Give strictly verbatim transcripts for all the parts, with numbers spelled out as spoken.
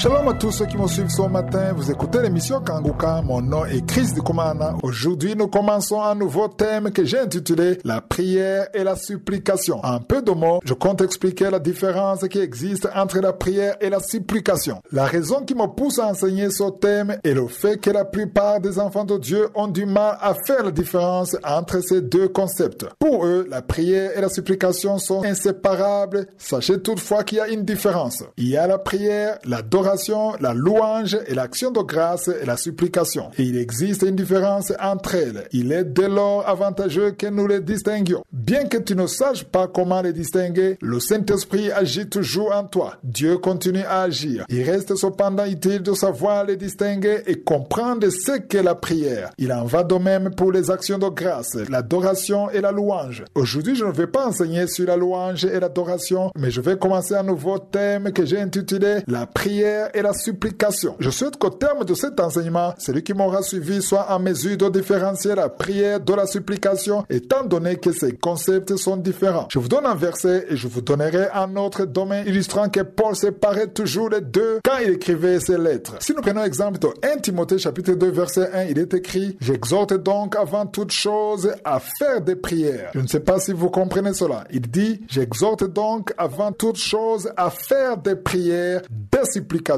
Shalom à tous ceux qui me suivent ce matin, vous écoutez l'émission Kanguka, mon nom est Chris Ndikumana. Aujourd'hui nous commençons un nouveau thème que j'ai intitulé « La prière et la supplication ». En peu de mots, je compte expliquer la différence qui existe entre la prière et la supplication. La raison qui me pousse à enseigner ce thème est le fait que la plupart des enfants de Dieu ont du mal à faire la différence entre ces deux concepts. Pour eux, la prière et la supplication sont inséparables, sachez toutefois qu'il y a une différence. Il y a la prière, l'adoration, la louange et l'action de grâce et la supplication. Et il existe une différence entre elles. Il est dès lors avantageux que nous les distinguions. Bien que tu ne saches pas comment les distinguer, le Saint-Esprit agit toujours en toi. Dieu continue à agir. Il reste cependant utile de savoir les distinguer et comprendre ce qu'est la prière. Il en va de même pour les actions de grâce, l'adoration et la louange. Aujourd'hui, je ne vais pas enseigner sur la louange et l'adoration, mais je vais commencer un nouveau thème que j'ai intitulé « La prière et la supplication ». Je souhaite qu'au terme de cet enseignement, celui qui m'aura suivi soit en mesure de différencier la prière de la supplication, étant donné que ces concepts sont différents. Je vous donne un verset et je vous donnerai un autre domaine illustrant que Paul séparait toujours les deux quand il écrivait ses lettres. Si nous prenons exemple de premier Timothée chapitre deux verset un, il est écrit « J'exhorte donc avant toute chose à faire des prières ». Je ne sais pas si vous comprenez cela. Il dit « J'exhorte donc avant toute chose à faire des prières, des supplications ».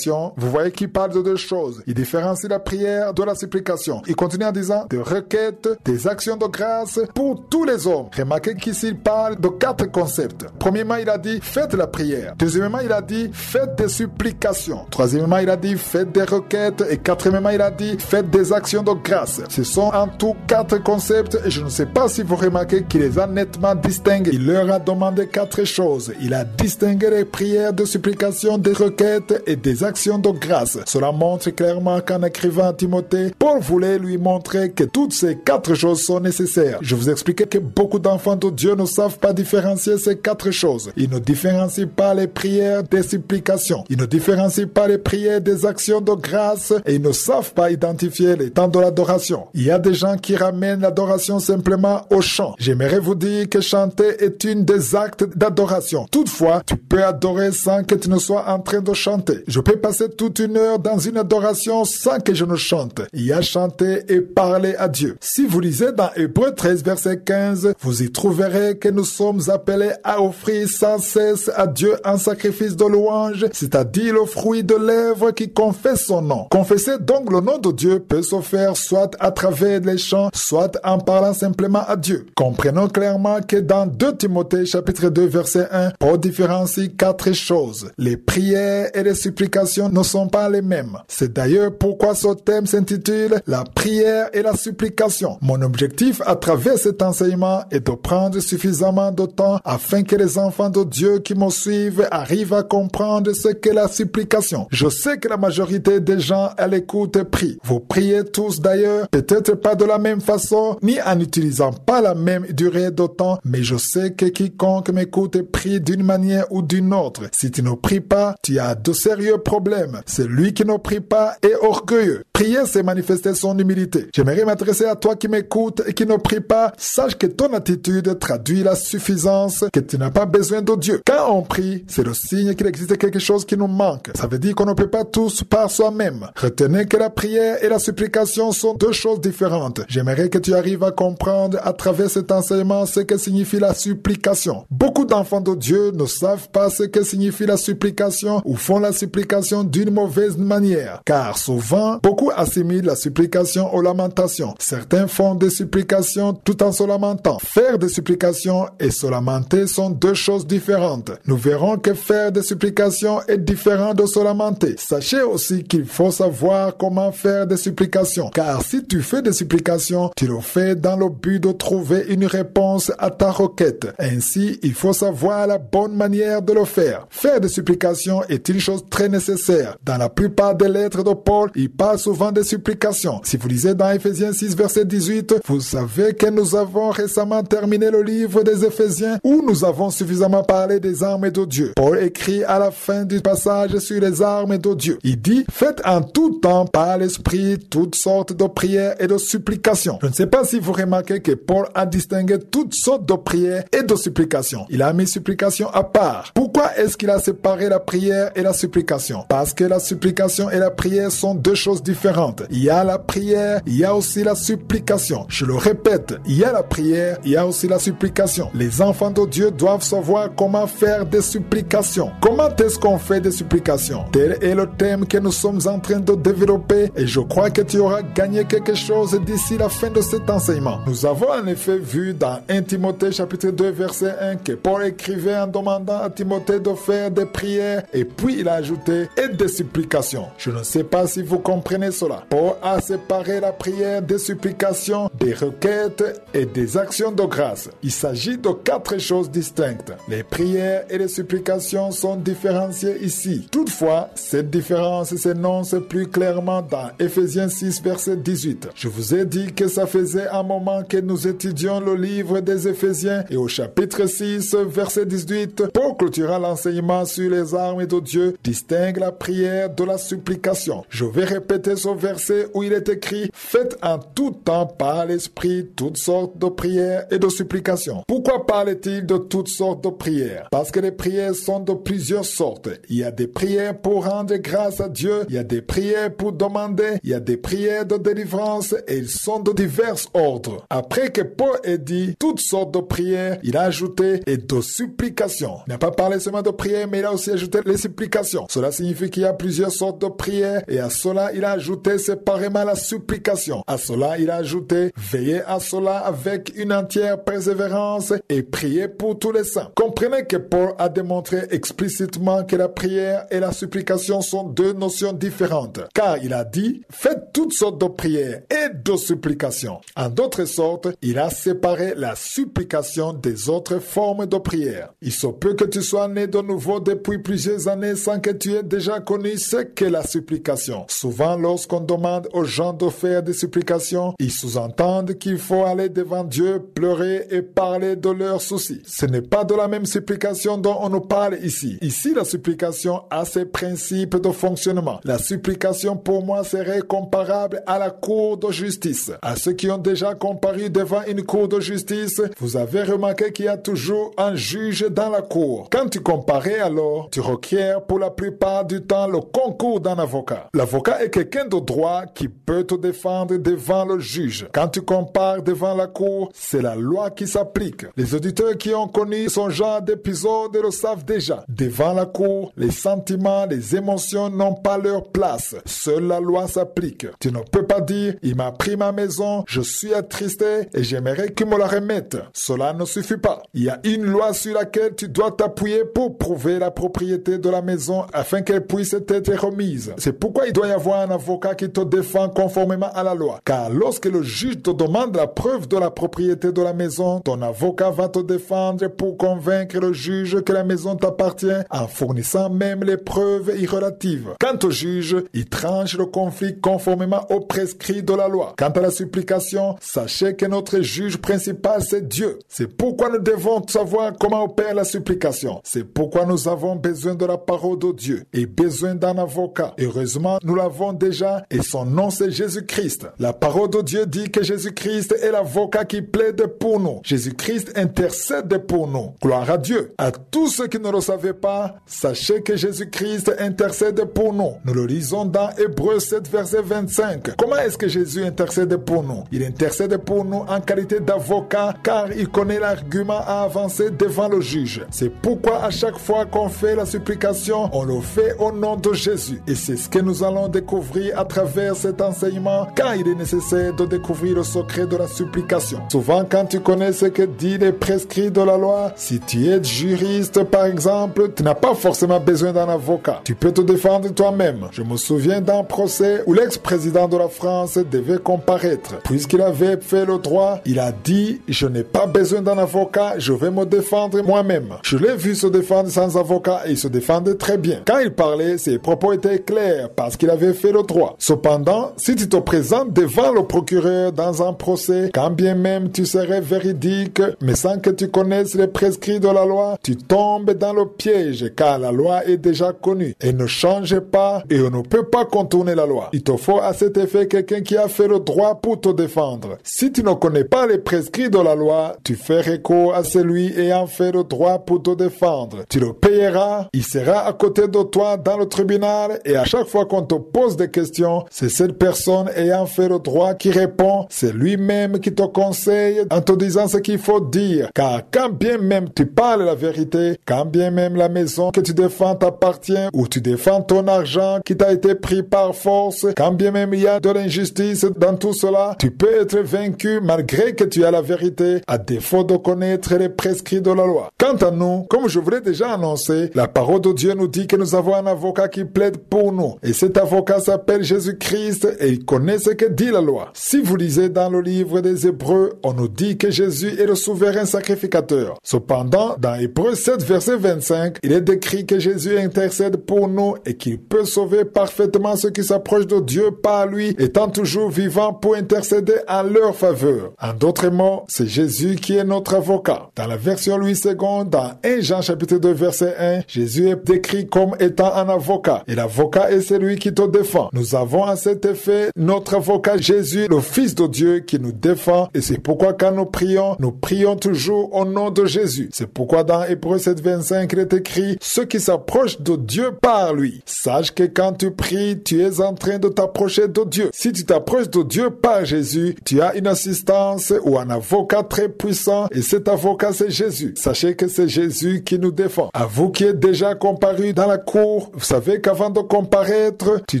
Vous voyez qu'il parle de deux choses. Il différencie la prière de la supplication. Il continue en disant des requêtes, des actions de grâce pour tous les hommes. Remarquez qu'ici il parle de quatre concepts. Premièrement, il a dit faites la prière. Deuxièmement, il a dit faites des supplications. Troisièmement, il a dit faites des requêtes. Et quatrièmement, il a dit faites des actions de grâce. Ce sont en tout quatre concepts et je ne sais pas si vous remarquez qu'il les a nettement distingués. Il leur a demandé quatre choses. Il a distingué les prières de supplication, des requêtes et des actions de grâce. Cela montre clairement qu'en écrivant à Timothée, Paul voulait lui montrer que toutes ces quatre choses sont nécessaires. Je vous expliquais que beaucoup d'enfants de Dieu ne savent pas différencier ces quatre choses. Ils ne différencient pas les prières des supplications. Ils ne différencient pas les prières des actions de grâce et ils ne savent pas identifier les temps de l'adoration. Il y a des gens qui ramènent l'adoration simplement au chant. J'aimerais vous dire que chanter est une des actes d'adoration. Toutefois, tu peux adorer sans que tu ne sois en train de chanter. Je peux passer toute une heure dans une adoration sans que je ne chante. Il y a chanter et parler à Dieu. Si vous lisez dans Hébreux treize, verset quinze, vous y trouverez que nous sommes appelés à offrir sans cesse à Dieu un sacrifice de louange, c'est-à-dire le fruit de lèvres qui confesse son nom. Confesser donc le nom de Dieu peut se faire soit à travers les chants, soit en parlant simplement à Dieu. Comprenons clairement que dans deux Timothée, chapitre deux, verset un, Paul différencie quatre choses. Les prières et les supplications ne sont pas les mêmes. C'est d'ailleurs pourquoi ce thème s'intitule « La prière et la supplication ». Mon objectif à travers cet enseignement est de prendre suffisamment de temps afin que les enfants de Dieu qui me suivent arrivent à comprendre ce qu'est la supplication. Je sais que la majorité des gens à l'écoute prient. Vous priez tous d'ailleurs, peut-être pas de la même façon, ni en n'utilisant pas la même durée de temps, mais je sais que quiconque m'écoute prie d'une manière ou d'une autre. Si tu ne pries pas, tu as de sérieux problème. Celui qui ne prie pas est orgueilleux. Prier, c'est manifester son humilité. J'aimerais m'adresser à toi qui m'écoutes et qui ne prie pas. Sache que ton attitude traduit la suffisance, que tu n'as pas besoin de Dieu. Quand on prie, c'est le signe qu'il existe quelque chose qui nous manque. Ça veut dire qu'on ne peut pas tous par soi-même. Retenez que la prière et la supplication sont deux choses différentes. J'aimerais que tu arrives à comprendre à travers cet enseignement ce que signifie la supplication. Beaucoup d'enfants de Dieu ne savent pas ce que signifie la supplication ou font la supplication d'une mauvaise manière, car souvent, beaucoup assimilent la supplication aux lamentations. Certains font des supplications tout en se lamentant. Faire des supplications et se lamenter sont deux choses différentes. Nous verrons que faire des supplications est différent de se lamenter. Sachez aussi qu'il faut savoir comment faire des supplications, car si tu fais des supplications, tu le fais dans le but de trouver une réponse à ta requête. Ainsi, il faut savoir la bonne manière de le faire. Faire des supplications est une chose très nécessaire. Dans la plupart des lettres de Paul, il parle souvent des supplications. Si vous lisez dans Éphésiens six, verset dix-huit, vous savez que nous avons récemment terminé le livre des Éphésiens où nous avons suffisamment parlé des armes de Dieu. Paul écrit à la fin du passage sur les armes de Dieu. Il dit « Faites en tout temps par l'esprit toutes sortes de prières et de supplications. » Je ne sais pas si vous remarquez que Paul a distingué toutes sortes de prières et de supplications. Il a mis supplications à part. Pourquoi est-ce qu'il a séparé la prière et la supplication. Parce que la supplication et la prière sont deux choses différentes. Il y a la prière, il y a aussi la supplication. Je le répète, il y a la prière, il y a aussi la supplication. Les enfants de Dieu doivent savoir comment faire des supplications. Comment est-ce qu'on fait des supplications? Tel est le thème que nous sommes en train de développer et je crois que tu auras gagné quelque chose d'ici la fin de cet enseignement. Nous avons en effet vu dans First Timothée chapitre deux verset un que Paul écrivait en demandant à Timothée de faire des prières et puis il a ajouté « et des supplications ». Je ne sais pas si vous comprenez cela. Paul a séparé la prière des supplications, des requêtes et des actions de grâce. Il s'agit de quatre choses distinctes. Les prières et les supplications sont différenciées ici. Toutefois, cette différence s'énonce plus clairement dans Éphésiens six verset dix-huit. Je vous ai dit que ça faisait un moment que nous étudions le livre des Éphésiens et au chapitre six verset dix-huit, Paul clôtura l'enseignement sur les armes de Dieu, distingue la prière de la supplication. Je vais répéter ce verset où il est écrit « Faites en tout temps par l'Esprit toutes sortes de prières et de supplications ». Pourquoi parle-t-il de toutes sortes de prières? Parce que les prières sont de plusieurs sortes. Il y a des prières pour rendre grâce à Dieu, il y a des prières pour demander, il y a des prières de délivrance et ils sont de divers ordres. Après que Paul ait dit « toutes sortes de prières », il a ajouté « et de supplications ». Il n'a pas parlé seulement de prières, mais il a aussi ajouté les supplications. Cela signifie qu'il y a plusieurs sortes de prières et à cela, il a ajouté séparément la supplication. À cela, il a ajouté « veillez à cela avec une entière persévérance et priez pour tous les saints ». Comprenez que Paul a démontré explicitement que la prière et la supplication sont deux notions différentes, car il a dit « faites toutes sortes de prières et de supplications ». En d'autres sortes, il a séparé la supplication des autres formes de prière. Il se peut que tu sois né de nouveau depuis plusieurs années sans que tu aies déjà connu ce qu'est la supplication. Souvent, lorsqu'on demande aux gens de faire des supplications, ils sous-entendent qu'il faut aller devant Dieu, pleurer et parler de leurs soucis. Ce n'est pas de la même supplication dont on nous parle ici. Ici, la supplication a ses principes de fonctionnement. La supplication, pour moi, serait comparable à la cour de justice. À ceux qui ont déjà comparu devant une cour de justice, vous avez remarqué qu'il y a toujours un juge dans la cour. Quand tu comparais alors, tu requiers pour la plupart du temps le concours d'un avocat. L'avocat est quelqu'un de droit qui peut te défendre devant le juge. Quand tu compares devant la cour, c'est la loi qui s'applique. Les auditeurs qui ont connu son genre d'épisode le savent déjà. Devant la cour, les sentiments, les émotions n'ont pas leur place. Seule la loi s'applique. Tu ne peux pas dire « il m'a pris ma maison, je suis attristé et j'aimerais qu'il me la remette ». Cela ne suffit pas. Il y a une loi sur laquelle tu dois t'appuyer pour prouver la propriété de la maison afin qu'elle puisse être remise. C'est pourquoi il doit y avoir un avocat qui te défend conformément à la loi. Car lorsque le juge te demande la preuve de la propriété de la maison, ton avocat va te défendre pour convaincre le juge que la maison t'appartient en fournissant même les preuves y relatives. Quant au juge, il tranche le conflit conformément aux prescrits de la loi. Quant à la supplication, sachez que notre juge principal, c'est Dieu. C'est pourquoi nous devons savoir comment opère la supplication. C'est pourquoi nous avons besoin de la parole de Dieu et besoin d'un avocat. Heureusement, nous l'avons déjà et son nom c'est Jésus-Christ. La parole de Dieu dit que Jésus-Christ est l'avocat qui plaide pour nous. Jésus-Christ intercède pour nous. Gloire à Dieu. À tous ceux qui ne le savaient pas, sachez que Jésus-Christ intercède pour nous. Nous le lisons dans Hébreux sept verset vingt-cinq. Comment est-ce que Jésus intercède pour nous? Il intercède pour nous en qualité d'avocat car il connaît l'argument à avancer devant le juge. C'est pourquoi à chaque fois qu'on fait la supplication, on le fait au nom de Jésus. Et c'est ce que nous allons découvrir à travers cet enseignement car il est nécessaire de découvrir le secret de la supplication. Souvent quand tu connais ce que dit les prescrits de la loi, si tu es juriste par exemple, tu n'as pas forcément besoin d'un avocat. Tu peux te défendre toi-même. Je me souviens d'un procès où l'ex-président de la France devait comparaître. Puisqu'il avait fait le droit, il a dit « je n'ai pas besoin d'un avocat, je vais me défendre moi-même ». Je l'ai vu se défendre sans avocat et il se défendait très bien. Quand il parlait, ses propos étaient clairs parce qu'il avait fait le droit. Cependant, si tu te présentes devant le procureur dans un procès, quand bien même tu serais véridique, mais sans que tu connaisses les prescrits de la loi, tu tombes dans le piège car la loi est déjà connue. Elle ne change pas et on ne peut pas contourner la loi. Il te faut à cet effet quelqu'un qui a fait le droit pour te défendre. Si tu ne connais pas les prescrits de la loi, tu fais recours à celui ayant fait le droit pour te défendre. Tu le payeras, il sera à côté de toi dans le tribunal et à chaque fois qu'on te pose des questions, c'est cette personne ayant fait le droit qui répond, c'est lui-même qui te conseille en te disant ce qu'il faut dire. Car quand bien même tu parles la vérité, quand bien même la maison que tu défends t'appartient ou tu défends ton argent qui t'a été pris par force, quand bien même il y a de l'injustice dans tout cela, tu peux être vaincu malgré que tu as la vérité à défaut de connaître les prescrits de la loi. Quant à nous, comme je vous l'ai déjà annoncé, la parole de Dieu nous dit que nous avons un avocat qui plaide pour nous et cet avocat s'appelle Jésus-Christ et il connaît ce que dit la loi. Si vous lisez dans le livre des Hébreux, on nous dit que Jésus est le souverain sacrificateur. Cependant, dans Hébreux sept, verset vingt-cinq, il est décrit que Jésus intercède pour nous et qu'il peut sauver parfaitement ceux qui s'approchent de Dieu par lui, étant toujours vivant pour intercéder en leur faveur. En d'autres mots, c'est Jésus qui est notre avocat. Dans la version Louis deux, dans premier Jean chapitre deux, verset un, Jésus est décrit comme étant un avocat, et l'avocat est celui qui te défend. Nous avons à cet effet notre avocat Jésus, le Fils de Dieu, qui nous défend, et c'est pourquoi quand nous prions, nous prions toujours au nom de Jésus. C'est pourquoi dans Hébreux sept, vingt-cinq, il est écrit « Ceux qui s'approchent de Dieu par lui ». Sache que quand tu pries, tu es en train de t'approcher de Dieu. Si tu t'approches de Dieu par Jésus, tu as une assistance ou un avocat très puissant, et cet avocat, c'est Jésus. Sachez que c'est Jésus qui nous défend. À vous qui êtes déjà comparu dans la cour, vous savez qu'avant de comparaître, tu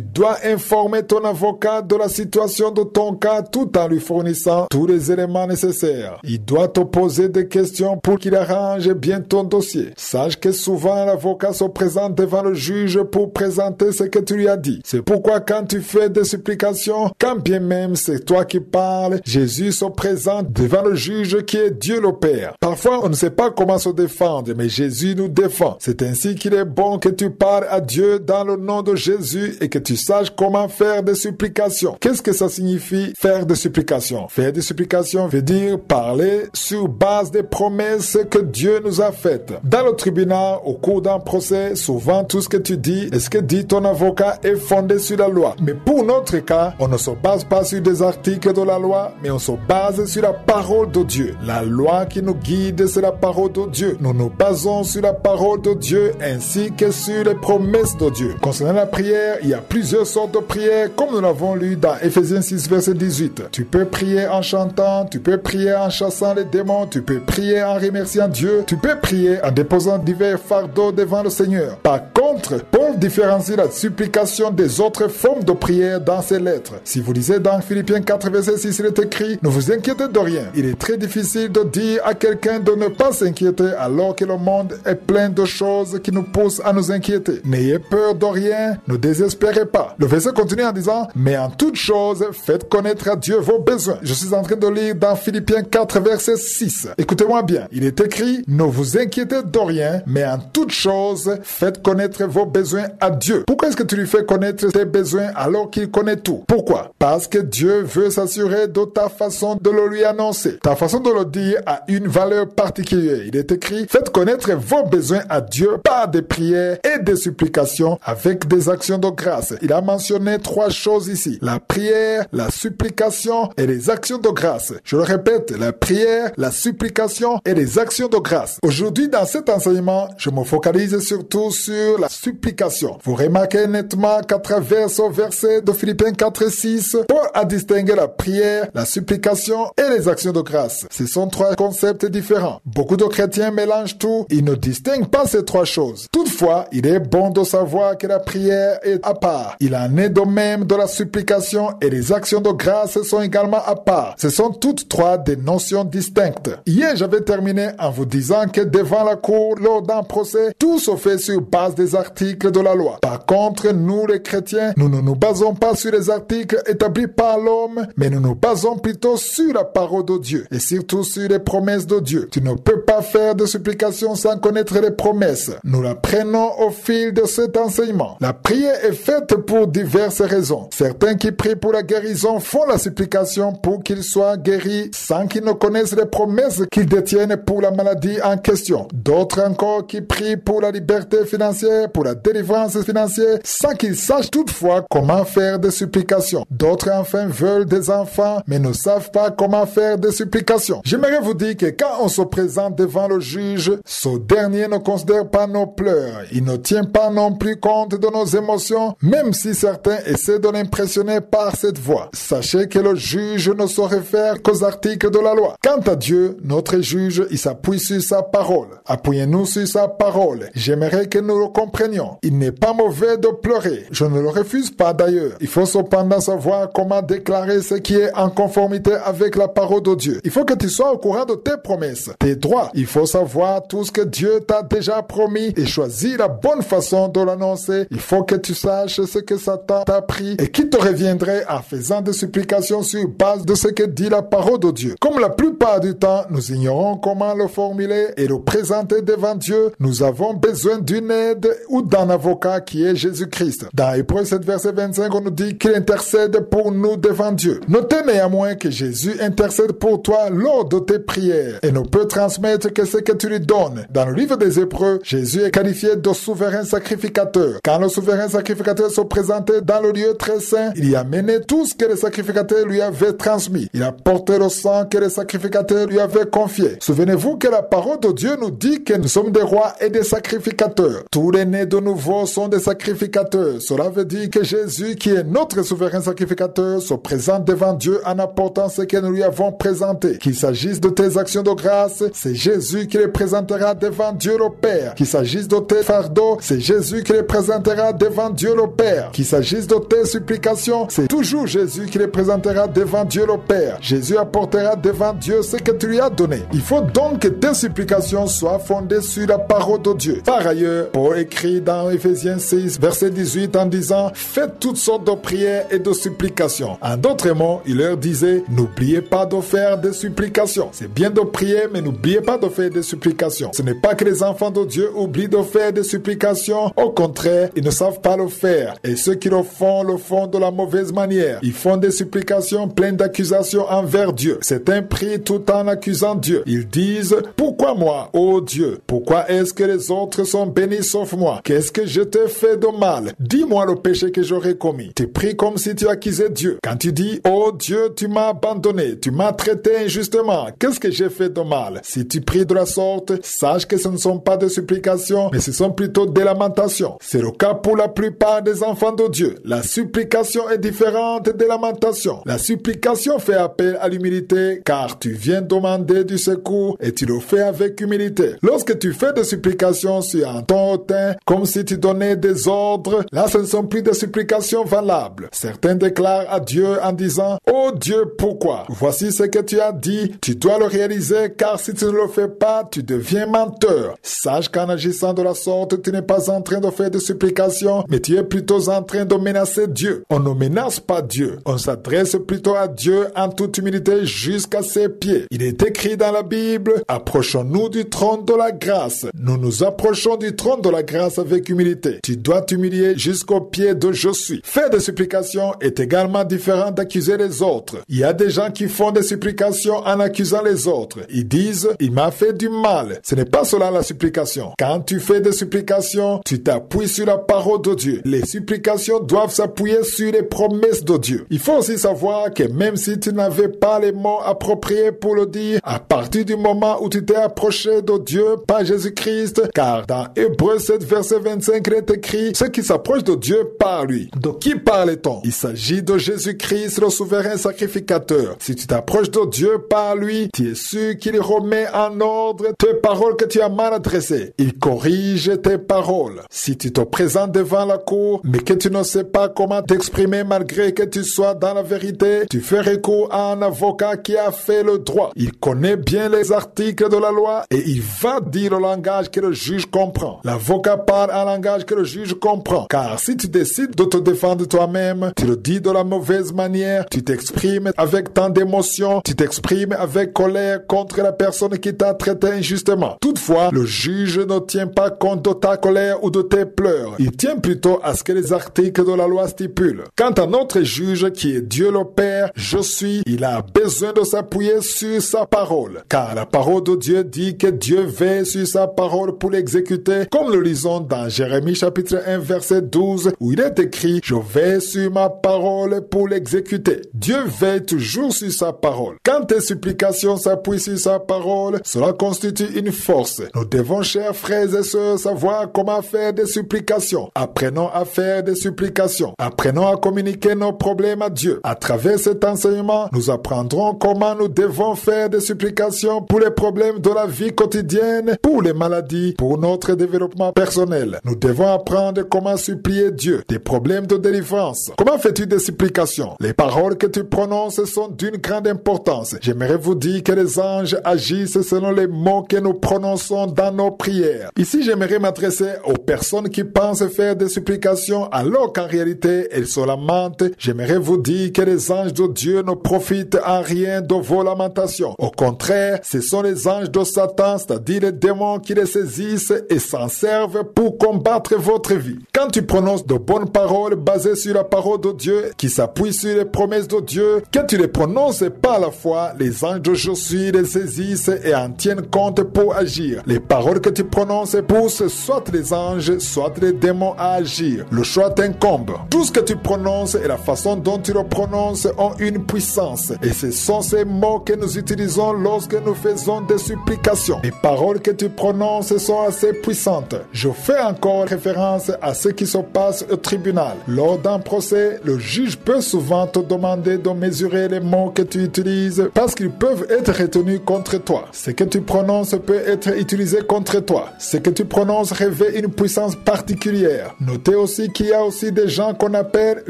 dois informer ton avocat de la situation de ton cas tout en lui fournissant tous les éléments nécessaires. Il doit te poser des questions pour qu'il arrange bien ton dossier. Sache que souvent l'avocat se présente devant le juge pour présenter ce que tu lui as dit. C'est pourquoi quand tu fais des supplications, quand bien même c'est toi qui parles, Jésus se présente devant le juge qui est Dieu le Père. Parfois, on ne sait pas comment se défendre, mais Jésus nous défend. C'est ainsi qu'il est bon que tu parles à Dieu dans le nom de Jésus et que tu saches comment faire des supplications. Qu'est-ce que ça signifie faire des supplications? Faire des supplications veut dire parler sur base des promesses que Dieu nous a faites. Dans le tribunal, au cours d'un procès, souvent tout ce que tu dis et ce que dit ton avocat est fondé sur la loi. Mais pour notre cas, on ne se base pas sur des articles de la loi, mais on se base sur la parole de Dieu. La loi qui nous guide, c'est la parole de Dieu. Nous nous basons sur la parole de Dieu ainsi que sur les promesses de Dieu. Concernant la prière, il y a plusieurs sortes de prières comme nous l'avons lu dans Éphésiens six, verset dix-huit. Tu peux prier en chantant, tu peux prier en chassant les démons, tu peux prier en remerciant Dieu, tu peux prier en déposant divers fardeaux devant le Seigneur. Par contre, Paul différencie la supplication des autres formes de prière dans ses lettres. Si vous lisez dans Philippiens quatre, verset six, il est écrit « Ne vous inquiétez de rien. Il est très difficile de dire à quelqu'un de ne pas s'inquiéter alors que le monde est plein de choses qui nous poussent à nous inquiéter. N'ayez peur de rien, ne désespérez pas. » Le verset continue en disant « Mais en toute chose, faites connaître à Dieu vos besoins. » Je suis en train de lire dans Philippiens quatre, verset six. Écoutez-moi bien. Il est écrit « Ne vous inquiétez de rien, mais en toute chose, faites connaître vos besoins à Dieu. » Pourquoi est-ce que tu lui fais connaître tes besoins alors qu'il connaît tout? Pourquoi? Parce que Dieu veut s'assurer de ta façon de le lui annoncer. Ta façon de le dire a une valeur particulière. Il est écrit « Faites connaître vos besoins à Dieu par des prières et des supplications avec des actions de grâce. » Il a mentionné trois choses ici. La prière, la supplication et les actions de grâce. Je le répète, la prière, la supplication et les actions de grâce. Aujourd'hui, dans cet enseignement, je me focalise surtout sur la supplication. Vous remarquez nettement qu'à travers ce verset de Philippiens quatre, six, Paul a distingué la prière, la supplication et les actions de grâce. Ce sont trois concepts différents. Beaucoup de chrétiens mélangent tout. Ils ne distinguent pas ces trois choses. Toutefois, il est bon de savoir que la prière est à part. Il en est de même de la supplication et les actions de grâce sont également à part. Ce sont toutes trois des notions distinctes. Hier, j'avais terminé en vous disant que devant la cour, lors d'un procès, tout se fait sur base des articles de la loi. Par contre, nous les chrétiens, nous ne nous basons pas sur les articles établis par l'homme, mais nous nous basons plutôt sur la parole de Dieu et surtout sur les promesses de Dieu. Tu ne peux pas faire de supplication sans connaître les promesses. Nous la prenons au fil de cet enseignement. La prière est faite pour diverses raisons. Certains qui prient pour la guérison font la supplication pour qu'ils soient guéris sans qu'ils ne connaissent les promesses qu'ils détiennent pour la maladie en question. D'autres encore qui prient pour la liberté financière pour la délivrance financière sans qu'ils sachent toutefois comment faire des supplications. D'autres enfin veulent des enfants mais ne savent pas comment faire des supplications. J'aimerais vous dire que quand on se présente devant le juge, ce dernier ne considère pas nos pleurs. Il ne tient pas non plus compte de nos émotions, même si certains essaient de l'impressionner par cette voie. Sachez que le juge ne se réfère qu'aux articles de la loi. Quant à Dieu, notre juge, il s'appuie sur sa parole. Appuyez-nous sur sa parole. J'aimerais que nous le comprenions. Il n'est pas mauvais de pleurer. Je ne le refuse pas d'ailleurs. Il faut cependant savoir comment déclarer ce qui est en conformité avec la parole de Dieu. Il faut que tu sois au courant de tes promesses, tes droits. Il faut savoir tout ce que Dieu t'a déjà promis et choisir la bonne façon de l'annoncer. Il faut que tu saches ce que Satan t'a pris et qui te reviendrait en faisant des supplications sur base de ce que dit la parole de Dieu. Comme la plupart du temps, nous ignorons comment le formuler et le présenter devant Dieu, nous avons besoin d'une aide ou d'un avocat qui est Jésus-Christ. Dans Hébreux sept, verset vingt-cinq, on nous dit qu'il intercède pour nous devant Dieu. Notez néanmoins que Jésus intercède pour toi lors de tes prières et ne peut transmettre que ce que tu lui donnes. Dans le livre des Hébreux, Jésus est qualifié de souverain sacrificateur. Quand le souverain sacrificateur se présentait dans le lieu très saint, il y amenait tout ce que le sacrificateur lui avait transmis. Il apportait le sang que le sacrificateur lui avait confié. Souvenez-vous que la parole de Dieu nous dit que nous sommes des rois et des sacrificateurs. Tous les nés de nouveau sont des sacrificateurs. Cela veut dire que Jésus, qui est notre souverain sacrificateur, se présente devant Dieu en apportant ce que nous lui avons présenté. Qu'il s'agisse de tes actions de grâce, c'est Jésus qui les présentera devant Dieu le Père. Qu'il s'agisse de tes fardeaux, c'est Jésus qui les présentera devant Dieu le Père. Qu'il s'agisse de tes supplications, c'est toujours Jésus qui les présentera devant Dieu le Père. Jésus apportera devant Dieu ce que tu lui as donné. Il faut donc que tes supplications soient fondées sur la parole de Dieu. Par ailleurs, Paul écrit dans Éphésiens six, verset dix-huit en disant « Faites toutes sortes de prières et de supplications ». En d'autres mots, il leur disait « N'oubliez pas de faire des supplications ». C'est bien de prier, mais n'oubliez pas de faire des supplications. Ce n'est pas que les enfants de Dieu oublient de faire des supplications. Au contraire, ils ne savent pas le faire. Et ceux qui le font, le font de la mauvaise manière. Ils font des supplications pleines d'accusations envers Dieu. C'est un prix tout en accusant Dieu. Ils disent « Pourquoi moi, ô Dieu? Pourquoi est-ce que les autres sont bénis sauf moi? Qu'est-ce que je t'ai fait de mal? Dis-moi le péché que j'aurais commis. » Tu pries comme si tu accusais Dieu. Quand tu dis « Oh Dieu, tu m'as abandonné, tu m'as traité injustement, qu'est-ce que j'ai fait de mal? » Si tu pries de la sorte, sache que ce ne sont pas des supplications, mais ce sont plutôt des lamentations. C'est le cas pour la plupart des enfants de Dieu. La supplication est différente des lamentations. La supplication fait appel à l'humilité, car tu viens demander du secours et tu le fais avec humilité. Lorsque tu fais des supplications sur un ton hautain, comme si tu donnais des ordres, là ce ne sont plus des supplications valables. Certains déclarent à Dieu en disant « Oh Dieu, pourquoi? Voici ce que tu as dit, tu dois le réaliser, car si tu ne le fais pas, tu deviens menteur. » Sache qu'en agissant de la sorte, tu n'es pas en train de faire des supplications, mais tu es plutôt en train de menacer Dieu. On ne menace pas Dieu, on s'adresse plutôt à Dieu en toute humilité jusqu'à ses pieds. Il est écrit dans la Bible « Approchons-nous du trône de la grâce. » Nous nous approchons du trône de la grâce avec humilité. Tu dois t'humilier jusqu'au pied de je suis. Faire des supplications est également différent d'accuser les autres. Il y a des gens qui font des supplications en accusant les autres. Ils disent « Il m'a fait du mal ». Ce n'est pas cela la supplication. Quand tu fais des supplications, tu t'appuies sur la parole de Dieu. Les supplications doivent s'appuyer sur les promesses de Dieu. Il faut aussi savoir que même si tu n'avais pas les mots appropriés pour le dire, à partir du moment où tu t'es approché de Dieu par Jésus-Christ, car dans Hébreux sept, verset vingt-cinq, il est écrit « Ceux qui s'approchent de Dieu par lui ». De qui parle-t-on? Il s'agit de Jésus-Christ, le souverain sacrificateur. Si tu t'approches de Dieu par lui, tu es sûr qu'il remet en ordre tes paroles que tu as mal adressées. Il corrige tes paroles. Si tu te présentes devant la cour, mais que tu ne sais pas comment t'exprimer malgré que tu sois dans la vérité, tu fais recours à un avocat qui a fait le droit. Il connaît bien les articles de la loi et il va dire le langage que le juge comprend. L'avocat parle un langage que le juge comprend, car si tu décides de te défendre toi-même, tu le dis de la mauvaise manière, tu t'exprimes avec tant d'émotion, tu t'exprimes avec colère contre la personne qui t'a traité injustement. Toutefois, le juge ne tient pas compte de ta colère ou de tes pleurs. Il tient plutôt à ce que les articles de la loi stipulent. Quant à notre juge qui est Dieu le Père, je suis, il a besoin de s'appuyer sur sa parole, car la parole de Dieu dit que Dieu veille sur sa parole pour l'exécuter, comme le lisons exemple dans Jérémie chapitre un verset douze où il est écrit « Je veille sur ma parole pour l'exécuter ». Dieu veille toujours sur sa parole. Quand tes supplications s'appuient sur sa parole, cela constitue une force. Nous devons, chers frères et sœurs, savoir comment faire des supplications. Apprenons à faire des supplications. Apprenons à communiquer nos problèmes à Dieu. À travers cet enseignement, nous apprendrons comment nous devons faire des supplications pour les problèmes de la vie quotidienne, pour les maladies, pour notre développement personnel. Nous devons apprendre comment supplier Dieu des problèmes de délivrance. Comment fais-tu des supplications? Les paroles que tu prononces sont d'une grande importance. J'aimerais vous dire que les anges agissent selon les mots que nous prononçons dans nos prières. Ici, j'aimerais m'adresser aux personnes qui pensent faire des supplications alors qu'en réalité, elles se lamentent. J'aimerais vous dire que les anges de Dieu ne profitent en rien de vos lamentations. Au contraire, ce sont les anges de Satan, c'est-à-dire les démons qui les saisissent et s'en servent pour combattre votre vie. Quand tu prononces de bonnes paroles basées sur la parole de Dieu, qui s'appuie sur les promesses de Dieu, que tu les prononces par la foi, les anges de Jésus les saisissent et en tiennent compte pour agir. Les paroles que tu prononces poussent soit les anges, soit les démons à agir. Le choix t'incombe. Tout ce que tu prononces et la façon dont tu le prononces ont une puissance. Et ce sont ces mots que nous utilisons lorsque nous faisons des supplications. Les paroles que tu prononces sont assez puissantes. Je fais encore référence à ce qui se passe au tribunal. Lors d'un procès, le juge peut souvent te demander de mesurer les mots que tu utilises parce qu'ils peuvent être retenus contre toi. Ce que tu prononces peut être utilisé contre toi. Ce que tu prononces revêt une puissance particulière. Notez aussi qu'il y a aussi des gens qu'on appelle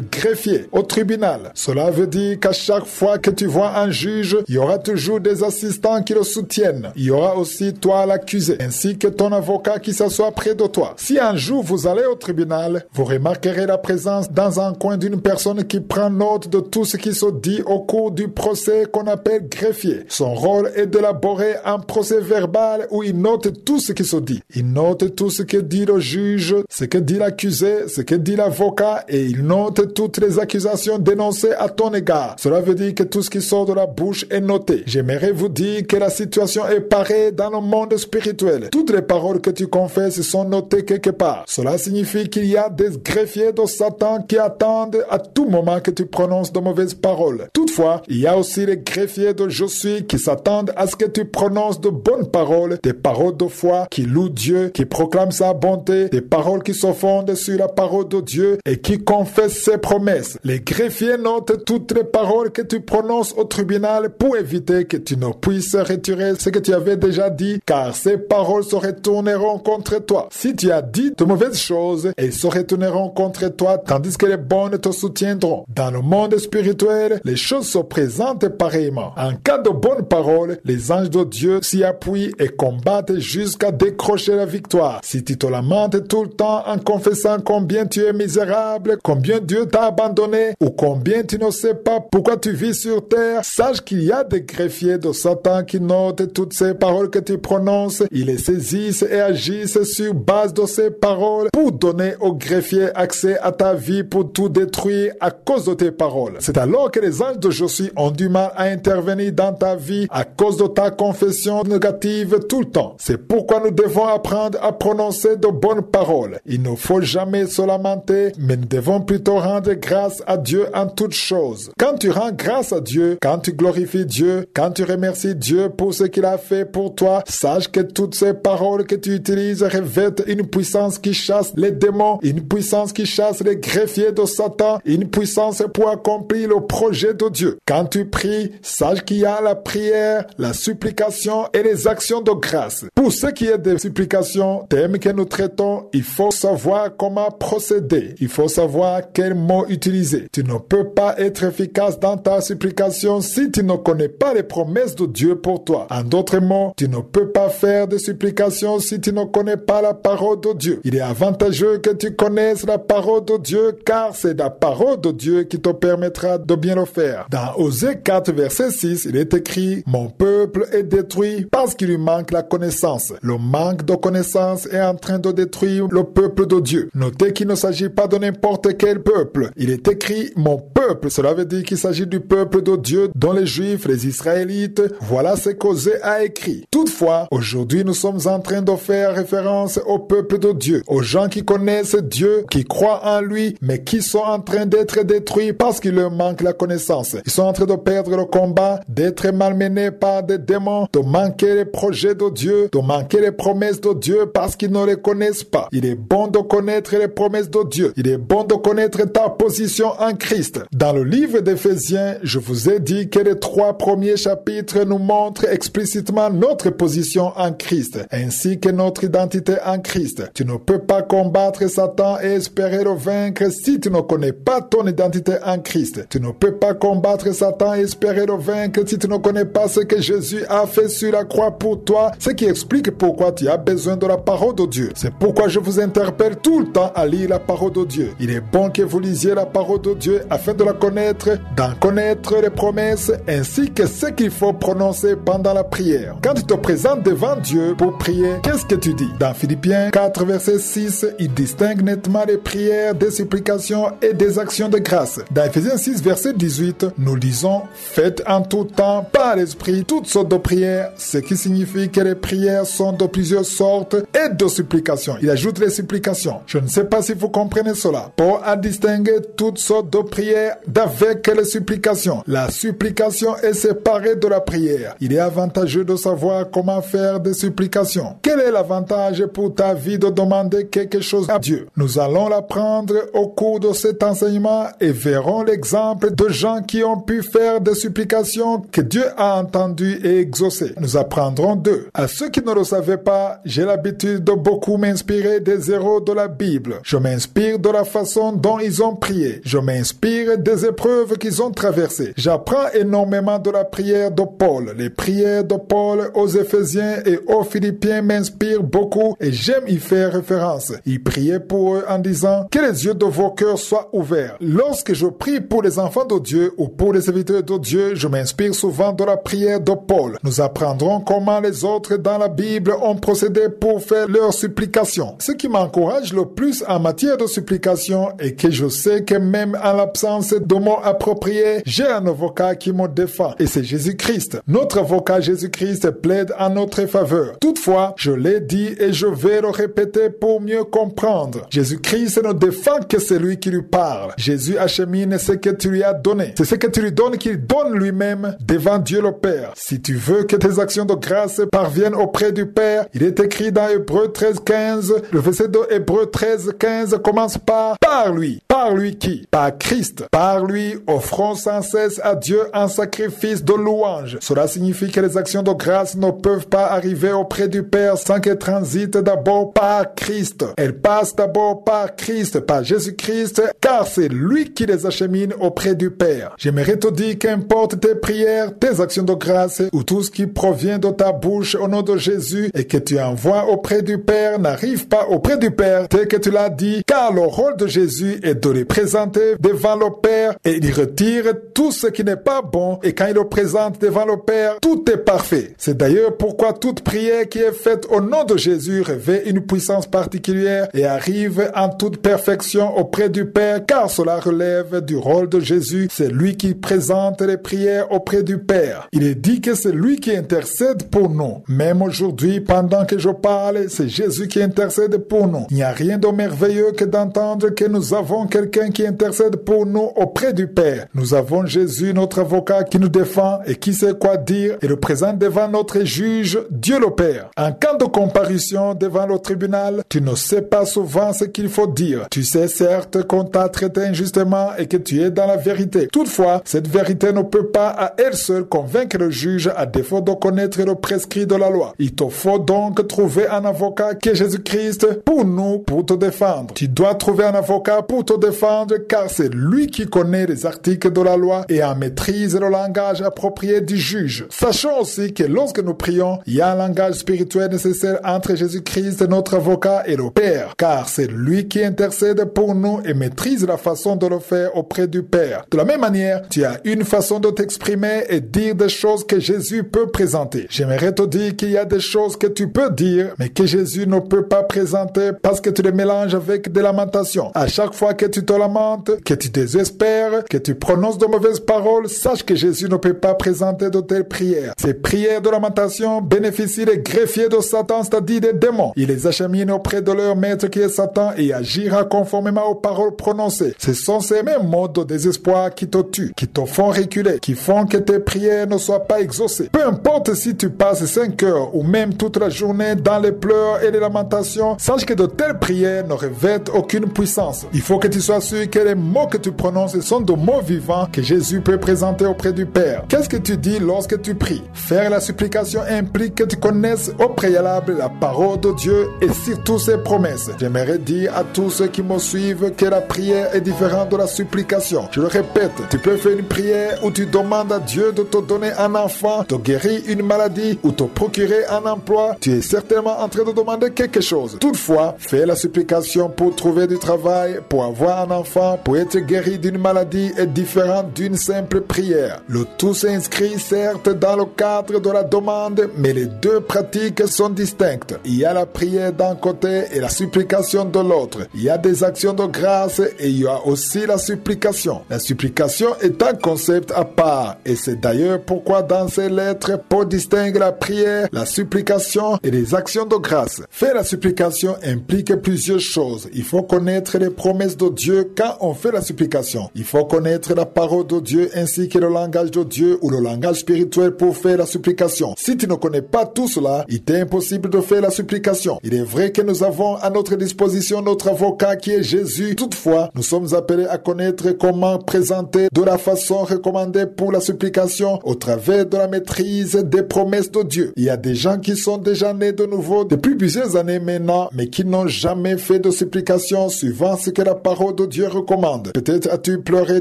greffiers au tribunal. Cela veut dire qu'à chaque fois que tu vois un juge, il y aura toujours des assistants qui le soutiennent. Il y aura aussi toi l'accusé, ainsi que ton avocat qui s'assoit près de toi. Si un jour vous allez au tribunal, vous remarquerez la présence dans un coin d'une personne qui prend note de tout ce qui se dit au cours du procès qu'on appelle greffier. Son rôle est d'élaborer un procès verbal où il note tout ce qui se dit. Il note tout ce que dit le juge, ce que dit l'accusé, ce que dit l'avocat et il note toutes les accusations dénoncées à ton égard. Cela veut dire que tout ce qui sort de la bouche est noté. J'aimerais vous dire que la situation est pareille dans le monde spirituel. Toutes les paroles que tu confesses sont notées quelque part. Cela signifie qu'il y a des greffiers de Satan qui attendent à tout moment que tu prononces de mauvaises paroles. Toutefois, il y a aussi les greffiers de Josué qui s'attendent à ce que tu prononces de bonnes paroles, des paroles de foi qui louent Dieu, qui proclament sa bonté, des paroles qui se fondent sur la parole de Dieu et qui confessent ses promesses. Les greffiers notent toutes les paroles que tu prononces au tribunal pour éviter que tu ne puisses retirer ce que tu avais déjà dit, car ces paroles se retourneront contre toi. Si tu as dit de mauvaises choses, elles se retourneront contre toi, tandis que les bonnes te soutiendront. Dans le monde spirituel, les choses se présentent pareillement. En cas de bonnes paroles, les anges de Dieu s'y appuient et combattent jusqu'à décrocher la victoire. Si tu te lamentes tout le temps en confessant combien tu es misérable, combien Dieu t'a abandonné ou combien tu ne sais pas pourquoi tu vis sur terre, sache qu'il y a des greffiers de Satan qui notent toutes ces paroles que tu prononces. Ils les saisissent et agissent sur base de ces paroles pour donner aux greffiers accès à ta vie pour tout détruire à cause de tes paroles. C'est alors que les anges de Josué ont du mal à intervenir dans ta vie à cause de ta confession négative tout le temps. C'est pourquoi nous devons apprendre à prononcer de bonnes paroles. Il ne faut jamais se lamenter, mais nous devons plutôt rendre grâce à Dieu en toutes choses. Quand tu rends grâce à Dieu, quand tu glorifies Dieu, quand tu remercies Dieu pour ce qu'il a fait pour toi, sache que toutes ces paroles que tu utilises revêtent une puissance qui chasse les démons, une puissance qui chasse les greffiers de Satan, une puissance pour accomplir le projet de Dieu. Quand tu pries, sache qu'il y a la prière, la supplication et les actions de grâce. Pour ce qui est des supplications, thème que nous traitons, il faut savoir comment procéder. Il faut savoir quels mots utiliser. Tu ne peux pas être efficace dans ta supplication si tu ne connais pas les promesses de Dieu pour toi. En d'autres mots, tu ne peux pas faire de supplications si tu ne connais pas la parole de Dieu. Il est avantageux que tu connaisses la parole de Dieu car c'est la parole de Dieu qui te permettra de bien le faire. Dans Osée quatre, verset six, il est écrit « Mon peuple est détruit parce qu'il lui manque la connaissance. » Le manque de connaissance est en train de détruire le peuple de Dieu. Notez qu'il ne s'agit pas de n'importe quel peuple. Il est écrit « Mon peuple ». Cela veut dire qu'il s'agit du peuple de Dieu dont les Juifs, les Israélites, voilà ce qu'Osée a écrit. Toutefois, aujourd'hui nous sommes en train de faire référence au peuple peuple de Dieu, aux gens qui connaissent Dieu, qui croient en lui, mais qui sont en train d'être détruits parce qu'il leur manque la connaissance. Ils sont en train de perdre le combat, d'être malmenés par des démons, de manquer les projets de Dieu, de manquer les promesses de Dieu parce qu'ils ne les connaissent pas. Il est bon de connaître les promesses de Dieu. Il est bon de connaître ta position en Christ. Dans le livre d'Éphésiens, je vous ai dit que les trois premiers chapitres nous montrent explicitement notre position en Christ, ainsi que notre identité en Christ. Tu ne peux pas combattre Satan et espérer le vaincre si tu ne connais pas ton identité en Christ. Tu ne peux pas combattre Satan et espérer le vaincre si tu ne connais pas ce que Jésus a fait sur la croix pour toi, ce qui explique pourquoi tu as besoin de la parole de Dieu. C'est pourquoi je vous interpelle tout le temps à lire la parole de Dieu. Il est bon que vous lisiez la parole de Dieu afin de la connaître, d'en connaître les promesses ainsi que ce qu'il faut prononcer pendant la prière. Quand tu te présentes devant Dieu pour prier, qu'est-ce que tu dis? Dans Philippiens quatre, verset six, il distingue nettement les prières, des supplications et des actions de grâce. Dans Éphésiens six, verset dix-huit, nous lisons « Faites en tout temps par l'Esprit toutes sortes de prières », ce qui signifie que les prières sont de plusieurs sortes et de supplications. Il ajoute les supplications. Je ne sais pas si vous comprenez cela. Paul a distingué toutes sortes de prières d'avec les supplications. La supplication est séparée de la prière. Il est avantageux de savoir comment faire des supplications. Quel est l'avantage pour ta vie de demander quelque chose à Dieu? Nous allons l'apprendre au cours de cet enseignement et verrons l'exemple de gens qui ont pu faire des supplications que Dieu a entendues et exaucées. Nous apprendrons d'eux. À ceux qui ne le savaient pas, j'ai l'habitude de beaucoup m'inspirer des héros de la Bible. Je m'inspire de la façon dont ils ont prié. Je m'inspire des épreuves qu'ils ont traversées. J'apprends énormément de la prière de Paul. Les prières de Paul aux Éphésiens et aux Philippiens m'inspirent beaucoup et j'aime y faire référence. Il priait pour eux en disant « Que les yeux de vos cœurs soient ouverts ». Lorsque je prie pour les enfants de Dieu ou pour les serviteurs de Dieu, je m'inspire souvent de la prière de Paul. Nous apprendrons comment les autres dans la Bible ont procédé pour faire leurs supplications. Ce qui m'encourage le plus en matière de supplication est que je sais que même en l'absence de mots appropriés, j'ai un avocat qui me défend et c'est Jésus-Christ. Notre avocat Jésus-Christ plaide en notre faveur. Toutefois, je l'ai dit et je vais le répéter pour mieux comprendre. Jésus-Christ ne défend que celui qui lui parle. Jésus achemine ce que tu lui as donné. C'est ce que tu lui donnes qu'il donne lui-même devant Dieu le Père. Si tu veux que tes actions de grâce parviennent auprès du Père, il est écrit dans Hébreux treize, quinze, le verset de Hébreux treize, quinze commence par « Par lui ». Par lui qui? Par Christ. Par lui, offrons sans cesse à Dieu un sacrifice de louange. Cela signifie que les actions de grâce ne peuvent pas arriver auprès du Père sans qu'elles transitent d'abord par Christ. Elles passent d'abord par Christ, par Jésus-Christ, car c'est lui qui les achemine auprès du Père. J'aimerais te dire qu'importe tes prières, tes actions de grâce ou tout ce qui provient de ta bouche au nom de Jésus et que tu envoies auprès du Père n'arrive pas auprès du Père tel que tu l'as dit, car le rôle de Jésus est de les présenter devant le Père et il retire tout ce qui n'est pas bon et quand il le présente devant le Père, tout est parfait. C'est d'ailleurs pourquoi toute prière qui est faite au nom de Jésus revêt une puissance particulière et arrive en toute perfection auprès du Père car cela relève du rôle de Jésus. C'est lui qui présente les prières auprès du Père. Il est dit que c'est lui qui intercède pour nous. Même aujourd'hui, pendant que je parle, c'est Jésus qui intercède pour nous. Il n'y a rien de merveilleux que d'entendre que nous avons quelqu'un qui intercède pour nous auprès du Père. Nous avons Jésus, notre avocat, qui nous défend et qui sait quoi dire et le présente devant notre juge, Dieu le Père. En cas de comparution devant le tribunal, tu ne sais pas souvent ce qu'il faut dire. Tu sais certes qu'on t'a traité injustement et que tu es dans la vérité. Toutefois, cette vérité ne peut pas à elle seule convaincre le juge à défaut de connaître le prescrit de la loi. Il te faut donc trouver un avocat qui est Jésus-Christ pour nous, pour te défendre. Tu dois trouver un avocat pour te défendre car c'est lui qui connaît les articles de la loi et en maîtrise le langage approprié du juge. Sachons aussi que lorsque nous prions, il y a un langage spirituel nécessaire entre Jésus-Christ, notre avocat et le Père, car c'est lui qui intercède pour nous et maîtrise la façon de le faire auprès du Père. De la même manière, tu as une façon de t'exprimer et dire des choses que Jésus peut présenter. J'aimerais te dire qu'il y a des choses que tu peux dire, mais que Jésus ne peut pas présenter parce que tu les mélanges avec des lamentations. À chaque fois que tu te lamentes, que tu désespères, que tu prononces de mauvaises paroles, sache que Jésus ne peut pas présenter de telles prières. Ces prières de lamentation bénéficient des greffiers de Satan, c'est-à-dire des démons. Il les les achemine auprès de leur maître qui est Satan et agira conformément aux paroles prononcées. Ce sont ces mêmes mots de désespoir qui te tuent, qui te font reculer, qui font que tes prières ne soient pas exaucées. Peu importe si tu passes cinq heures ou même toute la journée dans les pleurs et les lamentations, sache que de telles prières ne revêtent aucune puissance. Il faut que tu sois sûr que les mots que tu prononces sont de mots vivants que Jésus peut présenter auprès du Père. Qu'est-ce que tu dis lorsque tu pries? Faire la supplication implique que tu connaisses au préalable la parole de Dieu et surtout ses promesses. J'aimerais dire à tous ceux qui me suivent que la prière est différente de la supplication. Je le répète, tu peux faire une prière où tu demandes à Dieu de te donner un enfant, de guérir une maladie ou te procurer un emploi. Tu es certainement en train de demander quelque chose. Toutefois, faire la supplication pour trouver du travail, pour avoir un enfant, pour être guéri d'une maladie est différent d'une simple prière. Le tout s'inscrit certes dans le cadre de la demande, mais les deux pratiques sont distinctes. Il y a la prière d'un côté et la supplication de l'autre. Il y a des actions de grâce et il y a aussi la supplication. La supplication est un concept à part et c'est d'ailleurs pourquoi dans ces lettres, Paul distingue la prière, la supplication et les actions de grâce. Faire la supplication implique plusieurs choses. Il faut connaître les promesses de Dieu quand on fait la supplication. Il faut connaître la parole de Dieu ainsi que le langage de Dieu ou le langage spirituel pour faire la supplication. Si tu ne connais pas tout cela, il t'est impossible de faire la supplication. Il est vrai que nous avons à notre disposition notre avocat qui est Jésus. Toutefois, nous sommes appelés à connaître comment présenter de la façon recommandée pour la supplication au travers de la maîtrise des promesses de Dieu. Il y a des gens qui sont déjà nés de nouveau depuis plusieurs années maintenant, mais qui n'ont jamais fait de supplication suivant ce que la parole de Dieu recommande. Peut-être as-tu pleuré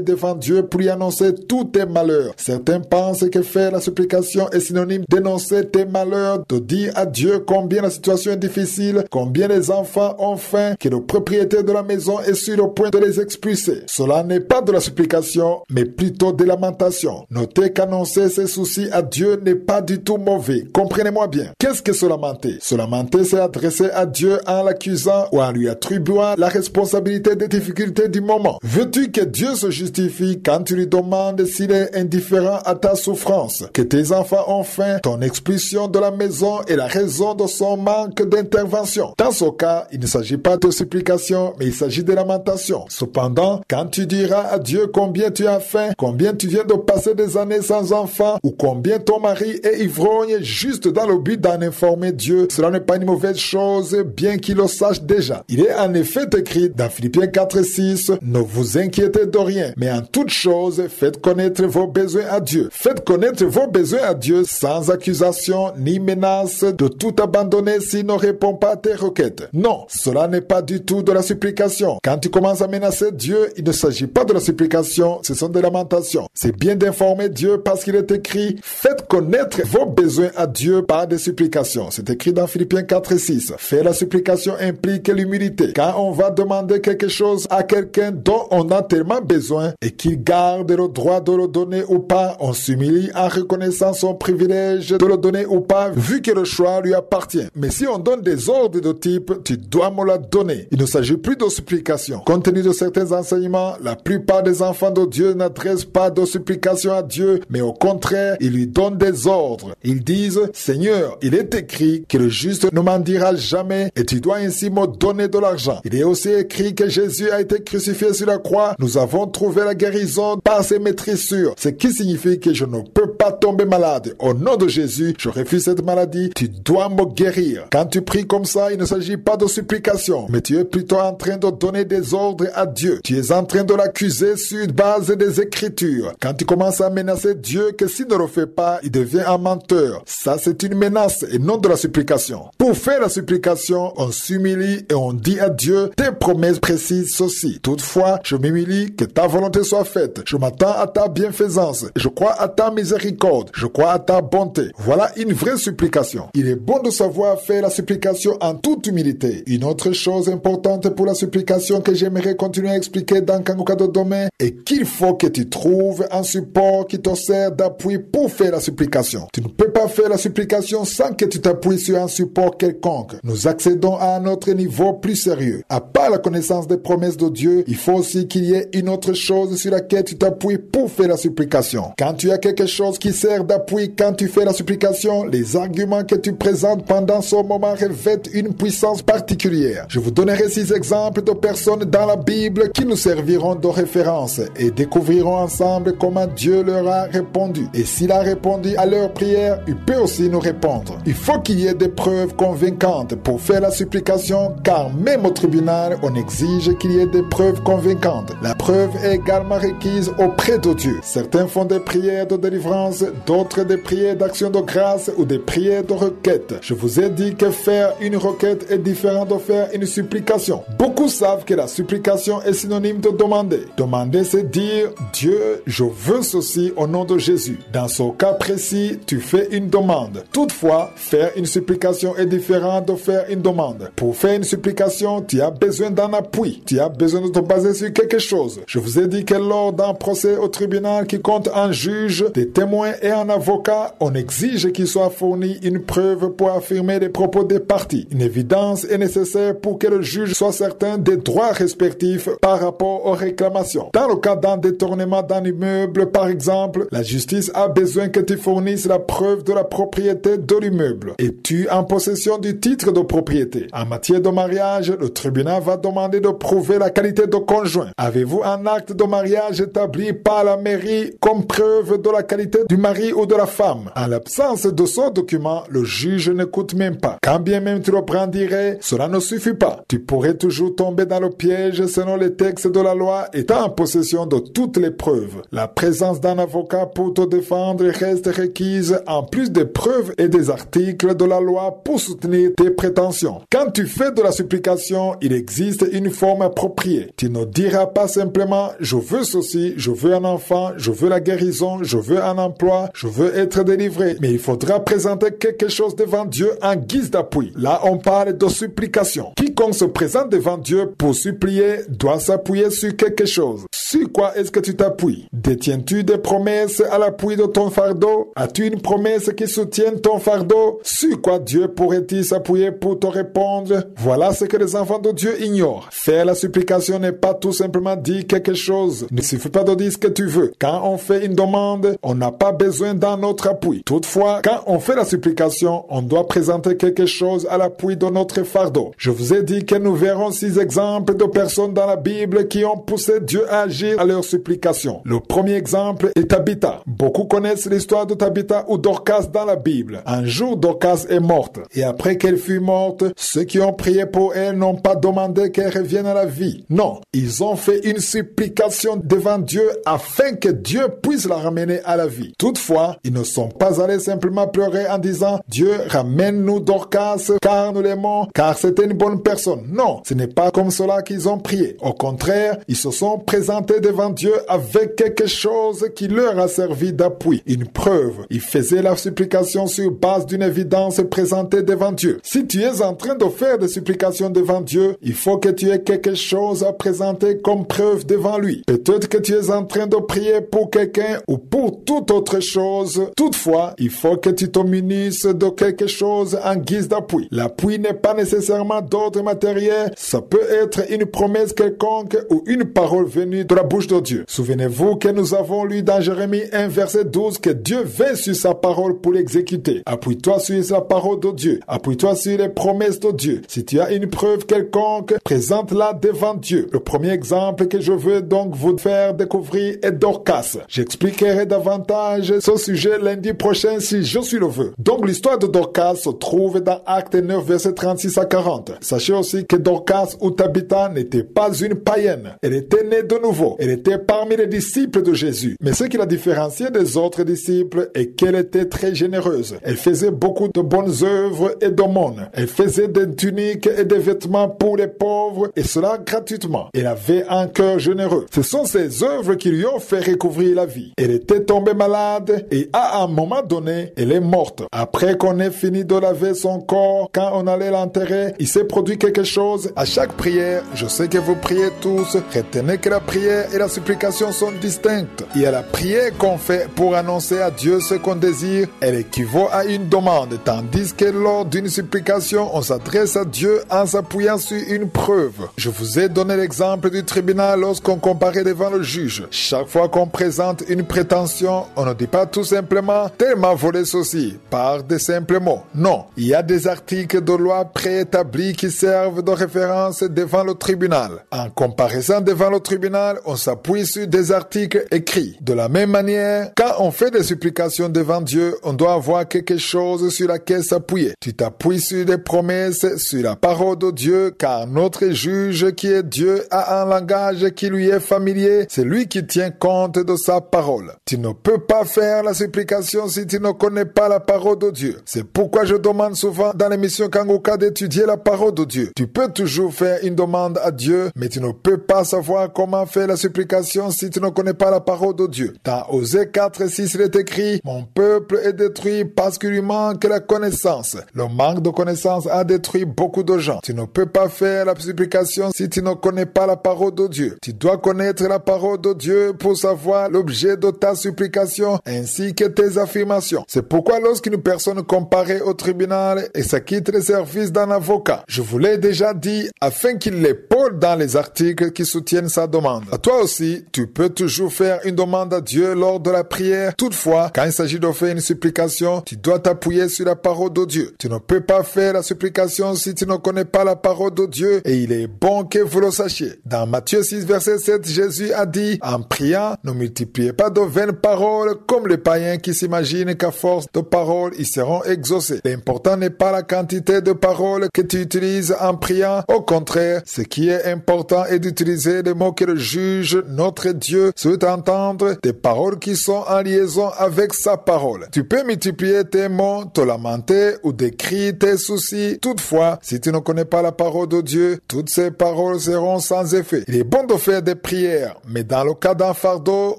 devant Dieu pour lui annoncer tous tes malheurs. Certains pensent que faire la supplication est synonyme d'énoncer tes malheurs, de dire à Dieu combien la situation est difficile, combien les enfants ont faim, que le propriétaire de la maison est sur le point de les expulser. Cela n'est pas de la supplication, mais plutôt des lamentations. Notez qu'annoncer ses soucis à Dieu n'est pas du tout mauvais. Comprenez-moi bien. Qu'est-ce que se lamenter? Se lamenter, c'est adresser à Dieu en l'accusant ou en lui attribuant la responsabilité des difficultés du moment. Veux-tu que Dieu se justifie quand tu lui demandes s'il est indifférent à ta souffrance, que tes enfants ont faim, ton expulsion de la maison et la raison de son manque d'intervention? Dans ce cas, il ne s'agit pas de supplication, mais il s'agit de lamentation. Cependant, quand tu diras à Dieu combien tu as faim, combien tu viens de passer des années sans enfant, ou combien ton mari est ivrogne juste dans le but d'en informer Dieu, cela n'est pas une mauvaise chose, bien qu'il le sache déjà. Il est en effet écrit dans Philippiens quatre six, « Ne vous inquiétez de rien, mais en toute chose, faites connaître vos besoins à Dieu. » Faites connaître vos besoins à Dieu sans accusation ni menace de tout abandonner s'il ne répond pas à tes requêtes. Non, cela n'est pas du tout de la supplication. Quand tu commences à menacer Dieu, il ne s'agit pas de la supplication, ce sont des lamentations. C'est bien d'informer Dieu parce qu'il est écrit « Faites connaître vos besoins à Dieu par des supplications ». C'est écrit dans Philippiens quatre six. Faire la supplication implique l'humilité. Quand on va demander quelque chose à quelqu'un dont on a tellement besoin et qu'il garde le droit de le donner ou pas, on s'humilie en reconnaissant son privilège de le donner ou pas, vu que le choix lui appartient. Mais si on donne des ordres de type « tu dois me la donner », il ne s'agit plus de supplication. Compte tenu de certains enseignements, la plupart des enfants de Dieu n'adressent pas de supplication à Dieu, mais au contraire, ils lui donnent des ordres. Ils disent « Seigneur, il est écrit que le juste ne m'en dira jamais et tu dois ainsi me donner de l'argent. » Il est aussi écrit que Jésus a été crucifié sur la croix. Nous avons trouvé la guérison par ses meurtrissures, ce qui signifie que je ne peux pas tomber malade. Au nom de Jésus, je refuse cette maladie. Tu dois me guérir. Quand tu pries comme ça, il ne s'agit pas de supplication, mais tu es plutôt en train de donner des ordres à Dieu. Tu es en train de l'accuser sur base des Écritures. Quand tu commences à menacer Dieu que s'il ne le fait pas, il devient un menteur. Ça, c'est une menace et non de la supplication. Pour faire la supplication, on s'humilie et on dit à Dieu, tes promesses précisent ceci. Toutefois, je m'humilie, que ta volonté soit faite. Je m'attends à ta bienfaisance. Je crois à ta miséricorde, je crois à ta bonté. Voilà une vraie supplication. Il est bon de savoir faire la supplication en toute humilité. Une autre chose importante pour la supplication que j'aimerais continuer à expliquer dans Kanguka de demain est qu'il faut que tu trouves un support qui te sert d'appui pour faire la supplication. Tu ne peux pas faire la supplication sans que tu t'appuies sur un support quelconque. Nous accédons à un autre niveau plus sérieux. À part la connaissance des promesses de Dieu, il faut aussi qu'il y ait une autre chose sur laquelle tu t'appuies pour faire la supplication. Quand tu as quelque chose qui sert d'appui quand tu fais la supplication, les arguments que tu présentes pendant ce moment revêtent une puissance particulière. Je vous donnerai six exemples de personnes dans la Bible qui nous serviront de référence et découvrirons ensemble comment Dieu leur a répondu. Et s'il a répondu à leur prière, il peut aussi nous répondre. Il faut qu'il y ait des preuves convaincantes pour faire la supplication, car même au tribunal, on exige qu'il y ait des preuves convaincantes. La preuve est également requise auprès de Dieu. Certains font des prières de délivrance, d'autres des prières d'action de grâce ou des prières de requête. Je vous ai dit que faire une requête est différent de faire une supplication. Beaucoup savent que la supplication est synonyme de demander. Demander, c'est dire « Dieu, je veux ceci au nom de Jésus ». Dans ce cas précis, tu fais une demande. Toutefois, faire une supplication est différent de faire une demande. Pour faire une supplication, tu as besoin d'un appui. Tu as besoin de te baser sur quelque chose. Je vous ai dit que lors d'un procès au tribunal qui compte un juge, des témoins et un avocat, on exige qu'il soit fourni une preuve pour affirmer les propos des parties. Une évidence est nécessaire pour que le juge soit certain des droits respectifs par rapport aux réclamations. Dans le cas d'un détournement d'un immeuble, par exemple, la justice a besoin que tu fournisses la preuve de la propriété de l'immeuble. Es-tu en possession du titre de propriété? En matière de mariage, le tribunal va demander de prouver la qualité de conjoint. Avez-vous un acte de mariage établi par la mairie comme preuve de la qualité du mari ou de la femme? En l'absence de ce document, le juge n'écoute même pas. Quand bien même tu le brandirais, cela ne suffit pas. Tu pourrais toujours tomber dans le piège selon les textes de la loi, étant en possession de toutes les preuves. La présence d'un avocat pour te défendre reste requise en plus des preuves et des articles de la loi pour soutenir tes prétentions. Quand tu fais de la supplication, il existe une forme appropriée. Tu ne diras pas simplement « je veux ceci, je veux un enfant, je veux la guérison, je veux un emploi, je veux être délivré ». Mais il faudra présenter quelque chose devant Dieu en guise d'appui. Là, on parle de supplication. Quiconque se présente devant Dieu pour supplier doit s'appuyer sur quelque chose. Sur quoi est-ce que tu t'appuies? Détiens-tu des promesses à l'appui de ton fardeau? As-tu une promesse qui soutienne ton fardeau? Sur quoi Dieu pourrait-il s'appuyer pour te répondre? Voilà ce que les enfants de Dieu ignorent. Faire la supplication n'est pas tout simplement dire quelque chose. Il ne suffit pas de dire ce que tu veux. Quand on fait une demande, on n'a pas besoin d'un autre appui. Toutefois, quand on fait la supplication, on doit présenter quelque chose à l'appui de notre fardeau. Je vous ai dit que nous verrons six exemples de personnes dans la Bible qui ont poussé Dieu à agir à leur supplication. Le premier exemple est Tabitha. Beaucoup connaissent l'histoire de Tabitha ou Dorcas dans la Bible. Un jour, Dorcas est morte. Et après qu'elle fut morte, ceux qui ont prié pour elle n'ont pas demandé qu'elle revienne à la vie. Non, ils ont fait une supplication devant Dieu afin que Dieu puisse la ramener à la vie. Toutefois, ils ne sont pas allés simplement pleurer en disant « Dieu, ramène-nous Dorcas, car nous l'aimons, car c'était une bonne personne. » Non, ce n'est pas comme cela qu'ils ont prié. Au contraire, ils se sont présentés devant Dieu avec quelque chose qui leur a servi d'appui, une preuve. Ils faisaient la supplication sur base d'une évidence présentée devant Dieu. Si tu es en train de faire des supplications devant Dieu, il faut que tu aies quelque chose à présenter comme preuve devant lui. Peut-être que tu es en train de prier pour quelqu'un ou pour toute autre chose. Toutefois, il faut que tu te munisses de quelque chose en guise d'appui. L'appui n'est pas nécessairement d'ordre matériel. Ça peut être une promesse quelconque ou une parole venue de la bouche de Dieu. Souvenez-vous que nous avons lu dans Jérémie un, verset douze que Dieu veille sur sa parole pour l'exécuter. Appuie-toi sur sa parole de Dieu. Appuie-toi sur les promesses de Dieu. Si tu as une preuve quelconque, présente-la devant Dieu. Le premier exemple que je veux donc vous faire découvrir est Dorcas. J'expliquerai davantage ce sujet lundi prochain si je suis le veux. Donc l'histoire de Dorcas se trouve dans Actes neuf, verset trente-six à quarante. Sachez aussi que Dorcas ou Tabitha n'était pas une païenne. Elle était née de nouveau. Elle était parmi les disciples de Jésus. Mais ce qui la différenciait des autres disciples est qu'elle était très généreuse. Elle faisait beaucoup de bonnes œuvres et d'aumônes. Elle faisait des tuniques et des vêtements pour les pauvres, et cela gratuitement. Elle avait un cœur généreux. Ce sont ses œuvres qui lui ont fait recouvrir la vie. Elle était tombée malade et à un moment donné, elle est morte. Après qu'on ait fini de laver son corps, quand on allait l'enterrer, il s'est produit quelque chose. À chaque prière, je sais que vous priez tous, retenez que la prière et la supplication sont distinctes. Il y a la prière qu'on fait pour annoncer à Dieu ce qu'on désire, elle équivaut à une demande, tandis que lors d'une supplication, on s'adresse à Dieu en s'appuyant sur une preuve. Je vous ai donné l'exemple du tribunal lorsqu'on comparaît devant le juge. Chaque fois qu'on présente une prétention, on ne dit pas tout simplement « tellement volé ceci » par des simples mots. Non, il y a des articles de loi préétablis qui servent de référence devant le tribunal. En comparaissant devant le tribunal, on s'appuie sur des articles écrits. De la même manière, quand on fait des supplications devant Dieu, on doit avoir quelque chose sur laquelle s'appuyer. Tu t'appuies sur des promesses, sur la parole de Dieu, car notre juge qui est Dieu a un langage qui lui est familier, c'est lui qui tient compte de sa parole. Tu ne peux pas faire la supplication si tu ne connais pas la parole de Dieu. C'est pourquoi je demande souvent dans l'émission Kanguka d'étudier la parole de Dieu. Tu peux toujours faire une demande à Dieu, mais tu ne peux pas savoir comment faire la supplication si tu ne connais pas la parole de Dieu. Dans Osée quatre six, il est écrit « Mon peuple est détruit parce qu'il lui manque la connaissance. » Le manque de connaissance a détruit beaucoup de gens. Tu ne peux pas faire la supplication si tu ne connais pas la parole de Dieu. Tu dois connaître la parole de Dieu pour savoir l'objet de ta supplication ainsi que tes affirmations. C'est pourquoi lorsqu'une personne comparée au tribunal et s'acquitte le service d'un avocat, je vous l'ai déjà dit, afin qu'il l'épaule dans les articles qui soutiennent sa demande. À toi aussi, tu peux toujours faire une demande à Dieu lors de la prière. Toutefois, quand il s'agit de faire une supplication, tu dois t'appuyer sur la parole de Dieu. Tu ne peux pas faire la supplication si tu ne connais pas la parole de Dieu, et il est bon que vous le sachiez. Dans Matthieu six, verset sept, Jésus a dit, en priant, ne multipliez pas de vaines paroles comme les païens qui s'imaginent qu'à force de paroles, ils seront exaucés. L'important n'est pas la quantité de paroles que tu utilises en priant. Au contraire, ce qui est important est d'utiliser les mots que le juge, notre Dieu, souhaite entendre, des paroles qui sont en liaison avec sa parole. Tu peux multiplier tes mots, te lamenter ou décrire tes soucis. Toutefois, si tu ne connais pas la parole de Dieu, toutes ces paroles seront sans effet. Il est bon de faire des prières, mais dans le cas d'un fardeau,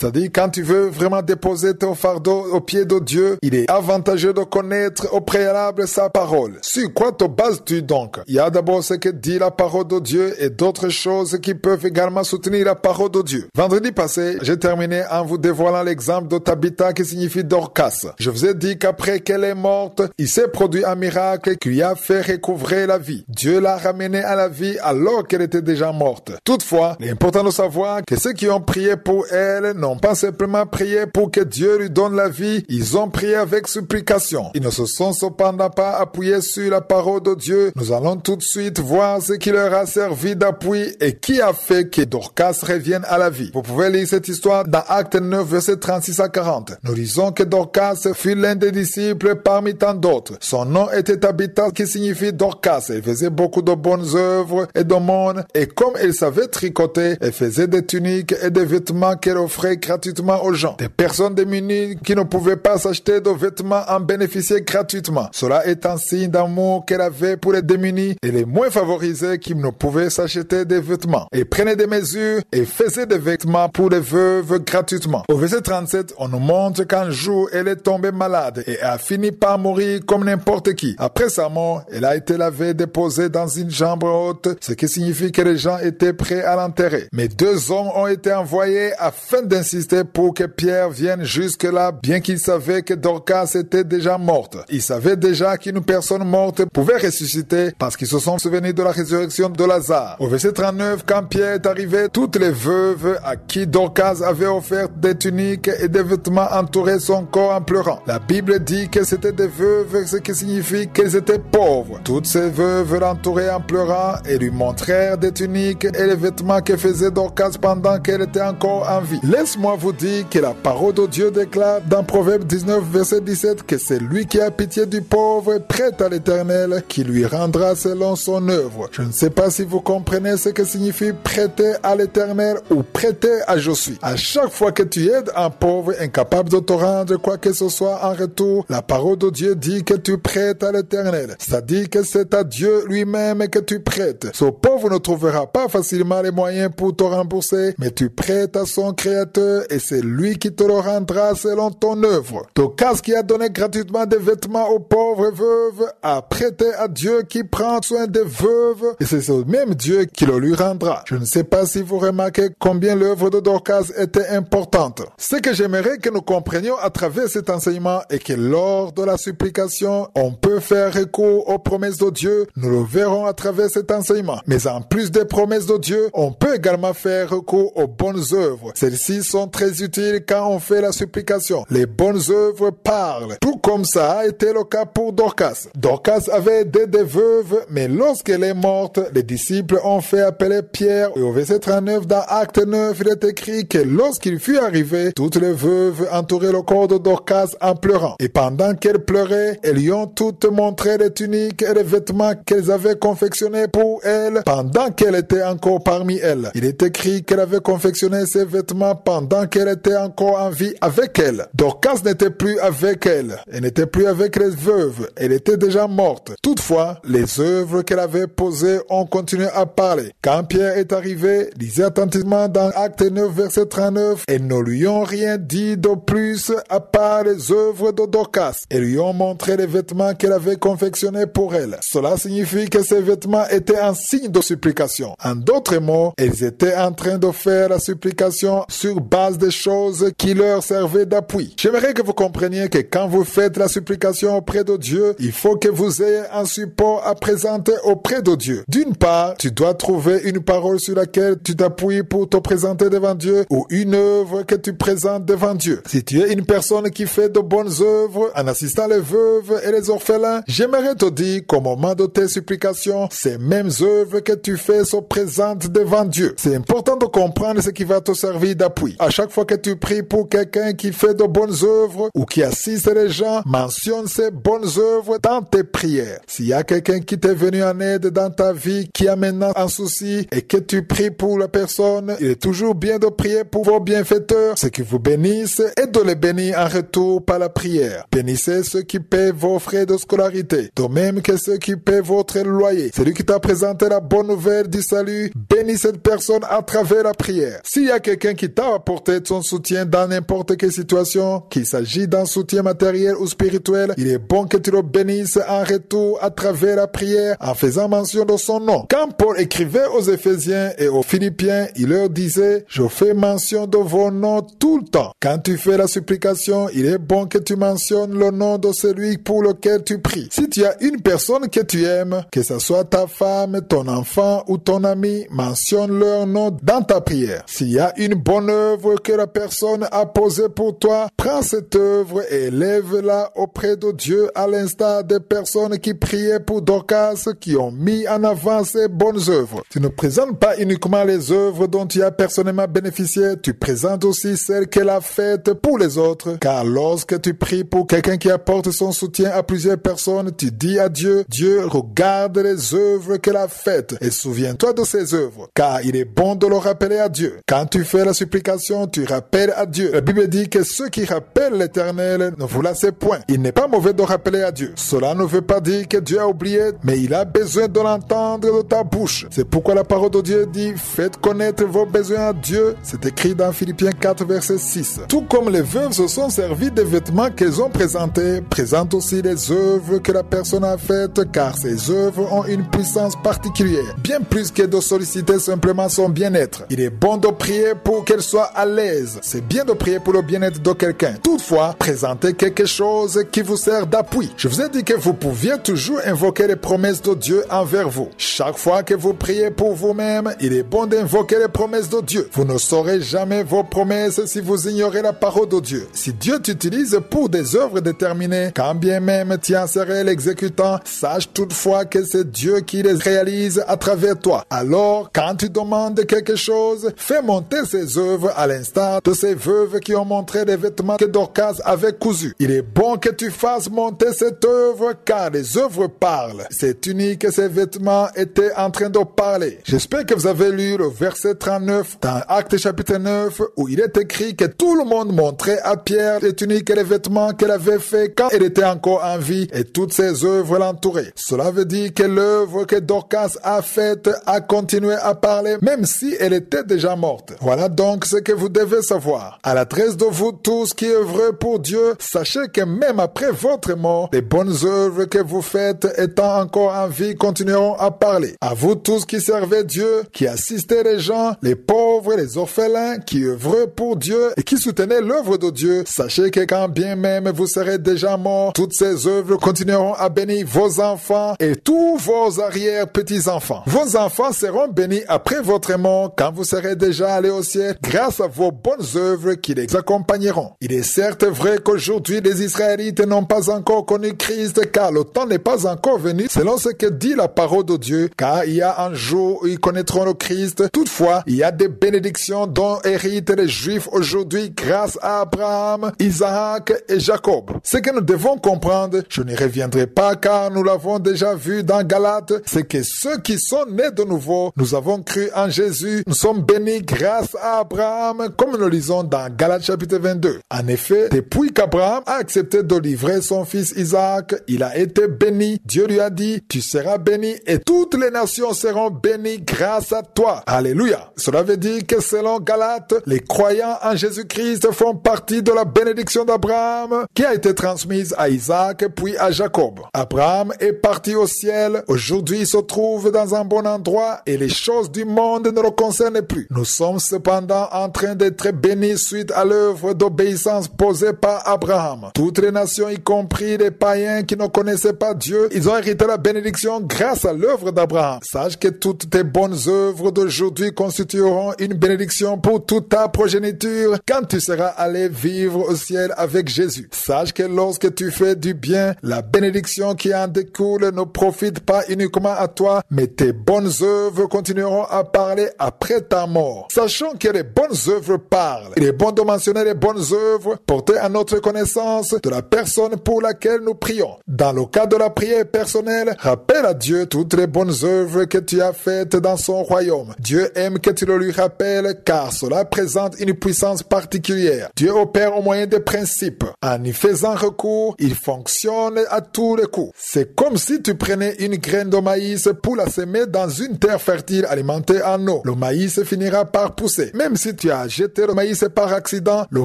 c'est-à-dire quand tu veux vraiment déposer ton fardeau au pied de Dieu, il est avantageux de connaître au préalable sa parole. Sur quoi te bases-tu donc? Il y a d'abord ce que dit la parole de Dieu et d'autres choses qui peuvent également soutenir la parole de Dieu. Vendredi passé, j'ai terminé en vous dévoilant l'exemple de Tabitha qui signifie Dorcas. Je vous ai dit qu'après qu'elle est morte, il s'est produit un miracle qui lui a fait recouvrer la vie. Dieu l'a ramenée à la vie alors qu'elle était déjà morte. Toutefois, il est important de savoir que ceux qui ont prié pour elle n'ont pas simplement prié pour que Dieu lui donne la vie, ils ont prié avec supplication. Ils ne se sont cependant pas appuyés sur la parole de Dieu. Nous allons tout de suite voir ce qui leur a servi d'appui et qui a fait que Dorcas revienne à la vie. Vous pouvez lire cette histoire dans Actes neuf, versets trente-six à quarante. Nous lisons que Dorcas fut l'un des disciples parmi tant d'autres. Son nom était Tabitha, qui signifie Dorcas. Elle faisait beaucoup de bonnes œuvres et d'aumônes, et comme elle savait tricoter, elle faisait des tuniques et des vêtements qu'elle offrait gratuitement aux gens. Des personnes démunies qui ne pouvaient pas s'acheter de vêtements en bénéficiaient gratuitement. Cela est un signe d'amour qu'elle avait pour les démunis et les moins favorisés qui ne pouvaient s'acheter des vêtements. Elle prenait des mesures et faisait des vêtements pour les veuves gratuitement. Au verset trente-sept, on nous montre qu'un jour, elle est tombée malade et a fini par mourir comme n'importe qui. Après sa mort, elle a été lavée, déposée dans une chambre haute, ce qui signifie que les gens étaient prêts à l'enterrer. Mais deux hommes ont été envoyés afin d'insister pour que Pierre vienne jusque-là, bien qu'ils savaient que Dorcas était déjà morte. Ils savaient déjà qu'une personne morte pouvait ressusciter parce qu'ils se sont souvenus de la résurrection de Lazare. Au verset trente-neuf, quand Pierre est arrivé, toutes les veuves à qui Dorcas avait offert des tuniques et des vêtements entouraient son corps en pleurant. La Bible dit que c'était des veuves, ce qui signifie qu'elles étaient pauvres. Toutes ces veuves l'entouraient en pleurant et lui montrèrent des tuniques et les vêtements que faisait Dorcas pendant qu'elle était encore en vie. Laisse-moi vous dire que la parole de Dieu déclare dans Proverbes dix-neuf, verset dix-sept que c'est lui qui a pitié du pauvre, prêt à l'Éternel, qui lui rendra selon son œuvre. Je ne sais pas si vous comprenez ce que signifie prêter à l'Éternel ou prêter à Je suis. À chaque fois que tu aides un pauvre incapable de te rendre quoi que ce soit en retour, la parole de Dieu dit que tu prêtes à l'Éternel. C'est-à-dire que c'est à Dieu lui-même que tu prêtes. Ce pauvre ne trouvera pas facilement les moyens pour te rembourser, mais tu prêtes à son Créateur et c'est lui qui te le rendra selon ton œuvre. Dorcas, qui a donné gratuitement des vêtements aux pauvres veuves, a prêté à Dieu qui prend soin des veuves et c'est ce même Dieu qui le lui rendra. Je ne sais pas si vous remarquez combien l'œuvre de Dorcas était importante. Ce que j'aimerais que nous comprenions à travers cet enseignement est que lors de la supplication, on peut faire recours aux promesses de Dieu. Nous le verrons à travers cet enseignement. Mais en plus des promesses de Dieu, on peut également également faire recours aux bonnes œuvres. Celles-ci sont très utiles quand on fait la supplication. Les bonnes œuvres parlent, tout comme ça a été le cas pour Dorcas. Dorcas avait aidé des veuves, mais lorsqu'elle est morte, les disciples ont fait appeler Pierre. Et au verset trente-neuf dans Actes neuf, il est écrit que lorsqu'il fut arrivé, toutes les veuves entouraient le corps de Dorcas en pleurant. Et pendant qu'elle pleurait, elles lui ont toutes montré les tuniques et les vêtements qu'elles avaient confectionnés pour elle pendant qu'elle était encore parmi elles. Il est écrit qu'elle avait confectionné ses vêtements pendant qu'elle était encore en vie avec elle. Dorcas n'était plus avec elle. Elle n'était plus avec les veuves. Elle était déjà morte. Toutefois, les œuvres qu'elle avait posées ont continué à parler. Quand Pierre est arrivé, lisez attentivement dans Actes neuf, verset trente-neuf, et ne lui ont rien dit de plus à part les œuvres de Dorcas. Ils lui ont montré les vêtements qu'elle avait confectionnés pour elle. Cela signifie que ces vêtements étaient un signe de supplication. En d'autres mots, ils étaient en train de faire la supplication sur base des choses qui leur servaient d'appui. J'aimerais que vous compreniez que quand vous faites la supplication auprès de Dieu, il faut que vous ayez un support à présenter auprès de Dieu. D'une part, tu dois trouver une parole sur laquelle tu t'appuies pour te présenter devant Dieu ou une œuvre que tu présentes devant Dieu. Si tu es une personne qui fait de bonnes œuvres en assistant les veuves et les orphelins, j'aimerais te dire qu'au moment de tes supplications, ces mêmes œuvres que tu fais sont présentes devant Dieu. C'est important de comprendre ce qui va te servir d'appui. À chaque fois que tu pries pour quelqu'un qui fait de bonnes œuvres ou qui assiste les gens, mentionne ces bonnes œuvres dans tes prières. S'il y a quelqu'un qui t'est venu en aide dans ta vie, qui a maintenant un souci et que tu pries pour la personne, il est toujours bien de prier pour vos bienfaiteurs, ceux qui vous bénissent, et de les bénir en retour par la prière. Bénissez ceux qui paient vos frais de scolarité, de même que ceux qui paient votre loyer. Celui qui t'a présenté la bonne nouvelle du salut, bénis cette personne à travers la prière. S'il y a quelqu'un qui t'a apporté son soutien dans n'importe quelle situation, qu'il s'agit d'un soutien matériel ou spirituel, il est bon que tu le bénisses en retour à travers la prière en faisant mention de son nom. Quand Paul écrivait aux Éphésiens et aux Philippiens, il leur disait « Je fais mention de vos noms tout le temps. » Quand tu fais la supplication, il est bon que tu mentionnes le nom de celui pour lequel tu pries. Si tu as une personne que tu aimes, que ce soit ta femme, ton enfant ou ton ami, mentionne leur nom dans ta prière. S'il y a une bonne œuvre que la personne a posée pour toi, prends cette œuvre et élève-la auprès de Dieu, à l'instar des personnes qui priaient pour Dorcas, qui ont mis en avant ces bonnes œuvres. Tu ne présentes pas uniquement les œuvres dont tu as personnellement bénéficié, tu présentes aussi celles qu'elle a faites pour les autres, car lorsque tu pries pour quelqu'un qui apporte son soutien à plusieurs personnes, tu dis à Dieu, Dieu regarde les œuvres qu'elle a faites et souviens-toi de ses œuvres, car il est bon de le rappeler à Dieu. Quand tu fais la supplication, tu rappelles à Dieu. La Bible dit que ceux qui rappellent l'Éternel ne vous lassez point. Il n'est pas mauvais de rappeler à Dieu. Cela ne veut pas dire que Dieu a oublié, mais il a besoin de l'entendre de ta bouche. C'est pourquoi la parole de Dieu dit, faites connaître vos besoins à Dieu. C'est écrit dans Philippiens quatre, verset six. Tout comme les veuves se sont servies des vêtements qu'elles ont présentés, présente aussi les œuvres que la personne a faites, car ces œuvres ont une puissance particulière, bien plus que de solliciter simplement son bien-être. Il est bon de prier pour qu'elle soit à l'aise. C'est bien de prier pour le bien-être de quelqu'un. Toutefois, présentez quelque chose qui vous sert d'appui. Je vous ai dit que vous pouviez toujours invoquer les promesses de Dieu envers vous. Chaque fois que vous priez pour vous-même, il est bon d'invoquer les promesses de Dieu. Vous ne saurez jamais vos promesses si vous ignorez la parole de Dieu. Si Dieu t'utilise pour des œuvres déterminées, quand bien même tu en serais l'exécutant, sache toutefois que c'est Dieu qui les réalise à travers toi. Alors, quand tu demandes quelque chose, fais monter ces œuvres à l'instar de ces veuves qui ont montré les vêtements que Dorcas avait cousus. Il est bon que tu fasses monter cette œuvre, car les œuvres parlent. Ces tuniques et ces vêtements étaient en train de parler. J'espère que vous avez lu le verset trente-neuf dans Actes chapitre neuf, où il est écrit que tout le monde montrait à Pierre les tuniques et les vêtements qu'elle avait fait quand elle était encore en vie, et toutes ses œuvres l'entouraient. Cela veut dire que l'œuvre que Dorcas a faite a continué à parler, même si elle était déjà morte. Voilà donc ce que vous devez savoir. À l'adresse de vous tous qui œuvrez pour Dieu, sachez que même après votre mort, les bonnes œuvres que vous faites étant encore en vie continueront à parler. À vous tous qui servez Dieu, qui assistez les gens, les pauvres, pauvres et les orphelins, qui œuvraient pour Dieu et qui soutenaient l'œuvre de Dieu. Sachez que quand bien même vous serez déjà morts, toutes ces œuvres continueront à bénir vos enfants et tous vos arrière-petits-enfants. Vos enfants seront bénis après votre mort, quand vous serez déjà allés au ciel, grâce à vos bonnes œuvres qui les accompagneront. Il est certes vrai qu'aujourd'hui les Israélites n'ont pas encore connu Christ, car le temps n'est pas encore venu, selon ce que dit la parole de Dieu, car il y a un jour où ils connaîtront le Christ. Toutefois, il y a des bénédictions dont héritent les Juifs aujourd'hui grâce à Abraham, Isaac et Jacob. Ce que nous devons comprendre, je n'y reviendrai pas car nous l'avons déjà vu dans Galates, c'est que ceux qui sont nés de nouveau, nous avons cru en Jésus, nous sommes bénis grâce à Abraham, comme nous lisons dans Galates chapitre vingt-deux. En effet, depuis qu'Abraham a accepté de livrer son fils Isaac, il a été béni. Dieu lui a dit, tu seras béni et toutes les nations seront bénies grâce à toi. Alléluia. Cela veut dire que selon Galates, les croyants en Jésus-Christ font partie de la bénédiction d'Abraham qui a été transmise à Isaac puis à Jacob. Abraham est parti au ciel. Aujourd'hui, il se trouve dans un bon endroit et les choses du monde ne le concernent plus. Nous sommes cependant en train d'être bénis suite à l'œuvre d'obéissance posée par Abraham. Toutes les nations, y compris les païens qui ne connaissaient pas Dieu, ils ont hérité la bénédiction grâce à l'œuvre d'Abraham. Sache que toutes tes bonnes œuvres d'aujourd'hui constitueront une bénédiction pour toute ta progéniture quand tu seras allé vivre au ciel avec Jésus. Sache que lorsque tu fais du bien, la bénédiction qui en découle ne profite pas uniquement à toi, mais tes bonnes œuvres continueront à parler après ta mort. Sachons que les bonnes œuvres parlent. Il est bon de mentionner les bonnes œuvres portées à notre connaissance de la personne pour laquelle nous prions. Dans le cas de la prière personnelle, rappelle à Dieu toutes les bonnes œuvres que tu as faites dans son royaume. Dieu aime que tu le lui rappelles car cela présente une puissance particulière. Dieu opère au moyen des principes. En y faisant recours, il fonctionne à tous les coups. C'est comme si tu prenais une graine de maïs pour la semer dans une terre fertile alimentée en eau. Le maïs finira par pousser. Même si tu as jeté le maïs par accident, le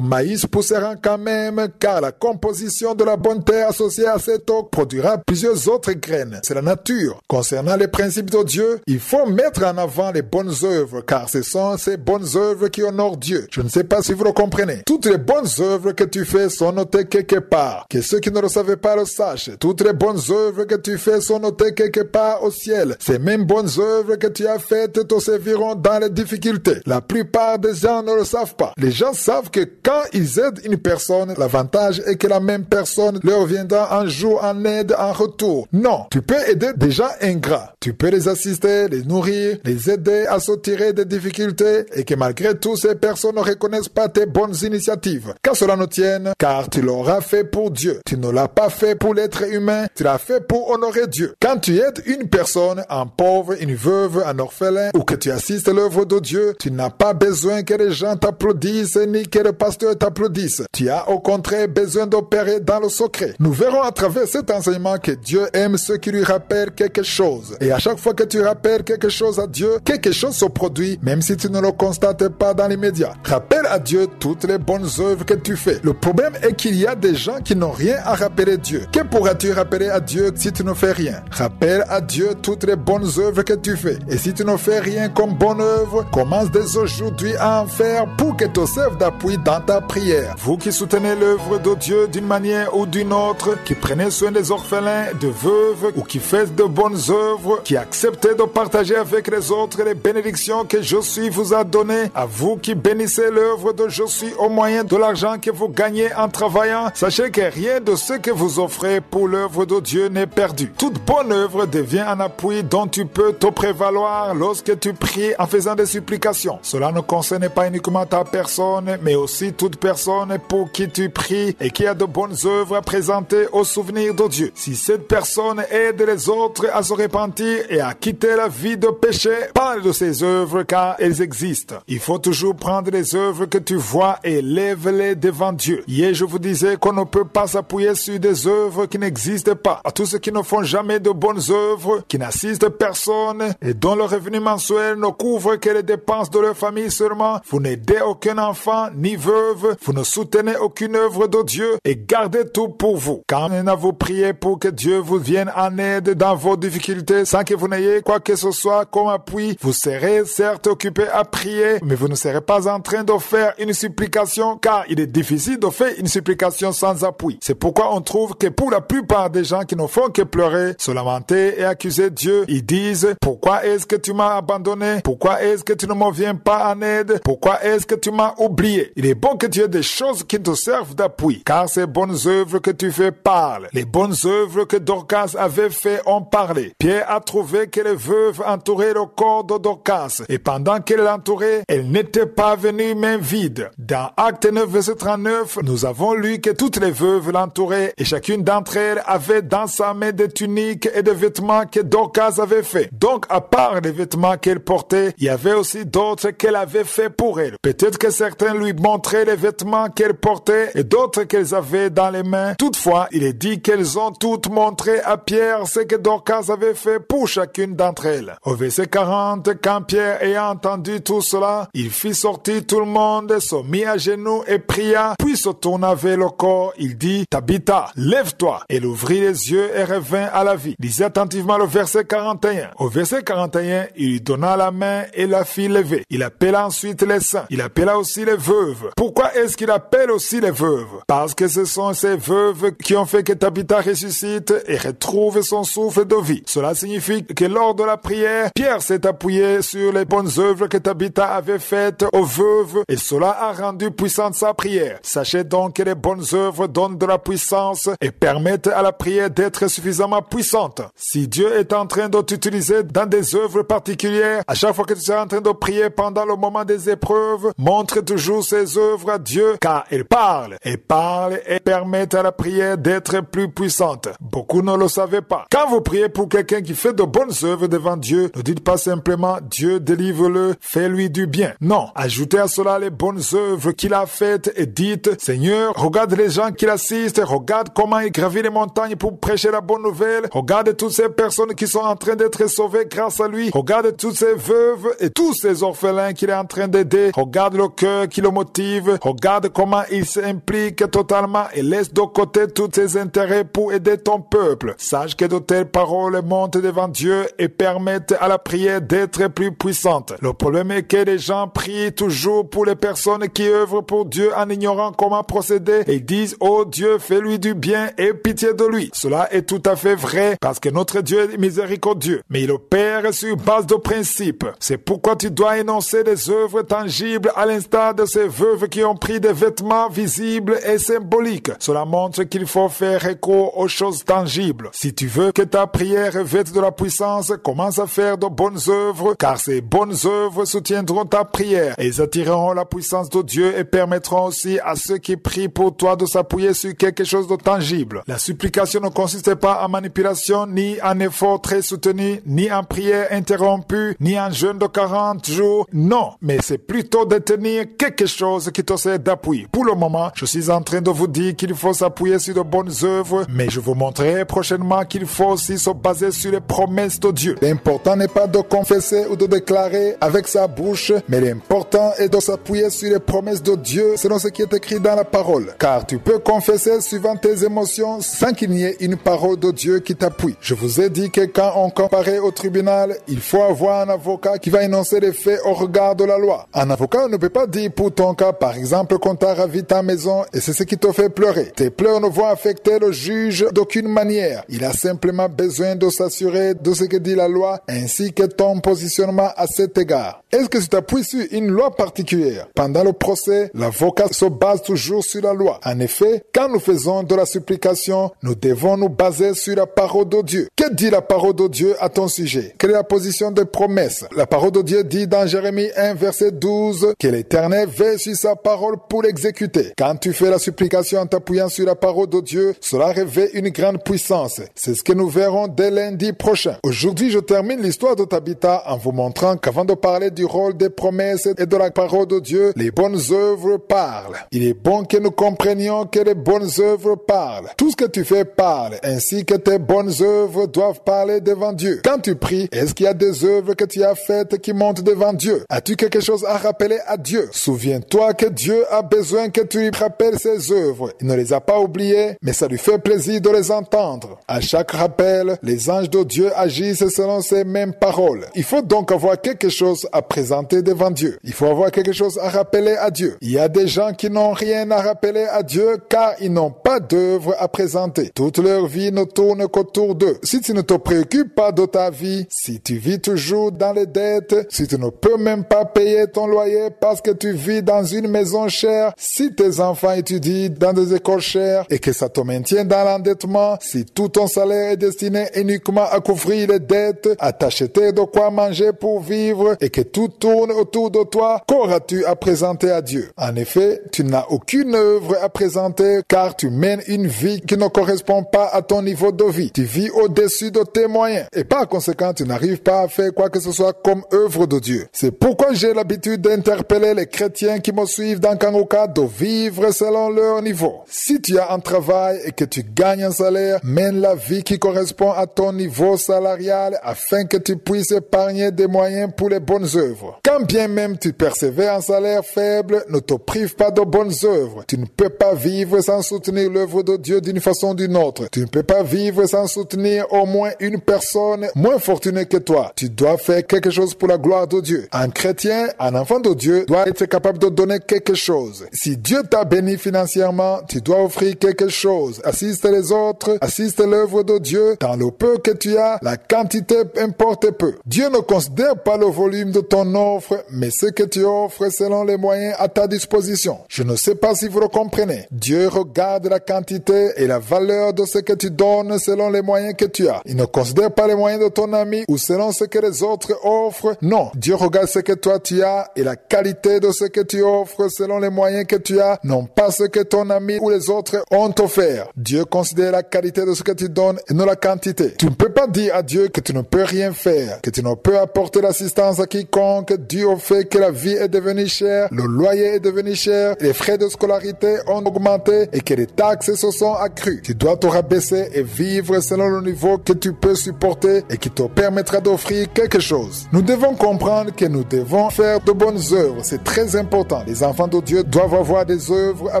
maïs poussera quand même car la composition de la bonne terre associée à cette eau produira plusieurs autres graines. C'est la nature. Concernant les principes de Dieu, il faut mettre en avant les bonnes œuvres car ce sont ces bonnes œuvres qui honorent Dieu. Je ne sais pas si vous le comprenez. Toutes les bonnes œuvres que tu fais sont notées quelque part. Que ceux qui ne le savaient pas le sachent. Toutes les bonnes œuvres que tu fais sont notées quelque part au ciel. Ces mêmes bonnes œuvres que tu as faites te serviront dans les difficultés. La plupart des gens ne le savent pas. Les gens savent que quand ils aident une personne, l'avantage est que la même personne leur viendra un jour en aide en retour. Non, tu peux aider des gens ingrats. Tu peux les assister, les nourrir, les aider à se tirer des difficultés et que malgré tout, ces personnes ne reconnaissent pas tes bonnes initiatives. Qu'à cela nous tienne, car tu l'auras fait pour Dieu. Tu ne l'as pas fait pour l'être humain, tu l'as fait pour honorer Dieu. Quand tu aides une personne, un pauvre, une veuve, un orphelin ou que tu assistes l'œuvre de Dieu, tu n'as pas besoin que les gens t'applaudissent ni que le pasteur t'applaudisse. Tu as au contraire besoin d'opérer dans le secret. Nous verrons à travers cet enseignement que Dieu aime ceux qui lui rappellent quelque chose. Et à chaque fois que tu rappelles quelque chose à Dieu, quelque chose se produit, même si tu ne le constates pas dans l'immédiat. Rappelle à Dieu toutes les bonnes œuvres que tu fais. Le problème est qu'il y a des gens qui n'ont rien à rappeler Dieu. Que pourras-tu rappeler à Dieu si tu ne fais rien? Rappelle à Dieu toutes les bonnes œuvres que tu fais. Et si tu ne fais rien comme bonne œuvre, commence dès aujourd'hui à en faire pour qu'elle te serve d'appui dans ta prière. Vous qui soutenez l'œuvre de Dieu d'une manière ou d'une autre, qui prenez soin des orphelins, des veuves ou qui faites de bonnes œuvres, qui acceptez de partager avec les autres les bénédictions que je suis vous a données, à vous qui bénissez l'œuvre de je suis au moyen de l'argent que vous gagnez en travaillant, sachez que rien de ce que vous offrez pour l'œuvre de Dieu n'est perdu. Toute bonne œuvre devient un appui dont tu peux te prévaloir lorsque tu pries en faisant des supplications. Cela ne concerne pas uniquement ta personne, mais aussi toute personne pour qui tu pries et qui a de bonnes œuvres à présenter au souvenir de Dieu. Si cette personne aide les autres à se repentir et à quitter la vie de péché, parle de ses œuvres car elles existent. Il faut toujours prendre les œuvres que tu vois et lève-les devant Dieu. Hier, je vous disais qu'on ne peut pas s'appuyer sur des œuvres qui n'existent pas. À tous ceux qui ne font jamais de bonnes œuvres, qui n'assistent personne et dont le revenu mensuel ne couvre que les dépenses de leur famille seulement, vous n'aidez aucun enfant ni veuve, vous ne soutenez aucune œuvre de Dieu et gardez tout pour vous. Quand vous priez pour que Dieu vous vienne en aide dans vos difficultés sans que vous n'ayez quoi que ce soit comme appui, vous serez certes occupé à prier, mais vous ne serez pas en train de faire une supplication, car il est difficile de faire une supplication sans appui. C'est pourquoi on trouve que pour la plupart des gens qui ne font que pleurer, se lamenter et accuser Dieu, ils disent « Pourquoi est-ce que tu m'as abandonné? Pourquoi est-ce que tu ne me viens pas en aide? Pourquoi est-ce que tu m'as oublié? » Il est bon que tu aies des choses qui te servent d'appui, car ces bonnes œuvres que tu fais parlent. Les bonnes œuvres que Dorcas avait fait ont parlé. Pierre a trouvé que les veuves entouraient le corps de Dorcas, et pendant qu'elle l'entourait, elle n'était pas venue main vide. Dans Actes neuf, verset trente-neuf, nous avons lu que toutes les veuves l'entouraient, et chacune d'entre elles avait dans sa main des tuniques et des vêtements que Dorcas avait fait. Donc, à part les vêtements qu'elle portait, il y avait aussi d'autres qu'elle avait fait pour elle. Peut-être que certains lui montraient les vêtements qu'elle portait et d'autres qu'elles avaient dans les mains. Toutefois, il est dit qu'elles ont toutes montré à Pierre ce que Dorcas avait fait pour chacune d'entre elles. Au verset quarante, quand Pierre ayant entendu tout cela, il fit sortir tout le monde, se mit à genoux et pria, puis se tourna vers le corps. Il dit, « Tabitha, lève-toi » Elle ouvrit les yeux et revint à la vie. Lisez attentivement le verset quarante et un. Au verset quarante et un, il lui donna la main et la fit lever. Il appela ensuite les saints. Il appela aussi les veuves. Pourquoi est-ce qu'il appelle aussi les veuves? Parce que ce sont ces veuves qui ont fait que Tabitha ressuscite et retrouve son souffle de vie. Cela signifie que lors de la prière, Pierre s'est appuyé sur les bonnes œuvres que Tabitha avait faites aux veuves et cela a rendu puissante sa prière. Sachez donc que les bonnes œuvres donnent de la puissance et permettent à la prière d'être suffisamment puissante. Si Dieu est en train de t'utiliser dans des œuvres particulières, à chaque fois que tu seras en train de prier pendant le moment des épreuves, montre toujours ces œuvres à Dieu car elle parle, elle parle et permet à la prière d'être plus puissante. Beaucoup ne le savaient pas. Quand vous priez pour quelqu'un qui fait de bonnes œuvres devant Dieu, ne dites pas simplement « Dieu délivre-le, fais-lui du bien ». Non, ajoutez à cela les bonnes œuvres qu'il a faites et dites « Seigneur, regarde les gens qui l'assistent, regarde comment il gravit les montagnes pour prêcher la bonne nouvelle, regarde toutes ces personnes qui sont en train d'être sauvées grâce à lui, regarde toutes ces veuves et tous ces orphelins qu'il est en train d'aider, regarde le cœur qui le motive, regarde comment il s'implique totalement et laisse de côté tous ses intérêts pour aider ton peuple. Sache que de telles paroles montent devant Dieu et permettent à la prière d'être plus puissante. Le problème est que les gens prient toujours pour les personnes qui œuvrent pour Dieu en ignorant comment procéder et disent « Oh Dieu, fais-lui du bien et pitié de lui ». Cela est tout à fait vrai parce que notre Dieu est miséricordieux, mais il opère sur base de principes. C'est pourquoi tu dois énoncer des œuvres tangibles à l'instar de ces veuves qui ont pris des vêtements visibles et symboliques. Cela montre qu'il faut faire recours aux choses tangibles. Si tu veux que ta prière revête de la puissance, commence à faire de bonnes œuvres car ces bonnes œuvres soutiendront ta prière et ils attireront la puissance de Dieu et permettront aussi à ceux qui prient pour toi de s'appuyer sur quelque chose de tangible. La supplication ne consiste pas en manipulation, ni en effort très soutenu, ni en prière interrompue, ni en jeûne de quarante jours. Non, mais c'est plutôt de tenir quelque chose qui te sert d'appui. Pour le moment, je suis en train de vous dire qu'il faut s'appuyer sur de bonnes œuvres, mais je vous montrerai prochainement qu'il faut aussi se baser sur les promesses de Dieu. L'important n'est pas de confesser ou de déclarer avec sa bouche, mais l'important est de s'appuyer sur les promesses de Dieu selon ce qui est écrit dans la parole, car tu peux confesser suivant tes émotions sans qu'il n'y ait une parole de Dieu qui t'appuie. Je vous ai dit que quand on comparaît au tribunal, il faut avoir un avocat qui va énoncer les faits au regard de la loi. Un avocat ne peut pas dire pour ton cas, par exemple, qu'on t'a ravi ta maison et c'est ce qui te fait pleurer. Tes pleurs ne vont affecter le juge d'aucune manière. Il a simplement besoin de s'assurer de ce que dit la loi ainsi que ton positionnement à cet égard. Est-ce que tu t'appuies sur une loi particulière? Pendant le procès, l'avocat se base toujours sur la loi. En effet, quand nous faisons de la supplication, nous devons nous baser sur la parole de Dieu. Que dit la parole de Dieu à ton sujet? Quelle est la position des promesses? La parole de Dieu dit dans Jérémie un, verset douze, que l'Éternel veille sur sa parole pour l'exécuter. Quand tu fais la supplication en t'appuyant sur la parole de Dieu, cela révèle une grande puissance. C'est ce que nous verrons dès lundi prochain. Aujourd'hui, je termine l'histoire de Tabitha en vous montrant qu'avant de parler du rôle des promesses et de la parole de Dieu, les bonnes œuvres parlent. Il est bon que nous comprenions que les bonnes œuvres parlent. Tout ce que tu fais parle, ainsi que tes bonnes œuvres doivent parler devant Dieu. Quand tu pries, est-ce qu'il y a des œuvres que tu as faites qui montent devant Dieu? As-tu quelque chose à rappeler à Dieu? Souviens-toi que Dieu a besoin que tu lui rappelles ses œuvres. Il ne les a pas oubliées, mais ça lui fait plaisir de les entendre. À chaque rappel, les anges de Dieu agissent selon ces mêmes paroles. Il faut donc avoir quelque chose à prier présenter devant Dieu. Il faut avoir quelque chose à rappeler à Dieu. Il y a des gens qui n'ont rien à rappeler à Dieu car ils n'ont pas d'œuvre à présenter. Toute leur vie ne tourne qu'autour d'eux. Si tu ne te préoccupes pas de ta vie, si tu vis toujours dans les dettes, si tu ne peux même pas payer ton loyer parce que tu vis dans une maison chère, si tes enfants étudient dans des écoles chères et que ça te maintient dans l'endettement, si tout ton salaire est destiné uniquement à couvrir les dettes, à t'acheter de quoi manger pour vivre et que tout tourne autour de toi, qu'auras-tu à présenter à Dieu? En effet, tu n'as aucune œuvre à présenter car tu mènes une vie qui ne correspond pas à ton niveau de vie. Tu vis au-dessus de tes moyens et par conséquent, tu n'arrives pas à faire quoi que ce soit comme œuvre de Dieu. C'est pourquoi j'ai l'habitude d'interpeller les chrétiens qui me suivent dans Kanguka de vivre selon leur niveau. Si tu as un travail et que tu gagnes un salaire, mène la vie qui correspond à ton niveau salarial afin que tu puisses épargner des moyens pour les bonnes œuvres. Quand bien même tu percevais un salaire faible, ne te prive pas de bonnes œuvres. Tu ne peux pas vivre sans soutenir l'œuvre de Dieu d'une façon ou d'une autre. Tu ne peux pas vivre sans soutenir au moins une personne moins fortunée que toi. Tu dois faire quelque chose pour la gloire de Dieu. Un chrétien, un enfant de Dieu, doit être capable de donner quelque chose. Si Dieu t'a béni financièrement, tu dois offrir quelque chose. Assiste les autres, assiste l'œuvre de Dieu. Dans le peu que tu as, la quantité importe peu. Dieu ne considère pas le volume de ton offre, mais ce que tu offres selon les moyens à ta disposition. Je ne sais pas si vous le comprenez. Dieu regarde la quantité et la valeur de ce que tu donnes selon les moyens que tu as. Il ne considère pas les moyens de ton ami ou selon ce que les autres offrent. Non, Dieu regarde ce que toi tu as et la qualité de ce que tu offres selon les moyens que tu as, non pas ce que ton ami ou les autres ont offert. Dieu considère la qualité de ce que tu donnes et non la quantité. Tu ne peux pas dire à Dieu que tu ne peux rien faire, que tu ne peux apporter l'assistance à quiconque dû au fait que la vie est devenue chère, le loyer est devenu cher, les frais de scolarité ont augmenté et que les taxes se sont accrues. Tu dois te rabaisser et vivre selon le niveau que tu peux supporter et qui te permettra d'offrir quelque chose. Nous devons comprendre que nous devons faire de bonnes œuvres. C'est très important. Les enfants de Dieu doivent avoir des œuvres à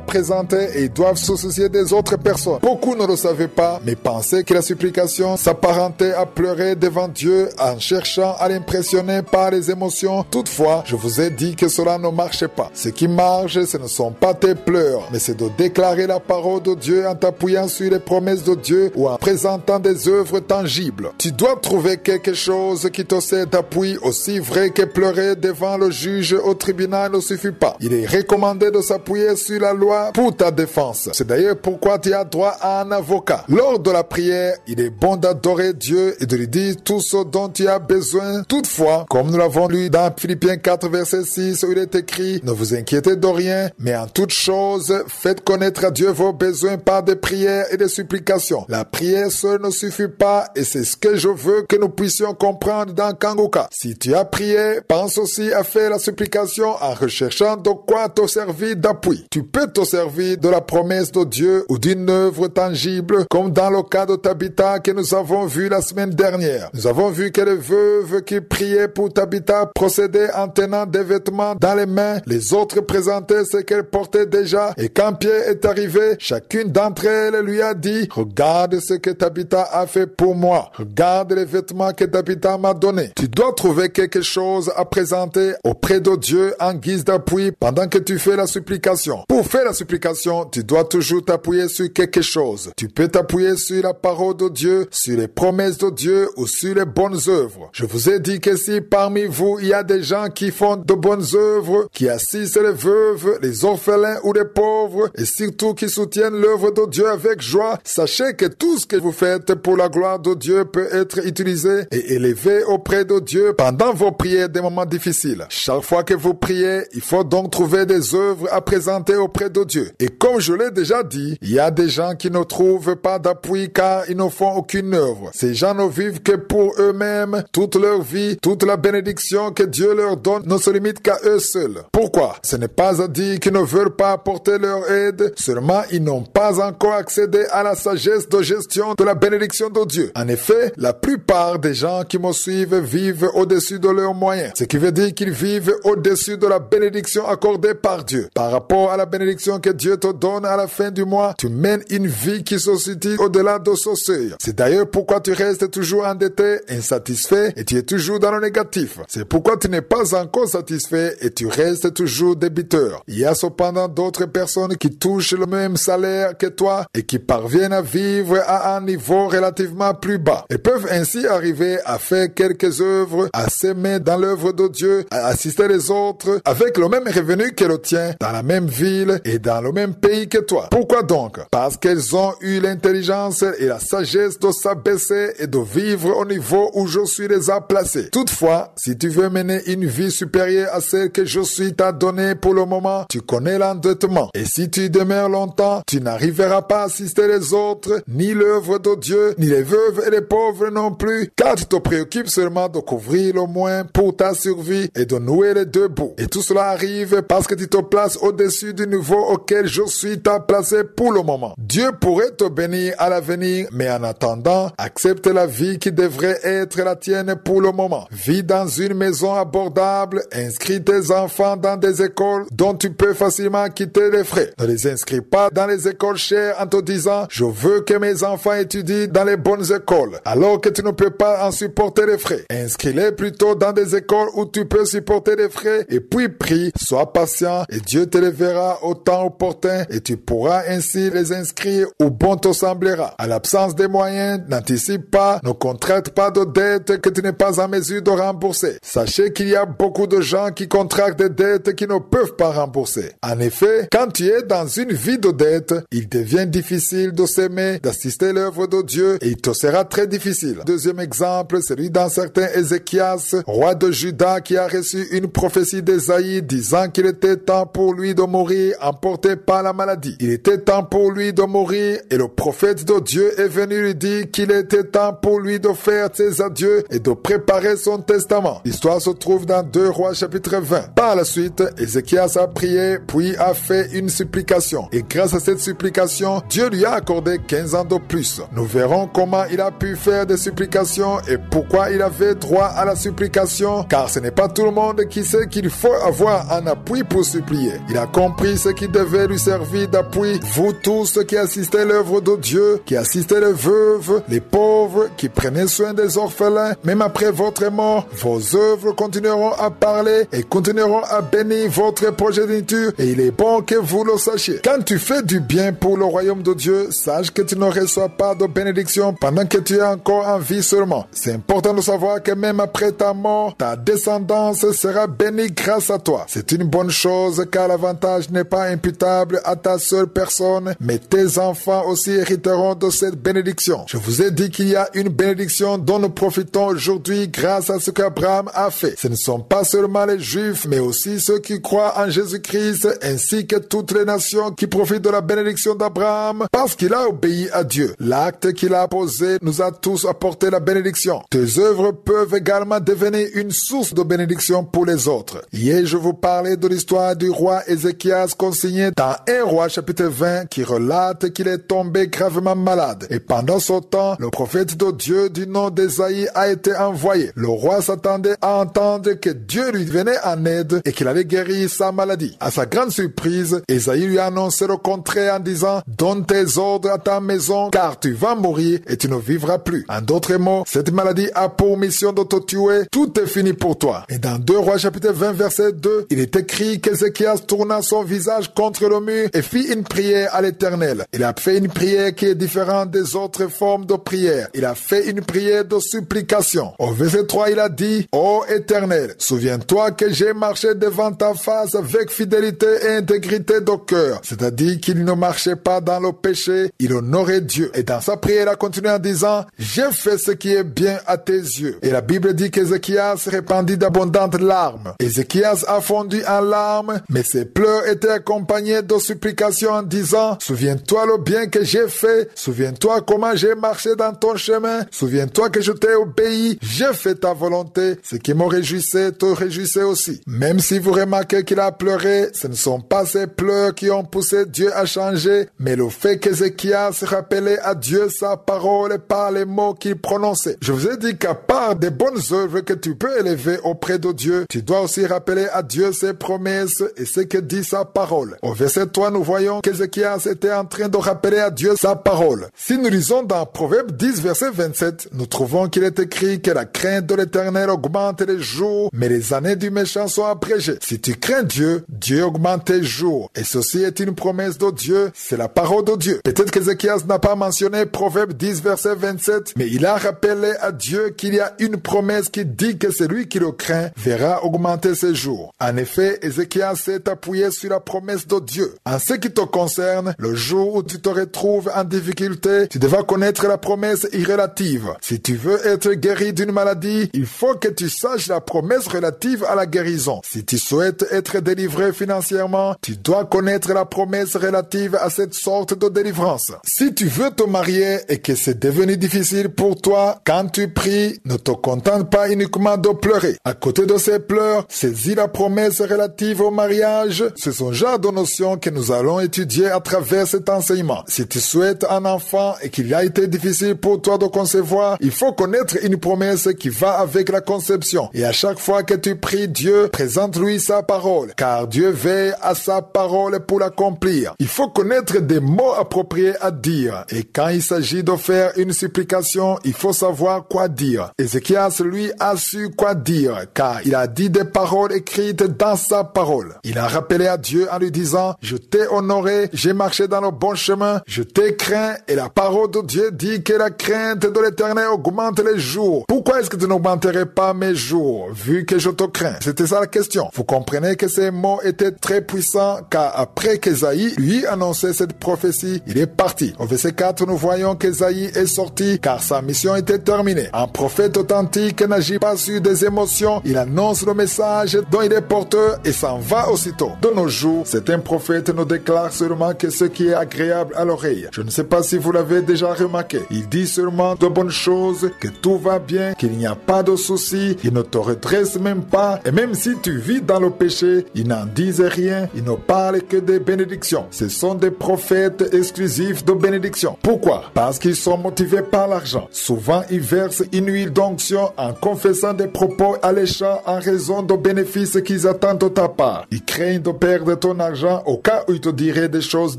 présenter et ils doivent se soucier des autres personnes. Beaucoup ne le savaient pas, mais pensaient que la supplication s'apparentait à pleurer devant Dieu en cherchant à l'impressionner par les émotions. Toutefois, je vous ai dit que cela ne marchait pas. Ce qui marche, ce ne sont pas tes pleurs, mais c'est de déclarer la parole de Dieu en t'appuyant sur les promesses de Dieu ou en présentant des œuvres tangibles. Tu dois trouver quelque chose qui te sert d'appui, aussi vrai que pleurer devant le juge au tribunal ne suffit pas. Il est recommandé de s'appuyer sur la loi pour ta défense. C'est d'ailleurs pourquoi tu as droit à un avocat. Lors de la prière, il est bon d'adorer Dieu et de lui dire tout ce dont tu as besoin. Toutefois, comme nous l'avons lu dans Philippiens quatre, verset six, où il est écrit « Ne vous inquiétez de rien, mais en toute chose, faites connaître à Dieu vos besoins par des prières et des supplications. » La prière seule ne suffit pas et c'est ce que je veux que nous puissions comprendre dans Kanguka. Si tu as prié, pense aussi à faire la supplication en recherchant de quoi te servir d'appui. Tu peux te servir de la promesse de Dieu ou d'une œuvre tangible, comme dans le cas de Tabitha que nous avons vu la semaine dernière. Nous avons vu que les veuves qui priaient pour Tabitha procédaient en tenant des vêtements dans les mains. Les autres présentaient ce qu'elles portaient déjà et quand Pierre est arrivé, chacune d'entre elles lui a dit « Regarde ce que Tabitha a fait pour moi. Regarde les vêtements que Tabitha m'a donnés. » Tu dois trouver quelque chose à présenter auprès de Dieu en guise d'appui pendant que tu fais la supplication. Pour faire la supplication, tu dois toujours t'appuyer sur quelque chose. Tu peux t'appuyer sur la parole de Dieu, sur les promesses de Dieu ou sur les bonnes œuvres. Je vous ai dit que si parmi vous, il y a des gens qui font de bonnes œuvres, qui assistent les veuves, les orphelins ou les pauvres et surtout qui soutiennent l'œuvre de Dieu avec joie, sachez que tout ce que vous faites pour la gloire de Dieu peut être utilisé et élevé auprès de Dieu pendant vos prières des moments difficiles. Chaque fois que vous priez, il faut donc trouver des œuvres à présenter auprès de Dieu. Et comme je l'ai déjà dit, il y a des gens qui ne trouvent pas d'appui car ils ne font aucune œuvre. Ces gens ne vivent que pour eux-mêmes. Toute leur vie, toute la bénédiction que Dieu leur donne ne se limite qu'à eux seuls. Pourquoi? Ce n'est pas à dire qu'ils ne veulent pas apporter leur aide, seulement ils n'ont pas encore accédé à la sagesse de gestion de la bénédiction de Dieu. En effet, la plupart des gens qui me suivent vivent au-dessus de leurs moyens, ce qui veut dire qu'ils vivent au-dessus de la bénédiction accordée par Dieu. Par rapport à la bénédiction que Dieu te donne à la fin du mois, tu mènes une vie qui se situe au-delà de ce seuil. C'est d'ailleurs pourquoi tu restes toujours endetté, insatisfait et tu es toujours dans le négatif. C'est pourquoi pourquoi tu n'es pas encore satisfait et tu restes toujours débiteur. Il y a cependant d'autres personnes qui touchent le même salaire que toi et qui parviennent à vivre à un niveau relativement plus bas et peuvent ainsi arriver à faire quelques œuvres, à s'aimer dans l'œuvre de Dieu, à assister les autres avec le même revenu que le tien, dans la même ville et dans le même pays que toi. Pourquoi donc? Parce qu'elles ont eu l'intelligence et la sagesse de s'abaisser et de vivre au niveau où je suis déjà placé. Toutefois, si tu veux mener une vie supérieure à celle que je suis t'a donnée pour le moment, tu connais l'endettement. Et si tu demeures longtemps, tu n'arriveras pas à assister les autres, ni l'œuvre de Dieu, ni les veuves et les pauvres non plus, car tu te préoccupes seulement de couvrir le moins pour ta survie et de nouer les deux bouts. Et tout cela arrive parce que tu te places au-dessus du niveau auquel je suis t'a placé pour le moment. Dieu pourrait te bénir à l'avenir, mais en attendant, accepte la vie qui devrait être la tienne pour le moment. Vis dans une maison abordable, inscris tes enfants dans des écoles dont tu peux facilement quitter les frais. Ne les inscris pas dans les écoles chères en te disant « Je veux que mes enfants étudient dans les bonnes écoles » alors que tu ne peux pas en supporter les frais. Inscris-les plutôt dans des écoles où tu peux supporter les frais et puis prie, sois patient et Dieu te les verra au temps opportun et tu pourras ainsi les inscrire où bon te semblera. À l'absence des moyens, n'anticipe pas, ne contracte pas de dettes que tu n'es pas en mesure de rembourser. Sachez qu'il y a beaucoup de gens qui contractent des dettes qui ne peuvent pas rembourser. En effet, quand tu es dans une vie de dette, il devient difficile de s'aimer, d'assister l'œuvre de Dieu et il te sera très difficile. Deuxième exemple, celui d'un certain Ézéchias, roi de Juda, qui a reçu une prophétie d'Ésaïe disant qu'il était temps pour lui de mourir, emporté par la maladie. Il était temps pour lui de mourir et le prophète de Dieu est venu lui dire qu'il était temps pour lui de faire ses adieux et de préparer son testament. L'histoire se trouve dans deux Rois chapitre vingt. Par la suite, Ézéchias a prié puis a fait une supplication et grâce à cette supplication, Dieu lui a accordé quinze ans de plus. Nous verrons comment il a pu faire des supplications et pourquoi il avait droit à la supplication, car ce n'est pas tout le monde qui sait qu'il faut avoir un appui pour supplier. Il a compris ce qui devait lui servir d'appui. Vous tous qui assistez l'œuvre de Dieu, qui assistez les veuves, les pauvres, qui prenez soin des orphelins, même après votre mort, vos œuvres continueront à parler et continueront à bénir votre progéniture et il est bon que vous le sachiez. Quand tu fais du bien pour le royaume de Dieu, sache que tu ne reçois pas de bénédiction pendant que tu es encore en vie seulement. C'est important de savoir que même après ta mort, ta descendance sera bénie grâce à toi. C'est une bonne chose car l'avantage n'est pas imputable à ta seule personne, mais tes enfants aussi hériteront de cette bénédiction. Je vous ai dit qu'il y a une bénédiction dont nous profitons aujourd'hui grâce à ce qu'Abraham a fait. Ce ne sont pas seulement les Juifs, mais aussi ceux qui croient en Jésus-Christ, ainsi que toutes les nations qui profitent de la bénédiction d'Abraham parce qu'il a obéi à Dieu. L'acte qu'il a posé nous a tous apporté la bénédiction. Tes œuvres peuvent également devenir une source de bénédiction pour les autres. Hier, je vous parlais de l'histoire du roi Ézéchias consigné dans un Roi chapitre vingt qui relate qu'il est tombé gravement malade. Et pendant ce temps, le prophète de Dieu du nom d'Ésaïe a été envoyé. Le roi s'attendait à entendre que Dieu lui venait en aide et qu'il allait guérir sa maladie. À sa grande surprise, Ésaïe lui a annoncé le contraire en disant « Donne tes ordres à ta maison car tu vas mourir et tu ne vivras plus. » En d'autres mots, cette maladie a pour mission de te tuer, tout est fini pour toi. Et dans deux Rois chapitre vingt verset deux, il est écrit qu'Ézéchias tourna son visage contre le mur et fit une prière à l'Éternel. Il a fait une prière qui est différente des autres formes de prière. Il a fait une prière de supplication. Au verset trois, il a dit « Ô Éternel, souviens-toi que j'ai marché devant ta face avec fidélité et intégrité de cœur. » C'est-à-dire qu'il ne marchait pas dans le péché, il honorait Dieu. Et dans sa prière, il a continué en disant « J'ai fait ce qui est bien à tes yeux. » Et la Bible dit qu'Ézéchias répandit d'abondantes larmes. Ézéchias a fondu en larmes, mais ses pleurs étaient accompagnés de supplications en disant « Souviens-toi le bien que j'ai fait, souviens-toi comment j'ai marché dans ton chemin, souviens-toi que je t'ai obéi, j'ai fait ta volonté, ce qui me réjouissait te réjouissait aussi. » Même si vous remarquez qu'il a pleuré, ce ne sont pas ses pleurs qui ont poussé Dieu à changer, mais le fait qu'Ézéchias rappelait à Dieu sa parole par les mots qu'il prononçait. Je vous ai dit qu'à part des bonnes œuvres que tu peux élever auprès de Dieu, tu dois aussi rappeler à Dieu ses promesses et ce que dit sa parole. Au verset trois, nous voyons qu'Ézéchias était en train de rappeler à Dieu sa parole. Si nous lisons dans Proverbes dix, verset vingt-sept, nous trouvons qu'il est écrit que la crainte de l'Éternel augmente les tes jours, mais les années du méchant sont abrégées. Si tu crains Dieu, Dieu augmente tes jours. Et ceci est une promesse de Dieu, c'est la parole de Dieu. Peut-être qu'Ézéchias n'a pas mentionné Proverbes dix, verset vingt-sept, mais il a rappelé à Dieu qu'il y a une promesse qui dit que celui qui le craint verra augmenter ses jours. En effet, Ézéchias s'est appuyé sur la promesse de Dieu. En ce qui te concerne, le jour où tu te retrouves en difficulté, tu devras connaître la promesse irrélative. Si tu veux être guéri d'une maladie, il faut que tu saches la promesse relative à la guérison. Si tu souhaites être délivré financièrement, tu dois connaître la promesse relative à cette sorte de délivrance. Si tu veux te marier et que c'est devenu difficile pour toi, quand tu pries, ne te contente pas uniquement de pleurer. À côté de ces pleurs, saisis la promesse relative au mariage. C'est ce genre de notion que nous allons étudier à travers cet enseignement. Si tu souhaites un enfant et qu'il a été difficile pour toi de concevoir, il faut connaître une promesse qui va avec la conception. Et à chaque fois que tu pries Dieu, présente-lui sa parole, car Dieu veille à sa parole pour l'accomplir. Il faut connaître des mots appropriés à dire. Et quand il s'agit de faire une supplication, il faut savoir quoi dire. Ézéchias, lui, a su quoi dire, car il a dit des paroles écrites dans sa parole. Il a rappelé à Dieu en lui disant, « Je t'ai honoré, j'ai marché dans le bon chemin, je t'ai craint. » Et la parole de Dieu dit que la crainte de l'Éternel augmente les jours. Pourquoi est-ce que tu n'augmenterais pas mes jours, vu que je te crains? C'était ça la question. Vous comprenez que ces mots étaient très puissants, car après qu'Ésaïe lui annonçait cette prophétie, il est parti. Au verset quatre, nous voyons qu'Ésaïe est sorti, car sa mission était terminée. Un prophète authentique n'agit pas sur des émotions, il annonce le message dont il est porteur et s'en va aussitôt. De nos jours, certains prophètes nous déclarent seulement que ce qui est agréable à l'oreille. Je ne sais pas si vous l'avez déjà remarqué. Il dit seulement de bonnes choses, que tout va bien, qu'il n'y a pas de soucis, il ne te redresse même pas, et même si tu vis dans le péché, ils n'en disent rien, ils ne parlent que des bénédictions. Ce sont des prophètes exclusifs de bénédictions. Pourquoi? Parce qu'ils sont motivés par l'argent. Souvent, ils versent une huile d'onction en confessant des propos alléchants en raison de bénéfices qu'ils attendent de ta part. Ils craignent de perdre ton argent au cas où ils te diraient des choses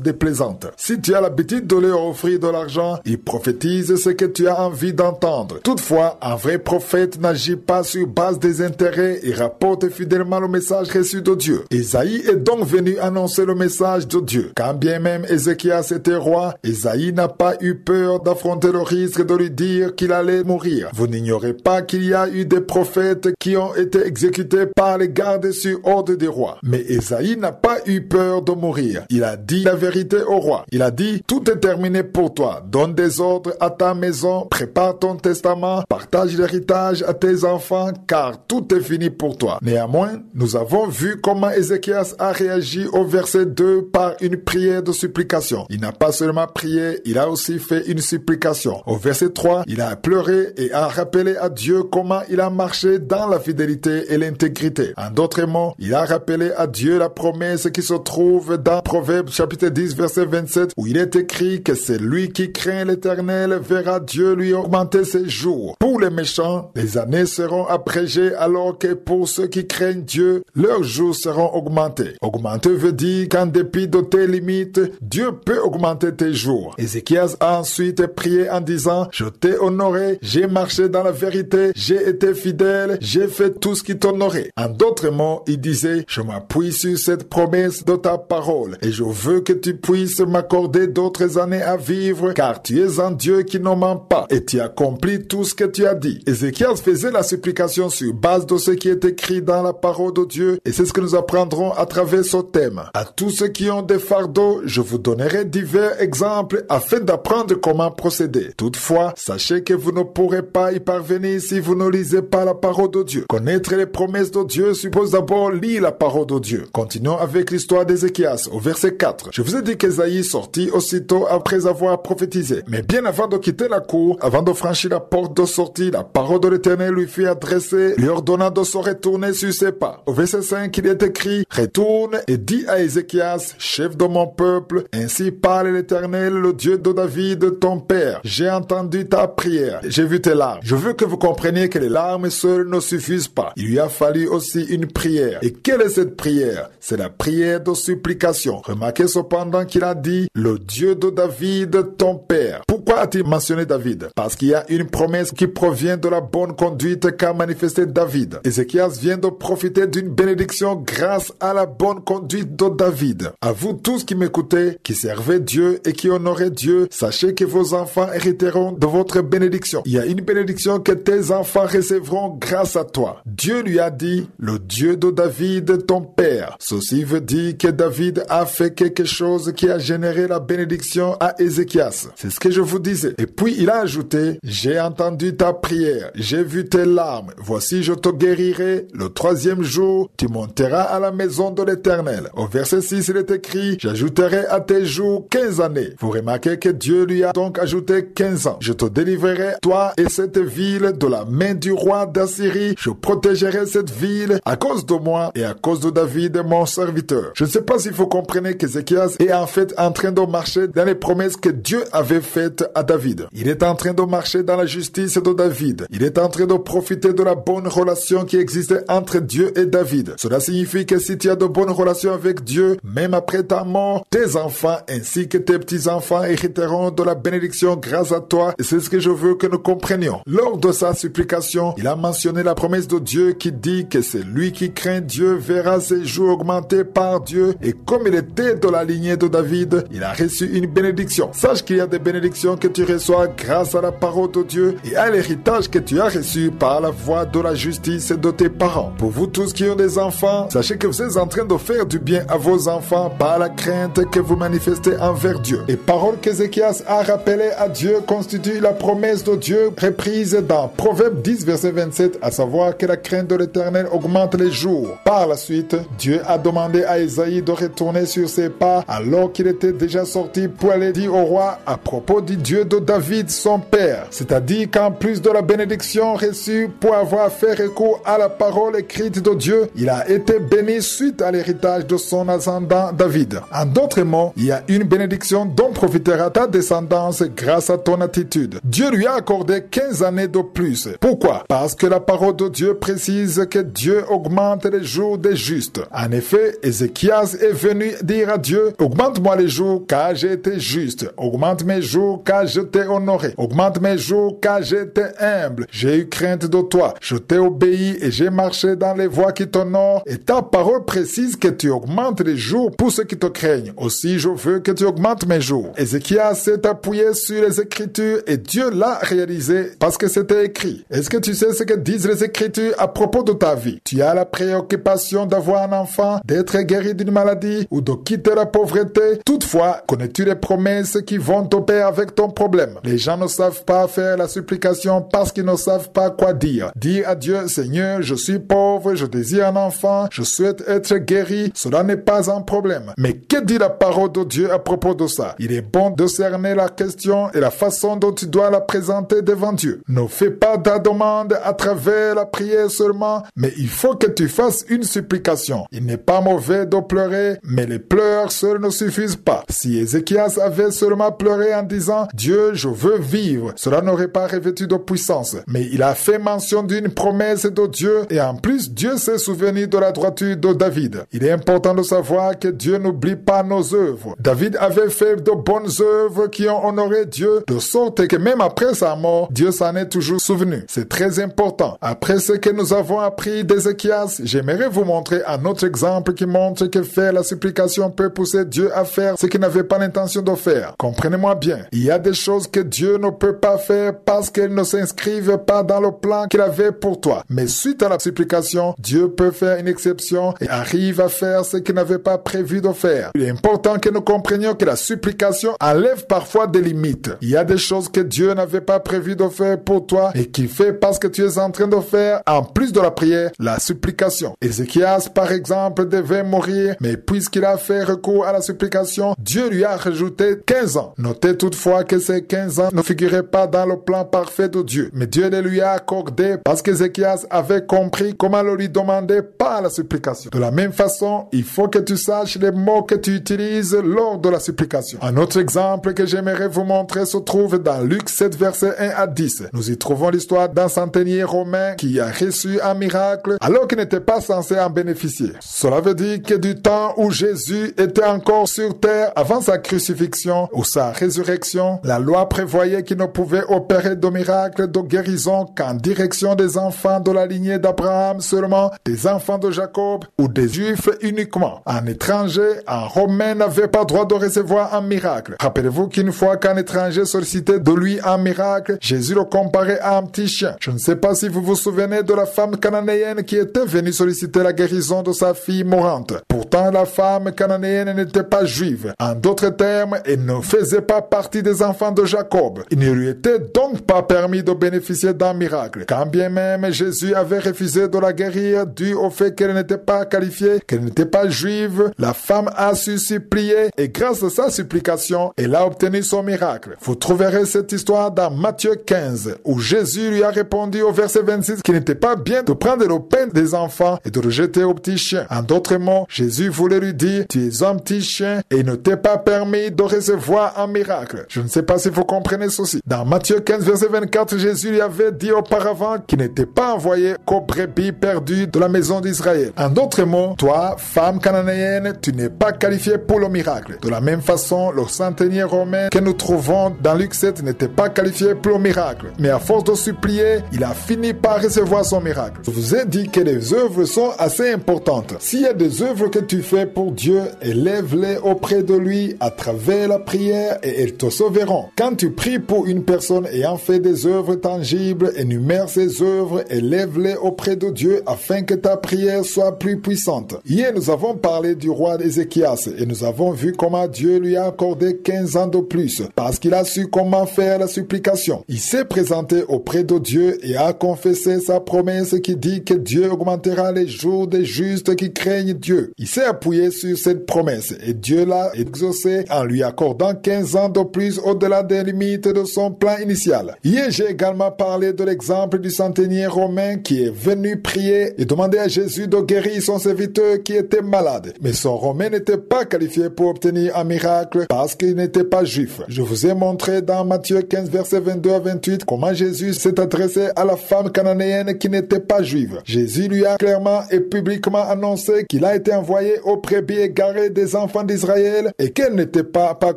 déplaisantes. Si tu as l'habitude de leur offrir de l'argent, ils prophétisent ce que tu as envie d'entendre. Toutefois, un vrai prophète n'agit pas sur base des intérêts et rapporte fidèlement le message reçu de Dieu. Ésaïe est donc venu annoncer le message de Dieu. Quand bien même Ézéchias était roi, Ésaïe n'a pas eu peur d'affronter le risque de lui dire qu'il allait mourir. Vous n'ignorez pas qu'il y a eu des prophètes qui ont été exécutés par les gardes sur ordre des rois. Mais Ésaïe n'a pas eu peur de mourir. Il a dit la vérité au roi. Il a dit, tout est terminé pour toi. Donne des ordres à ta maison, prépare ton testament, partage l'héritage à tes enfants, car tout est fini pour toi. Néanmoins, nous avons vu comment Ézéchias a réagi au verset deux par une prière de supplication. Il n'a pas seulement prié, il a aussi fait une supplication. Au verset trois, il a pleuré et a rappelé à Dieu comment il a marché dans la fidélité et l'intégrité. En d'autres mots, il a rappelé à Dieu la promesse qui se trouve dans Proverbes chapitre dix, verset vingt-sept, où il est écrit que celui qui craint l'Éternel verra Dieu lui augmenter ses jours. Pour les méchants, les années seront abrégées, alors que pour ceux qui craignent Dieu, leurs jours seront augmentés. Augmenter veut dire qu'en dépit de tes limites, Dieu peut augmenter tes jours. Ézéchias a ensuite prié en disant, « Je t'ai honoré, j'ai marché dans la vérité, j'ai été fidèle, j'ai fait tout ce qui t'honorait. » En d'autres mots, il disait, « Je m'appuie sur cette promesse de ta parole et je veux que tu puisses m'accorder d'autres années à vivre, car tu es un Dieu qui ne ment pas et tu accomplis tout ce que tu as dit. » Ézéchias faisait la supplication sur base de ce qui est écrit dans la parole de Dieu, et c'est ce que nous apprendrons à travers ce thème. À tous ceux qui ont des fardeaux, je vous donnerai divers exemples afin d'apprendre comment procéder. Toutefois, sachez que vous ne pourrez pas y parvenir si vous ne lisez pas la parole de Dieu. Connaître les promesses de Dieu suppose d'abord lire la parole de Dieu. Continuons avec l'histoire d'Ézéchias au verset quatre. Je vous ai dit qu'Ésaïe sortit aussitôt après avoir prophétisé. Mais bien avant de quitter la cour, avant de franchir la porte de sortie, la parole de l'Éternel lui fut adressée, lui ordonnant de se retourner sur ses pas. Au verset cinq, il est écrit, « Retourne et dis à Ézéchias, chef de mon peuple, ainsi parle l'Éternel, le Dieu de David, ton père. J'ai entendu ta prière, j'ai vu tes larmes. » Je veux que vous compreniez que les larmes seules ne suffisent pas. Il lui a fallu aussi une prière. Et quelle est cette prière? C'est la prière de supplication. Remarquez cependant qu'il a dit, « Le Dieu de David, ton père. » Pourquoi a-t-il mentionné David? Parce qu'il y a une promesse qui provient de la bonne conduite qu'a manifestée manifester David. Ézéchias vient de profiter d'une bénédiction grâce à la bonne conduite de David. À vous tous qui m'écoutez, qui servez Dieu et qui honorez Dieu, sachez que vos enfants hériteront de votre bénédiction. Il y a une bénédiction que tes enfants recevront grâce à toi. Dieu lui a dit, le Dieu de David, ton père. Ceci veut dire que David a fait quelque chose qui a généré la bénédiction à Ézéchias. C'est ce que je vous disais. Et puis il a ajouté, j'ai entendu ta prière, j'ai vu tes larmes, voici je te guérirai, le troisième jour tu monteras à la maison de l'Éternel. Au verset six il est écrit, j'ajouterai à tes jours quinze années. Vous remarquez que Dieu lui a donc ajouté quinze ans. Je te délivrerai, toi et cette ville, de la main du roi d'Assyrie. Je protégerai cette ville à cause de moi et à cause de David mon serviteur. Je ne sais pas si vous comprenez qu'Ézéchias est en fait en train de marcher dans les promesses que Dieu avait faites à David. Il est en train de marcher dans la justice de David. Il est en train de profiter de la bonne relation qui existait entre Dieu et David. Cela signifie que si tu as de bonnes relations avec Dieu, même après ta mort, tes enfants ainsi que tes petits-enfants hériteront de la bénédiction grâce à toi. Et c'est ce que je veux que nous comprenions. Lors de sa supplication, il a mentionné la promesse de Dieu qui dit que celui qui craint Dieu verra ses jours augmentés par Dieu. Et comme il était de la lignée de David, il a reçu une bénédiction. Sache qu'il y a des bénédictions que tu reçois grâce à la parole de Dieu et à l'héritage que tu as reçu par la voie de la justice de tes parents. Pour vous tous qui ont des enfants, sachez que vous êtes en train de faire du bien à vos enfants par la crainte que vous manifestez envers Dieu. Les paroles qu'Ézéchias a rappelées à Dieu constituent la promesse de Dieu reprise dans Proverbes dix, verset vingt-sept, à savoir que la crainte de l'Éternel augmente les jours. Par la suite, Dieu a demandé à Ésaïe de retourner sur ses pas alors qu'il était déjà sorti pour aller dire au roi à propos du Dieu de David, son père. C'est-à-dire qu'en plus de la bénédiction reçue pour avoir fait recours à la parole écrite de Dieu, il a été béni suite à l'héritage de son ascendant David. En d'autres mots, il y a une bénédiction dont profitera ta descendance grâce à ton attitude. Dieu lui a accordé quinze années de plus. Pourquoi? Parce que la parole de Dieu précise que Dieu augmente les jours des justes. En effet, Ézéchias est venu dire à Dieu, « Augmente-moi les jours car j'ai été juste. Augmente mes jours car je t'ai honoré. Augmente mes jours car j'étais humble. J'ai eu crainte de toi. Je t'ai obéi et j'ai marché dans les voies qui t'honorent. Et ta parole précise que tu augmentes les jours pour ceux qui te craignent. Aussi, je veux que tu augmentes mes jours. » Ézéchias s'est appuyé sur les Écritures et Dieu l'a réalisé parce que c'était écrit. Est-ce que tu sais ce que disent les Écritures à propos de ta vie? Tu as la préoccupation d'avoir un enfant, d'être guéri d'une maladie ou de quitter la pauvreté. Toutefois, connais-tu les promesses qui vont t'opérer avec ton problème? Les gens ne savent pas faire la supplication parce qu'ils ne savent pas quoi dire. Dire à Dieu, Seigneur, je suis pauvre, je désire un enfant, je souhaite être guéri, cela n'est pas un problème. Mais que dit la parole de Dieu à propos de ça? Il est bon de cerner la question et la façon dont tu dois la présenter devant Dieu. Ne fais pas ta demande à travers la prière seulement, mais il faut que tu fasses une supplication. Il n'est pas mauvais de pleurer, mais les pleurs seuls ne suffisent pas. Si Ézéchias avait seulement pleuré en disant « Dieu, je veux vivre », cela n'aurait pas revêtu de puissance. Mais il a fait mention d'une promesse de Dieu et en plus, Dieu s'est souvenu de la droiture de David. Il est important de savoir que Dieu n'oublie pas nos œuvres. David avait fait de bonnes œuvres qui ont honoré Dieu, de sorte que même après sa mort, Dieu s'en est toujours souvenu. C'est très important. Après ce que nous avons appris d'Ézéchias, j'aimerais vous montrer un autre exemple qui montre que faire la supplication peut pousser Dieu à faire ce qu'il n'avait pas l'intention de faire. Comprenez-moi bien, il y a des choses que Dieu ne peut pas faire parce qu'elles ne s'inscrivent pas dans le plan qu'il avait pour toi. Mais suite à la supplication, Dieu peut faire une exception et arrive à faire ce qu'il n'avait pas prévu de faire. Il est important que nous comprenions que la supplication enlève parfois des limites. Il y a des choses que Dieu n'avait pas prévu de faire pour toi et qu'il fait parce que tu es en train de faire, en plus de la prière, la supplication. Ézéchias, par exemple, devait mourir, mais puisqu'il a fait recours à la supplication, Dieu lui a rajouté quinze ans. Notez toutefois que ces quinze ans ne figuraient pas dans le plan parfait de Dieu, mais Dieu les lui a accordés parce qu'Ézéchias avait compris comment le lui demander par la supplication. De la même façon, il faut que tu saches les mots que tu utilises lors de la supplication. Un autre exemple que j'aimerais vous montrer se trouve dans Luc sept, versets un à dix. Nous y trouvons l'histoire d'un centenier romain qui a reçu un miracle alors qu'il n'était pas censé en bénéficier. Cela veut dire que du temps où Jésus était encore sur terre avant sa crucifixion ou sa résurrection, la loi prévoyait qu'il ne pouvait opérer de miracles de guérison qu'en direction des des enfants de la lignée d'Abraham seulement, des enfants de Jacob ou des Juifs uniquement. Un étranger, un Romain n'avait pas droit de recevoir un miracle. Rappelez-vous qu'une fois qu'un étranger sollicitait de lui un miracle, Jésus le comparait à un petit chien. Je ne sais pas si vous vous souvenez de la femme cananéenne qui était venue solliciter la guérison de sa fille mourante. Pourtant, la femme cananéenne n'était pas juive. En d'autres termes, elle ne faisait pas partie des enfants de Jacob. Il ne lui était donc pas permis de bénéficier d'un miracle. Quand bien même Jésus avait refusé de la guérir dû au fait qu'elle n'était pas qualifiée, qu'elle n'était pas juive, la femme a su supplier et grâce à sa supplication, elle a obtenu son miracle. Vous trouverez cette histoire dans Matthieu quinze, où Jésus lui a répondu au verset vingt-six qu'il n'était pas bien de prendre le pain des enfants et de le jeter aux petits chiens. En d'autres mots, Jésus voulait lui dire « Tu es un petit chien et il ne t'est pas permis de recevoir un miracle. » Je ne sais pas si vous comprenez ceci. Dans Matthieu quinze, verset vingt-quatre, Jésus lui avait dit auparavant qu'il n'était pas envoyé qu'aux brebis perdues de la maison d'Israël. En d'autres mots, toi, femme cananéenne, tu n'es pas qualifiée pour le miracle. De la même façon, le centenier romain que nous trouvons dans Luc sept n'était pas qualifié pour le miracle. Mais à force de supplier, il a fini par recevoir son miracle. Je vous ai dit que les œuvres sont assez importantes. S'il y a des œuvres que tu fais pour Dieu, élève-les auprès de lui à travers la prière et elles te sauveront. Quand tu pries pour une personne ayant fait des œuvres tangibles, énumère ses œuvres, élève-les auprès de Dieu afin que ta prière soit plus puissante. Hier, nous avons parlé du roi Ézéchias et nous avons vu comment Dieu lui a accordé quinze ans de plus parce qu'il a su comment faire la supplication. Il s'est présenté auprès de Dieu et a confessé sa promesse qui dit que Dieu augmentera les jours des justes qui craignent Dieu. Il s'est appuyé sur cette promesse et Dieu l'a exaucé en lui accordant quinze ans de plus au-delà des limites de son plan initial. Hier, j'ai également parlé de l'exemple du centenier romain qui est venu prier et demander à Jésus de guérir son serviteur qui était malade. Mais son romain n'était pas qualifié pour obtenir un miracle parce qu'il n'était pas juif. Je vous ai montré dans Matthieu quinze, versets vingt-deux à vingt-huit, comment Jésus s'est adressé à la femme cananéenne qui n'était pas juive. Jésus lui a clairement et publiquement annoncé qu'il a été envoyé aux brebis égarées des enfants d'Israël et qu'elle n'était pas par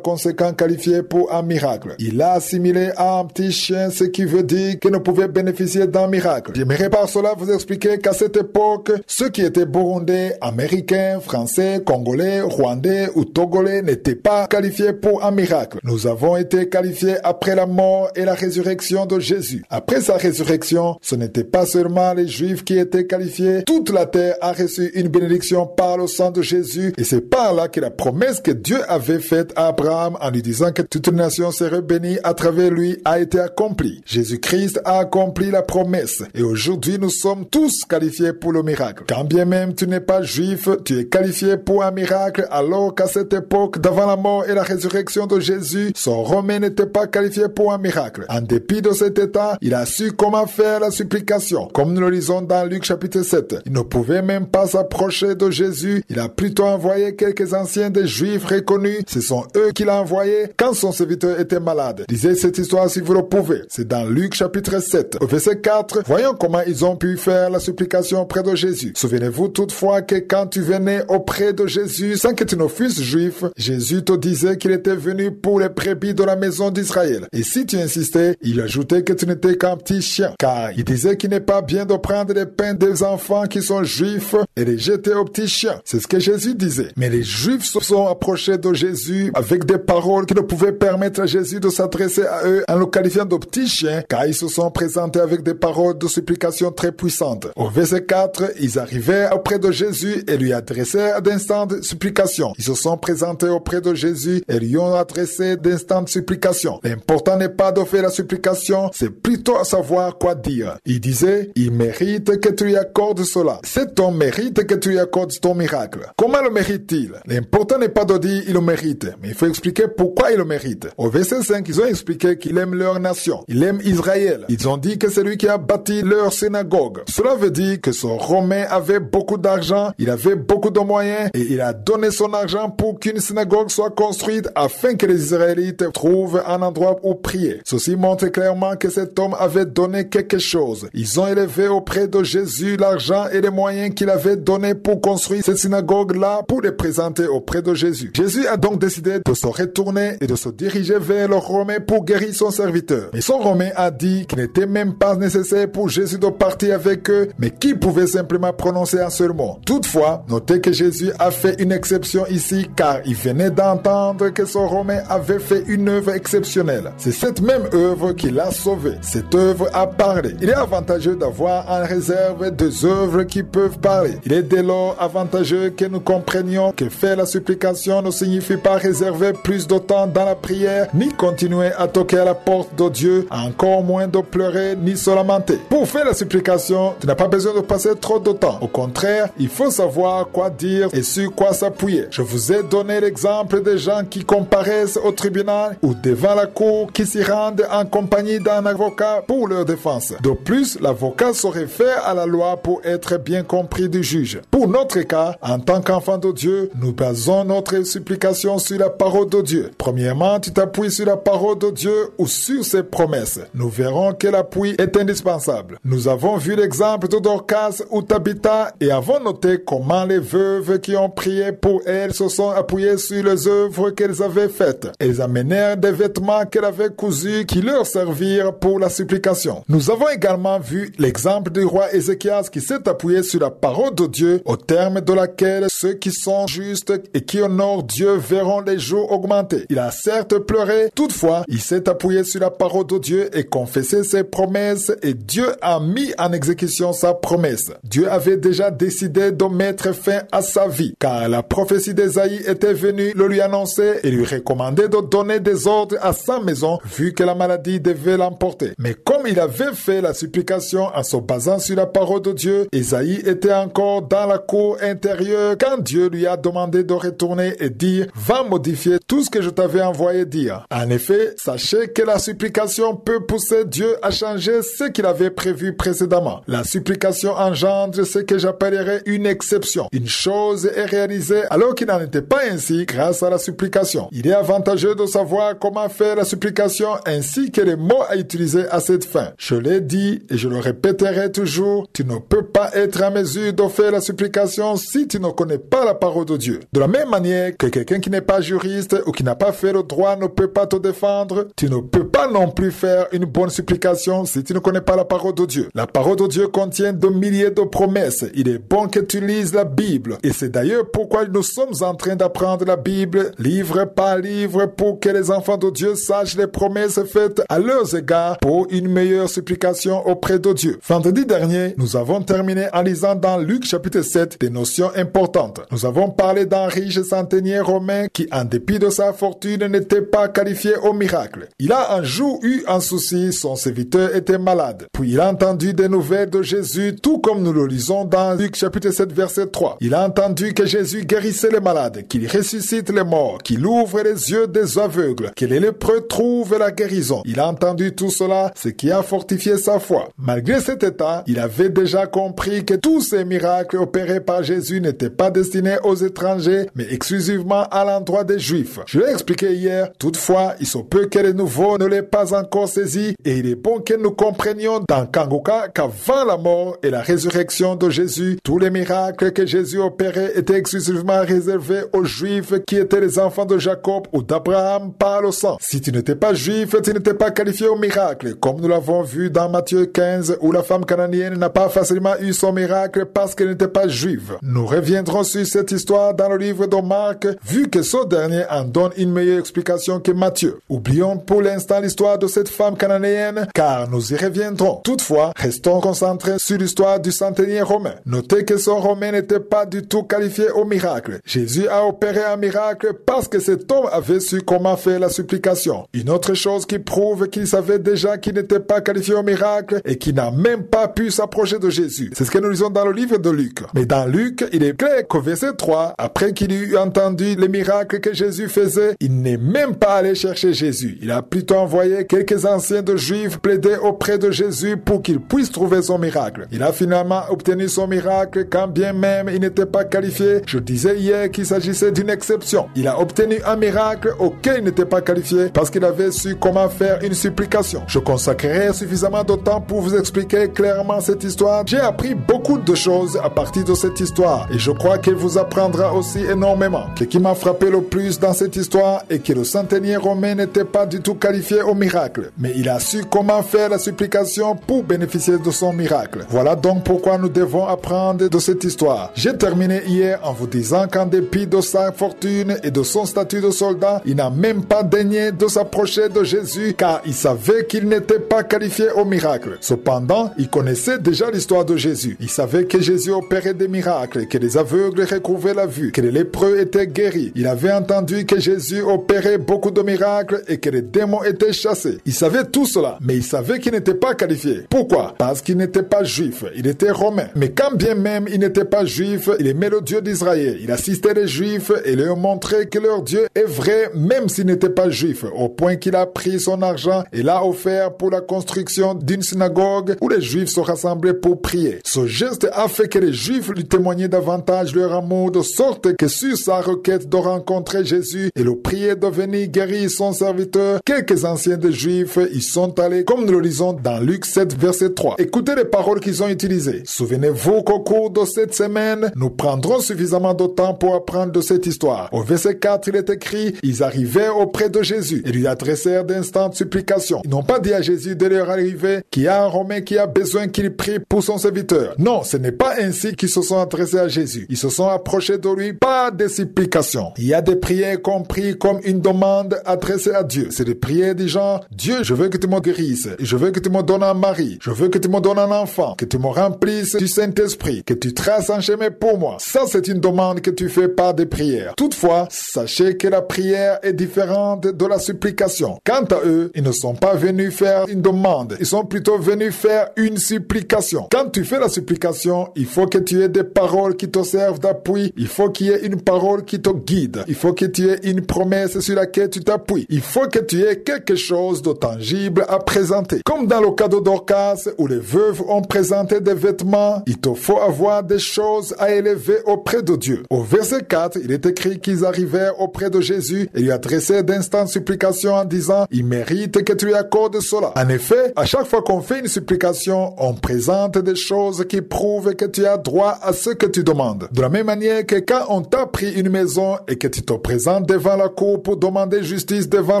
conséquent qualifiée pour un miracle. Il a assimilé à un petit chien, ce qui veut dire qu'il ne pouvait bénéficier d'un miracle. J'aimerais par cela vous expliquer qu'à cette époque, ceux qui étaient burundais, américains, français, congolais, rwandais ou togolais n'étaient pas qualifiés pour un miracle. Nous avons été qualifiés après la mort et la résurrection de Jésus. Après sa résurrection, ce n'était pas seulement les Juifs qui étaient qualifiés. Toute la terre a reçu une bénédiction par le sang de Jésus et c'est par là que la promesse que Dieu avait faite à Abraham en lui disant que toute nation serait bénie à travers lui a été accomplie. Jésus-Christ a accompli la promesse et aujourd'hui nous sommes tous qualifiés pour le miracle. Quand bien même tu n'es pas juif, tu es qualifié pour un miracle alors qu'à cette époque, d'avant la mort et la résurrection de Jésus, son Romain n'était pas qualifié pour un miracle. En dépit de cet état, il a su comment faire la supplication. Comme nous le lisons dans Luc chapitre sept, il ne pouvait même pas s'approcher de Jésus. Il a plutôt envoyé quelques anciens des Juifs reconnus. Ce sont eux qu'il a envoyés quand son serviteur était malade. Lisez cette histoire si vous le pouvez. C'est dans Luc chapitre sept, au verset quatre. Voyons comment ils ont pu faire la supplication auprès de Jésus. Souvenez-vous toutefois que quand tu venais auprès de Jésus sans que tu ne fusses juif, Jésus te disait qu'il était venu pour les brebis de la maison d'Israël. Et si tu insistais, il ajoutait que tu n'étais qu'un petit chien, car il disait qu'il n'est pas bien de prendre les pains des enfants qui sont juifs et les jeter aux petits chiens. C'est ce que Jésus disait. Mais les Juifs se sont approchés de Jésus avec des paroles qui ne pouvaient permettre à Jésus de s'adresser à eux en le qualifiant de petits chiens, car ils se sont présentés avec des paroles de supplication très puissantes. Au verset quatre, ils arrivaient auprès de Jésus et lui adressèrent d'instants de supplication. Ils se sont présentés auprès de Jésus et lui ont adressé d'instants de supplication. L'important n'est pas de faire la supplication, c'est plutôt à savoir quoi dire. Il disait, il mérite que tu lui accordes cela. C'est ton mérite que tu lui accordes ton miracle. Comment le mérite-t-il? L'important n'est pas de dire il le mérite, mais il faut expliquer pourquoi il le mérite. Au verset cinq, ils ont expliqué qu'il aime leur nation. Il aime Israël. Ils ont dit que c'est lui qui a bâti leur synagogue. Cela veut dire que ce Romain avait beaucoup d'argent, il avait beaucoup de moyens et il a donné son argent pour qu'une synagogue soit construite afin que les Israélites trouvent un endroit où prier. Ceci montre clairement que cet homme avait donné quelque chose. Ils ont élevé auprès de Jésus l'argent et les moyens qu'il avait donnés pour construire cette synagogue-là pour les présenter auprès de Jésus. Jésus a donc décidé de se retourner et de se diriger vers le Romain pour guérir son serviteur. Mais son Romain a dit qu'il n'était même pas nécessaire demandé pour Jésus de partir avec eux, mais qui pouvait simplement prononcer un seul mot. Toutefois, notez que Jésus a fait une exception ici, car il venait d'entendre que son Romain avait fait une œuvre exceptionnelle. C'est cette même œuvre qui l'a sauvé. Cette œuvre a parlé. Il est avantageux d'avoir en réserve des œuvres qui peuvent parler. Il est dès lors avantageux que nous comprenions que faire la supplication ne signifie pas réserver plus de temps dans la prière, ni continuer à toquer à la porte de Dieu, encore moins de pleurer ni se lamenter. Pour faire la supplication, tu n'as pas besoin de passer trop de temps. Au contraire, il faut savoir quoi dire et sur quoi s'appuyer. Je vous ai donné l'exemple des gens qui comparaissent au tribunal ou devant la cour qui s'y rendent en compagnie d'un avocat pour leur défense. De plus, l'avocat se réfère à la loi pour être bien compris du juge. Pour notre cas, en tant qu'enfant de Dieu, nous basons notre supplication sur la parole de Dieu. Premièrement, tu t'appuies sur la parole de Dieu ou sur ses promesses. Nous verrons que l'appui est indispensable. Nous avons vu l'exemple de Dorcas ou Tabitha et avons noté comment les veuves qui ont prié pour elles se sont appuyées sur les œuvres qu'elles avaient faites. Elles amenèrent des vêtements qu'elles avaient cousus qui leur servirent pour la supplication. Nous avons également vu l'exemple du roi Ézéchias qui s'est appuyé sur la parole de Dieu au terme de laquelle ceux qui sont justes et qui honorent Dieu verront les jours augmenter. Il a certes pleuré, toutefois, il s'est appuyé sur la parole de Dieu et confessé ses promesses et Dieu a mis en exécution sa promesse. Dieu avait déjà décidé de mettre fin à sa vie car la prophétie d'Ésaïe était venue le lui annoncer et lui recommander de donner des ordres à sa maison vu que la maladie devait l'emporter. Mais comme il avait fait la supplication en se basant sur la parole de Dieu, Ésaïe était encore dans la cour intérieure quand Dieu lui a demandé de retourner et dire « Va modifier tout ce que je t'avais envoyé dire ». En effet, sachez que la supplication peut pousser Dieu à changer ce qu'il avait prévu précédemment. La supplication engendre ce que j'appellerais une exception. Une chose est réalisée alors qu'il n'en était pas ainsi grâce à la supplication. Il est avantageux de savoir comment faire la supplication ainsi que les mots à utiliser à cette fin. Je l'ai dit et je le répéterai toujours, tu ne peux pas être en mesure de faire la supplication si tu ne connais pas la parole de Dieu. De la même manière que quelqu'un qui n'est pas juriste ou qui n'a pas fait le droit ne peut pas te défendre, tu ne peux pas non plus faire une bonne supplication si tu ne connais pas la parole de Dieu. La parole de Dieu contient de milliers de promesses. Il est bon que tu lises la Bible. Et c'est d'ailleurs pourquoi nous sommes en train d'apprendre la Bible, livre par livre, pour que les enfants de Dieu sachent les promesses faites à leurs égards pour une meilleure supplication auprès de Dieu. Vendredi dernier, nous avons terminé en lisant dans Luc chapitre sept des notions importantes. Nous avons parlé d'un riche centenier romain qui, en dépit de sa fortune, n'était pas qualifié au miracle. Il a un jour eu un souci, son serviteur était malade. Puis il a entendu des nouvelles de Jésus, tout comme nous le lisons dans Luc chapitre sept verset trois. Il a entendu que Jésus guérissait les malades, qu'il ressuscite les morts, qu'il ouvre les yeux des aveugles, que les lépreux trouvent la guérison. Il a entendu tout cela, ce qui a fortifié sa foi. Malgré cet état, il avait déjà compris que tous ces miracles opérés par Jésus n'étaient pas destinés aux étrangers, mais exclusivement à l'endroit des Juifs. Je l'ai expliqué hier, toutefois, il se peut que les nouveaux ne l'aient pas encore saisi, et il est bon que nous comprenions dans Kanguka qu'avant la mort et la résurrection de Jésus, tous les miracles que Jésus opérait étaient exclusivement réservés aux Juifs qui étaient les enfants de Jacob ou d'Abraham par le sang. Si tu n'étais pas juif, tu n'étais pas qualifié au miracle, comme nous l'avons vu dans Matthieu quinze, où la femme cananienne n'a pas facilement eu son miracle parce qu'elle n'était pas juive. Nous reviendrons sur cette histoire dans le livre de Marc, vu que ce dernier en donne une meilleure explication que Matthieu. Oublions pour l'instant l'histoire de cette femme cananéenne, car nous y reviendrons. Toutefois, restons concentrés sur l'histoire du centenier romain. Notez que ce romain n'était pas du tout qualifié au miracle. Jésus a opéré un miracle parce que cet homme avait su comment faire la supplication. Une autre chose qui prouve qu'il savait déjà qu'il n'était pas qualifié au miracle et qu'il n'a même pas pu s'approcher de Jésus. C'est ce que nous lisons dans le livre de Luc. Mais dans Luc, il est clair qu'au verset trois, après qu'il eut entendu les miracles que Jésus faisait, il n'est même pas allé chercher Jésus. Il a plutôt envoyé quelques anciens de Juifs plaider auprès de Jésus pour qu'il puisse trouver son miracle. Il a finalement obtenu son miracle quand bien même il n'était pas qualifié. Je disais hier qu'il s'agissait d'une exception. Il a obtenu un miracle auquel il n'était pas qualifié parce qu'il avait su comment faire une supplication. Je consacrerai suffisamment de temps pour vous expliquer clairement cette histoire. J'ai appris beaucoup de choses à partir de cette histoire et je crois qu'elle vous apprendra aussi énormément. Ce qui m'a frappé le plus dans cette histoire est que le centenier romain n'était pas du tout qualifié au miracle, mais il a su comment faire la supplication croyants pour bénéficier de son miracle. Voilà donc pourquoi nous devons apprendre de cette histoire. J'ai terminé hier en vous disant qu'en dépit de sa fortune et de son statut de soldat, il n'a même pas daigné de s'approcher de Jésus car il savait qu'il n'était pas qualifié au miracle. Cependant, il connaissait déjà l'histoire de Jésus. Il savait que Jésus opérait des miracles, que les aveugles recouvraient la vue, que les lépreux étaient guéris. Il avait entendu que Jésus opérait beaucoup de miracles et que les démons étaient chassés. Il savait tout cela, mais il savait qu'il n'était pas qualifié. Pourquoi? Parce qu'il n'était pas juif, il était romain. Mais quand bien même il n'était pas juif, il aimait le Dieu d'Israël. Il assistait les juifs et leur montrait que leur Dieu est vrai même s'il n'était pas juif, au point qu'il a pris son argent et l'a offert pour la construction d'une synagogue où les juifs se rassemblaient pour prier. Ce geste a fait que les juifs lui témoignaient davantage leur amour, de sorte que sur sa requête de rencontrer Jésus et le prier de venir guérir son serviteur, quelques anciens des juifs y sont allés, comme nous le lisons dans Luc sept, verset trois. Écoutez les paroles qu'ils ont utilisées. Souvenez-vous qu'au cours de cette semaine, nous prendrons suffisamment de temps pour apprendre de cette histoire. Au verset quatre, il est écrit, « Ils arrivaient auprès de Jésus et lui adressèrent d'instantes supplications. » Ils n'ont pas dit à Jésus de leur arriver qu'il y a un Romain qui a besoin qu'il prie pour son serviteur. Non, ce n'est pas ainsi qu'ils se sont adressés à Jésus. Ils se sont approchés de lui par des supplications. Il y a des prières comprises comme une demande adressée à Dieu. C'est des prières du genre, « Dieu, je veux que tu me guérisses, je veux que tu me donnes un mari, je veux que tu me donnes un enfant, que tu me remplisses du Saint-Esprit, que tu traces un chemin pour moi. » Ça, c'est une demande que tu fais par des prières. Toutefois, sachez que la prière est différente de la supplication. Quant à eux, ils ne sont pas venus faire une demande, ils sont plutôt venus faire une supplication. Quand tu fais la supplication, il faut que tu aies des paroles qui te servent d'appui, il faut qu'il y ait une parole qui te guide, il faut que tu aies une promesse sur laquelle tu t'appuies, il faut que tu aies quelque chose de tangible à présenter. Comme dans le cas de Dorcas, où les veuves ont présenté des vêtements, il te faut avoir des choses à élever auprès de Dieu. Au verset quatre, il est écrit qu'ils arrivèrent auprès de Jésus et lui adressèrent d'instantes supplications en disant, « Il mérite que tu lui accordes cela. » En effet, à chaque fois qu'on fait une supplication, on présente des choses qui prouvent que tu as droit à ce que tu demandes. De la même manière que quand on t'a pris une maison et que tu te présentes devant la cour pour demander justice devant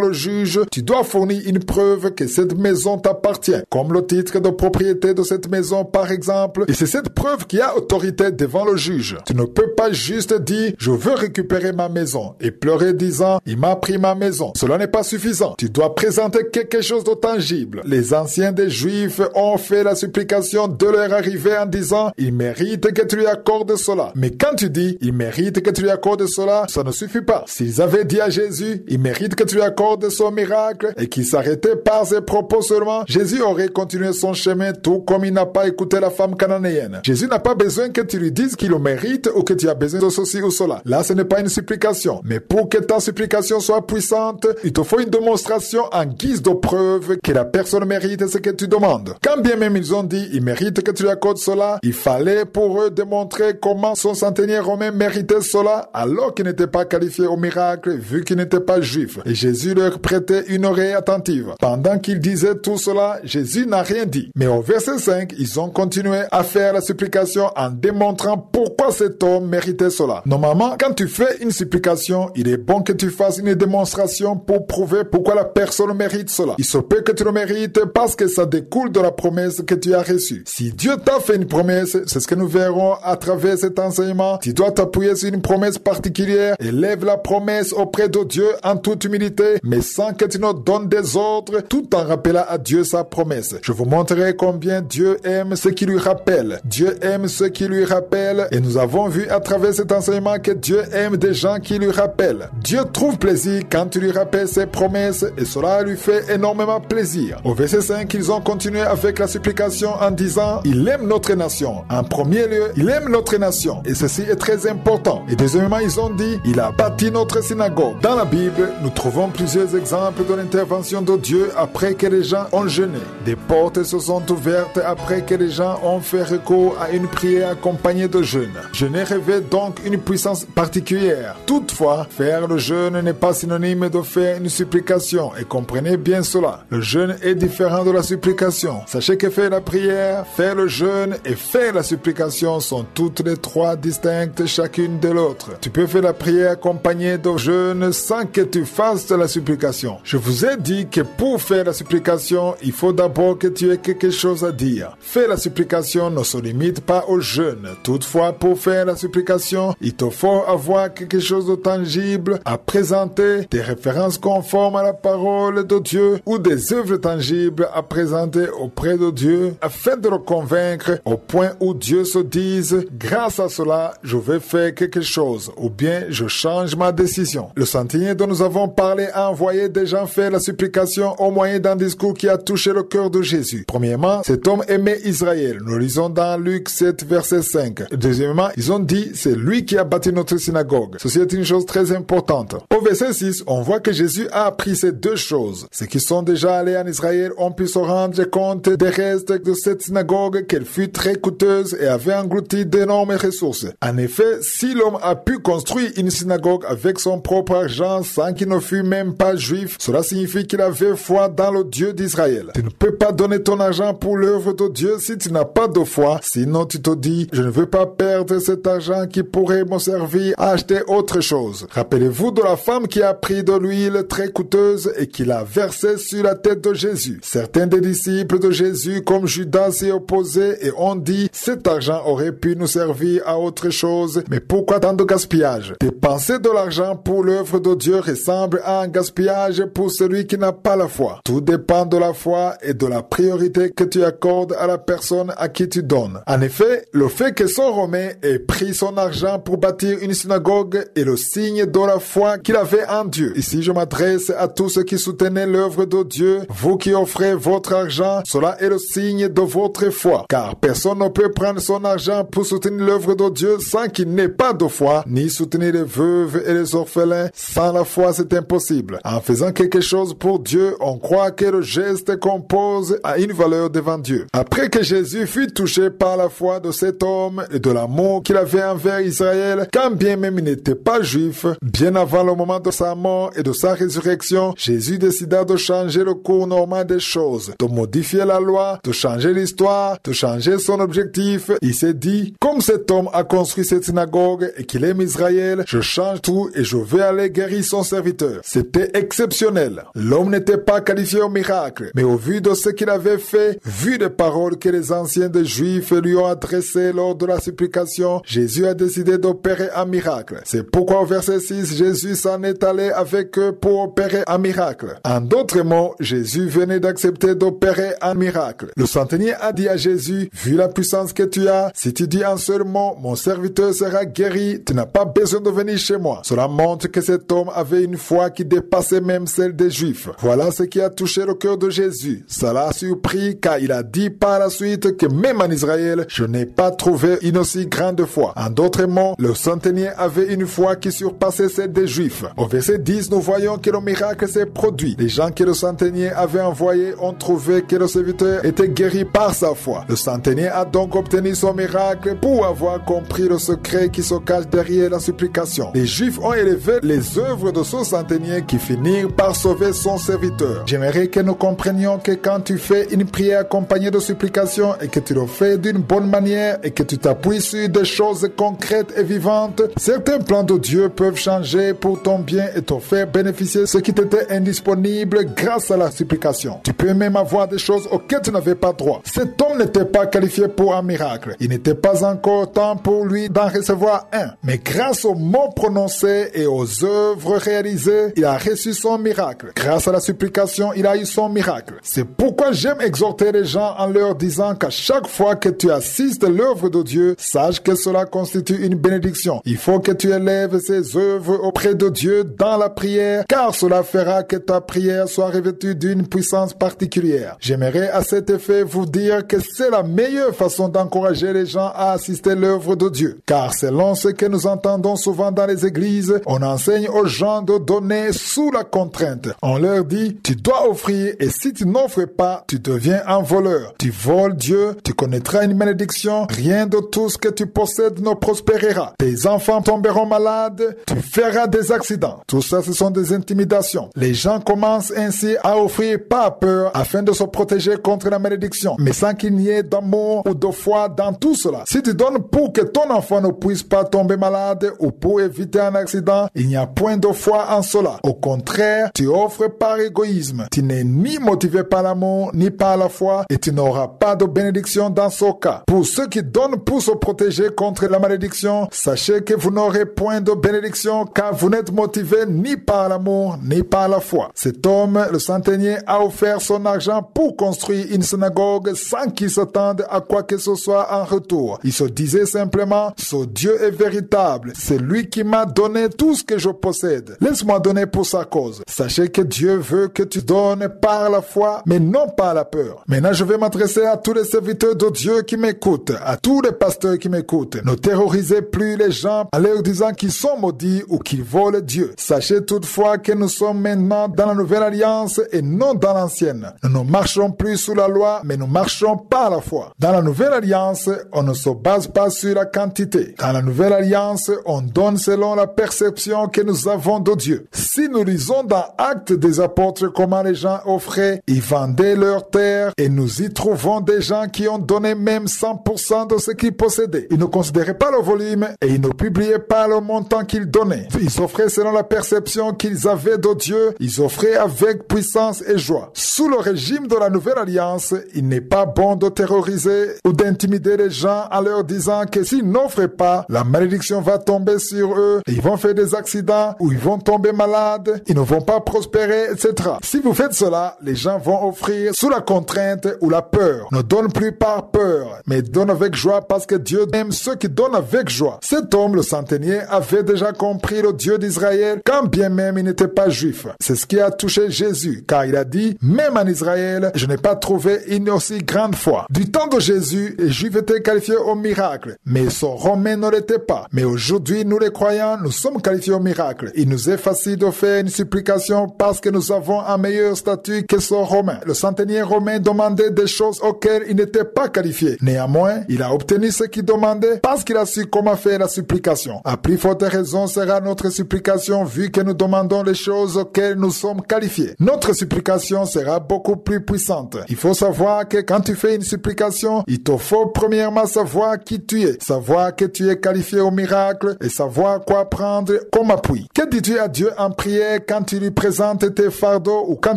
le juge, tu dois fournir une preuve que cette maison t'appartient, comme le titre de propriété de cette maison par exemple, et c'est cette preuve qui a autorité devant le juge. Tu ne peux pas juste dire « Je veux récupérer ma maison » et pleurer disant « Il m'a pris ma maison ». Cela n'est pas suffisant. Tu dois présenter quelque chose de tangible. Les anciens des Juifs ont fait la supplication de leur arrivée en disant « Il mérite que tu lui accordes cela ». Mais quand tu dis « Il mérite que tu lui accordes cela », ça ne suffit pas. S'ils avaient dit à Jésus « Il mérite que tu lui accordes son miracle » et qu'ils s'arrêtaient par ses propos seulement, Jésus aurait continué son chemin tout comme il n'a pas écouté la femme cananéenne. Jésus n'a pas besoin que tu lui dises qu'il le mérite ou que tu as besoin de ceci ou cela. Là, ce n'est pas une supplication. Mais pour que ta supplication soit puissante, il te faut une démonstration en guise de preuve que la personne mérite ce que tu demandes. Quand bien même ils ont dit « Il mérite que tu lui accordes cela », il fallait pour eux démontrer comment son centenaire romain méritait cela alors qu'il n'était pas qualifié au miracle vu qu'il n'était pas juif. Et Jésus leur prêtait une oreille attentive. Pendant qu'ils disaient tout cela, Jésus n'a rien dit. Mais au verset cinq, ils ont continué à faire la supplication en démontrant pourquoi cet homme méritait cela. Normalement, quand tu fais une supplication, il est bon que tu fasses une démonstration pour prouver pourquoi la personne mérite cela. Il se peut que tu le mérites parce que ça découle de la promesse que tu as reçue. Si Dieu t'a fait une promesse, c'est ce que nous verrons à travers cet enseignement. Tu dois t'appuyer sur une promesse particulière. Élève la promesse auprès de Dieu en toute humilité, mais sans que tu ne donnes des ordres, tout en rappelant à Dieu sa promesse. Je vous montrerai combien Dieu aime ce qui lui rappelle. Dieu aime ce qui lui rappelle et nous avons vu à travers cet enseignement que Dieu aime des gens qui lui rappellent. Dieu trouve plaisir quand tu lui rappelles ses promesses et cela lui fait énormément plaisir. Au verset cinq, ils ont continué avec la supplication en disant « Il aime notre nation ». En premier lieu, il aime notre nation et ceci est très important. Et deuxièmement, ils ont dit « Il a bâti notre synagogue ». Dans la Bible, nous trouvons plusieurs exemples de l'intervention de Dieu après que les gens ont jeûné. Des portes se sont ouvertes après que les gens ont fait recours à une prière accompagnée de jeûne. Jeûner revêt donc une puissance particulière. Toutefois, faire le jeûne n'est pas synonyme de faire une supplication et comprenez bien cela. Le jeûne est différent de la supplication. Sachez que faire la prière, faire le jeûne et faire la supplication sont toutes les trois distinctes chacune de l'autre. Tu peux faire la prière accompagnée de jeûne sans que tu fasses la supplication. Je vous ai dit que pour faire la supplication, il faut d'abord que tu aies quelque chose à dire. Faire la supplication ne se limite pas au jeûne. Toutefois, pour faire la supplication, il te faut avoir quelque chose de tangible à présenter, des références conformes à la parole de Dieu ou des œuvres tangibles à présenter auprès de Dieu afin de le convaincre au point où Dieu se dise « Grâce à cela, je vais faire quelque chose » ou bien « Je change ma décision ». Le centenier dont nous avons parlé a envoyé des gens faire la supplication au moyen d'un discours qui a touché le cœur de Jésus. Premièrement, cet homme aimait Israël. Nous lisons dans Luc sept, verset cinq. Deuxièmement, ils ont dit « C'est lui qui a bâti notre synagogue ». Ceci est une chose très importante. Au verset six, on voit que Jésus a appris ces deux choses. Ceux qui sont déjà allés en Israël ont pu se rendre compte des restes de cette synagogue, qu'elle fut très coûteuse et avait englouti d'énormes ressources. En effet, si l'homme a pu construire une synagogue avec son propre argent sans qu'il ne fût même pas juif, cela signifie qu'il avait foi dans le Dieu d'Israël. Tu ne peux pas donner ton argent pour l'œuvre de Dieu si tu n'as pas de foi, sinon tu te dis « Je ne veux pas perdre cet argent qui pourrait me servir à acheter autre chose ». Rappelez-vous de la femme qui a pris de l'huile très coûteuse et qui l'a versée sur la tête de Jésus. Certains des disciples de Jésus, comme Judas, s'y opposaient et ont dit « Cet argent aurait pu nous servir à autre chose, mais pourquoi tant de gaspillage ?» Dépenser de l'argent pour l'œuvre de Dieu ressemble à un gaspillage pour celui qui n'a pas la foi. Tout dépend de la foi et de la priorité que tu accordes à la personne à qui tu donnes. En effet, le fait que son Romain ait pris son argent pour bâtir une synagogue est le signe de la foi qu'il avait en Dieu. Ici, je m'adresse à tous ceux qui soutenaient l'œuvre de Dieu. Vous qui offrez votre argent, cela est le signe de votre foi. Car personne ne peut prendre son argent pour soutenir l'œuvre de Dieu sans qu'il n'ait pas de foi, ni soutenir les veuves et les orphelins. Sans la foi, c'est impossible. En faisant quelque chose pour Dieu, on croit que le geste qu'on pose a une valeur devant Dieu. Après que Jésus fut touché par la foi de cet homme et de l'amour qu'il avait envers Israël, quand bien même il n'était pas juif, bien avant le moment de sa mort et de sa résurrection, Jésus décida de changer le cours normal des choses, de modifier la loi, de changer l'histoire, de changer son objectif. Il s'est dit, comme cet homme a construit cette synagogue et qu'il aime Israël, je change tout et je vais aller guérir son serviteur. C'était exceptionnel. L'homme n'était pas qualifié au miracle, mais au vu de ce qu'il avait fait, vu des paroles que les anciens des Juifs lui ont adressées lors de la supplication, Jésus a décidé d'opérer un miracle. C'est pourquoi au verset six, Jésus s'en est allé avec eux pour opérer un miracle. En d'autres mots, Jésus venait d'accepter d'opérer un miracle. Le centenier a dit à Jésus, « Vu la puissance que tu as, si tu dis un seul mot, mon serviteur sera guéri, tu n'as pas besoin de venir chez moi. » Cela montre que cet homme avait une foi qui dépassait même celle des Juifs. Voilà ce qui a touché le cœur de Jésus. Ça l'a surpris car il a dit par la suite que même en Israël, je n'ai pas trouvé une aussi grande foi. En d'autres mots, le centenier avait une foi qui surpassait celle des Juifs. Au verset dix, nous voyons que le miracle s'est produit. Les gens que le centenier avait envoyés ont trouvé que le serviteur était guéri par sa foi. Le centenier a donc obtenu son miracle pour avoir compris le secret qui se cache derrière la supplication. Les Juifs ont élevé les œuvres de ce centenier qui finirent par sauver son serviteur. J'aimerais que nous comprenions que quand tu fais une prière accompagnée de supplications et que tu le fais d'une bonne manière et que tu t'appuies sur des choses concrètes et vivantes, certains plans de Dieu peuvent changer pour ton bien et te faire bénéficier ce qui t'était indisponible grâce à la supplication. Tu peux même avoir des choses auxquelles tu n'avais pas droit. Cet homme n'était pas qualifié pour un miracle. Il n'était pas encore temps pour lui d'en recevoir un. Mais grâce aux mots prononcés et aux œuvres réalisées, il a reçu son miracle. Grâce à la supplication, il a eu son miracle. C'est pourquoi j'aime exhorter les gens en leur disant qu'à chaque fois que tu assistes à l'œuvre de Dieu, sache que cela constitue une bénédiction. Il faut que tu élèves ces œuvres auprès de Dieu dans la prière, car cela fera que ta prière soit revêtue d'une puissance particulière. J'aimerais à cet effet vous dire que c'est la meilleure façon d'encourager les gens à assister à l'œuvre de Dieu, car selon ce que nous entendons souvent dans les églises, on enseigne aux gens de donner sous la contrainte. On leur dit, tu dois offrir et si tu n'offres pas, tu deviens un voleur. Tu voles Dieu, tu connaîtras une malédiction, rien de tout ce que tu possèdes ne prospérera. Tes enfants tomberont malades, tu feras des accidents. Tout ça, ce sont des intimidations. Les gens commencent ainsi à offrir par peur afin de se protéger contre la malédiction, mais sans qu'il n'y ait d'amour ou de foi dans tout cela. Si tu donnes pour que ton enfant ne puisse pas tomber malade ou pour éviter un accident, il n'y a point de foi en cela. Au contraire, tu offres par égoïsme. Tu n'es ni motivé par l'amour, ni par la foi, et tu n'auras pas de bénédiction dans ce cas. Pour ceux qui donnent pour se protéger contre la malédiction, sachez que vous n'aurez point de bénédiction, car vous n'êtes motivé ni par l'amour, ni par la foi. Cet homme, le centenier, a offert son argent pour construire une synagogue sans qu'il s'attende à quoi que ce soit en retour. Il se disait simplement, ce Dieu est véritable, c'est lui qui m'a donné tout ce que je possède. Laisse-moi donner pour sa cause. Sachez que Dieu veut que tu donnes par la foi, mais non par la peur. Maintenant, je vais m'adresser à tous les serviteurs de Dieu qui m'écoutent, à tous les pasteurs qui m'écoutent. Ne terrorisez plus les gens en leur disant qu'ils sont maudits ou qu'ils volent Dieu. Sachez toutefois que nous sommes maintenant dans la nouvelle alliance et non dans l'ancienne. Nous ne marchons plus sous la loi, mais nous marchons par la foi. Dans la nouvelle alliance, on ne se base pas sur la quantité. Dans la nouvelle alliance, on donne selon la perception que nous avons de Dieu. Si nous lisons dans Actes des apôtres comment les gens offraient, ils vendaient leurs terres, et nous y trouvons des gens qui ont donné même cent pour cent de ce qu'ils possédaient. Ils ne considéraient pas le volume et ils ne publiaient pas le montant qu'ils donnaient. Ils offraient selon la perception qu'ils avaient de Dieu. Ils offraient avec puissance et joie. Sous le régime de la nouvelle alliance, il n'est pas bon de terroriser ou d'intimider les gens en leur disant que s'ils n'offraient pas, la malédiction va tomber sur eux, et ils vont faire des accidents ou ils vont tomber malades, ils ne vont pas prospérer, et cetera. Si vous faites cela, les gens vont offrir sous la contrainte ou la peur. Ne donne plus par peur, mais donne avec joie parce que Dieu aime ceux qui donnent avec joie. Cet homme, le centenier, avait déjà compris le Dieu d'Israël quand bien même il n'était pas juif. C'est ce qui a touché Jésus, car il a dit, même en Israël, je n'ai pas trouvé une aussi grande foi. Du temps de Jésus, les Juifs étaient qualifiés au miracle, mais son Romain ne l'était pas. Mais aujourd'hui, nous les croyants, nous sommes qualifiés au miracle. Il nous est facile de faire une supplication parce que nous avons un meilleur statut que son Romain. Le centenier romain demandait des choses auxquelles il n'était pas qualifié. Néanmoins, il a obtenu ce qu'il demandait parce qu'il a su comment faire la supplication. À plus forte raison sera notre supplication vu que nous demandons les choses auxquelles nous sommes qualifiés. Notre supplication sera beaucoup plus puissante. Il faut savoir que quand tu fais une supplication, il te faut premièrement savoir qui tu es, savoir que tu es qualifié au miracle et savoir quoi prendre comme appui. Que dis-tu à Dieu en prière quand tu lui présentes tes fardeaux ou quand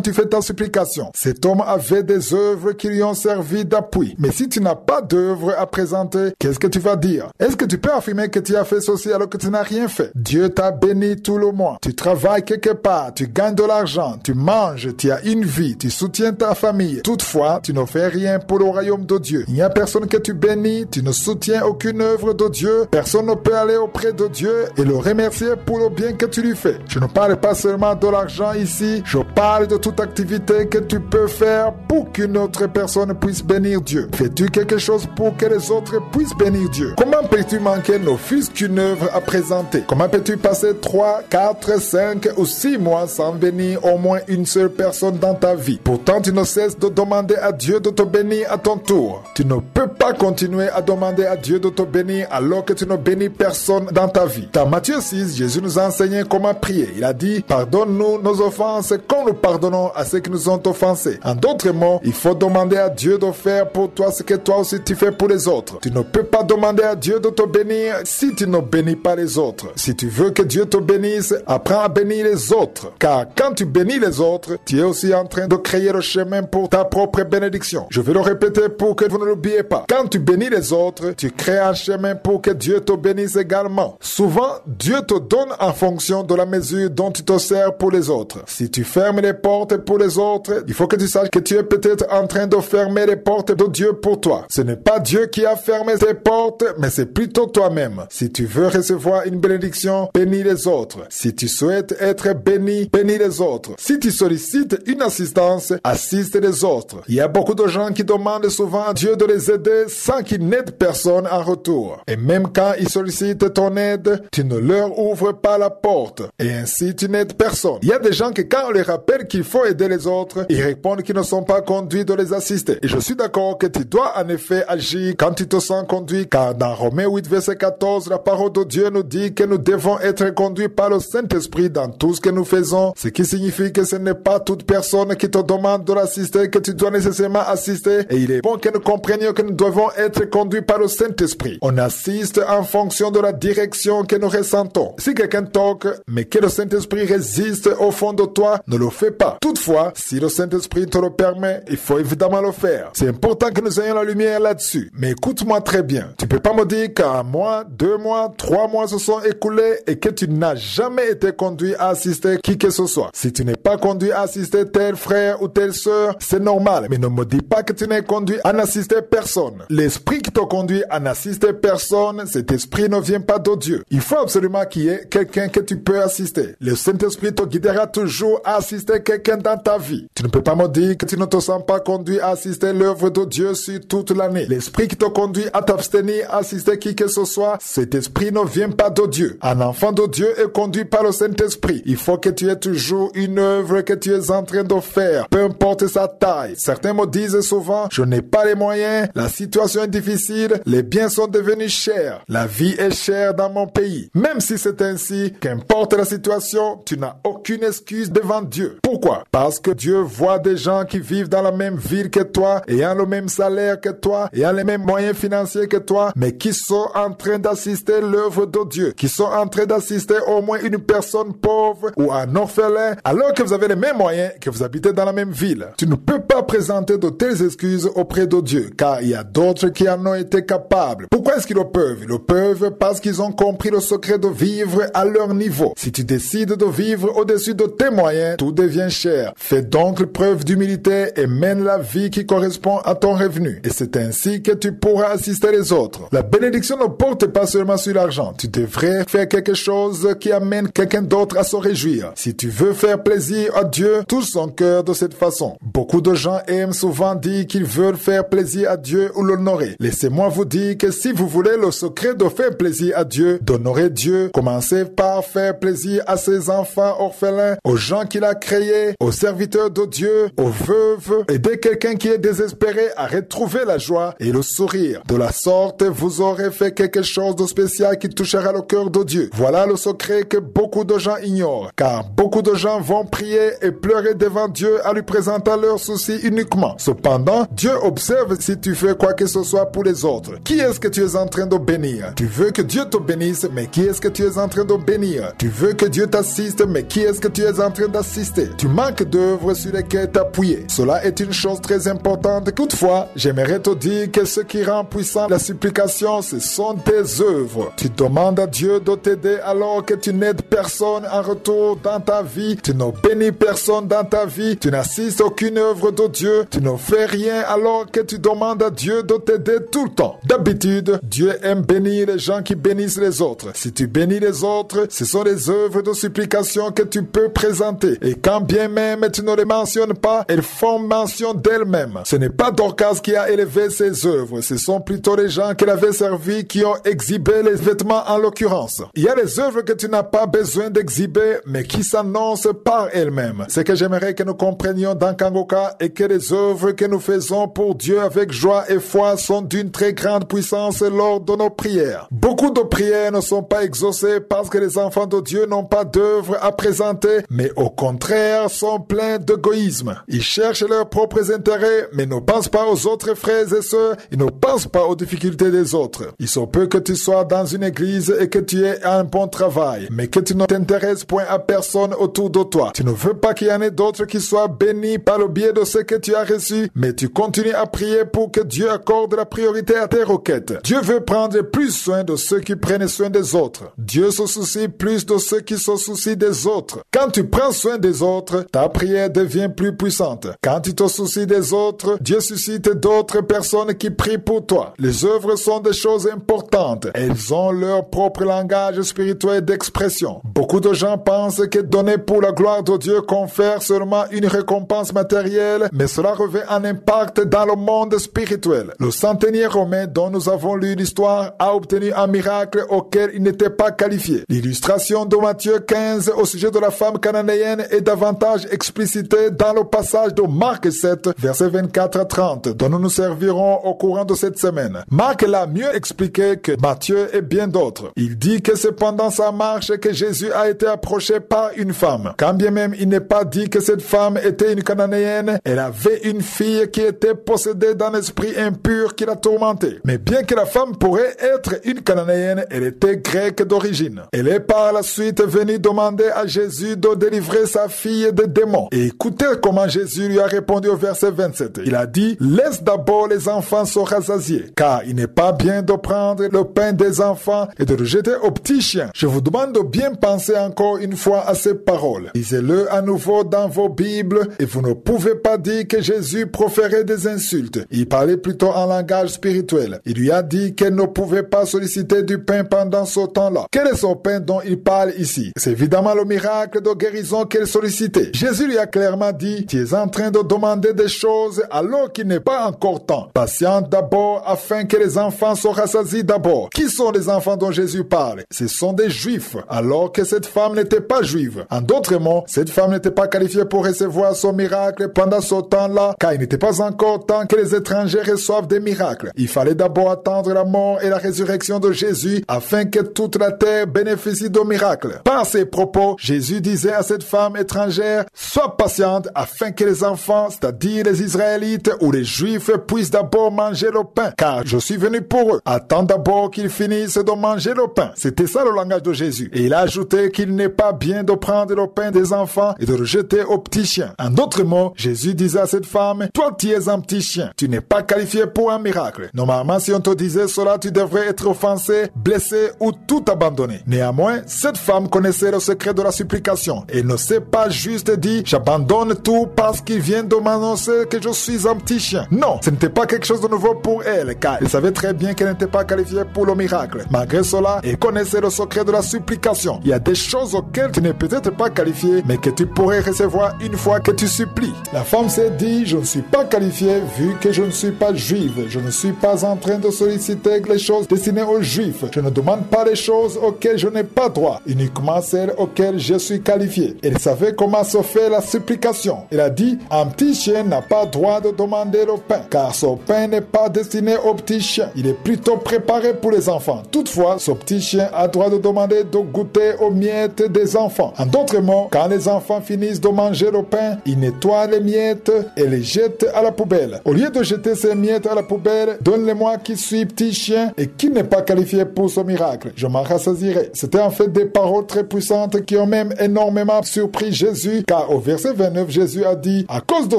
tu fais ta supplication? Cet homme avait des œuvres qui lui ont servi d'appui. Mais si tu n'as pas d'œuvre à présenter, qu'est-ce que tu vas dire? Est-ce que tu peux affirmer que tu as fait ceci alors que tu n'as rien fait? Dieu t'a béni tout le mois. Tu travailles quelque part, tu gagnes de l'argent, tu manges, tu as une vie, tu soutiens ta famille. Toutefois, tu ne fais rien pour le royaume de Dieu. Il n'y a personne que tu bénis, tu ne soutiens aucune œuvre de Dieu. Personne ne peut aller auprès de Dieu et le remercier pour le bien que tu lui fais. Je ne parle pas seulement de l'argent ici, je parle de toute activité que tu peux faire pour qu'une autre personne puisse bénir Dieu. Fais-tu quelque chose pour que les autres puissent bénir Dieu? Comment peux-tu manquer n'offusque qu'une œuvre à présenter? Comment peux-tu passer trois, quatre, cinq ou six mois sans bénir au moins une seule personne dans ta vie? Pourtant, tu ne cesses de demander à Dieu de te bénir à ton tour. Tu ne peux pas continuer à demander à Dieu de te bénir alors que tu ne bénis personne dans ta vie. Dans Matthieu six, Jésus nous a enseigné comment prier. Il a dit, pardonne-nous nos offenses comme nous pardonnons à ceux qui nous ont offensés. En d'autres mots, il faut demander à Dieu de faire pour toi ce que toi aussi tu fais pour les autres. Tu ne peux pas demander à Dieu de te bénir si tu ne bénis pas les autres. Si tu veux que Dieu te bénisse, apprends à bénir les autres. Car quand tu bénis les autres, tu es aussi en train de créer le chemin pour ta propre bénédiction. Je vais le répéter pour que vous ne l'oubliez pas. Quand tu bénis les autres, tu crées un chemin pour que Dieu te bénisse également. Souvent, Dieu te donne en fonction de la mesure dont tu te sers pour les autres. Si tu fermes les portes pour les autres, il faut que tu saches que tu es peut-être en train de fermer les portes de Dieu pour toi. Ce n'est pas Dieu qui a fermé tes portes, mais c'est plutôt toi-même. Si tu veux recevoir une bénédiction, bénis les autres. Si tu souhaites être béni, bénis les autres. Si tu sollicites une assistance, assiste les autres. Il y a beaucoup de gens qui demandent souvent à Dieu de les aider sans qu'ils n'aident personne en retour. Et même quand ils sollicitent ton aide, tu ne leur ouvres pas la porte. Et ainsi, tu n'aides personne. Il y a des gens qui, quand on les rappelle qu'il faut aider les autres, ils répondent qu'ils ne sont pas conduits de les assister. Et je suis d'accord que tu dois en effet agir quand tu te sens conduit, car dans Romains huit, verset quatorze, la parole de Dieu nous dit que nous devons être conduits par le Saint-Esprit dans tout ce que nous faisons, ce qui signifie que ce n'est pas toute personne qui te demande de l'assister que tu dois nécessairement assister, et il est bon que nous comprenions que nous devons être conduits par le Saint-Esprit. On assiste en fonction de la direction que nous ressentons. Si quelqu'un toque, mais que le Saint-Esprit résiste au fond de toi, ne le fais pas. Toutefois, si le Saint-Esprit te le permet, il faut évidemment le faire. C'est important que nous ayons la lumière là-dessus. Mais écoute-moi très bien. Tu peux pas me dire qu'un mois, deux mois, trois mois se sont écoulés et que tu n'as jamais été conduit à assister qui que ce soit. Si tu n'es pas conduit à assister tel frère ou telle sœur, c'est normal. Mais ne me dis pas que tu n'es conduit à n'assister personne. L'esprit qui te conduit à n'assister personne, cet esprit ne vient pas de Dieu. Il faut absolument qu'il y ait quelqu'un que tu peux assister. Le Saint-Esprit te guidera toujours à assister quelqu'un dans ta vie. Tu ne peux pas me dire que tu ne te sens pas conduit à assister l'œuvre de Dieu sur toute l'année. L'esprit qui te conduit à t'abstenir, à assister qui que ce soit, cet esprit ne vient pas de Dieu. Un enfant de Dieu est conduit par le Saint-Esprit. Il faut que tu aies toujours une œuvre que tu es en train de faire, peu importe sa taille. Certains me disent souvent, je n'ai pas les moyens, la situation est difficile, les biens sont devenus chers, la vie est chère dans mon pays. Même si c'est ainsi, qu'importe la situation, tu n'as aucune excuse devant Dieu. Pourquoi? Parce que Dieu voit des gens qui vivent dans la même ville que toi, ayant le même salaire que toi, ayant les mêmes moyens financiers que toi, mais qui sont en train d'assister l'œuvre de Dieu, qui sont en train d'assister au moins une personne pauvre ou un orphelin, alors que vous avez les mêmes moyens, que vous habitez dans la même ville. Tu ne peux pas présenter de telles excuses auprès de Dieu, car il y a d'autres qui en ont été capables. Pourquoi est-ce qu'ils le peuvent? Ils le peuvent parce qu'ils ont compris le secret de vivre à leur niveau. Si tu décides de vivre au-dessus de tes moyens, tout devient cher. Fais donc preuve d'humilité et mène la vie qui correspond à ton revenu. Et c'est ainsi que tu pourras assister les autres. La bénédiction ne porte pas seulement sur l'argent. Tu devrais faire quelque chose qui amène quelqu'un d'autre à se réjouir. Si tu veux faire plaisir à Dieu, touche son cœur de cette façon. Beaucoup de gens aiment souvent dire qu'ils veulent faire plaisir à Dieu ou l'honorer. Laissez-moi vous dire que si vous voulez le secret de faire plaisir à Dieu, d'honorer Dieu, commencez par faire plaisir à ses enfants orphelins, aux gens qu'il a créés, aux serviteurs de Dieu, aux veuves. Aidez quelqu'un qui est désespéré à retrouver la joie et le sourire. De la sorte, vous aurez fait quelque chose de spécial qui touchera le cœur de Dieu. Voilà le secret que beaucoup de gens ignorent, car beaucoup de gens vont prier et pleurer devant Dieu en lui présentant leurs soucis uniquement. Cependant, Dieu observe si tu fais quoi que ce soit pour les autres. Qui est-ce que tu es en train de bénir? Tu veux que Dieu te bénisse, mais qui est-ce que tu es en train de bénir? Tu veux que Dieu t'assiste, mais qui est-ce que tu es en train d'assister? Tu manques d'œuvres sur lesquelles t'appuyer. Cela est une chose très importante. Toutefois, j'aimerais te dire que ce qui rend puissant la supplication, ce sont tes œuvres. Tu demandes à Dieu de t'aider alors que tu n'aides personne en retour dans ta vie. Tu ne bénis personne dans ta vie. Tu n'assistes aucune œuvre de Dieu. Tu ne fais rien alors que tu demandes à Dieu de t'aider tout le temps. D'habitude, Dieu aime bénir les gens qui bénissent les autres. Si tu bénis les autres, ce sont les œuvres de supplication que tu peux présenter. Et quand bien même tu ne les mentionnes pas, elles font mention d'elles-mêmes. Ce n'est pas Dorcas qui a élevé ses œuvres. Ce sont plutôt les gens qu'elle avait servi qui ont exhibé les vêtements en l'occurrence. Il y a les œuvres que tu n'as pas besoin d'exhiber, mais qui s'annoncent par elles-mêmes. Ce que j'aimerais que nous comprenions dans Kanguka est que les œuvres que nous faisons pour Dieu avec joie et foi sont d'une très grande puissance lors de nos prières. Beaucoup de prières ne sont pas exaucées parce que les enfants de Dieu n'ont pas d'œuvres à présenter, mais au contraire sont pleins d'égoïsme. Ils cherchent leurs propres intérêts, mais ne pensent pas aux autres frères et sœurs. Ils ne pensent pas aux difficultés des autres. Il se peut que tu sois dans une église et que tu aies un bon travail, mais que tu ne t'intéresses point à personne autour de toi. Tu ne veux pas qu'il y en ait d'autres qui soient bénis par le biais de ce que tu as reçu, mais tu continues à prier pour que Dieu accorde la priorité à tes requêtes. Dieu veut prendre plus soin de ceux qui prennent soin des autres. Dieu se soucie plus de ceux qui se soucient des autres. Quand tu prends soin des autres, ta prière devient plus puissante. Quand tu te soucies des autres, Dieu suscite d'autres personnes qui prient pour toi. Les œuvres sont des choses importantes. Elles ont leur propre langage spirituel d'expression. Beaucoup de gens pensent que donner pour la gloire de Dieu confère seulement une récompense matérielle, mais cela revêt un impact dans le monde spirituel. Le centenier romain dont nous avons lu l'histoire a obtenu un miracle auquel il n'était pas qualifié. L'illustration de Matthieu quinze au sujet de la femme cananéenne est davantage explicitée dans le passage de Marc sept, versets vingt-quatre à trente, dont nous nous servirons au courant de cette semaine. Marc l'a mieux expliqué que Matthieu et bien d'autres. Il dit que c'est pendant sa marche que Jésus a été approché par une femme. Quand bien même il n'est pas dit que cette femme était une cananéenne, elle avait une fille qui était possédée d'un esprit impur qui la tourmentait. Mais bien que la femme pourrait être une cananéenne, elle était grecque d'origine. Elle est par la suite venue demander à Jésus de délivrer sa fille des démons. Et écoutez comment Jésus Jésus lui a répondu au verset vingt-sept. Il a dit, « Laisse d'abord les enfants se rassasier, car il n'est pas bien de prendre le pain des enfants et de le jeter aux petits chiens. » Je vous demande de bien penser encore une fois à ces paroles. Lisez-le à nouveau dans vos Bibles et vous ne pouvez pas dire que Jésus proférait des insultes. Il parlait plutôt en langage spirituel. Il lui a dit qu'elle ne pouvait pas solliciter du pain pendant ce temps-là. Quel est ce pain dont il parle ici? C'est évidemment le miracle de guérison qu'elle sollicitait. Jésus lui a clairement dit, « Tu es en train de demander des choses alors qu'il n'est pas encore temps. Patiente d'abord afin que les enfants se rassasient d'abord. » Qui sont les enfants dont Jésus parle? Ce sont des Juifs, alors que cette femme n'était pas juive. En d'autres mots, cette femme n'était pas qualifiée pour recevoir son miracle pendant ce temps-là, car il n'était pas encore temps que les étrangers reçoivent des miracles. Il fallait d'abord attendre la mort et la résurrection de Jésus afin que toute la terre bénéficie de miracles. Par ces propos, Jésus disait à cette femme étrangère, « Sois patiente afin que les enfants, c'est-à-dire les Israélites ou les Juifs, puissent d'abord manger le pain, car je suis venu pour eux. Attends d'abord qu'ils finissent de manger le pain. » C'était ça le langage de Jésus. Et il a ajouté qu'il n'est pas bien de prendre le pain des enfants et de le jeter aux petits chiens. En d'autres mots, Jésus disait à cette femme, « Toi, tu es un petit chien. Tu n'es pas qualifié pour un miracle. Normalement, si on te disait cela, tu devrais être offensé, blessé ou tout abandonné. » Néanmoins, cette femme connaissait le secret de la supplication. Elle ne s'est pas juste dit, « J'abandonne tout parce qu'il vient de m'annoncer que je suis un petit chien. » Non, ce n'était pas quelque chose de nouveau pour elle, car elle savait très bien qu'elle n'était pas qualifiée pour le miracle. Malgré cela, elle connaissait le secret de la supplication. Il y a des choses auxquelles tu n'es peut-être pas qualifié, mais que tu pourrais recevoir une fois que tu supplies. La femme s'est dit, « Je ne suis pas qualifiée vu que je ne suis pas juive. Je ne suis pas en train de solliciter les choses destinées aux juifs. Je ne demande pas les choses auxquelles je n'ai pas droit, uniquement celles auxquelles je suis qualifiée. » Elle savait comment se fait la supplication. Elle a dit, « Un petit chien n'a pas droit de demander le pain, car son pain n'est pas destiné aux petits chiens. Il est plutôt préparé pour les enfants. Toutefois, ce petit chien a droit de demander de goûter aux miettes des enfants. » En d'autres mots, quand les enfants finissent de manger le pain, ils nettoient les miettes et les jettent à la poubelle. Au lieu de jeter ces miettes à la poubelle, « Donne-les-moi qui suis petit chien et qui n'est pas qualifié pour ce miracle. Je m'en rassasirai. » C'était en fait des paroles très puissantes qui ont même énormément surpris Jésus, car au verset vingt-neuf, Jésus a dit, « À cause de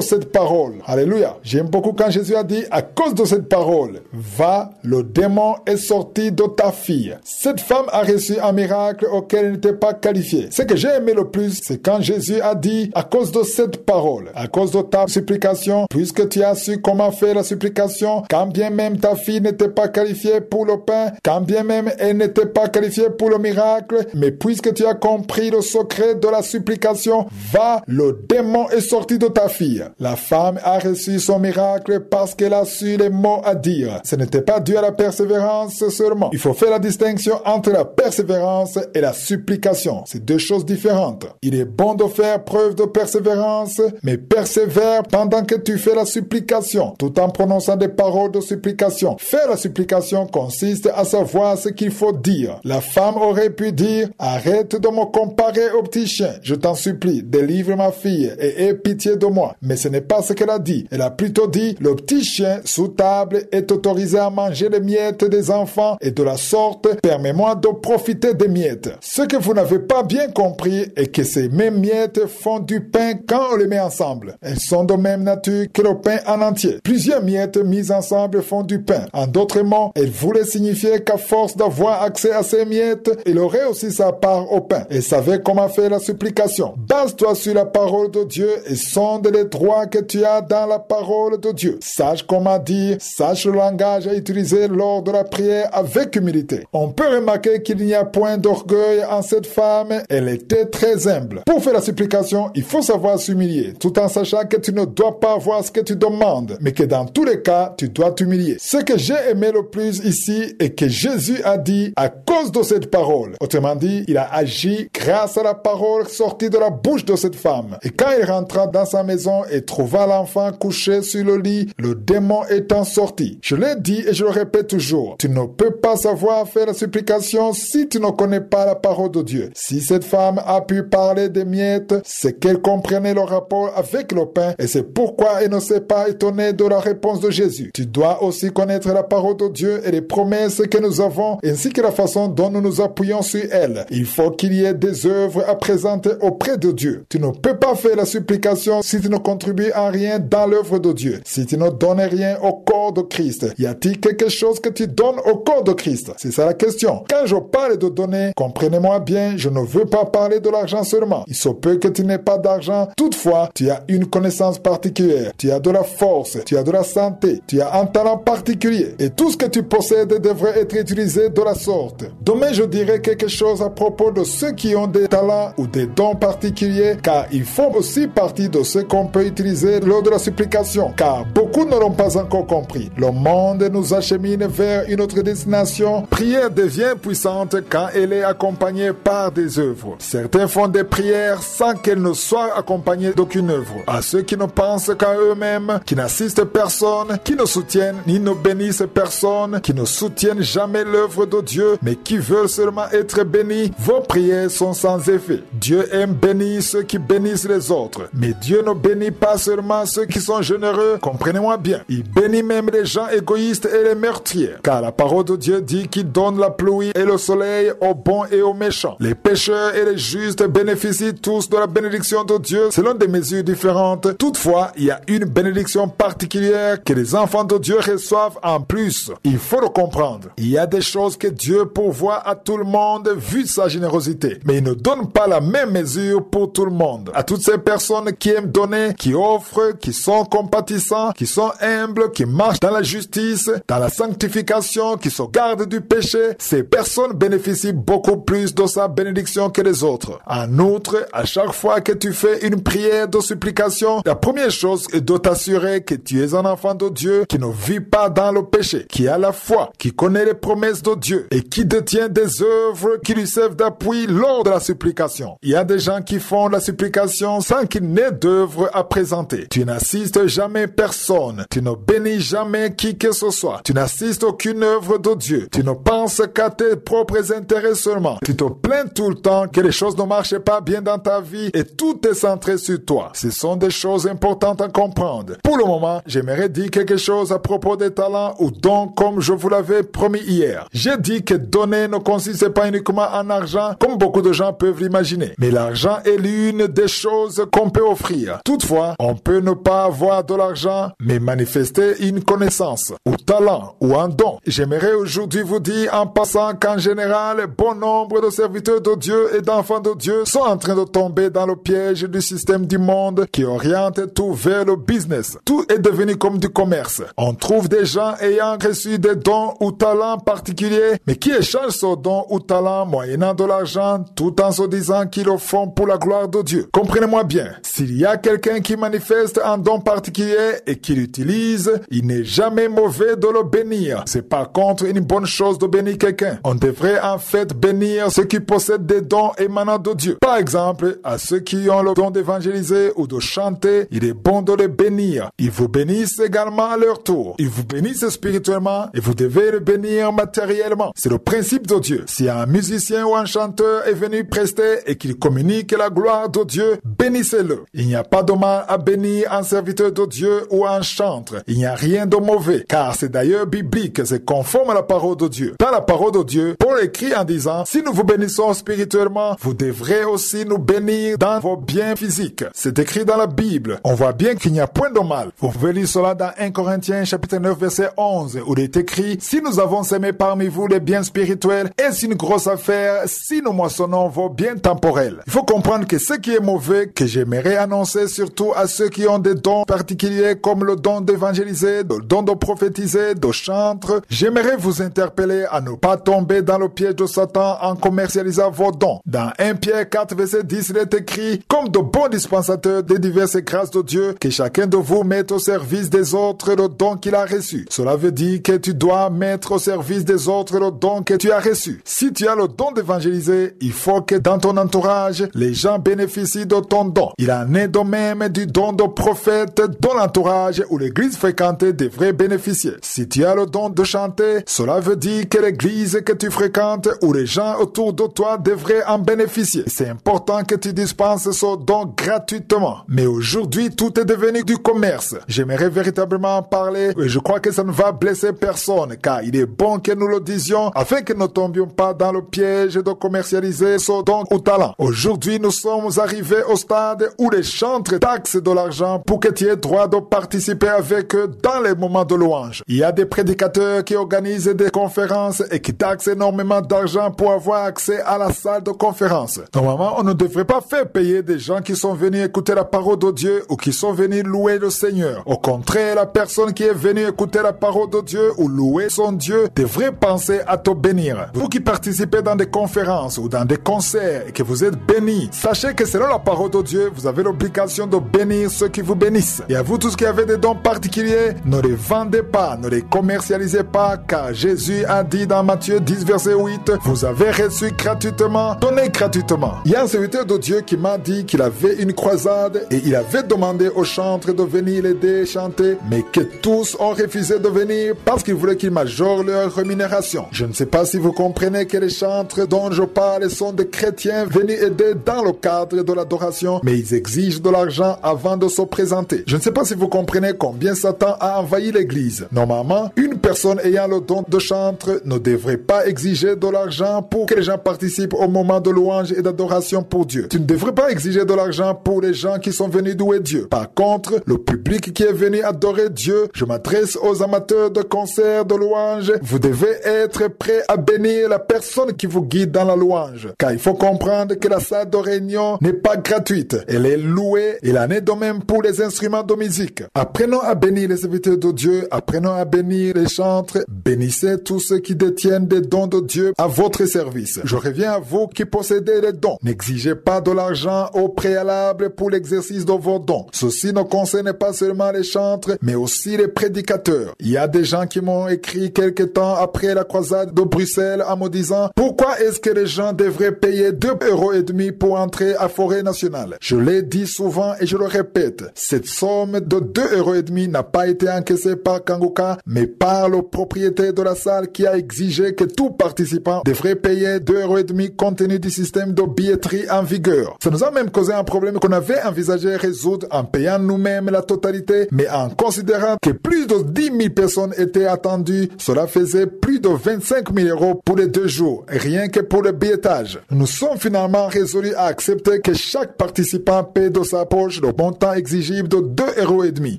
cette parole, alléluia. » J'aime beaucoup quand Jésus a dit, « À cause de cette parole, va, le démon est sorti de ta fille. » Cette femme a reçu un miracle auquel elle n'était pas qualifiée. Ce que j'ai aimé le plus, c'est quand Jésus a dit, « À cause de cette parole, à cause de ta supplication, puisque tu as su comment faire la supplication, quand bien même ta fille n'était pas qualifiée pour le pain, quand bien même elle n'était pas qualifiée pour le miracle, mais puisque tu as compris le secret de la supplication, va, le démon est sorti de ta fille. » La femme a reçu son miracle parce qu'elle a su les mots à dire. Ce n'était pas dû à la persévérance seulement. Il faut faire la distinction entre la persévérance et la supplication. C'est deux choses différentes. Il est bon de faire preuve de persévérance, mais persévère pendant que tu fais la supplication, tout en prononçant des paroles de supplication. Faire la supplication consiste à savoir ce qu'il faut dire. La femme aurait pu dire, « Arrête de me comparer au petit chien. Je t'en supplie, délivre ma fille et aie pitié de moi. » Mais ce n'est pas ce qu'elle a dit. Elle a plutôt dit, « Le petit chien sous table est autorisé à manger les miettes des enfants et de la sorte, permets-moi de profiter des miettes. » Ce que vous n'avez pas bien compris est que ces mêmes miettes font du pain quand on les met ensemble. Elles sont de même nature que le pain en entier. Plusieurs miettes mises ensemble font du pain. En d'autres mots, elle voulait signifier qu'à force d'avoir accès à ces miettes, elle aurait aussi sa part au pain. Elle savait comment faire la supplication. Base-toi sur la parole de Dieu et sonde les droits que tu as dans la parole de Dieu. Sache comment dire, sache le langage à utiliser lors de la prière avec humilité. On peut remarquer qu'il n'y a point d'orgueil en cette femme. Elle était très humble. Pour faire la supplication, il faut savoir s'humilier, tout en sachant que tu ne dois pas avoir ce que tu demandes, mais que dans tous les cas, tu dois t'humilier. Ce que j'ai aimé le plus ici est que Jésus a dit, « À cause de cette parole. » Autrement dit, il a agi grâce à la parole sortie de la bouche de cette femme. Et quand il rentra dans sa maison et trouva l'enfant couché sur le lit, le démon étant sorti. Je l'ai dit et je le répète toujours, tu ne peux pas savoir faire la supplication si tu ne connais pas la parole de Dieu. Si cette femme a pu parler des miettes, c'est qu'elle comprenait le rapport avec le pain et c'est pourquoi elle ne s'est pas étonnée de la réponse de Jésus. Tu dois aussi connaître la parole de Dieu et les promesses que nous avons ainsi que la façon dont nous nous appuyons sur elle. Il faut qu'il y ait des œuvres à présenter auprès de Dieu. Tu ne peux pas faire la supplication si si tu ne contribues en rien dans l'œuvre de Dieu, si tu ne donnes rien au corps de Christ, y a-t-il quelque chose que tu donnes au corps de Christ? C'est ça la question. Quand je parle de donner, comprenez-moi bien, je ne veux pas parler de l'argent seulement. Il se peut que tu n'aies pas d'argent, toutefois, tu as une connaissance particulière, tu as de la force, tu as de la santé, tu as un talent particulier, et tout ce que tu possèdes devrait être utilisé de la sorte. Demain, je dirai quelque chose à propos de ceux qui ont des talents ou des dons particuliers, car ils font aussi partie de ce qu'on peut utiliser lors de la supplication, car beaucoup ne l'ont pas encore compris. Le monde nous achemine vers une autre destination. Prière devient puissante quand elle est accompagnée par des œuvres. Certains font des prières sans qu'elles ne soient accompagnées d'aucune œuvre. À ceux qui ne pensent qu'à eux-mêmes, qui n'assistent personne, qui ne soutiennent ni ne bénissent personne, qui ne soutiennent jamais l'œuvre de Dieu, mais qui veulent seulement être bénis, vos prières sont sans effet. Dieu aime bénir ceux qui bénissent les autres, mais Dieu ne bénit pas seulement ceux qui sont généreux, comprenez-moi bien. Il bénit même les gens égoïstes et les meurtriers, car la parole de Dieu dit qu'il donne la pluie et le soleil aux bons et aux méchants. Les pécheurs et les justes bénéficient tous de la bénédiction de Dieu selon des mesures différentes. Toutefois, il y a une bénédiction particulière que les enfants de Dieu reçoivent en plus. Il faut le comprendre. Il y a des choses que Dieu pourvoit à tout le monde vu sa générosité, mais il ne donne pas la même mesure pour tout le monde. À toutes ces personnes qui aiment donner, qui offrent, qui sont compatissants, qui sont humbles, qui marchent dans la justice, dans la sanctification, qui se gardent du péché, ces personnes bénéficient beaucoup plus de sa bénédiction que les autres. En outre, à chaque fois que tu fais une prière de supplication, la première chose est de t'assurer que tu es un enfant de Dieu qui ne vit pas dans le péché, qui a la foi, qui connaît les promesses de Dieu et qui détient des œuvres qui lui servent d'appui lors de la supplication. Il y a des gens qui font la supplication sans qu'il n'ait d'œuvre à présenter. Tu n'assistes jamais personne. Tu ne bénis jamais qui que ce soit. Tu n'assistes aucune œuvre de Dieu. Tu ne penses qu'à tes propres intérêts seulement. Tu te plains tout le temps que les choses ne marchent pas bien dans ta vie et tout est centré sur toi. Ce sont des choses importantes à comprendre. Pour le moment, j'aimerais dire quelque chose à propos des talents ou dons comme je vous l'avais promis hier. J'ai dit que donner ne consiste pas uniquement en argent comme beaucoup de gens peuvent l'imaginer. Mais l'argent est l'une des choses qu'on peut offrir. Toutefois, on peut ne pas avoir de l'argent, mais manifester une connaissance, ou talent, ou un don. J'aimerais aujourd'hui vous dire en passant qu'en général, bon nombre de serviteurs de Dieu et d'enfants de Dieu sont en train de tomber dans le piège du système du monde qui oriente tout vers le business. Tout est devenu comme du commerce. On trouve des gens ayant reçu des dons ou talents particuliers, mais qui échangent ce don ou talent moyennant de l'argent tout en se disant qu'ils le font pour la gloire de Dieu. Comprenez-moi bien, s'il y a quelqu'un qui manifeste un don particulier et qui l'utilise, il n'est jamais mauvais de le bénir. C'est par contre une bonne chose de bénir quelqu'un. On devrait en fait bénir ceux qui possèdent des dons émanant de Dieu. Par exemple, à ceux qui ont le don d'évangéliser ou de chanter, il est bon de les bénir. Ils vous bénissent également à leur tour. Ils vous bénissent spirituellement et vous devez les bénir matériellement. C'est le principe de Dieu. Si un musicien ou un chanteur est venu prester et qu'il communique la gloire de Dieu, bénissez-le. Il n'y a pas de mal à bénir un serviteur de Dieu ou un chantre. Il n'y a rien de mauvais, car c'est d'ailleurs biblique, c'est conforme à la parole de Dieu. Dans la parole de Dieu, Paul écrit en disant, si nous vous bénissons spirituellement, vous devrez aussi nous bénir dans vos biens physiques. C'est écrit dans la Bible. On voit bien qu'il n'y a point de mal. Vous pouvez lire cela dans Premier Corinthiens chapitre neuf verset onze, où il est écrit, si nous avons semé parmi vous les biens spirituels, est-ce une grosse affaire si nous moissonnons vos biens temporels? Il faut comprendre que ce qui est mauvais, que j'aimerais annoncer surtout à ceux qui ont des dons particuliers comme le don d'évangéliser, le don de prophétiser, de chantre, j'aimerais vous interpeller à ne pas tomber dans le piège de Satan en commercialisant vos dons. Dans Premier Pierre quatre verset dix, il est écrit, comme de bons dispensateurs des diverses grâces de Dieu, que chacun de vous mette au service des autres le don qu'il a reçu. Cela veut dire que tu dois mettre au service des autres le don que tu as reçu. Si tu as le don d'évangéliser, il faut que dans ton entourage, les gens bénéficient de ton don. Il en est de même du don de prophète dont l'entourage ou l'église fréquentée devrait bénéficier. Si tu as le don de chanter, cela veut dire que l'église que tu fréquentes ou les gens autour de toi devraient en bénéficier. C'est important que tu dispenses ce don gratuitement. Mais aujourd'hui, tout est devenu du commerce. J'aimerais véritablement en parler et je crois que ça ne va blesser personne car il est bon que nous le disions afin que nous ne tombions pas dans le piège de commercialiser ce don ou talent. Aujourd'hui, nous sommes arrivés au stade où les chantres entre taxes de l'argent pour que tu aies droit de participer avec eux dans les moments de louange. Il y a des prédicateurs qui organisent des conférences et qui taxent énormément d'argent pour avoir accès à la salle de conférence. Normalement, on ne devrait pas faire payer des gens qui sont venus écouter la parole de Dieu ou qui sont venus louer le Seigneur. Au contraire, la personne qui est venue écouter la parole de Dieu ou louer son Dieu devrait penser à te bénir. Vous qui participez dans des conférences ou dans des concerts et que vous êtes bénis, sachez que selon la parole de Dieu, vous avez l'obligation de bénir ceux qui vous bénissent. Et à vous tous qui avez des dons particuliers, ne les vendez pas, ne les commercialisez pas, car Jésus a dit dans Matthieu dix, verset huit, « Vous avez reçu gratuitement, donnez gratuitement. » Il y a un serviteur de Dieu qui m'a dit qu'il avait une croisade et il avait demandé au chantre de venir l'aider chanter, mais que tous ont refusé de venir parce qu'ils voulaient qu'ils majorent leur rémunération. Je ne sais pas si vous comprenez que les chantres dont je parle sont des chrétiens venus aider dans le cadre de l'adoration, mais ils exigent de l'argent avant de se présenter. Je ne sais pas si vous comprenez combien Satan a envahi l'Église. Normalement, une personne ayant le don de chantre ne devrait pas exiger de l'argent pour que les gens participent au moment de louange et d'adoration pour Dieu. Tu ne devrais pas exiger de l'argent pour les gens qui sont venus louer Dieu. Par contre, le public qui est venu adorer Dieu, je m'adresse aux amateurs de concerts de louange, vous devez être prêt à bénir la personne qui vous guide dans la louange. Car il faut comprendre que la salle de réunion n'est pas gratuite. Elle est louée et l'en est de même pour les instruments de musique. Apprenons à bénir les serviteurs de Dieu, apprenons à bénir les chantres, bénissez tous ceux qui détiennent des dons de Dieu à votre service. Je reviens à vous qui possédez les dons. N'exigez pas de l'argent au préalable pour l'exercice de vos dons. Ceci ne concerne pas seulement les chantres, mais aussi les prédicateurs. Il y a des gens qui m'ont écrit quelque temps après la croisade de Bruxelles en me disant « Pourquoi est-ce que les gens devraient payer deux euros et demi pour entrer à Forêt Nationale ?» Je l'ai dit souvent et je le répète, cette somme de deux euros et demi n'a pas été encaissée par Kanguka, mais par le propriétaire de la salle qui a exigé que tout participant devrait payer deux euros et demi compte tenu du système de billetterie en vigueur. Ça nous a même causé un problème qu'on avait envisagé résoudre en payant nous-mêmes la totalité, mais en considérant que plus de dix mille personnes étaient attendues, cela faisait plus de vingt-cinq mille euros pour les deux jours, rien que pour le billettage. Nous sommes finalement résolus à accepter que chaque participant paie de sa poche le montant exigible de deux euros et demi.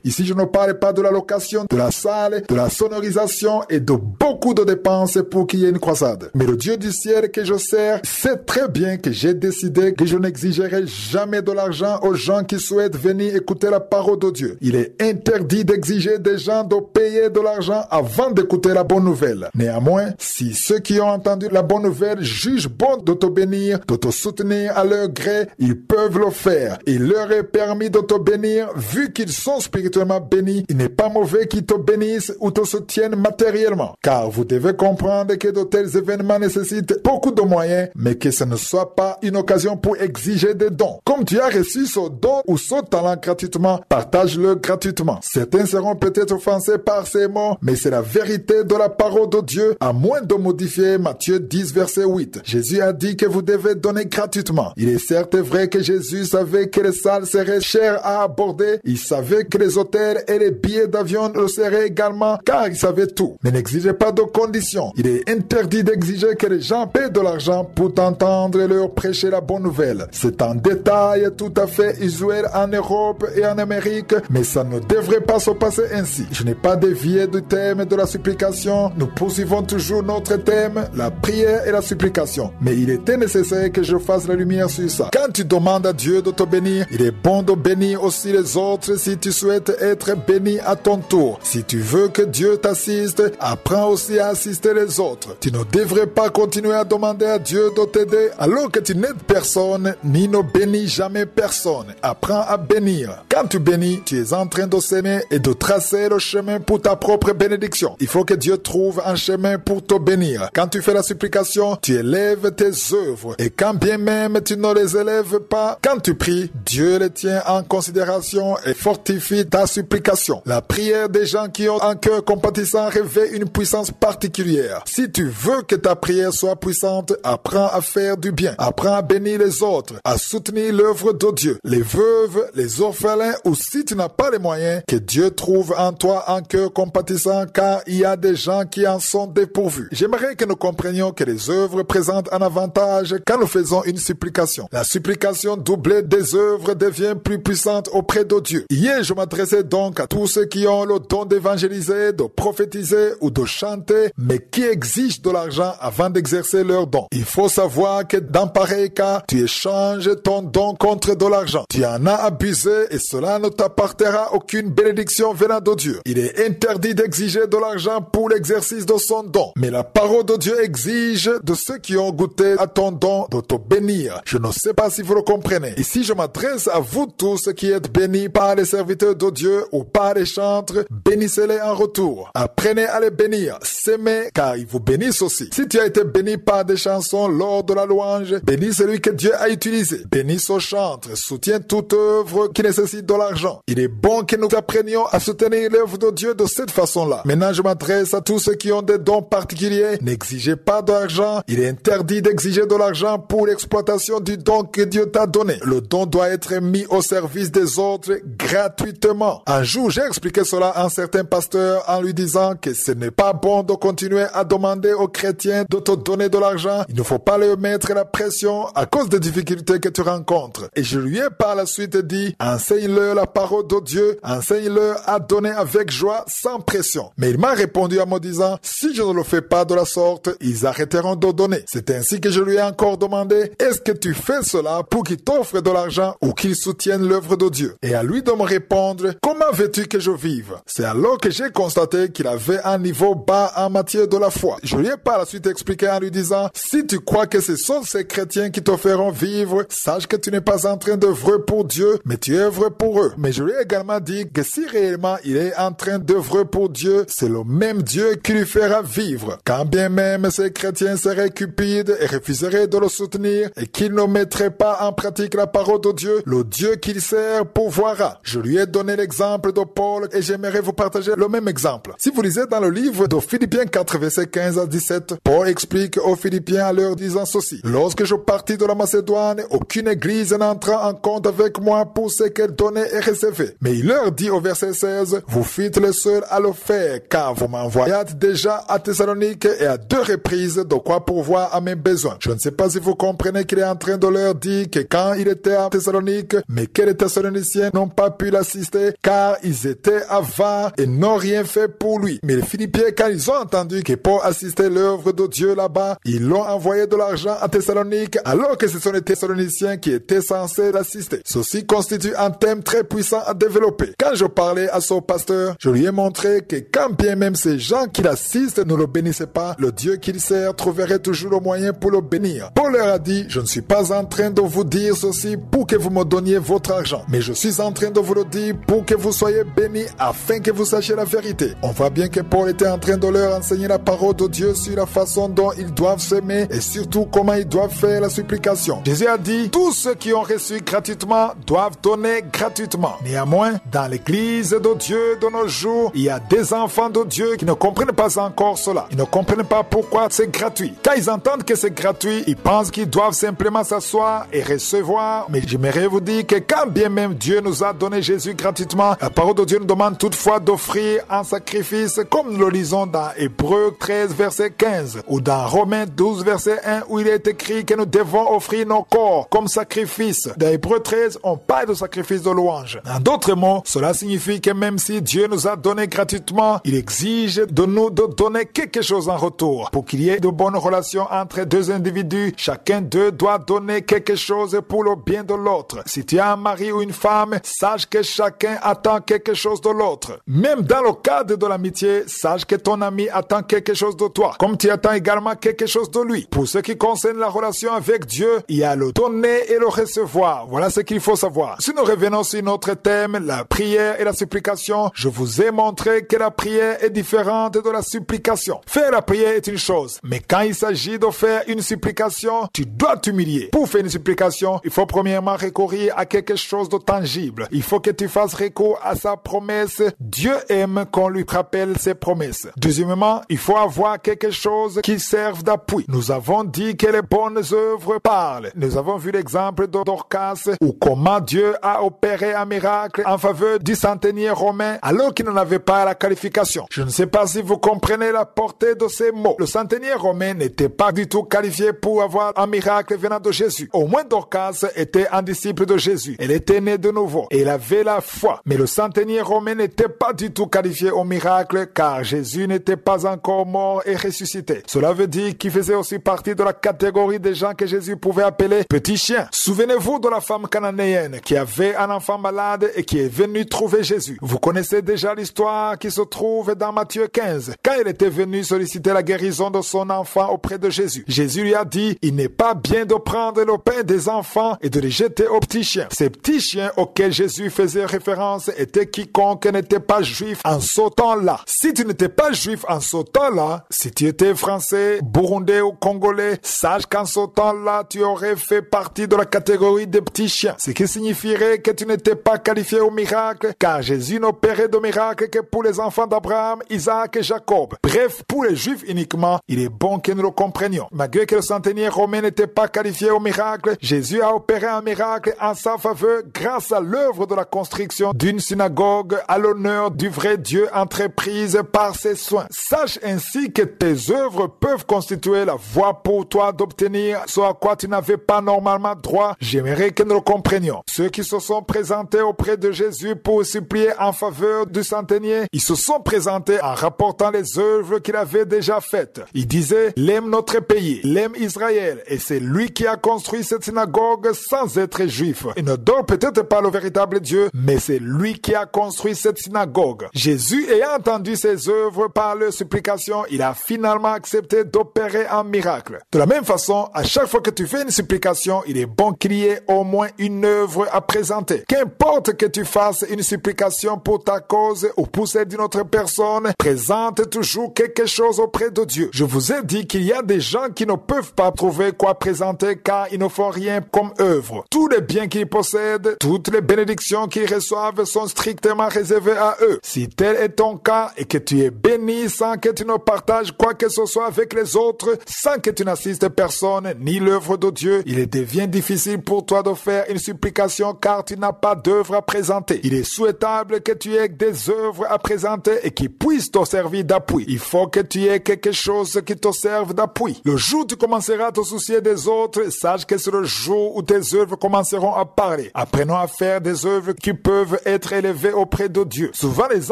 Ici, je ne parle pas de la location, de la salle, de la sonorisation et de beaucoup de dépenses pour qu'il y ait une croisade. Mais le Dieu du ciel que je sers sait très bien que j'ai décidé que je n'exigerai jamais de l'argent aux gens qui souhaitent venir écouter la parole de Dieu. Il est interdit d'exiger des gens de payer de l'argent avant d'écouter la bonne nouvelle. Néanmoins, si ceux qui ont entendu la bonne nouvelle jugent bon de te bénir, de te soutenir à leur gré, ils peuvent le faire. Il leur est permis de te bénir vu qu'ils sont spirituellement bénis. Il n'est pas mauvais qu'ils te bénissent ou te soutiennent matériellement. Car vous devez comprendre que de tels événements nécessitent beaucoup de moyens, mais que ce ne soit pas une occasion pour exiger des dons. Comme tu as reçu ce don ou ce talent gratuitement, partage-le gratuitement. Certains seront peut-être offensés par ces mots, mais c'est la vérité de la parole de Dieu, à moins de modifier Matthieu dix, verset huit. Jésus a dit que vous devez donner gratuitement. Il est certes vrai que Jésus savait que les salles seraient chères à aborder. Il savait que les hôtels et les billets d'avion le seraient également, car il savait tout. Mais n'exigez pas de conditions. Il est interdit d'exiger que les gens paient de l'argent pour t'entendre et leur prêcher la bonne nouvelle. C'est un détail tout à fait usuel en Europe et en Amérique, mais ça ne devrait pas se passer ainsi. Je n'ai pas dévié du thème de la supplication. Nous poursuivons toujours notre thème, la prière et la supplication. Mais il était nécessaire que je fasse la lumière sur ça. Quand tu demandes à Dieu de te bénir, il est bon de bénir aussi les autres si tu souhaites être béni à ton tour. Si tu veux que Dieu t'assiste, apprends aussi à assister les autres. Tu ne devrais pas continuer à demander à Dieu de t'aider alors que tu n'aides personne ni ne bénis jamais personne. Apprends à bénir. Quand tu bénis, tu es en train de s'aimer et de tracer le chemin pour ta propre bénédiction. Il faut que Dieu trouve un chemin pour te bénir. Quand tu fais la supplication, tu élèves tes œuvres et quand bien même tu ne les élèves pas, quand tu pries, Dieu les tient en considération et fortifie ta supplication. La prière des gens qui ont un cœur compatissant révèle une puissance particulière. Si tu veux que ta prière soit puissante, apprends à faire du bien, apprends à bénir les autres, à soutenir l'œuvre de Dieu, les veuves, les orphelins ou si tu n'as pas les moyens, que Dieu trouve en toi un cœur compatissant car il y a des gens qui en sont dépourvus. J'aimerais que nous comprenions que les œuvres présentent un avantage quand nous faisons une supplication. La supplication doublée des œuvres devient devient plus puissante auprès de Dieu. Hier, je m'adressais donc à tous ceux qui ont le don d'évangéliser, de prophétiser ou de chanter, mais qui exigent de l'argent avant d'exercer leur don. Il faut savoir que dans pareil cas, tu échanges ton don contre de l'argent. Tu en as abusé et cela ne t'apportera aucune bénédiction venant de Dieu. Il est interdit d'exiger de l'argent pour l'exercice de son don, mais la parole de Dieu exige de ceux qui ont goûté à ton don de te bénir. Je ne sais pas si vous le comprenez. Ici, je m'adresse à vous tous qui êtes bénis par les serviteurs de Dieu ou par les chantres. Bénissez-les en retour. Apprenez à les bénir. S'aimez, car ils vous bénissent aussi. Si tu as été béni par des chansons lors de la louange, bénis celui que Dieu a utilisé. Bénis ce chantre. Soutiens toute œuvre qui nécessite de l'argent. Il est bon que nous apprenions à soutenir l'œuvre de Dieu de cette façon-là. Maintenant, je m'adresse à tous ceux qui ont des dons particuliers. N'exigez pas d'argent. Il est interdit d'exiger de l'argent pour l'exploitation du don que Dieu t'a donné. Le don doit être mis au service des autres gratuitement. Un jour, j'ai expliqué cela à un certain pasteur en lui disant que ce n'est pas bon de continuer à demander aux chrétiens de te donner de l'argent. Il ne faut pas leur mettre la pression à cause des difficultés que tu rencontres. Et je lui ai par la suite dit, enseigne-leur la parole de Dieu, enseigne-leur à donner avec joie, sans pression. Mais il m'a répondu en me disant, si je ne le fais pas de la sorte, ils arrêteront de donner. C'est ainsi que je lui ai encore demandé, est-ce que tu fais cela pour qu'ils t'offrent de l'argent ou qu'ils soutiennent l'œuvre de Dieu? Et à lui de me répondre, comment veux-tu que je vive? C'est alors que j'ai constaté qu'il avait un niveau bas en matière de la foi. Je lui ai par la suite expliqué en lui disant, si tu crois que ce sont ces chrétiens qui te feront vivre, sache que tu n'es pas en train d'œuvrer pour Dieu, mais tu œuvres pour eux. Mais je lui ai également dit que si réellement il est en train d'œuvrer pour Dieu, c'est le même Dieu qui lui fera vivre. Quand bien même ces chrétiens seraient cupides et refuseraient de le soutenir et qu'ils ne mettraient pas en pratique la parole de Dieu, le Dieu qu'il sert pourvoira. Je lui ai donné l'exemple de Paul et j'aimerais vous partager le même exemple. Si vous lisez dans le livre de Philippiens quatre, versets quinze à dix-sept, Paul explique aux Philippiens en leur disant ceci. Lorsque je partis de la Macédoine, aucune église n'entra en compte avec moi pour ce qu'elle donnait et recevait. Mais il leur dit au verset seize, vous fûtes les seuls à le faire, car vous m'envoyâtes déjà à Thessalonique et à deux reprises de quoi pourvoir à mes besoins. Je ne sais pas si vous comprenez qu'il est en train de leur dire que quand il était à Thessalonique, mais que les Thessaloniciens n'ont pas pu l'assister car ils étaient avares et n'ont rien fait pour lui. Mais les Philippiens, quand ils ont entendu que Paul assistait l'œuvre de Dieu là-bas, ils l'ont envoyé de l'argent à Thessalonique alors que ce sont les Thessaloniciens qui étaient censés l'assister. Ceci constitue un thème très puissant à développer. Quand je parlais à son pasteur, je lui ai montré que quand bien même ces gens qui l'assistent ne le bénissaient pas, le Dieu qu'il sert trouverait toujours le moyen pour le bénir. Paul leur a dit, je ne suis pas en train de vous dire ceci pour que vous me donniez votre argent, mais je suis en train de vous le dire pour que vous soyez bénis afin que vous sachiez la vérité. On voit bien que Paul était en train de leur enseigner la parole de Dieu sur la façon dont ils doivent s'aimer et surtout comment ils doivent faire la supplication. Jésus a dit, tous ceux qui ont reçu gratuitement doivent donner gratuitement. Néanmoins, dans l'église de Dieu de nos jours, il y a des enfants de Dieu qui ne comprennent pas encore cela. Ils ne comprennent pas pourquoi c'est gratuit. Quand ils entendent que c'est gratuit, ils pensent qu'ils doivent simplement s'asseoir et recevoir. Mais j'aimerais vous dire que quand bien même Dieu nous a donné Jésus gratuitement, la parole de Dieu nous demande toutefois d'offrir un sacrifice, comme nous le lisons dans Hébreux treize, verset quinze, ou dans Romains douze, verset un, où il est écrit que nous devons offrir nos corps comme sacrifice. Dans Hébreux treize, on parle de sacrifice de louange. En d'autres mots, cela signifie que même si Dieu nous a donné gratuitement, il exige de nous de donner quelque chose en retour. Pour qu'il y ait de bonnes relations entre deux individus, chacun d'eux doit donner quelque chose pour le bien de l'autre. Si tu as un mari ou une femme, sache que chacun attend quelque chose de l'autre. Même dans le cadre de l'amitié, sache que ton ami attend quelque chose de toi, comme tu attends également quelque chose de lui. Pour ce qui concerne la relation avec Dieu, il y a le donner et le recevoir. Voilà ce qu'il faut savoir. Si nous revenons sur notre thème, la prière et la supplication, je vous ai montré que la prière est différente de la supplication. Faire la prière est une chose, mais quand il s'agit de faire une supplication, tu dois t'humilier. Pour faire une supplication, il faut premièrement recourir à quelque chose de tangible. Il faut que tu fasses recours à sa promesse. Dieu aime qu'on lui rappelle ses promesses. Deuxièmement, il faut avoir quelque chose qui serve d'appui. Nous avons dit que les bonnes œuvres parlent. Nous avons vu l'exemple de Dorcas ou comment Dieu a opéré un miracle en faveur du centenier romain alors qu'il n'en avait pas la qualification. Je ne sais pas si vous comprenez la portée de ces mots. Le centenier romain n'était pas du tout qualifié pour avoir un miracle venant de Jésus. Au moins Dorcas était un disciple de Jésus. Elle était née de nouveau et elle avait la foi. Mais le centenier romain n'était pas du tout qualifié au miracle car Jésus n'était pas encore mort et ressuscité. Cela veut dire qu'il faisait aussi partie de la catégorie des gens que Jésus pouvait appeler petits chiens. Souvenez-vous de la femme cananéenne qui avait un enfant malade et qui est venue trouver Jésus. Vous connaissez déjà l'histoire qui se trouve dans Matthieu quinze. Quand elle était venue solliciter la guérison de son enfant auprès de Jésus, Jésus lui a dit « Il n'est pas bien de prendre le pain des enfants et de les jeter aux petits chiens. » Ces petits chiens auxquels Jésus faisait référence étaient quiconque n'était pas juif en sautant là. Si tu n'étais pas juif en sautant là, si tu étais français, burundais ou congolais, sache qu'en sautant là, tu aurais fait partie de la catégorie des petits chiens. Ce qui signifierait que tu n'étais pas qualifié au miracle, car Jésus n'opérait de miracle que pour les enfants d'Abraham, Isaac et Jacob. Bref, pour les juifs uniquement, il est bon que nous le comprenions. Malgré que le centenier romain n'était pas qualifié au miracle, Jésus a opéré un miracle en sa faveur grâce à l'œuvre de la construction d'une synagogue à l'honneur du vrai Dieu entreprise par ses soins. Sache ainsi que tes œuvres peuvent constituer la voie pour toi d'obtenir ce à quoi tu n'avais pas normalement droit. J'aimerais que nous le comprenions. Ceux qui se sont présentés auprès de Jésus pour supplier en faveur du centenier, ils se sont présentés en rapportant les œuvres qu'il avait déjà faites. Ils disaient « Il aime notre pays, il aime Israël, et c'est lui qui a construit cette synagogue sans être juif. » Il ne dort peut-être pas le véritable Dieu, mais c'est lui qui a construit cette synagogue. Jésus ayant entendu ses œuvres par leurs supplications, il a finalement accepté d'opérer un miracle. De la même façon, à chaque fois que tu fais une supplication, il est bon qu'il y ait au moins une œuvre à présenter. Qu'importe que tu fasses une supplication pour ta cause ou pour celle d'une autre personne, présente toujours quelque chose auprès de Dieu. Je vous ai dit qu'il y a des gens qui ne peuvent pas trouver quoi présenter car ils ne font rien comme œuvre. Tous les biens qu'ils possèdent, toutes les bénédictions qu'ils reçoivent sont strictement réservées à eux. Si tel est ton cas et que tu es béni sans que tu ne partages quoi que ce soit avec les autres, sans que tu n'assistes personne ni l'œuvre de Dieu, il devient difficile pour toi de faire une supplication car tu n'as pas d'œuvre à présenter. Il est souhaitable que tu aies des œuvres à présenter et qui puissent te servir d'appui. Il faut que tu aies quelque chose qui te serve d'appui. Le jour où tu commenceras à te soucier des autres, sache que c'est le jour où tes œuvres commenceront à parler. Apprenons à faire des œuvres qui peuvent être élevées auprès de Dieu. Souvent, les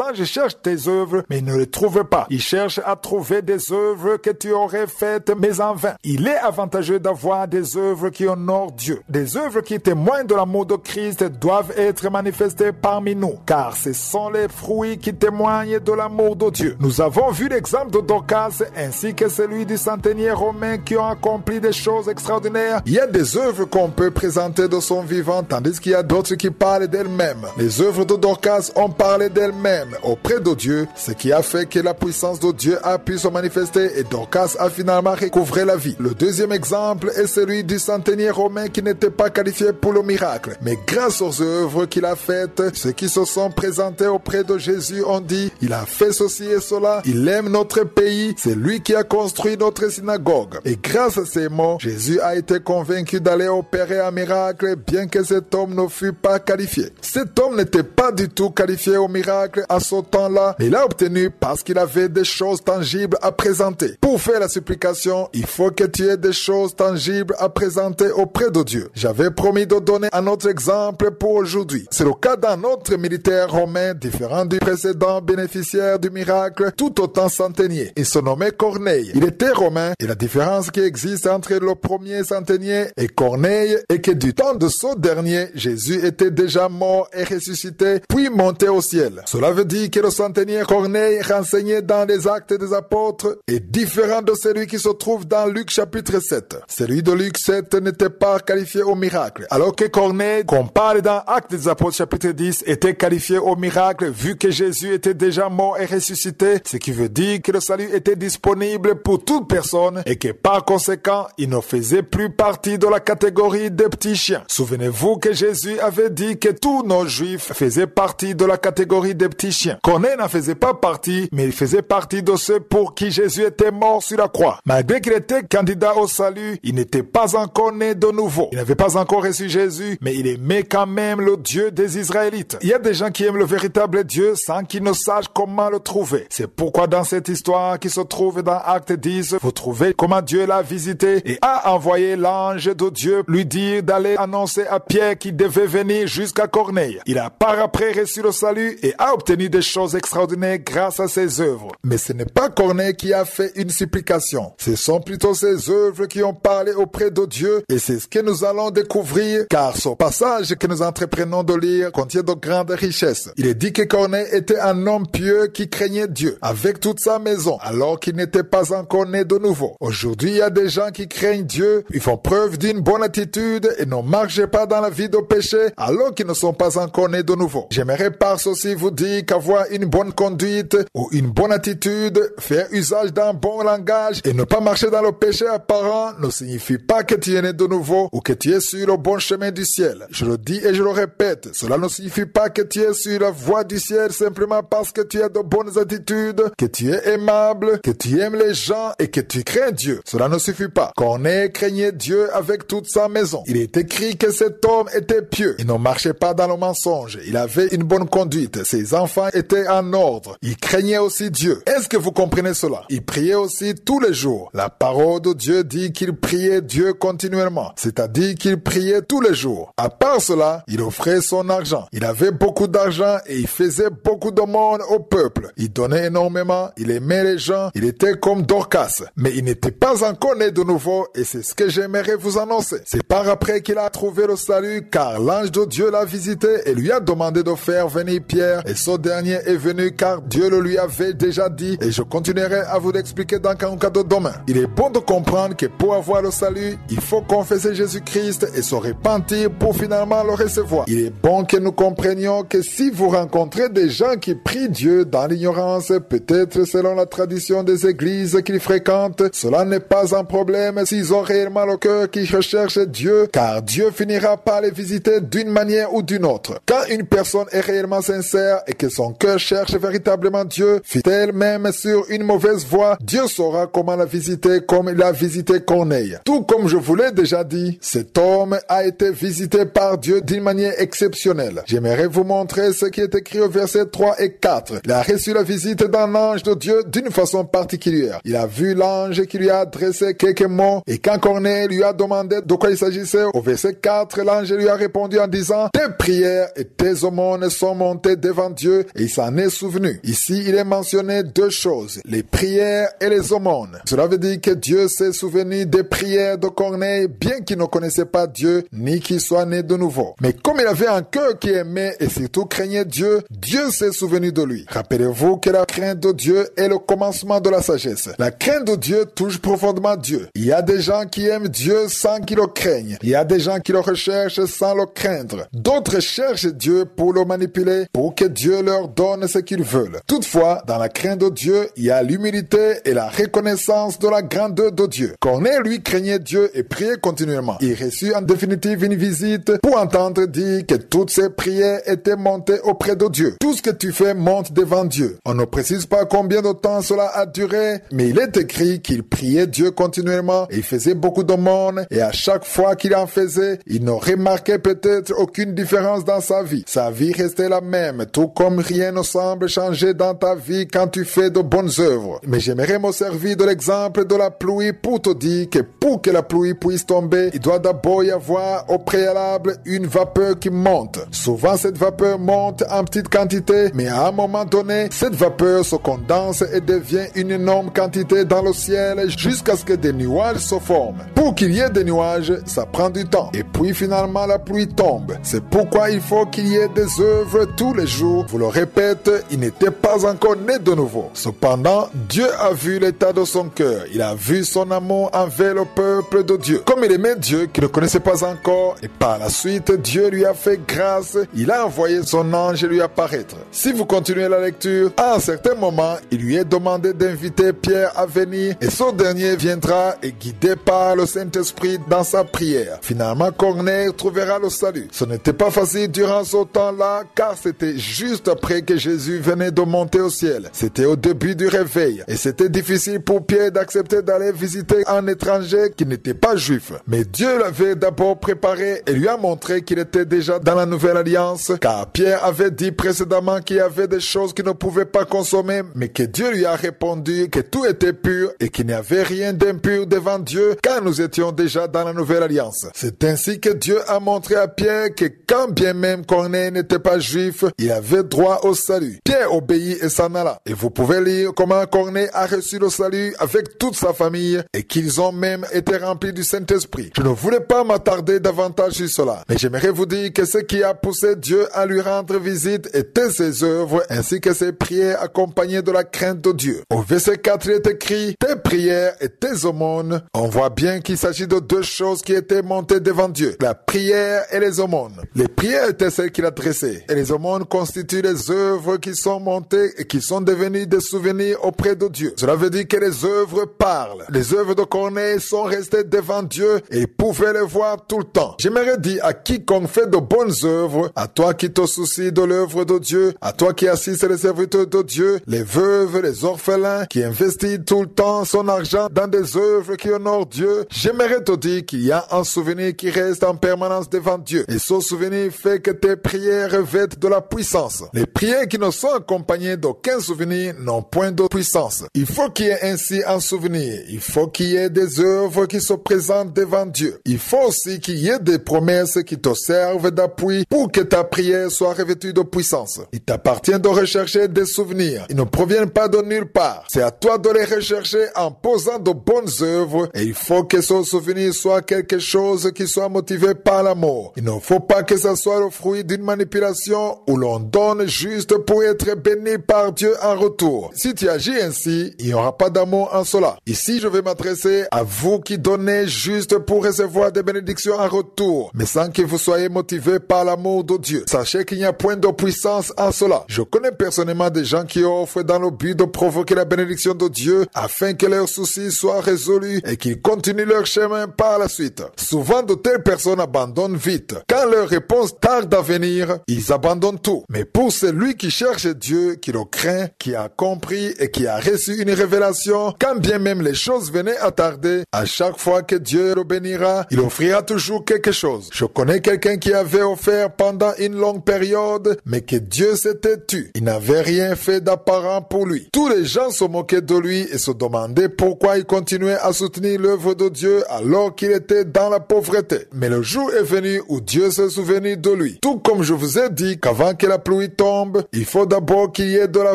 anges cherchent tes œuvres, mais ils ne les trouvent pas. Ils cherchent à trouver des œuvres que tu aurais faites, mais en vain. Il est avantageux d'avoir des œuvres qui honorent Dieu. Des œuvres qui témoignent de l'amour de Christ doivent être manifestées parmi nous, car ce sont les fruits qui témoignent de l'amour de Dieu. Nous avons vu l'exemple de Dorcas ainsi que celui du centenier romain qui ont accompli des choses extraordinaires. Il y a des œuvres qu'on peut présenter de son vivant, tandis qu'il y a d'autres qui parlent d'elles-mêmes. Les œuvres de Dorcas ont parlé d'elles-mêmes auprès de Dieu, ce qui a fait que la puissance de Dieu a pu se manifester et Dorcas a finalement recouvré la vie. Le deuxième exemple est celui du centenier romain qui n'était pas qualifié pour le miracle, mais grâce aux œuvres qu'il a faites, ceux qui se sont présentés auprès de Jésus ont dit « Il a fait ceci et cela, il aime notre pays, c'est lui qui a construit notre synagogue. » Et grâce à ces mots, Jésus a été convaincu d'aller opérer un miracle bien que cet homme ne fût pas qualifié. Cet homme n'était pas du tout qualifié au miracle à ce temps-là, mais il l'a obtenu parce qu'il avait des choses tangibles à présenter. Pour faire la supplication, il faut que tu aies des choses tangibles à présenter auprès de Dieu. J'avais promis de donner un autre exemple pour aujourd'hui. C'est le cas d'un autre militaire romain différent du précédent bénéficiaire du miracle, tout autant centenier. Il se nommait Corneille. Il était romain et la différence qui existe entre le premier centenier et Corneille est que du temps de ce dernier, Jésus était déjà mort et ressuscité, puis monté au ciel. Cela veut dire que le centenier Corneille renseigné dans les Actes des Apôtres est différent de celui qui se trouve dans Luc chapitre sept. Celui de Luc sept n'était pas qualifié au miracle, alors que Corneille, qu'on parle dans Actes des Apôtres chapitre dix, était qualifié au miracle vu que Jésus était déjà mort et ressuscité, ce qui veut dire que le salut était disponible pour toute personne et que par conséquent, il ne faisait plus partie de la catégorie des petits chiens. Souvenez-vous que Jésus avait dit que tous nos juifs faisaient partie de la catégorie des petits chiens. Corneille n'en faisait pas partie, mais il faisait partie de ceux pour qui Jésus était mort sur la croix. Malgré qu'il était candidat au salut, il n'était pas encore né de nouveau. Il n'avait pas encore reçu Jésus, mais il aimait quand même le Dieu des Israélites. Il y a des gens qui aiment le véritable Dieu sans qu'ils ne sachent comment le trouver. C'est pourquoi dans cette histoire qui se trouve dans Actes dix, vous trouvez comment Dieu l'a visité et a envoyé l'ange de Dieu lui dire d'aller annoncer à à Pierre qui devait venir jusqu'à Corneille. Il a par après reçu le salut et a obtenu des choses extraordinaires grâce à ses œuvres. Mais ce n'est pas Corneille qui a fait une supplication. Ce sont plutôt ses œuvres qui ont parlé auprès de Dieu et c'est ce que nous allons découvrir car ce passage que nous entreprenons de lire contient de grandes richesses. Il est dit que Corneille était un homme pieux qui craignait Dieu avec toute sa maison alors qu'il n'était pas encore né de nouveau. Aujourd'hui, il y a des gens qui craignent Dieu, ils font preuve d'une bonne attitude et ne marchent pas dans la vie de péché alors qu'ils ne sont pas encore nés de nouveau. J'aimerais par ceci vous dire qu'avoir une bonne conduite ou une bonne attitude, faire usage d'un bon langage et ne pas marcher dans le péché apparent ne signifie pas que tu es né de nouveau ou que tu es sur le bon chemin du ciel. Je le dis et je le répète, cela ne signifie pas que tu es sur la voie du ciel simplement parce que tu as de bonnes attitudes, que tu es aimable, que tu aimes les gens et que tu crains Dieu. Cela ne suffit pas. Corneille craignait Dieu avec toute sa maison. Il est écrit que cet homme était pieux. Il ne marchait pas dans le mensonge. Il avait une bonne conduite. Ses enfants étaient en ordre. Il craignait aussi Dieu. Est-ce que vous comprenez cela? Il priait aussi tous les jours. La parole de Dieu dit qu'il priait Dieu continuellement, c'est-à-dire qu'il priait tous les jours. À part cela, il offrait son argent. Il avait beaucoup d'argent et il faisait beaucoup d'aumônes au peuple. Il donnait énormément. Il aimait les gens. Il était comme Dorcas. Mais il n'était pas encore né de nouveau et c'est ce que j'aimerais vous annoncer. C'est par après qu'il a trouvé le salut car l'ange de Dieu l'a visité et lui a demandé de faire venir Pierre et ce dernier est venu car Dieu le lui avait déjà dit et je continuerai à vous l'expliquer dans Kanguka de demain. Il est bon de comprendre que pour avoir le salut, il faut confesser Jésus-Christ et se repentir pour finalement le recevoir. Il est bon que nous comprenions que si vous rencontrez des gens qui prient Dieu dans l'ignorance, peut-être selon la tradition des églises qu'ils fréquentent, cela n'est pas un problème s'ils ont réellement le cœur qui recherche Dieu car Dieu finira par les visiter d'une manière ou d'une autre. Quand une personne est réellement sincère et que son cœur cherche véritablement Dieu, fût-elle même sur une mauvaise voie, Dieu saura comment la visiter comme il a visité Corneille. Tout comme je vous l'ai déjà dit, cet homme a été visité par Dieu d'une manière exceptionnelle. J'aimerais vous montrer ce qui est écrit au verset trois et quatre. Il a reçu la visite d'un ange de Dieu d'une façon particulière. Il a vu l'ange qui lui a adressé quelques mots et quand Corneille lui a demandé de quoi il s'agissait, au verset quatre, l'ange lui a répondu en disant « Tes prières et tes aumônes sont montées devant Dieu et il s'en est souvenu. » Ici, il est mentionné deux choses, les prières et les aumônes. Cela veut dire que Dieu s'est souvenu des prières de Corneille, bien qu'il ne connaissait pas Dieu, ni qu'il soit né de nouveau. Mais comme il avait un cœur qui aimait et surtout craignait Dieu, Dieu s'est souvenu de lui. Rappelez-vous que la crainte de Dieu est le commencement de la sagesse. La crainte de Dieu touche profondément Dieu. Il y a des gens qui aiment Dieu sans qu'ils le craignent. Il y a des gens qui le recherchent sans le craindre. D'autres cherchent Dieu pour le manipuler, pour que Dieu leur donne ce qu'ils veulent. Toutefois, dans la crainte de Dieu, il y a l'humilité et la reconnaissance de la grandeur de Dieu. Corneille, lui, craignait Dieu et priait continuellement. Il reçut en définitive une visite pour entendre dire que toutes ses prières étaient montées auprès de Dieu. Tout ce que tu fais monte devant Dieu. On ne précise pas combien de temps cela a duré, mais il est écrit qu'il priait Dieu continuellement et il faisait beaucoup d'aumônes et à chaque fois qu'il en faisait, il ne remarquait peut-être aucune différence dans sa vie. Sa vie restait la même, tout comme rien ne semble changer dans ta vie quand tu fais de bonnes œuvres. Mais j'aimerais me servir de l'exemple de la pluie pour te dire que pour que la pluie puisse tomber, il doit d'abord y avoir au préalable une vapeur qui monte. Souvent, cette vapeur monte en petite quantité, mais à un moment donné, cette vapeur se condense et devient une énorme quantité dans le ciel jusqu'à ce que des nuages se forment. Pour qu'il y ait des nuages, ça prend du temps. Et puis finalement, la pluie tombe. C'est pourquoi il faut qu'il y ait des œuvres tous les jours. Vous le répète, il n'était pas encore né de nouveau. Cependant, Dieu a vu l'état de son cœur. Il a vu son amour envers le peuple de Dieu. Comme il aimait Dieu, qu'il ne connaissait pas encore, et par la suite, Dieu lui a fait grâce. Il a envoyé son ange lui apparaître. Si vous continuez la lecture, à un certain moment, il lui est demandé d'inviter Pierre à venir, et ce dernier viendra et guidé par le Saint-Esprit dans sa prière. Finalement, Corneille trouvera le salut. Ce n'était pas facile durant ce temps-là, car c'était juste après que Jésus venait de monter au ciel. C'était au début du réveil, et c'était difficile pour Pierre d'accepter d'aller visiter un étranger qui n'était pas juif. Mais Dieu l'avait d'abord préparé et lui a montré qu'il était déjà dans la nouvelle alliance, car Pierre avait dit précédemment qu'il y avait des choses qu'il ne pouvait pas consommer, mais que Dieu lui a répondu que tout était pur et qu'il n'y avait rien d'impur devant Dieu, car nous étions déjà dans la nouvelle alliance. C'est ainsi que Dieu Dieu a montré à Pierre que quand bien même Corneille n'était pas juif, il avait droit au salut. Pierre obéit et s'en alla. Et vous pouvez lire comment Corneille a reçu le salut avec toute sa famille et qu'ils ont même été remplis du Saint-Esprit. Je ne voulais pas m'attarder davantage sur cela, mais j'aimerais vous dire que ce qui a poussé Dieu à lui rendre visite était ses œuvres ainsi que ses prières accompagnées de la crainte de Dieu. Au verset quatre, il est écrit « Tes prières et tes aumônes ». On voit bien qu'il s'agit de deux choses qui étaient montées devant Dieu, la prière et les aumônes. Les prières étaient celles qu'il adressait et les aumônes constituent les œuvres qui sont montées et qui sont devenues des souvenirs auprès de Dieu. Cela veut dire que les œuvres parlent. Les œuvres de Corneille sont restées devant Dieu et il pouvait les voir tout le temps. J'aimerais dire à quiconque fait de bonnes œuvres, à toi qui te soucies de l'œuvre de Dieu, à toi qui assiste les serviteurs de Dieu, les veuves, les orphelins, qui investit tout le temps son argent dans des œuvres qui honorent Dieu, j'aimerais te dire qu'il y a un souvenir qui reste en permanence devant Dieu. Et ce souvenir fait que tes prières revêtent de la puissance. Les prières qui ne sont accompagnées d'aucun souvenir n'ont point de puissance. Il faut qu'il y ait ainsi un souvenir. Il faut qu'il y ait des œuvres qui se présentent devant Dieu. Il faut aussi qu'il y ait des promesses qui te servent d'appui pour que ta prière soit revêtue de puissance. Il t'appartient de rechercher des souvenirs. Ils ne proviennent pas de nulle part. C'est à toi de les rechercher en posant de bonnes œuvres et il faut que ce souvenir soit quelque chose qui soit motivé par l'amour. Il ne faut pas que ce soit le fruit d'une manipulation où l'on donne juste pour être béni par Dieu en retour. Si tu agis ainsi, il n'y aura pas d'amour en cela. Ici, je vais m'adresser à vous qui donnez juste pour recevoir des bénédictions en retour, mais sans que vous soyez motivé par l'amour de Dieu. Sachez qu'il n'y a point de puissance en cela. Je connais personnellement des gens qui offrent dans le but de provoquer la bénédiction de Dieu afin que leurs soucis soient résolus et qu'ils continuent leur chemin par la suite. Souvent, de telles personnes abandonnent vite. Quand leur réponse tarde à venir, ils abandonnent tout. Mais pour celui qui cherche Dieu, qui le craint, qui a compris et qui a reçu une révélation, quand bien même les choses venaient à tarder, à chaque fois que Dieu le bénira, il offrira toujours quelque chose. Je connais quelqu'un qui avait offert pendant une longue période, mais que Dieu s'était tu. Il n'avait rien fait d'apparent pour lui. Tous les gens se moquaient de lui et se demandaient pourquoi il continuait à soutenir l'œuvre de Dieu alors qu'il était dans la pauvreté. Mais le jour est venu où Dieu s'est souvenu de lui. Tout comme je vous ai dit qu'avant que la pluie tombe, il faut d'abord qu'il y ait de la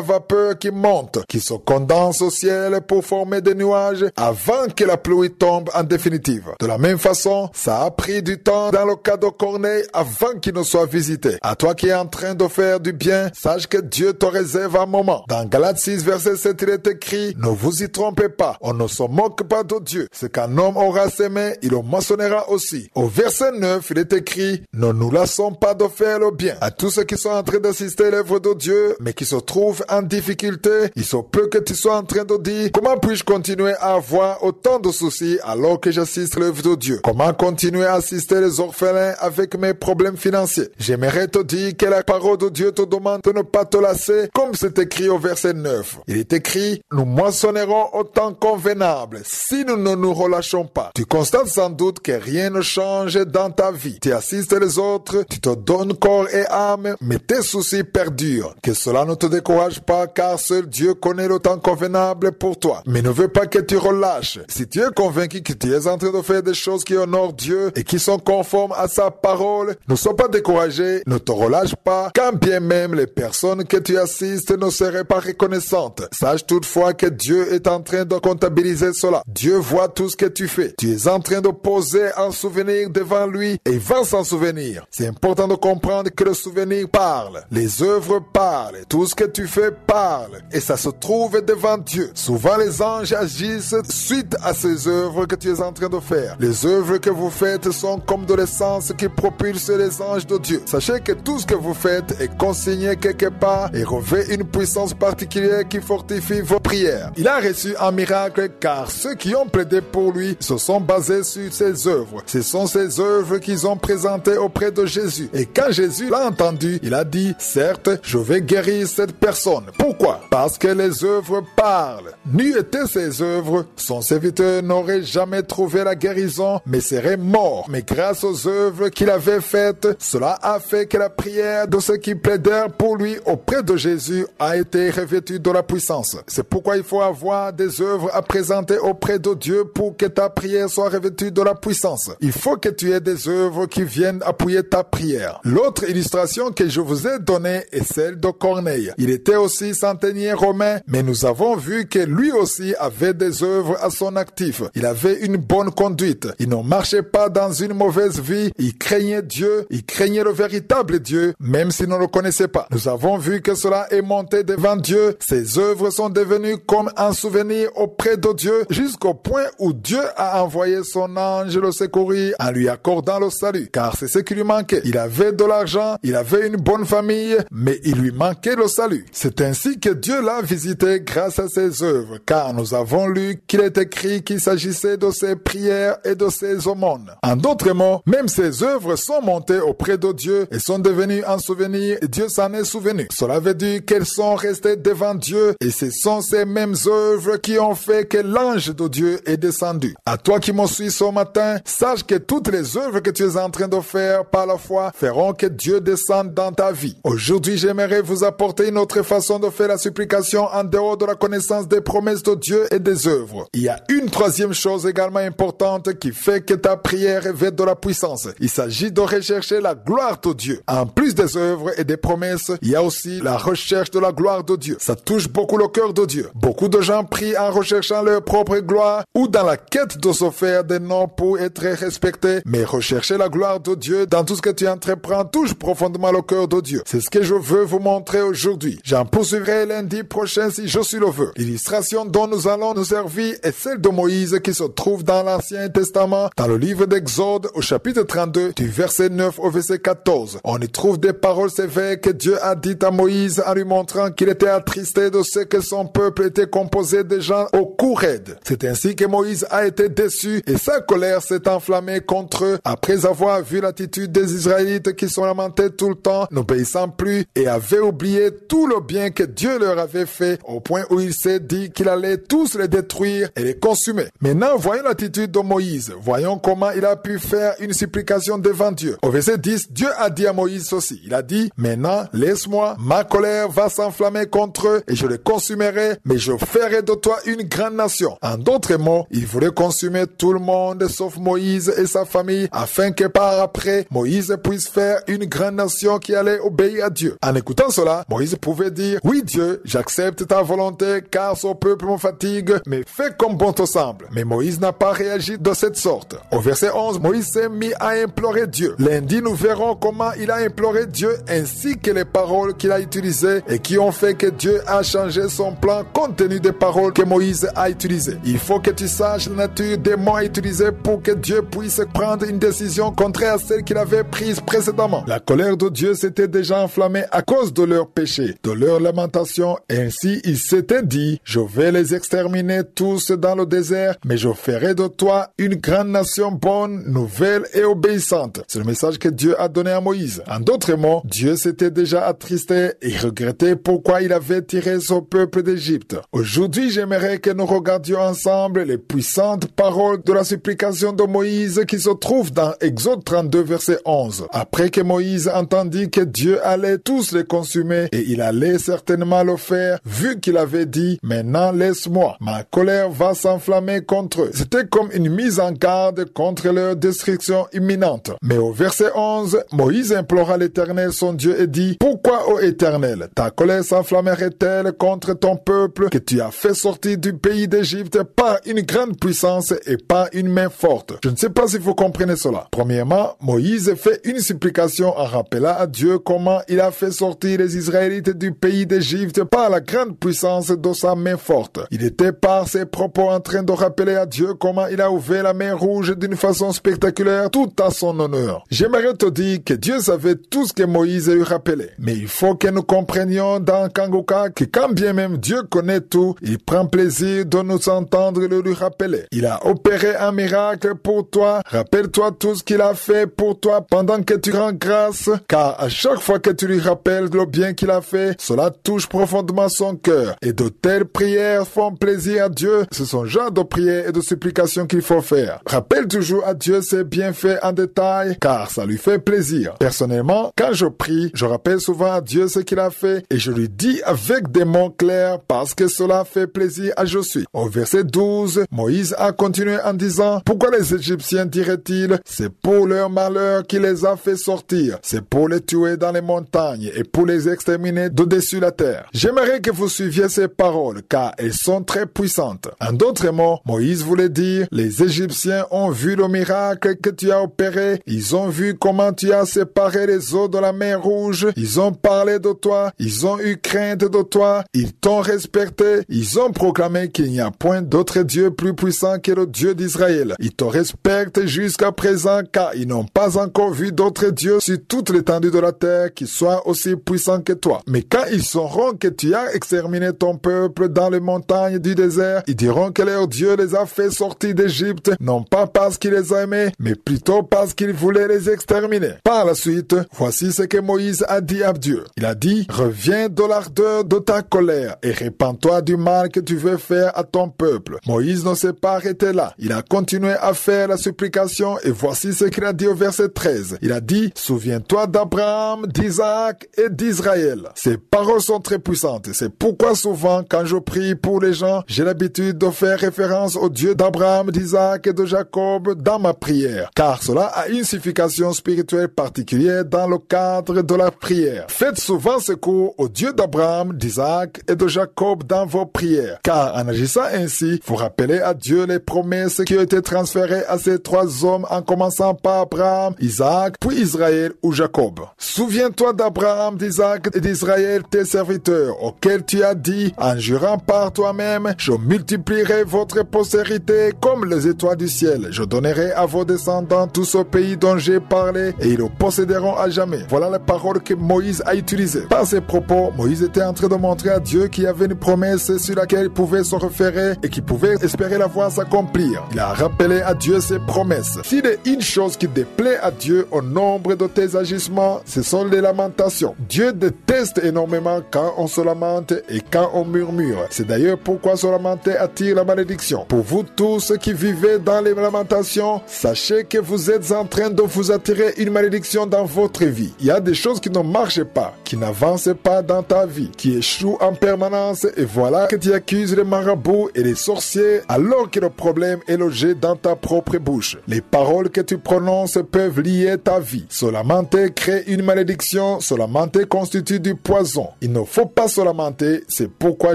vapeur qui monte, qui se condense au ciel pour former des nuages avant que la pluie tombe en définitive. De la même façon, ça a pris du temps dans le cas de Corneille avant qu'il ne soit visité. À toi qui es en train de faire du bien, sache que Dieu te réserve un moment. Dans Galates six, verset sept, il est écrit « Ne vous y trompez pas, on ne se moque pas de Dieu. Ce qu'un homme aura semé, il le moissonnera aussi. » Au verset neuf, il est écrit « Ne nous lassons pas de faire le bien. » À tous ceux qui sont en train d'assister à l'œuvre de Dieu, mais qui se trouvent en difficulté, il se peut que tu sois en train de dire « Comment puis-je continuer à avoir autant de soucis alors que j'assiste à l'œuvre de Dieu? Comment continuer à assister les orphelins avec mes problèmes financiers? » J'aimerais te dire que la parole de Dieu te demande de ne pas te lasser, comme c'est écrit au verset neuf. Il est écrit « Nous moissonnerons au temps convenable, si nous ne nous relâchons pas. » Tu constates sans doute que rien ne change dans ta vie. Tu assistes les autres, tu te donnes corps et âme, mais tes soucis perdurent. Que cela ne te décourage pas, car seul Dieu connaît le temps convenable pour toi. Mais ne veut pas que tu relâches. Si tu es convaincu que tu es en train de faire des choses qui honorent Dieu et qui sont conformes à sa parole, ne sois pas découragé, ne te relâche pas, quand bien même les personnes que tu assistes ne seraient pas reconnaissantes. Sache toutefois que Dieu est en train de comptabiliser cela. Dieu voit tout ce que tu fais. Tu es en train de poser un souvenir devant lui et il va s'en souvenir. C'est important de comprendre que le souvenir parle, les œuvres parlent, tout ce que tu fais parle et ça se trouve devant Dieu. Souvent les anges agissent suite à ces œuvres que tu es en train de faire. Les œuvres que vous faites sont comme de l'essence qui propulse les anges de Dieu. Sachez que tout ce que vous faites est consigné quelque part et revêt une puissance particulière qui fortifie vos prières. Il a reçu un miracle car ceux qui ont plaidé pour lui se sont basés sur ses œuvres. Ce sont ses œuvres qu'ils ont présentées auprès de Jésus. Et quand Jésus l'a entendu, il a dit « Certes, je vais guérir cette personne. » Pourquoi? Parce que les œuvres parlent. N'eût été ses œuvres, son serviteur n'aurait jamais trouvé la guérison, mais serait mort. Mais grâce aux œuvres qu'il avait faites, cela a fait que la prière de ceux qui plaidèrent pour lui auprès de Jésus a été revêtue de la puissance. C'est pourquoi il faut avoir des œuvres à présenter auprès de Dieu pour que ta prière soit revêtue de la puissance. Il faut que tu aies des œuvres qui viennent appuyer ta prière. L'autre illustration que je vous ai donnée est celle de Corneille. Il était aussi centenier romain, mais nous avons vu que lui aussi avait des œuvres à son actif. Il avait une bonne conduite. Il ne marchait pas dans une mauvaise vie. Il craignait Dieu. Il craignait le véritable Dieu, même s'il ne le connaissait pas. Nous avons vu que cela est monté devant Dieu. Ses œuvres sont devenues comme un souvenir auprès de Dieu, jusqu'au point où Dieu a envoyé son ange le secourir en lui accordant le salut, car c'est ce qui lui manquait. Il avait de l'argent, il avait une bonne famille, mais il lui manquait le salut. C'est ainsi que Dieu l'a visité grâce à ses œuvres, car nous avons lu qu'il est écrit qu'il s'agissait de ses prières et de ses aumônes. En d'autres mots, même ses œuvres sont montées auprès de Dieu et sont devenues un souvenir, et Dieu s'en est souvenu. Cela veut dire qu'elles sont restées devant Dieu, et ce sont ces mêmes œuvres qui ont fait que l'ange de Dieu est descendu. À toi qui me suis ce matin, sache que toutes les œuvres que tu es en train de faire par la foi feront que Dieu descende dans ta vie. Aujourd'hui, j'aimerais vous apporter une autre façon de faire la supplication en dehors de la connaissance des promesses de Dieu et des œuvres. Il y a une troisième chose également importante qui fait que ta prière revêt de la puissance. Il s'agit de rechercher la gloire de Dieu. En plus des œuvres et des promesses, il y a aussi la recherche de la gloire de Dieu. Ça touche beaucoup le cœur de Dieu. Beaucoup de gens prient en recherchant leur propre gloire ou dans la quête de se faire des noms pour être respectés, mais rechercher la gloire de Dieu dans tout ce que tu entreprends touche profondément le cœur de Dieu. C'est ce que je veux vous montrer aujourd'hui. J'en poursuivrai lundi prochain si je suis le veux. L'illustration dont nous allons nous servir est celle de Moïse qui se trouve dans l'Ancien Testament, dans le livre d'Exode au chapitre trente-deux du verset neuf au verset quatorze. On y trouve des paroles sévères que Dieu a dites à Moïse en lui montrant qu'il était attristé de ce que son peuple était composé de gens au cou raide. C'est ainsi que Moïse a été déçu et sa colère s'est enflammée contre eux après avoir vu l'attitude des Israélites qui se lamentaient tout le temps, n'obéissant plus et avaient oublié tout le bien que Dieu leur avait fait au point où il s'est dit qu'il allait tous les détruire et les consumer. Maintenant, voyons l'attitude de Moïse. Voyons comment il a pu faire une supplication devant Dieu. Au verset dix, Dieu a dit à Moïse ceci. Il a dit, maintenant, laisse-moi, ma colère va s'enflammer contre eux et je les consumerai, mais je ferai de toi une grande nation. En d'autres mots, il voulait consumer tout le monde sauf Moïse et sa famille, afin que par après, Moïse puisse faire une grande nation qui allait obéir à Dieu. En écoutant cela, Moïse pouvait dire, oui Dieu, j'accepte ta volonté, car ce peuple me fatigue, mais fais comme bon te semble. Mais Moïse n'a pas réagi de cette sorte. Au verset onze, Moïse s'est mis à implorer Dieu. Lundi, nous verrons comment il a imploré Dieu, ainsi que les paroles qu'il a utilisées et qui ont fait que Dieu a changé son plan compte tenu des paroles que Moïse a utilisées. Il faut que tu saches la nature des mots utilisés pour que Dieu puisse prendre une décision contraire à celle qu'il avait prise précédemment. La colère de Dieu s'était déjà enflammée à cause de leur péché, de leur lamentation. Ainsi, il s'était dit, je vais les exterminer tous dans le désert, mais je ferai de toi une grande nation bonne, nouvelle et obéissante. C'est le message que Dieu a donné à Moïse. En d'autres mots, Dieu s'était déjà attristé et regretté pourquoi il avait tiré son peuple d'Égypte. Aujourd'hui, j'aimerais que nous regardions ensemble les puissantes paroles de la supplication de Moïse qui se trouve dans Exode trente-deux, verset onze. Après que Moïse entendit que Dieu allait tous les consumer, et il allait certainement le faire, vu qu'il avait dit, « Maintenant, laisse-moi, ma colère va s'enflammer contre eux. » C'était comme une mise en garde contre leur destruction imminente. Mais au verset onze, Moïse implora l'Éternel, son Dieu, et dit, « Pourquoi, ô Éternel, ta colère s'enflammerait-elle contre ton peuple que tu as fait sortir du pays d'Égypte par une grande puissance et par une main forte? » Je ne sais pas si vous comprenez cela. Premièrement, Moïse fait une supplication en rappelant à Dieu comment il a fait sortir les Israélites du pays d'Égypte par la grande puissance de sa main forte. Il était par ses propos en train de rappeler à Dieu comment il a ouvert la mer Rouge d'une façon spectaculaire, tout à son honneur. J'aimerais te dire que Dieu savait tout ce que Moïse lui rappelait. Mais il faut que nous comprenions dans Kanguka que quand bien même Dieu connaît tout, il prend plaisir de nous entendre le lui rappeler. Il a opéré un miracle pour toi. Rappelle-toi tout ce qu'il a fait pour toi pendant que tu rends grâce, car à chaque fois que tu lui rappelles le bien qu'il a fait, cela touche profondément son cœur. Et de telles prières font plaisir à Dieu. C'est son genre de prière et de supplication qu'il faut faire. Rappelle toujours à Dieu ses bienfaits en détail, car ça lui fait plaisir. Personnellement, quand je prie, je rappelle souvent à Dieu ce qu'il a fait et je lui dis avec des mots clairs parce que cela fait plaisir à je suis. Au verset douze, Moïse a continué en disant, « Pourquoi les Égyptiens diraient-ils, terrible, c'est pour leur malheur qu'il les a fait sortir. C'est pour les tuer dans les montagnes et pour les exterminer d'au-dessus la terre. J'aimerais que vous suiviez ces paroles, car elles sont très puissantes. En d'autres mots, Moïse voulait dire, les Égyptiens ont vu le miracle que tu as opéré, ils ont vu comment tu as séparé les eaux de la mer Rouge, ils ont parlé de toi, ils ont eu crainte de toi, ils t'ont respecté, ils ont proclamé qu'il n'y a point d'autre Dieu plus puissant que le Dieu d'Israël. Ils te respectent jusqu'à présent, car ils n'ont pas encore vu d'autres dieux sur toute l'étendue de la terre qui soient aussi puissants que toi. Mais quand ils sauront que tu as exterminé ton peuple dans les montagnes du désert, ils diront que leur Dieu les a fait sortir d'Égypte, non pas parce qu'il les a aimés, mais plutôt parce qu'il voulait les exterminer. Par la suite, voici ce que Moïse a dit à Dieu. Il a dit, « Reviens de l'ardeur de ta colère et répands-toi du mal que tu veux faire à ton peuple. » Moïse ne s'est pas arrêté là. Il a continué à faire la supplication et voici ce qu'il a dit au verset treize. Il a dit, « Souviens-toi d'Abraham, d'Isaac et d'Israël. » Ces paroles sont très puissantes. C'est pourquoi souvent, quand je prie pour les gens, j'ai l'habitude de faire référence au Dieu d'Abraham, d'Isaac et de Jacob dans ma prière, car cela a une signification spirituelle particulière dans le cadre de la prière. Faites souvent ce cours au Dieu d'Abraham, d'Isaac et de Jacob dans vos prières, car en agissant ainsi, vous rappelez à Dieu les promesses qui ont été transférées à ces trois hommes en commençant par Abraham, Isaac, puis Israël ou Jacob. Souviens-toi d'Abraham, d'Isaac et d'Israël, tes serviteurs, auxquels tu as dit, en jurant par toi-même, je multiplierai votre postérité comme les étoiles du ciel. Je donnerai à vos descendants tout ce pays dont j'ai parlé et ils le posséderont à jamais. Voilà la parole que Moïse a utilisée. Par ses propos, Moïse était en train de montrer à Dieu qu'il y avait une promesse sur laquelle il pouvait se référer et qu'il pouvait espérer la voir s'accomplir. Il a rappelé à Dieu ses promesses. S'il est une chose qui déplaît à Dieu au nombre de tes agissements, ce sont les lamentations. Dieu déteste énormément quand on se lamente et quand on murmure. C'est d'ailleurs pourquoi se lamenter attire la malédiction. Pour vous tous qui vivez dans les lamentations, sachez que vous êtes en train de vous attirer une malédiction dans votre vie. Il y a des choses qui ne marchent pas, qui n'avancent pas dans ta vie, qui échouent en permanence et voilà que tu accuses les marabouts et les sorciers alors que le problème est logé dans ta propre bouche. Les paroles que tu prononces peuvent lier ta vie. Se lamenter crée une malédiction, se lamenter constitue du poison. Il ne faut pas se lamenter, c'est pourquoi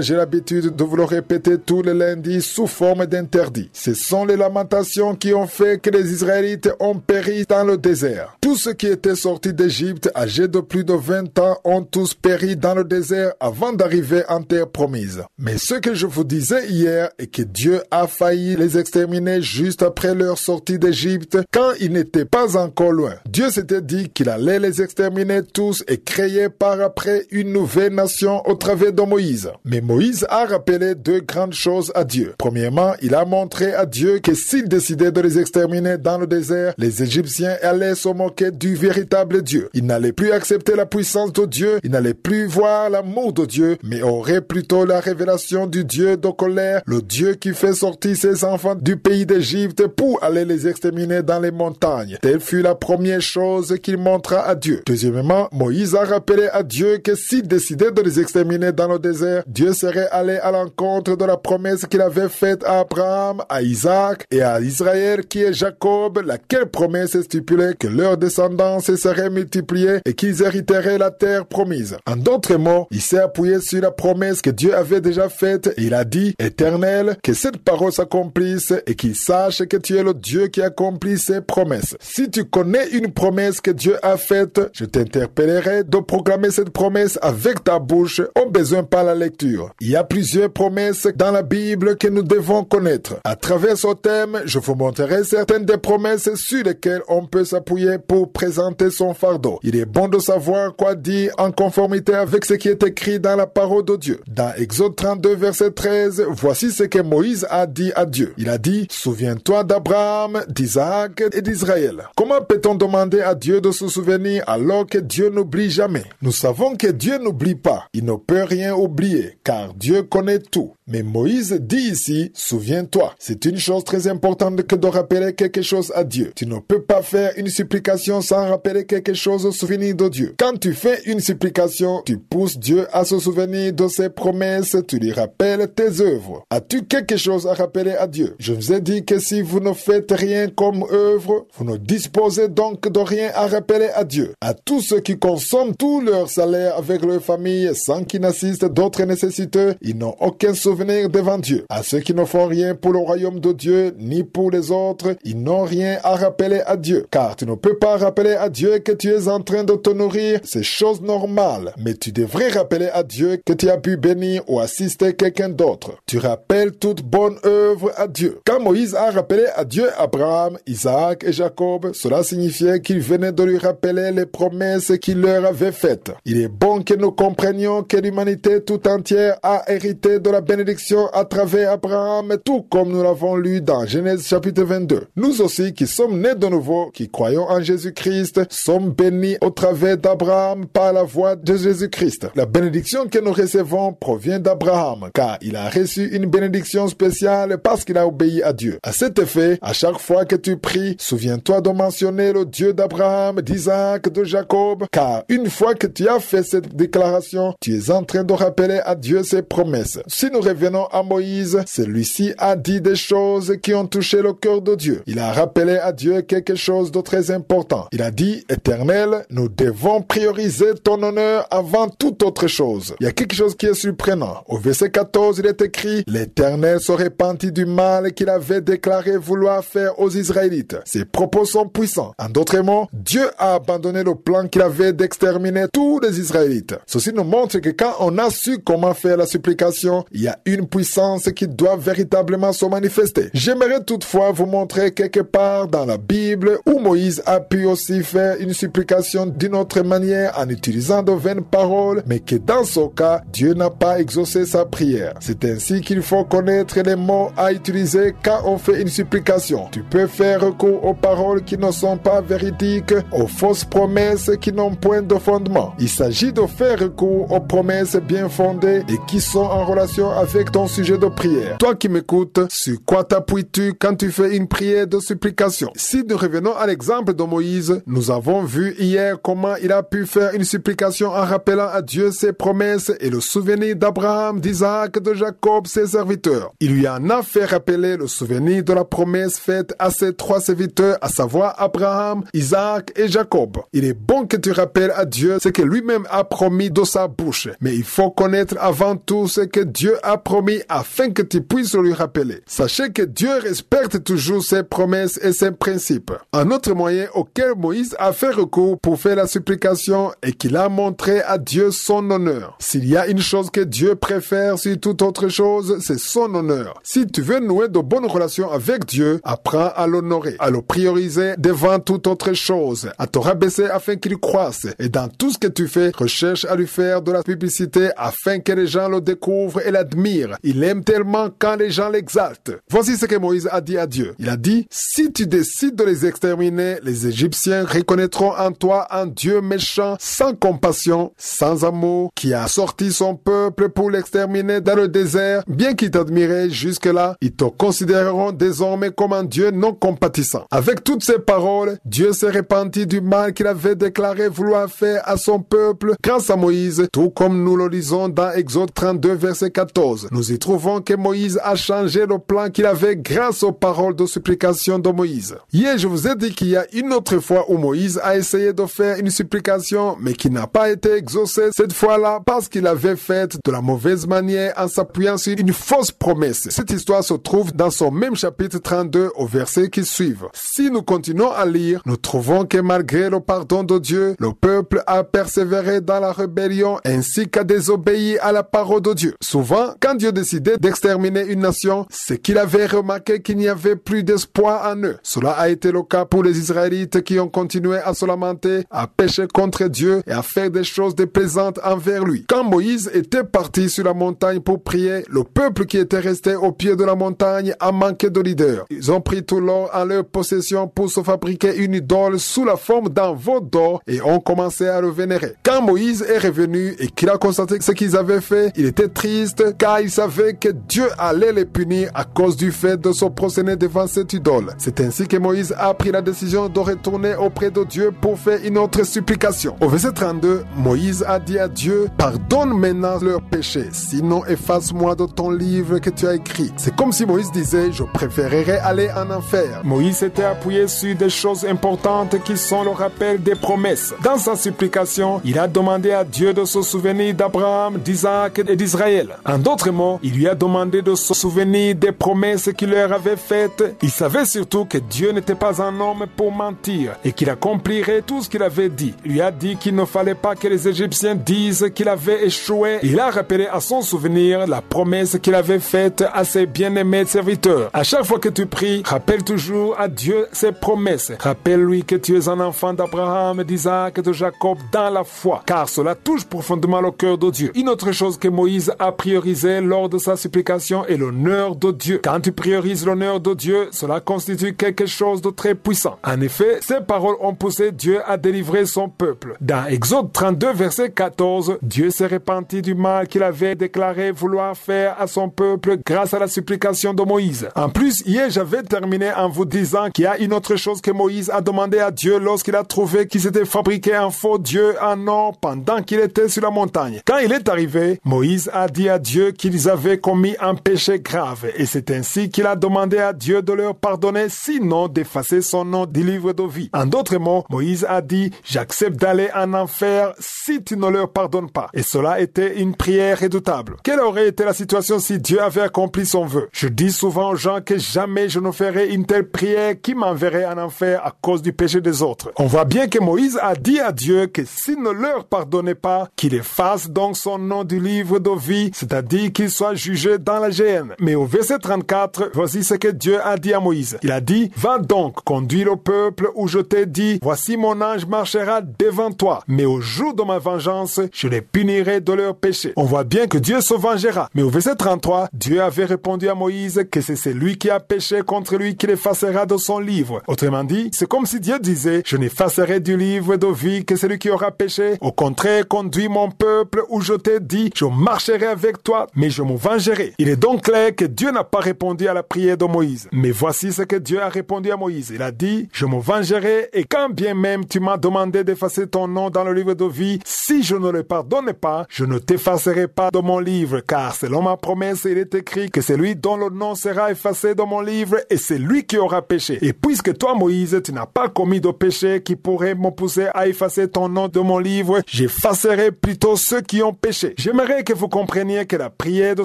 j'ai l'habitude de vous le répéter tous les lundis sous forme d'interdit. Ce sont les lamentations qui ont fait que les Israélites ont péri dans le désert. Tous ceux qui étaient sortis d'Égypte âgés de plus de vingt ans ont tous péri dans le désert avant d'arriver en terre promise. Mais ce que je vous disais hier est que Dieu a failli les exterminer juste après leur sortie d'Égypte quand ils n'étaient pas encore loin. Dieu s'était dit qu'il allait les exterminer tous et créer par après une nouvelle nation au travers de Moïse. Mais Moïse a rappelé deux grandes choses à Dieu. Premièrement, il a montré à Dieu que s'il décidait de les exterminer dans le désert, les Égyptiens allaient se moquer du véritable Dieu. Il n'allait plus accepter la puissance de Dieu, il n'allait plus voir l'amour de Dieu, mais aurait plutôt la révélation du Dieu de colère, le Dieu qui fait sortir ses enfants du pays d'Égypte pour aller les exterminer dans les montagnes. Telle fut la première chose qu'il montra à Dieu. Deuxièmement, Moïse a rappelé à Dieu que s'il décidait de les exterminer dans le désert, Dieu serait allé à l'encontre de la promesse qu'il avait faite à Abraham, à Isaac et à Israël qui est Jacob, laquelle promesse stipulait que leur descendance serait multipliée et qu'ils hériteraient la terre promise. En d'autres mots, il s'est appuyé sur la promesse que Dieu avait déjà faite et il a dit, Éternel, que cette parole s'accomplisse et qu'il sache que tu es le Dieu qui accomplit ses promesses. Si tu connais une promesse que Dieu a faite, je t'interpellerai de proclamer cette promesse avec ta bouche, au besoin par la lecture. Il y a plusieurs promesses dans la Bible que nous devons connaître. À travers ce thème, je vous montrerai certaines des promesses sur lesquelles on peut s'appuyer pour présenter son fardeau. Il est bon de savoir quoi dire en conformité avec ce qui est écrit dans la parole de Dieu. Dans Exode trente-deux, verset treize, voici ce que Moïse a dit à Dieu. Il a dit, « Souviens-toi d'Abraham, d'Isaac et d'Israël. » Comment peut-on demander à Dieu de se souvenir alors que Dieu n'oublie jamais? Nous savons que Dieu n'oublie pas. Il ne peut rien oublier, car Dieu connaît tout. Mais Moïse dit ici, « Souviens-toi. » C'est une chose très importante que de rappeler quelque chose à Dieu. Tu ne peux pas faire une supplication sans rappeler quelque chose au souvenir de Dieu. Quand tu fais une supplication, tu pousses Dieu à se souvenir de ses promesses, tu lui rappelles tes œuvres. As-tu quelque chose à rappeler à Dieu? Je vous ai dit que si vous ne faites rien comme même œuvre. Vous ne disposez donc de rien à rappeler à Dieu. À tous ceux qui consomment tout leur salaire avec leur famille sans qu'ils n'assistent d'autres nécessités, ils n'ont aucun souvenir devant Dieu. À ceux qui ne font rien pour le royaume de Dieu ni pour les autres, ils n'ont rien à rappeler à Dieu. Car tu ne peux pas rappeler à Dieu que tu es en train de te nourrir, c'est chose normale. Mais tu devrais rappeler à Dieu que tu as pu bénir ou assister quelqu'un d'autre. Tu rappelles toute bonne œuvre à Dieu. Quand Moïse a rappelé à Dieu Abraham, Isaac et Jacob, cela signifiait qu'il venait de lui rappeler les promesses qu'il leur avait faites. Il est bon que nous comprenions que l'humanité tout entière a hérité de la bénédiction à travers Abraham, tout comme nous l'avons lu dans Genèse chapitre vingt-deux. Nous aussi qui sommes nés de nouveau, qui croyons en Jésus-Christ, sommes bénis au travers d'Abraham par la voie de Jésus-Christ. La bénédiction que nous recevons provient d'Abraham, car il a reçu une bénédiction spéciale parce qu'il a obéi à Dieu. À cet effet, à chaque fois que tu pries, souviens-toi de mentionner le Dieu d'Abraham, d'Isaac, de Jacob, car une fois que tu as fait cette déclaration, tu es en train de rappeler à Dieu ses promesses. Si nous revenons à Moïse, celui-ci a dit des choses qui ont touché le cœur de Dieu. Il a rappelé à Dieu quelque chose de très important. Il a dit, Éternel, nous devons prioriser ton honneur avant toute autre chose. Il y a quelque chose qui est surprenant. Au verset quatorze, il est écrit, l'Éternel se repentit du mal qu'il avait déclaré vouloir faire aux Israélites. Ses propos sont puissants. En d'autres mots, Dieu a abandonné le plan qu'il avait d'exterminer tous les Israélites. Ceci nous montre que quand on a su comment faire la supplication, il y a une puissance qui doit véritablement se manifester. J'aimerais toutefois vous montrer quelque part dans la Bible où Moïse a pu aussi faire une supplication d'une autre manière en utilisant de vaines paroles, mais que dans ce cas, Dieu n'a pas exaucé sa prière. C'est ainsi qu'il faut connaître les mots à utiliser quand on fait une supplication. Tu peux faire recours aux paroles qui ne sont pas véridiques, aux fausses promesses qui n'ont point de fondement. Il s'agit de faire recours aux promesses bien fondées et qui sont en relation avec ton sujet de prière. Toi qui m'écoutes, sur quoi t'appuies-tu quand tu fais une prière de supplication? Si nous revenons à l'exemple de Moïse, nous avons vu hier comment il a pu faire une supplication en rappelant à Dieu ses promesses et le souvenir d'Abraham, d'Isaac, de Jacob, ses serviteurs. Il lui en a fait rappeler le souvenir de la promesse faite à ses trois serviteurs, à savoir Abraham, Isaac et Jacob. Il est bon que tu rappelles à Dieu ce que lui-même a promis de sa bouche, mais il faut connaître avant tout ce que Dieu a promis afin que tu puisses lui rappeler. Sachez que Dieu respecte toujours ses promesses et ses principes. Un autre moyen auquel Moïse a fait recours pour faire la supplication est qu'il a montré à Dieu son honneur. S'il y a une chose que Dieu préfère sur toute autre chose, c'est son honneur. Si tu veux nouer de bonnes relations avec Dieu, apprends à l'honorer, à le prioriser devant toute autre chose, à te rabaisser afin qu'il croisse. Et dans tout ce que tu fais, recherche à lui faire de la publicité afin que les gens le découvrent et l'admirent. Il aime tellement quand les gens l'exaltent. Voici ce que Moïse a dit à Dieu. Il a dit, si tu décides de les exterminer, les Égyptiens reconnaîtront en toi un Dieu méchant, sans compassion, sans amour, qui a sorti son peuple pour l'exterminer dans le désert. Bien qu'ils t'admiraient jusque-là, ils te considéreront désormais comme un Dieu non compatissant. Avec toutes ces paroles, Dieu s'est repentit du mal qu'il avait déclaré vouloir faire à son peuple grâce à Moïse, tout comme nous le lisons dans Exode trente-deux, verset quatorze. Nous y trouvons que Moïse a changé le plan qu'il avait grâce aux paroles de supplication de Moïse. Hier, je vous ai dit qu'il y a une autre fois où Moïse a essayé de faire une supplication, mais qui n'a pas été exaucée cette fois-là parce qu'il l'avait faite de la mauvaise manière en s'appuyant sur une fausse promesse. Cette histoire se trouve dans son même chapitre trente-deux au verset qui suivent. Si nous continuons à lire, nous trouvons que malgré le pardon de Dieu, le peuple a persévéré dans la rébellion ainsi qu'à désobéir à la parole de Dieu. Souvent, quand Dieu décidait d'exterminer une nation, c'est qu'il avait remarqué qu'il n'y avait plus d'espoir en eux. Cela a été le cas pour les Israélites qui ont continué à se lamenter, à pécher contre Dieu et à faire des choses déplaisantes envers lui. Quand Moïse était parti sur la montagne pour prier, le peuple Le peuple qui était resté au pied de la montagne a manqué de leader. Ils ont pris tout l'or en leur possession pour se fabriquer une idole sous la forme d'un veau d'or et ont commencé à le vénérer. Quand Moïse est revenu et qu'il a constaté ce qu'ils avaient fait, il était triste car il savait que Dieu allait les punir à cause du fait de se prosterner devant cette idole. C'est ainsi que Moïse a pris la décision de retourner auprès de Dieu pour faire une autre supplication. Au verset trente-deux, Moïse a dit à Dieu, « Pardonne maintenant leurs péchés, sinon efface-moi de ton livre que tu as écrit. » C'est comme si Moïse disait, je préférerais aller en enfer. Moïse s'était appuyé sur des choses importantes qui sont le rappel des promesses. Dans sa supplication, il a demandé à Dieu de se souvenir d'Abraham, d'Isaac et d'Israël. En d'autres mots, il lui a demandé de se souvenir des promesses qu'il leur avait faites. Il savait surtout que Dieu n'était pas un homme pour mentir et qu'il accomplirait tout ce qu'il avait dit. Il lui a dit qu'il ne fallait pas que les Égyptiens disent qu'il avait échoué. Il a rappelé à son souvenir la promesse qu'il avait faite à ses bien-aimés serviteurs. À chaque fois que tu pries, rappelle toujours à Dieu ses promesses. Rappelle-lui que tu es un enfant d'Abraham, d'Isaac et de Jacob dans la foi, car cela touche profondément le cœur de Dieu. Une autre chose que Moïse a priorisée lors de sa supplication est l'honneur de Dieu. Quand tu priorises l'honneur de Dieu, cela constitue quelque chose de très puissant. En effet, ces paroles ont poussé Dieu à délivrer son peuple. Dans Exode trente-deux, verset quatorze, Dieu s'est repenti du mal qu'il avait déclaré vouloir faire à son peuple grâce à la supplication de Moïse. En plus, hier, j'avais terminé en vous disant qu'il y a une autre chose que Moïse a demandé à Dieu lorsqu'il a trouvé qu'il s'était fabriqué un faux dieu en or pendant qu'il était sur la montagne. Quand il est arrivé, Moïse a dit à Dieu qu'ils avaient commis un péché grave, et c'est ainsi qu'il a demandé à Dieu de leur pardonner, sinon d'effacer son nom du livre de vie. En d'autres mots, Moïse a dit « J'accepte d'aller en enfer si tu ne leur pardonnes pas ». Et cela était une prière redoutable. Quelle aurait été la situation si Dieu avait accompli son vœu? Je dis souvent aux gens que jamais je ne ferai une telle prière qui m'enverrait en enfer à cause du péché des autres. On voit bien que Moïse a dit à Dieu que s'il ne leur pardonnait pas, qu'il efface donc son nom du livre de vie, c'est-à-dire qu'il soit jugé dans la géhenne. Mais au verset trente-quatre, voici ce que Dieu a dit à Moïse. Il a dit, « Va donc, conduis le peuple où je t'ai dit, voici mon ange marchera devant toi, mais au jour de ma vengeance, je les punirai de leurs péchés. » On voit bien que Dieu se vengera. Mais au verset trente-trois, Dieu avait répondu à Moïse que c'est celui qui a péché contre lui qui l'effacera de son livre. Autrement dit, c'est comme si Dieu disait, « Je n'effacerai du livre de vie que celui qui aura péché. Au contraire, conduis mon peuple où je t'ai dit, je marcherai avec toi, mais je me vengerai. » Il est donc clair que Dieu n'a pas répondu à la prière de Moïse. Mais voici ce que Dieu a répondu à Moïse. Il a dit, « Je me vengerai, et quand bien même tu m'as demandé d'effacer ton nom dans le livre de vie, si je ne le pardonne pas, je ne t'effacerai pas de mon livre, car selon ma promesse, il est écrit que celui dont le nom sera effacé de mon livre et c'est lui qui aura péché. Et puisque toi, Moïse, tu n'as pas commis de péché qui pourrait me pousser à effacer ton nom de mon livre, j'effacerai plutôt ceux qui ont péché. » J'aimerais que vous compreniez que la prière de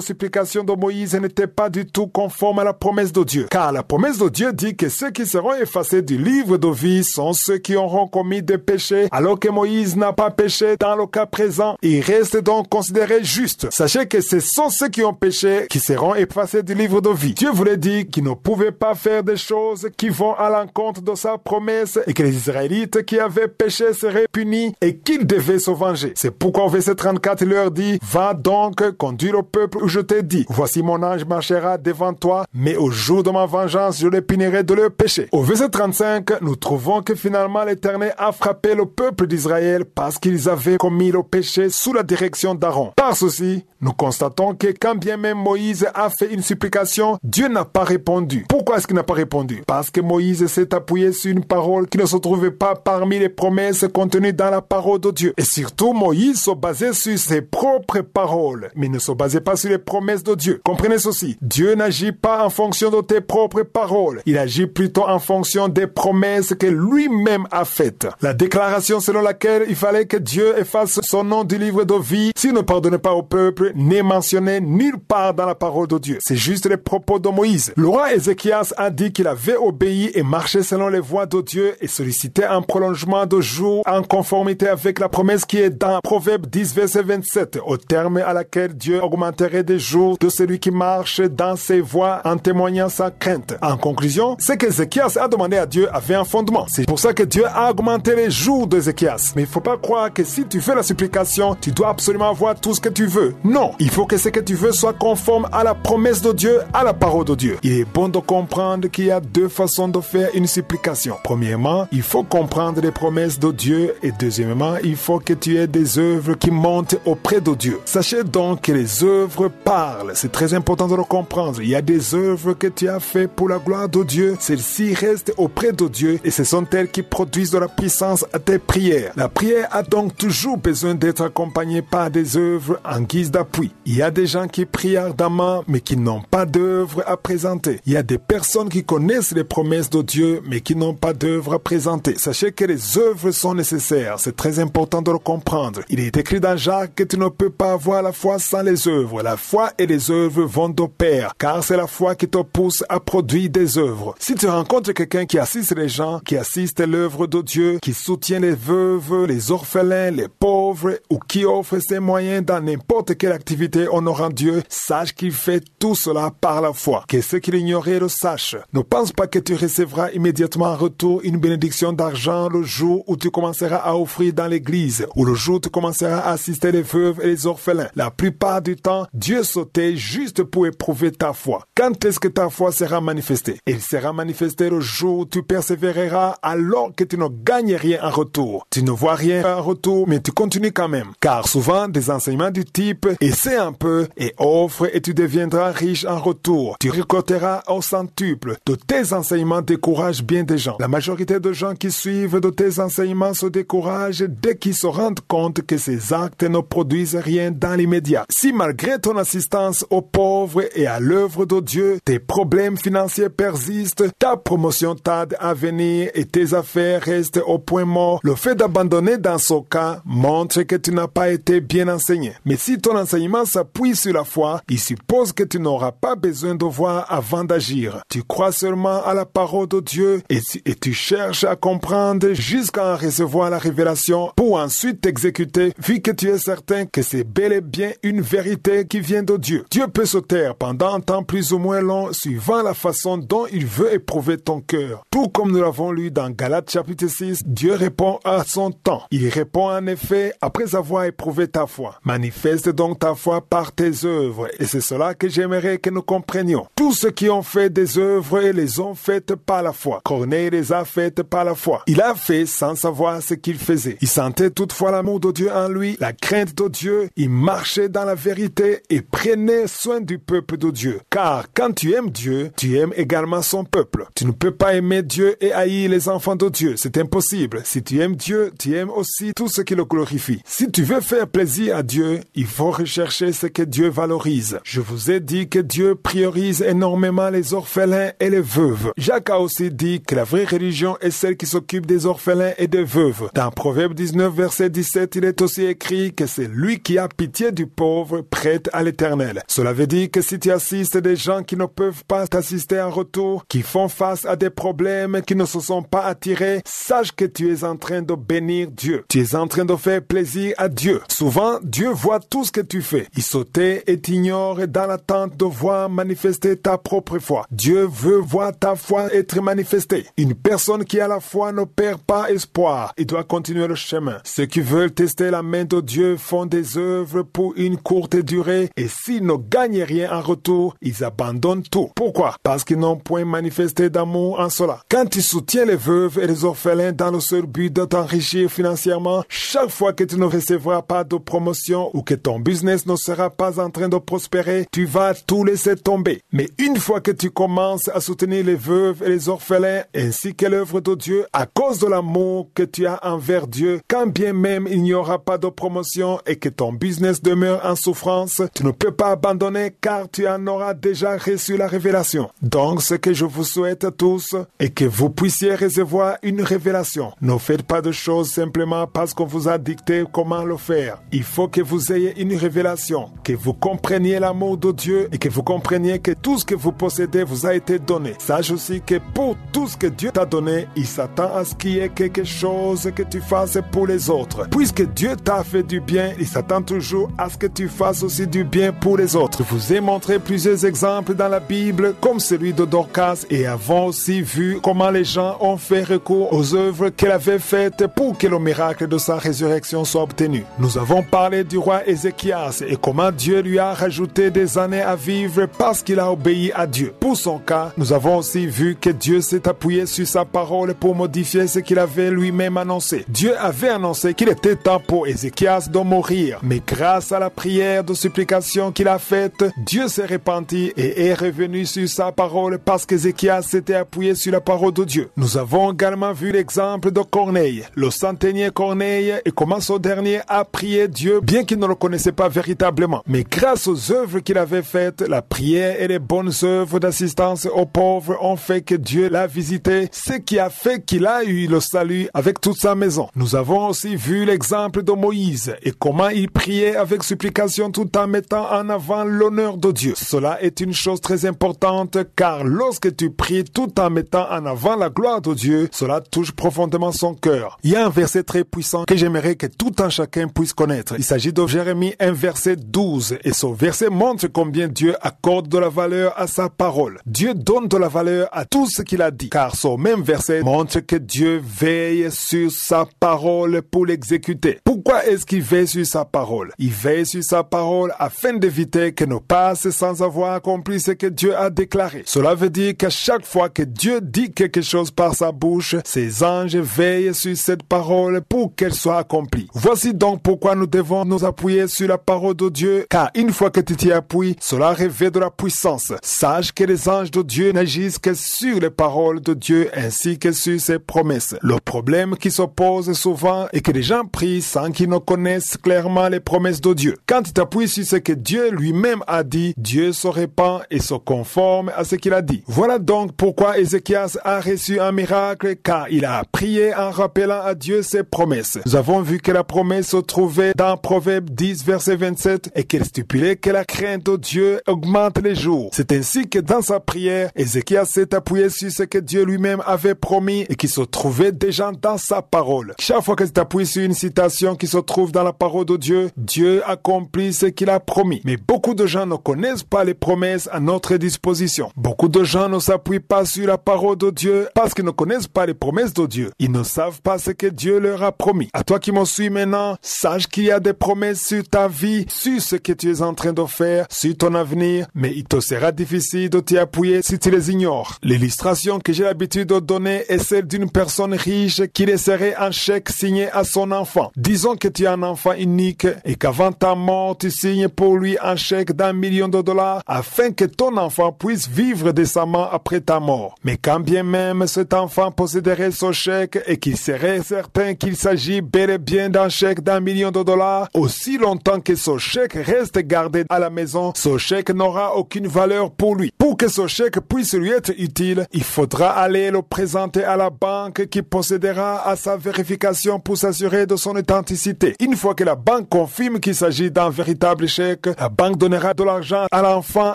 supplication de Moïse n'était pas du tout conforme à la promesse de Dieu, car la promesse de Dieu dit que ceux qui seront effacés du livre de vie sont ceux qui auront commis des péchés, alors que Moïse n'a pas péché dans le cas présent. Il reste donc considéré juste. Sachez que ce sont ceux qui ont péché qui seront effacés du livre de vie. Dieu voulait dire qu'il ne pouvait pas faire des choses qui vont à l'encontre de sa promesse et que les Israélites qui avaient péché seraient punis et qu'ils devaient se venger. C'est pourquoi au verset trente-quatre, il leur dit « Va donc, conduis le peuple où je t'ai dit. Voici mon ange marchera devant toi, mais au jour de ma vengeance, je les punirai de leurs péchés. » Au verset trente-cinq, nous trouvons que finalement l'Éternel a frappé le peuple d'Israël parce qu'ils avaient commis le péché sous la direction d'Aaron. Par ceci, nous constatons que quand bien même Moïse a fait une supplication, Dieu n'a pas répondu. Pourquoi est-ce qu'il n'a pas répondu? Parce que Moïse s'est appuyé sur une parole qui ne se trouvait pas parmi les promesses contenues dans la parole de Dieu. Et surtout, Moïse se basait sur ses propres paroles, mais ne se basait pas sur les promesses de Dieu. Comprenez ceci, Dieu n'agit pas en fonction de tes propres paroles, il agit plutôt en fonction des promesses que lui-même a faites. La déclaration selon laquelle il fallait que Dieu efface son nom du livre de vie s'il ne pardonnait pas au peuple n'est mentionnée nulle part dans la parole de Dieu. C'est juste les propos de Moïse. Le roi Ézéchias a dit qu'il avait obéi et marché selon les voies de Dieu et sollicité un prolongement de jours en conformité avec la promesse qui est dans Proverbes dix, verset vingt-sept, au terme à laquelle Dieu augmenterait des jours de celui qui marche dans ses voies en témoignant sa crainte. En conclusion, ce qu'Ézéchias a demandé à Dieu avait un fondement. C'est pour ça que Dieu a augmenté les jours d'Ézéchias. Mais il ne faut pas croire que si tu fais la supplication, tu dois absolument avoir tout ce que tu veux. Non, il faut que ce que tu veux soit conforme à la promesse de Dieu, à la parole de Dieu. Il est bon de comprendre qu'il y a deux façons de faire une supplication. Premièrement, il faut comprendre les promesses de Dieu et deuxièmement, il faut que tu aies des œuvres qui montent auprès de Dieu. Sachez donc que les œuvres parlent. C'est très important de le comprendre. Il y a des œuvres que tu as faites pour la gloire de Dieu. Celles-ci restent auprès de Dieu et ce sont elles qui produisent de la puissance à tes prières. La prière a donc toujours besoin d'être accompagnée par des œuvres en guise d'apprentissage d'appui. Il y a des gens qui prient ardemment, mais qui n'ont pas d'œuvre à présenter. Il y a des personnes qui connaissent les promesses de Dieu, mais qui n'ont pas d'œuvre à présenter. Sachez que les œuvres sont nécessaires. C'est très important de le comprendre. Il est écrit dans Jacques que tu ne peux pas avoir la foi sans les œuvres. La foi et les œuvres vont de pair, car c'est la foi qui te pousse à produire des œuvres. Si tu rencontres quelqu'un qui assiste les gens, qui assiste l'œuvre de Dieu, qui soutient les veuves, les orphelins, les pauvres, ou qui offre ses moyens dans n'importe quelle activité honorant Dieu, sache qu'il fait tout cela par la foi. Que ceux qui l'ignoraient le sachent. Ne pense pas que tu recevras immédiatement en retour une bénédiction d'argent le jour où tu commenceras à offrir dans l'église, ou le jour où tu commenceras à assister les veuves et les orphelins. La plupart du temps, Dieu s'ôtait juste pour éprouver ta foi. Quand est-ce que ta foi sera manifestée? Elle sera manifestée le jour où tu persévéreras alors que tu ne gagnes rien en retour. Tu ne vois rien en retour, mais tu continues quand même. Car souvent, des enseignements du type « essaie un peu et offre et tu deviendras riche en retour. Tu récolteras au centuple. » De tes enseignements découragent bien des gens. La majorité de gens qui suivent de tes enseignements se découragent dès qu'ils se rendent compte que ces actes ne produisent rien dans l'immédiat. Si malgré ton assistance aux pauvres et à l'œuvre de Dieu, tes problèmes financiers persistent, ta promotion tarde à venir et tes affaires restent au point mort, le fait d'abandonner dans ce cas montre que tu n'as pas été bien enseigné. Mais si ton enseignement s'appuie sur la foi, il suppose que tu n'auras pas besoin de voir avant d'agir. Tu crois seulement à la parole de Dieu et tu, et tu cherches à comprendre jusqu'à en recevoir la révélation pour ensuite t'exécuter, vu que tu es certain que c'est bel et bien une vérité qui vient de Dieu. Dieu peut se taire pendant un temps plus ou moins long, suivant la façon dont il veut éprouver ton cœur. Tout comme nous l'avons lu dans Galates chapitre six, Dieu répond à son temps. Il répond en effet après avoir éprouvé ta foi. Manifeste donc ta foi par tes œuvres, et c'est cela que j'aimerais que nous comprenions. Tous ceux qui ont fait des œuvres et les ont faites par la foi. Corneille les a faites par la foi. Il a fait sans savoir ce qu'il faisait. Il sentait toutefois l'amour de Dieu en lui, la crainte de Dieu. Il marchait dans la vérité et prenait soin du peuple de Dieu. Car quand tu aimes Dieu, tu aimes également son peuple. Tu ne peux pas aimer Dieu et haïr les enfants de Dieu. C'est impossible. Si tu aimes Dieu, tu aimes aussi tout ce qui le glorifie. Si tu veux faire plaisir à Dieu, il faut rechercher ce que Dieu valorise. Je vous ai dit que Dieu priorise énormément les orphelins et les veuves. Jacques a aussi dit que la vraie religion est celle qui s'occupe des orphelins et des veuves. Dans Proverbes dix-neuf, verset dix-sept, il est aussi écrit que c'est lui qui a pitié du pauvre prête à l'Éternel. Cela veut dire que si tu assistes des gens qui ne peuvent pas t'assister en retour, qui font face à des problèmes, qui ne se sont pas attirés, sache que tu es en train de bénir Dieu. Tu es en train de faire plaisir à Dieu. Souvent, Dieu voit tout ce que tu fais. Il se tait et t'ignore dans l'attente de voir manifester ta propre foi. Dieu veut voir ta foi être manifestée. Une personne qui a la foi ne perd pas espoir. Il doit continuer le chemin. Ceux qui veulent tester la main de Dieu font des œuvres pour une courte durée et s'ils ne gagnent rien en retour, ils abandonnent tout. Pourquoi? Parce qu'ils n'ont point manifesté d'amour en cela. Quand tu soutiens les veuves et les orphelins dans le seul but de t'enrichir financièrement, chaque fois que tu ne recevras pas de promotion ou que ton business ne sera pas en train de prospérer, tu vas tout laisser tomber. Mais une fois que tu commences à soutenir les veuves et les orphelins ainsi que l'œuvre de Dieu à cause de l'amour que tu as envers Dieu, quand bien même il n'y aura pas de promotion et que ton business demeure en souffrance, tu ne peux pas abandonner car tu en auras déjà reçu la révélation. Donc ce que je vous souhaite à tous est que vous puissiez recevoir une révélation. Ne faites pas de choses simplement parce qu'on vous a dicté comment le faire. Il faut que vous ayez une révélation, que vous compreniez l'amour de Dieu et que vous compreniez que tout ce que vous possédez vous a été donné. Sache aussi que pour tout ce que Dieu t'a donné, il s'attend à ce qu'il y ait quelque chose que tu fasses pour les autres. Puisque Dieu t'a fait du bien, il s'attend toujours à ce que tu fasses aussi du bien pour les autres. Je vous ai montré plusieurs exemples dans la Bible, comme celui de Dorcas, et avons aussi vu comment les gens ont fait recours aux œuvres qu'elle avait faites pour que le miracle de sa résurrection soit obtenu. Nous avons parlé du roi Ézéchias et comment Dieu lui a rajouté des années à vivre parce qu'il a obéi à Dieu. Pour son cas, nous avons aussi vu que Dieu s'est appuyé sur sa parole pour modifier ce qu'il avait lui-même annoncé. Dieu avait annoncé qu'il était temps pour Ézéchias de mourir, mais grâce à la prière de supplication qu'il a faite, Dieu s'est repenti et est revenu sur sa parole parce qu'Ézéchias s'était appuyé sur la parole de Dieu. Nous avons également vu l'exemple de Corneille, le centenier Corneille, et comment ce dernier a prié Dieu, bien qu'il ne le connaissait pas véritablement. Mais grâce aux œuvres qu'il avait faites, la prière et les bonnes œuvres d'assistance aux pauvres ont fait que Dieu l'a visité, ce qui a fait qu'il a eu le salut avec toute sa maison. Nous avons aussi vu l'exemple de Moïse et comment il priait avec supplication tout en mettant en avant l'honneur de Dieu. Cela est une chose très importante car lorsque tu pries tout en mettant en avant la gloire de Dieu, cela touche profondément son cœur. Il y a un verset très puissant que j'aimerais que tout un chacun puisse connaître. Il s'agit de Jérémie un verset douze et ce verset montre combien Dieu accorde de la valeur à sa parole. Dieu donne de la valeur à tout ce qu'il a dit car ce même verset montre que Dieu veille sur sa parole pour l'exécuter. Pourquoi est-ce qu'il veille sur sa parole? Il veille sur sa parole afin d'éviter qu'elle ne passe sans avoir accompli ce que Dieu a déclaré. Cela veut dire qu'à chaque fois que Dieu dit quelque chose par sa bouche, ses anges veillent sur cette parole pour qu'elle soit accomplie. Voici donc pourquoi nous devons nous appuyer sur la parole de Dieu, car une fois que tu t'y appuies, cela révèle de la puissance. Sache que les anges de Dieu n'agissent que sur les paroles de Dieu ainsi que sur ses promesses. Le problème qui se pose souvent est que les gens prient sans qu'ils ne connaissent clairement les promesses de Dieu. Quand tu t'appuies sur ce que Dieu lui-même a dit, Dieu se répand et se conforme à ce qu'il a dit. Voilà donc pourquoi Ézéchias a reçu un miracle, car il a prié en rappelant à Dieu ses promesses. Nous avons vu que la promesse se trouvait dans Proverbes dix, verset vingt-sept, et qu'elle stipulait que la crainte de Dieu augmente les jours. C'est ainsi que dans sa prière, Ézéchias s'est appuyé sur ce que Dieu lui-même avait promis et qui se trouvait déjà dans sa parole. Chaque fois que tu t'appuies sur une citation qui se trouve dans la parole de Dieu, Dieu accomplit ce qu'il a promis. Mais beaucoup de gens ne connaissent pas les promesses à notre disposition. Beaucoup de gens ne s'appuient pas sur la parole de Dieu parce qu'ils ne connaissent pas les promesses de Dieu. Ils ne savent pas ce que Dieu leur a promis. À toi qui m'en suis maintenant, sache qu'il y a des promesses sur ta vie, sur ce que tu es en train de faire, sur ton avenir, mais il te sera difficile de t'y appuyer si tu les ignores. L'illustration que j'ai l'habitude de donner est celle d'une personne riche qui laisserait un chèque signé à son enfant. Disons que tu as un enfant unique et qu'avant ta mort, tu signes pour lui un chèque d'un million de dollars afin que ton enfant puisse vivre décemment après ta mort. Mais quand bien même cet enfant posséderait ce chèque et qu'il serait certain qu'il s'agit bel et bien d'un chèque d'un million de dollars, aussi longtemps que ce chèque reste gardé à la maison, ce chèque n'aura aucune valeur pour lui. Pour que ce chèque puisse lui être utile, il faudra aller le présenter à la banque qui procédera à sa vérification pour s'assurer de son authenticité. Une fois que la banque confirme qu'il s'agit d'un véritable chèque, la banque donnera de l'argent à l'enfant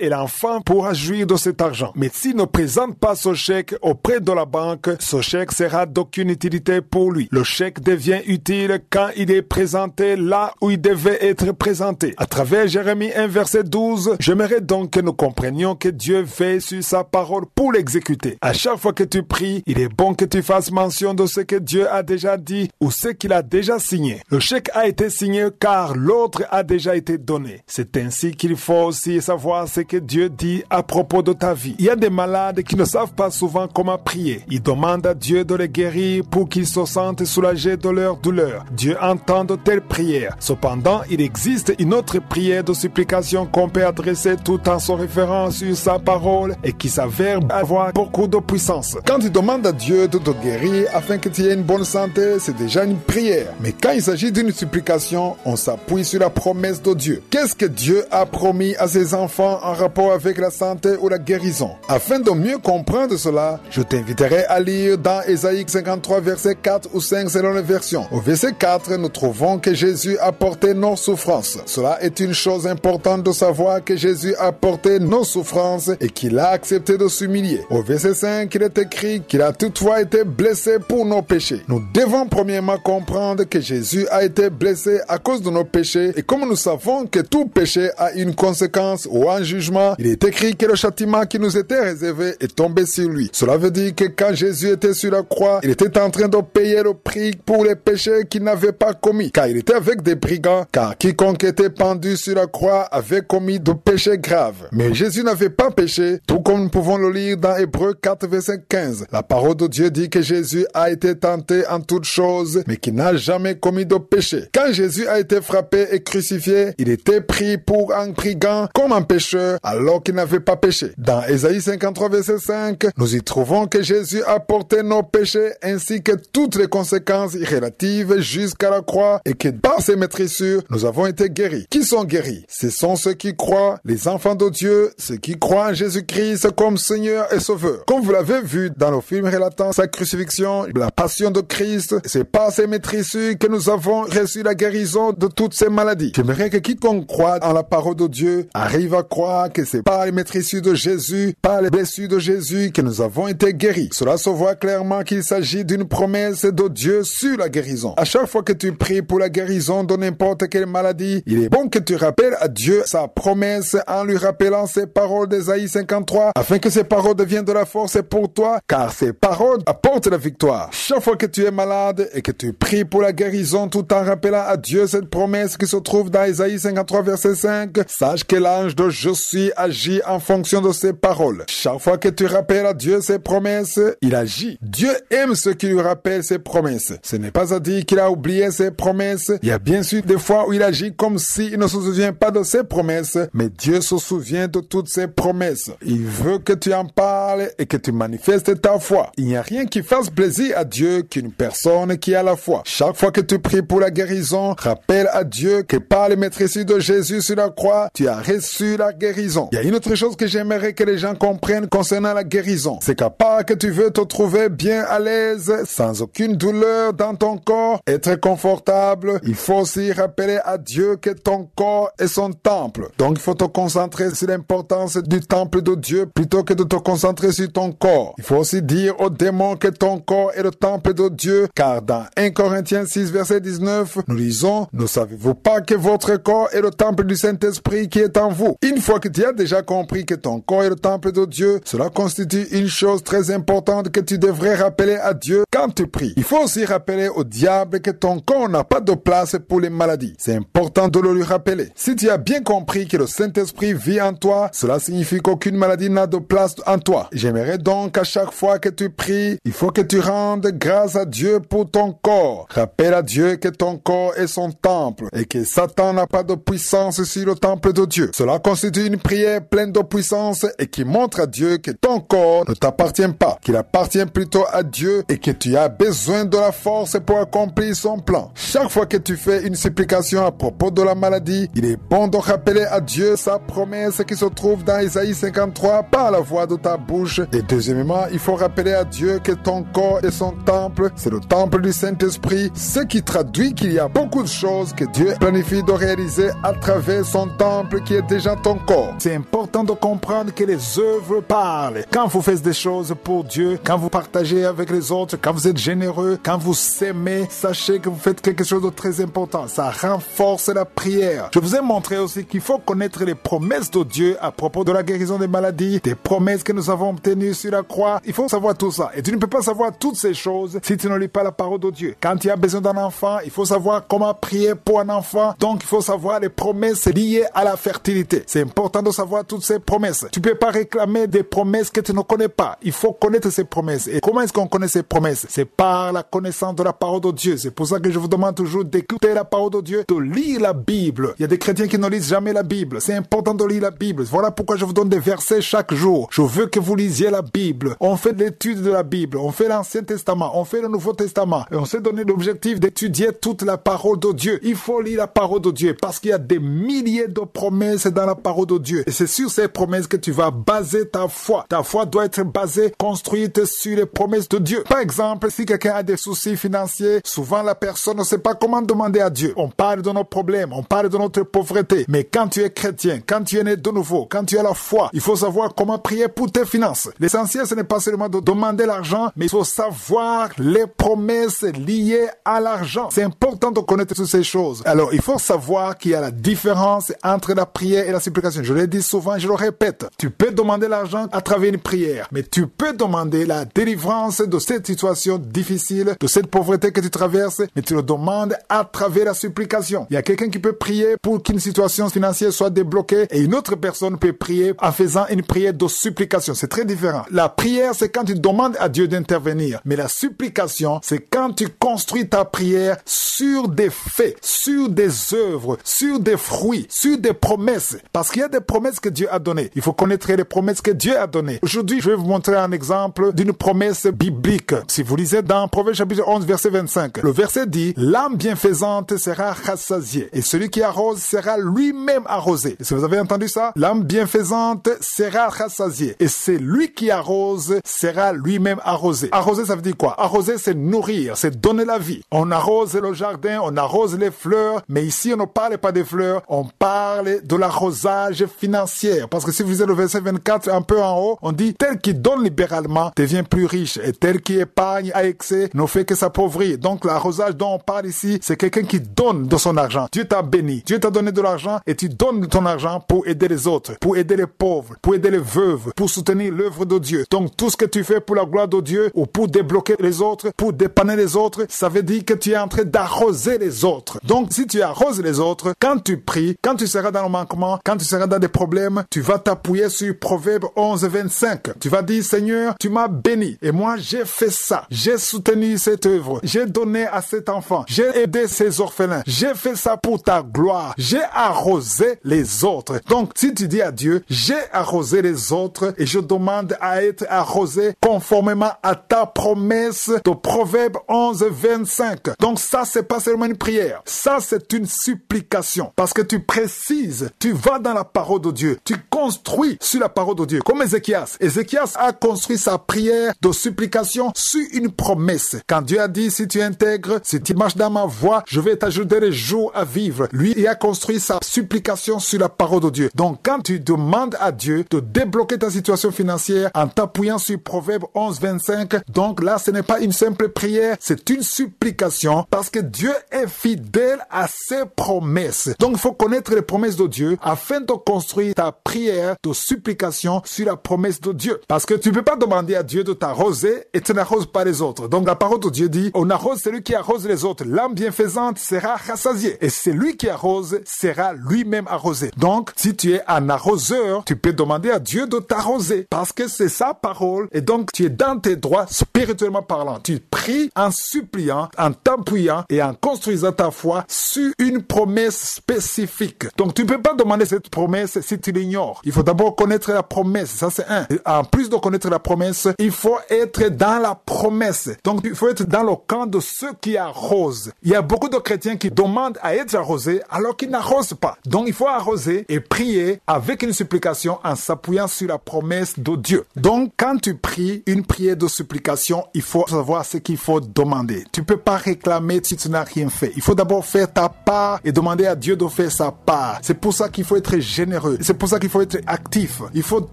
et l'enfant pourra jouir de cet argent. Mais s'il ne présente pas ce chèque auprès de la banque, ce chèque sera d'aucune utilité pour lui. Le chèque devient utile quand il est présenté là où il devait être présenté. À travers Jérémie un verset douze, j'aimerais donc que nous comprenions que Dieu veille sur sa parole pour l'exécuter. À chaque fois que tu pries, il est bon que tu fasses mention de ce que Dieu a déjà dit ou ce qu'il a déjà signé. Le chèque a été signé car l'autre a déjà été donné. C'est ainsi qu'il faut aussi savoir ce que Dieu dit à propos de ta vie. Il y a des malades qui ne savent pas souvent comment prier. Ils demandent à Dieu de les guérir pour qu'ils se sentent soulagés de leur douleur. Dieu entend de telles prières. Cependant, il existe une autre prière de supplication qu'on peut adresser tout en se référant sur sa parole et qui s'avère avoir beaucoup de puissance. Quand tu demandes à Dieu de te guérir afin que tu aies une bonne santé, c'est déjà une prière. Mais quand il s'agit d'une supplication, on s'appuie sur la promesse de Dieu. Qu'est-ce que Dieu a promis à ses enfants en rapport avec la santé ou la guérison? Afin de mieux comprendre cela, je t'inviterai à lire dans Ésaïe cinquante-trois, versets quatre ou cinq selon les versions. Au verset quatre, nous trouvons que Jésus a porté nos souffrances. Cela est une chose importante de savoir que Jésus a porté nos souffrances et qu'il a accepté de s'humilier. Au verset cinq, il est écrit qu'il a toutefois été blessé pour nos péchés. Nous devons premièrement comprendre que Jésus a été blessé à cause de nos péchés et comme nous savons que tout péché a une conséquence ou un jugement, il est écrit que le châtiment qui nous était réservé est tombé sur lui. Cela veut dire que quand Jésus était sur la croix, il était en train de payer le prix pour les péchés qu'il n'avait pas commis, car il était avec des brigands, car quiconque était pendu sur la croix avait commis de péchés graves. Mais Jésus n'avait pas péché, tout comme nous pouvons le lire dans Hébreux quatre, verset quinze. La parole de Dieu dit que Jésus a été tenté en toutes choses, mais qu'il n'a jamais commis de péché. Quand Jésus a été frappé et crucifié, il était pris pour un brigand comme un pécheur, alors qu'il n'avait pas péché. Dans Ésaïe cinquante-trois, verset cinq, nous y trouvons que Jésus a porté nos péchés ainsi que toutes les conséquences irrélatives jusqu'à la croix et que par ses meurtrissures, nous avons été été guéris. Qui sont guéris? Ce sont ceux qui croient, les enfants de Dieu, ceux qui croient en Jésus-Christ comme Seigneur et Sauveur. Comme vous l'avez vu dans le film relatant sa crucifixion, la passion de Christ, c'est par ses meurtrissures que nous avons reçu la guérison de toutes ces maladies. J'aimerais que quiconque croit en la parole de Dieu arrive à croire que c'est par les meurtrissures de Jésus, par les blessures de Jésus que nous avons été guéris. Cela se voit clairement qu'il s'agit d'une promesse de Dieu sur la guérison. À chaque fois que tu pries pour la guérison de n'importe quelle maladie, il est bon que tu rappelles à Dieu sa promesse en lui rappelant ses paroles d'Ésaïe cinquante-trois, afin que ces paroles deviennent de la force pour toi, car ces paroles apportent la victoire. Chaque fois que tu es malade et que tu pries pour la guérison tout en rappelant à Dieu cette promesse qui se trouve dans Ésaïe cinquante-trois, verset cinq, sache que l'ange de Je suis agit en fonction de ses paroles. Chaque fois que tu rappelles à Dieu ses promesses, il agit. Dieu aime ceux qui lui rappellent ses promesses. Ce n'est pas à dire qu'il a oublié ses promesses. Il y a bien sûr des fois où il agit comme s'il ne se souvient pas de ses promesses, mais Dieu se souvient de toutes ses promesses. Il veut que tu en parles et que tu manifestes ta foi. Il n'y a rien qui fasse plaisir à Dieu qu'une personne qui a la foi. Chaque fois que tu pries pour la guérison, rappelle à Dieu que par les meurtrissures de Jésus sur la croix, tu as reçu la guérison. Il y a une autre chose que j'aimerais que les gens comprennent concernant la guérison. C'est qu'à part que tu veux te trouver bien à l'aise, sans aucune douleur dans ton corps, être confortable, il faut aussi rappeler à Dieu que ton corps est son temple. Donc il faut te concentrer sur l'importance du temple de Dieu plutôt que de te concentrer sur ton corps. Il faut aussi dire aux démons que ton corps est le temple de Dieu, car dans un Corinthiens six, verset dix-neuf, nous lisons, « Ne savez-vous pas que votre corps est le temple du Saint-Esprit qui est en vous ?» Une fois que tu as déjà compris que ton corps est le temple de Dieu, cela constitue une chose très importante que tu devrais rappeler à Dieu quand tu pries. Il faut aussi rappeler au diable que ton corps n'a pas de place pour les maladies. C'est important de le lui rappeler. Si tu as bien compris que le Saint-Esprit vit en toi, cela signifie qu'aucune maladie n'a de place en toi. J'aimerais donc à chaque fois que tu pries, il faut que tu rendes grâce à Dieu pour ton corps. Rappelle à Dieu que ton corps est son temple et que Satan n'a pas de puissance sur le temple de Dieu. Cela constitue une prière pleine de puissance et qui montre à Dieu que ton corps ne t'appartient pas, qu'il appartient plutôt à Dieu et que tu as besoin de la force pour accomplir son plan. Chaque fois que tu fais une supplication à propos de la maladie, il est bon de rappeler à Dieu sa promesse qui se trouve dans Ésaïe cinquante-trois par la voix de ta bouche. Et deuxièmement, il faut rappeler à Dieu que ton corps est son temple, c'est le temple du Saint-Esprit, ce qui traduit qu'il y a beaucoup de choses que Dieu planifie de réaliser à travers son temple qui est déjà ton corps. C'est important de comprendre que les œuvres parlent. Quand vous faites des choses pour Dieu, quand vous partagez avec les autres, quand vous êtes généreux, quand vous s'aimez, sachez que vous faites quelque chose de très important. Ça renforce la prière. Je vous ai montré aussi qu'il faut connaître les promesses de Dieu à propos de la guérison des maladies, des promesses que nous avons obtenues sur la croix. Il faut savoir tout ça. Et tu ne peux pas savoir toutes ces choses si tu ne lis pas la parole de Dieu. Quand tu as besoin d'un enfant, il faut savoir comment prier pour un enfant. Donc, il faut savoir les promesses liées à la fertilité. C'est important de savoir toutes ces promesses. Tu ne peux pas réclamer des promesses que tu ne connais pas. Il faut connaître ces promesses. Et comment est-ce qu'on connaît ces promesses? C'est par la connaissance de la parole de Dieu. C'est pour ça que je vous demande toujours d'écouter la parole de Dieu, de lire la Bible. Il y a des chrétiens qui ne lisent jamais la Bible. C'est important de lire la Bible. Voilà pourquoi je vous donne des versets chaque jour. Je veux que vous lisiez la Bible. On fait l'étude de la Bible. On fait l'Ancien Testament. On fait le Nouveau Testament. Et on s'est donné l'objectif d'étudier toute la parole de Dieu. Il faut lire la parole de Dieu parce qu'il y a des milliers de promesses dans la parole de Dieu. Et c'est sur ces promesses que tu vas baser ta foi. Ta foi doit être basée, construite sur les promesses de Dieu. Par exemple, si quelqu'un a des soucis financiers, souvent la personne ne sait pas comment demander à Dieu. On parle de nos problèmes, on parle de notre pauvreté. Mais quand tu es chrétien, quand tu es né de nouveau, quand tu as la foi, il faut savoir comment prier pour tes finances. L'essentiel, ce n'est pas seulement de demander l'argent, mais il faut savoir les promesses liées à l'argent. C'est important de connaître toutes ces choses. Alors, il faut savoir qu'il y a la différence entre la prière et la supplication. Je l'ai dit souvent, je le répète. Tu peux demander l'argent à travers une prière, mais tu peux demander la délivrance de cette situation difficile, de cette pauvreté que tu traverses, mais tu le demandes à travers la supplication. Il y a quelqu'un qui peut prier pour qu'une situation financière soit débloquée et une autre personne peut prier en faisant une prière de supplication. C'est très différent. La prière, c'est quand tu demandes à Dieu d'intervenir, mais la supplication, c'est quand tu construis ta prière sur des faits, sur des œuvres, sur des fruits, sur des promesses, parce qu'il y a des promesses que Dieu a données. Il faut connaître les promesses que Dieu a données. Aujourd'hui, je vais vous montrer un exemple d'une promesse biblique. Si vous Vous lisez dans Proverbes chapitre onze, verset vingt-cinq. Le verset dit, l'âme bienfaisante sera rassasiée et celui qui arrose sera lui-même arrosé. Est-ce que vous avez entendu ça? L'âme bienfaisante sera rassasiée et c'est lui qui arrose sera lui-même arrosé. Arroser, ça veut dire quoi? Arroser, c'est nourrir, c'est donner la vie. On arrose le jardin, on arrose les fleurs, mais ici, on ne parle pas des fleurs, on parle de l'arrosage financier. Parce que si vous lisez le verset vingt-quatre, un peu en haut, on dit, tel qui donne libéralement devient plus riche et tel qui épargne à excès ne fait que s'appauvrir. Donc, l'arrosage dont on parle ici, c'est quelqu'un qui donne de son argent. Dieu t'a béni, Dieu t'a donné de l'argent et tu donnes ton argent pour aider les autres, pour aider les pauvres, pour aider les veuves, pour soutenir l'œuvre de Dieu. Donc, tout ce que tu fais pour la gloire de Dieu ou pour débloquer les autres, pour dépanner les autres, ça veut dire que tu es en train d'arroser les autres. Donc, si tu arroses les autres, quand tu pries, quand tu seras dans le manquement, quand tu seras dans des problèmes, tu vas t'appuyer sur Proverbe onze, vingt-cinq. Tu vas dire, Seigneur, tu m'as béni et moi, j'ai fait ça. J'ai soutenu cette œuvre. J'ai donné à cet enfant. J'ai aidé ces orphelins. J'ai fait ça pour ta gloire. J'ai arrosé les autres. Donc, si tu dis à Dieu, j'ai arrosé les autres et je demande à être arrosé conformément à ta promesse de Proverbe onze, vingt-cinq. Donc, ça, c'est pas seulement une prière. Ça, c'est une supplication. Parce que tu précises, tu vas dans la parole de Dieu. Tu construis sur la parole de Dieu. Comme Ézéchias. Ézéchias a construit sa prière de supplication sur une promesse. Quand Dieu a dit, si tu intègres, si tu marches dans ma voie, je vais t'ajouter les jours à vivre. Lui, il a construit sa supplication sur la parole de Dieu. Donc, quand tu demandes à Dieu de débloquer ta situation financière en t'appuyant sur Proverbe onze, vingt-cinq, donc là, ce n'est pas une simple prière, c'est une supplication parce que Dieu est fidèle à ses promesses. Donc, il faut connaître les promesses de Dieu afin de construire ta prière de supplication sur la promesse de Dieu. Parce que tu ne peux pas demander à Dieu de t'arroser et tu n'arroses pas les autres. Donc, la parole de Dieu dit, on arrose celui qui arrose les autres. L'âme bienfaisante sera rassasiée et celui qui arrose sera lui-même arrosé. Donc, si tu es un arroseur, tu peux demander à Dieu de t'arroser parce que c'est sa parole et donc tu es dans tes droits spirituellement parlant. Tu pries en suppliant, en t'appuyant et en construisant ta foi sur une promesse spécifique. Donc, tu ne peux pas demander cette promesse si tu l'ignores. Il faut d'abord connaître la promesse. Ça, c'est un. Et en plus de connaître la promesse, il faut être dans la promesse. Donc, il faut être dans le camp de ceux qui arrosent. Il y a beaucoup de chrétiens qui demandent à être arrosés alors qu'ils n'arrosent pas. Donc, il faut arroser et prier avec une supplication en s'appuyant sur la promesse de Dieu. Donc, quand tu pries une prière de supplication, il faut savoir ce qu'il faut demander. Tu ne peux pas réclamer si tu n'as rien fait. Il faut d'abord faire ta part et demander à Dieu de faire sa part. C'est pour ça qu'il faut être généreux. C'est pour ça qu'il faut être actif. Il faut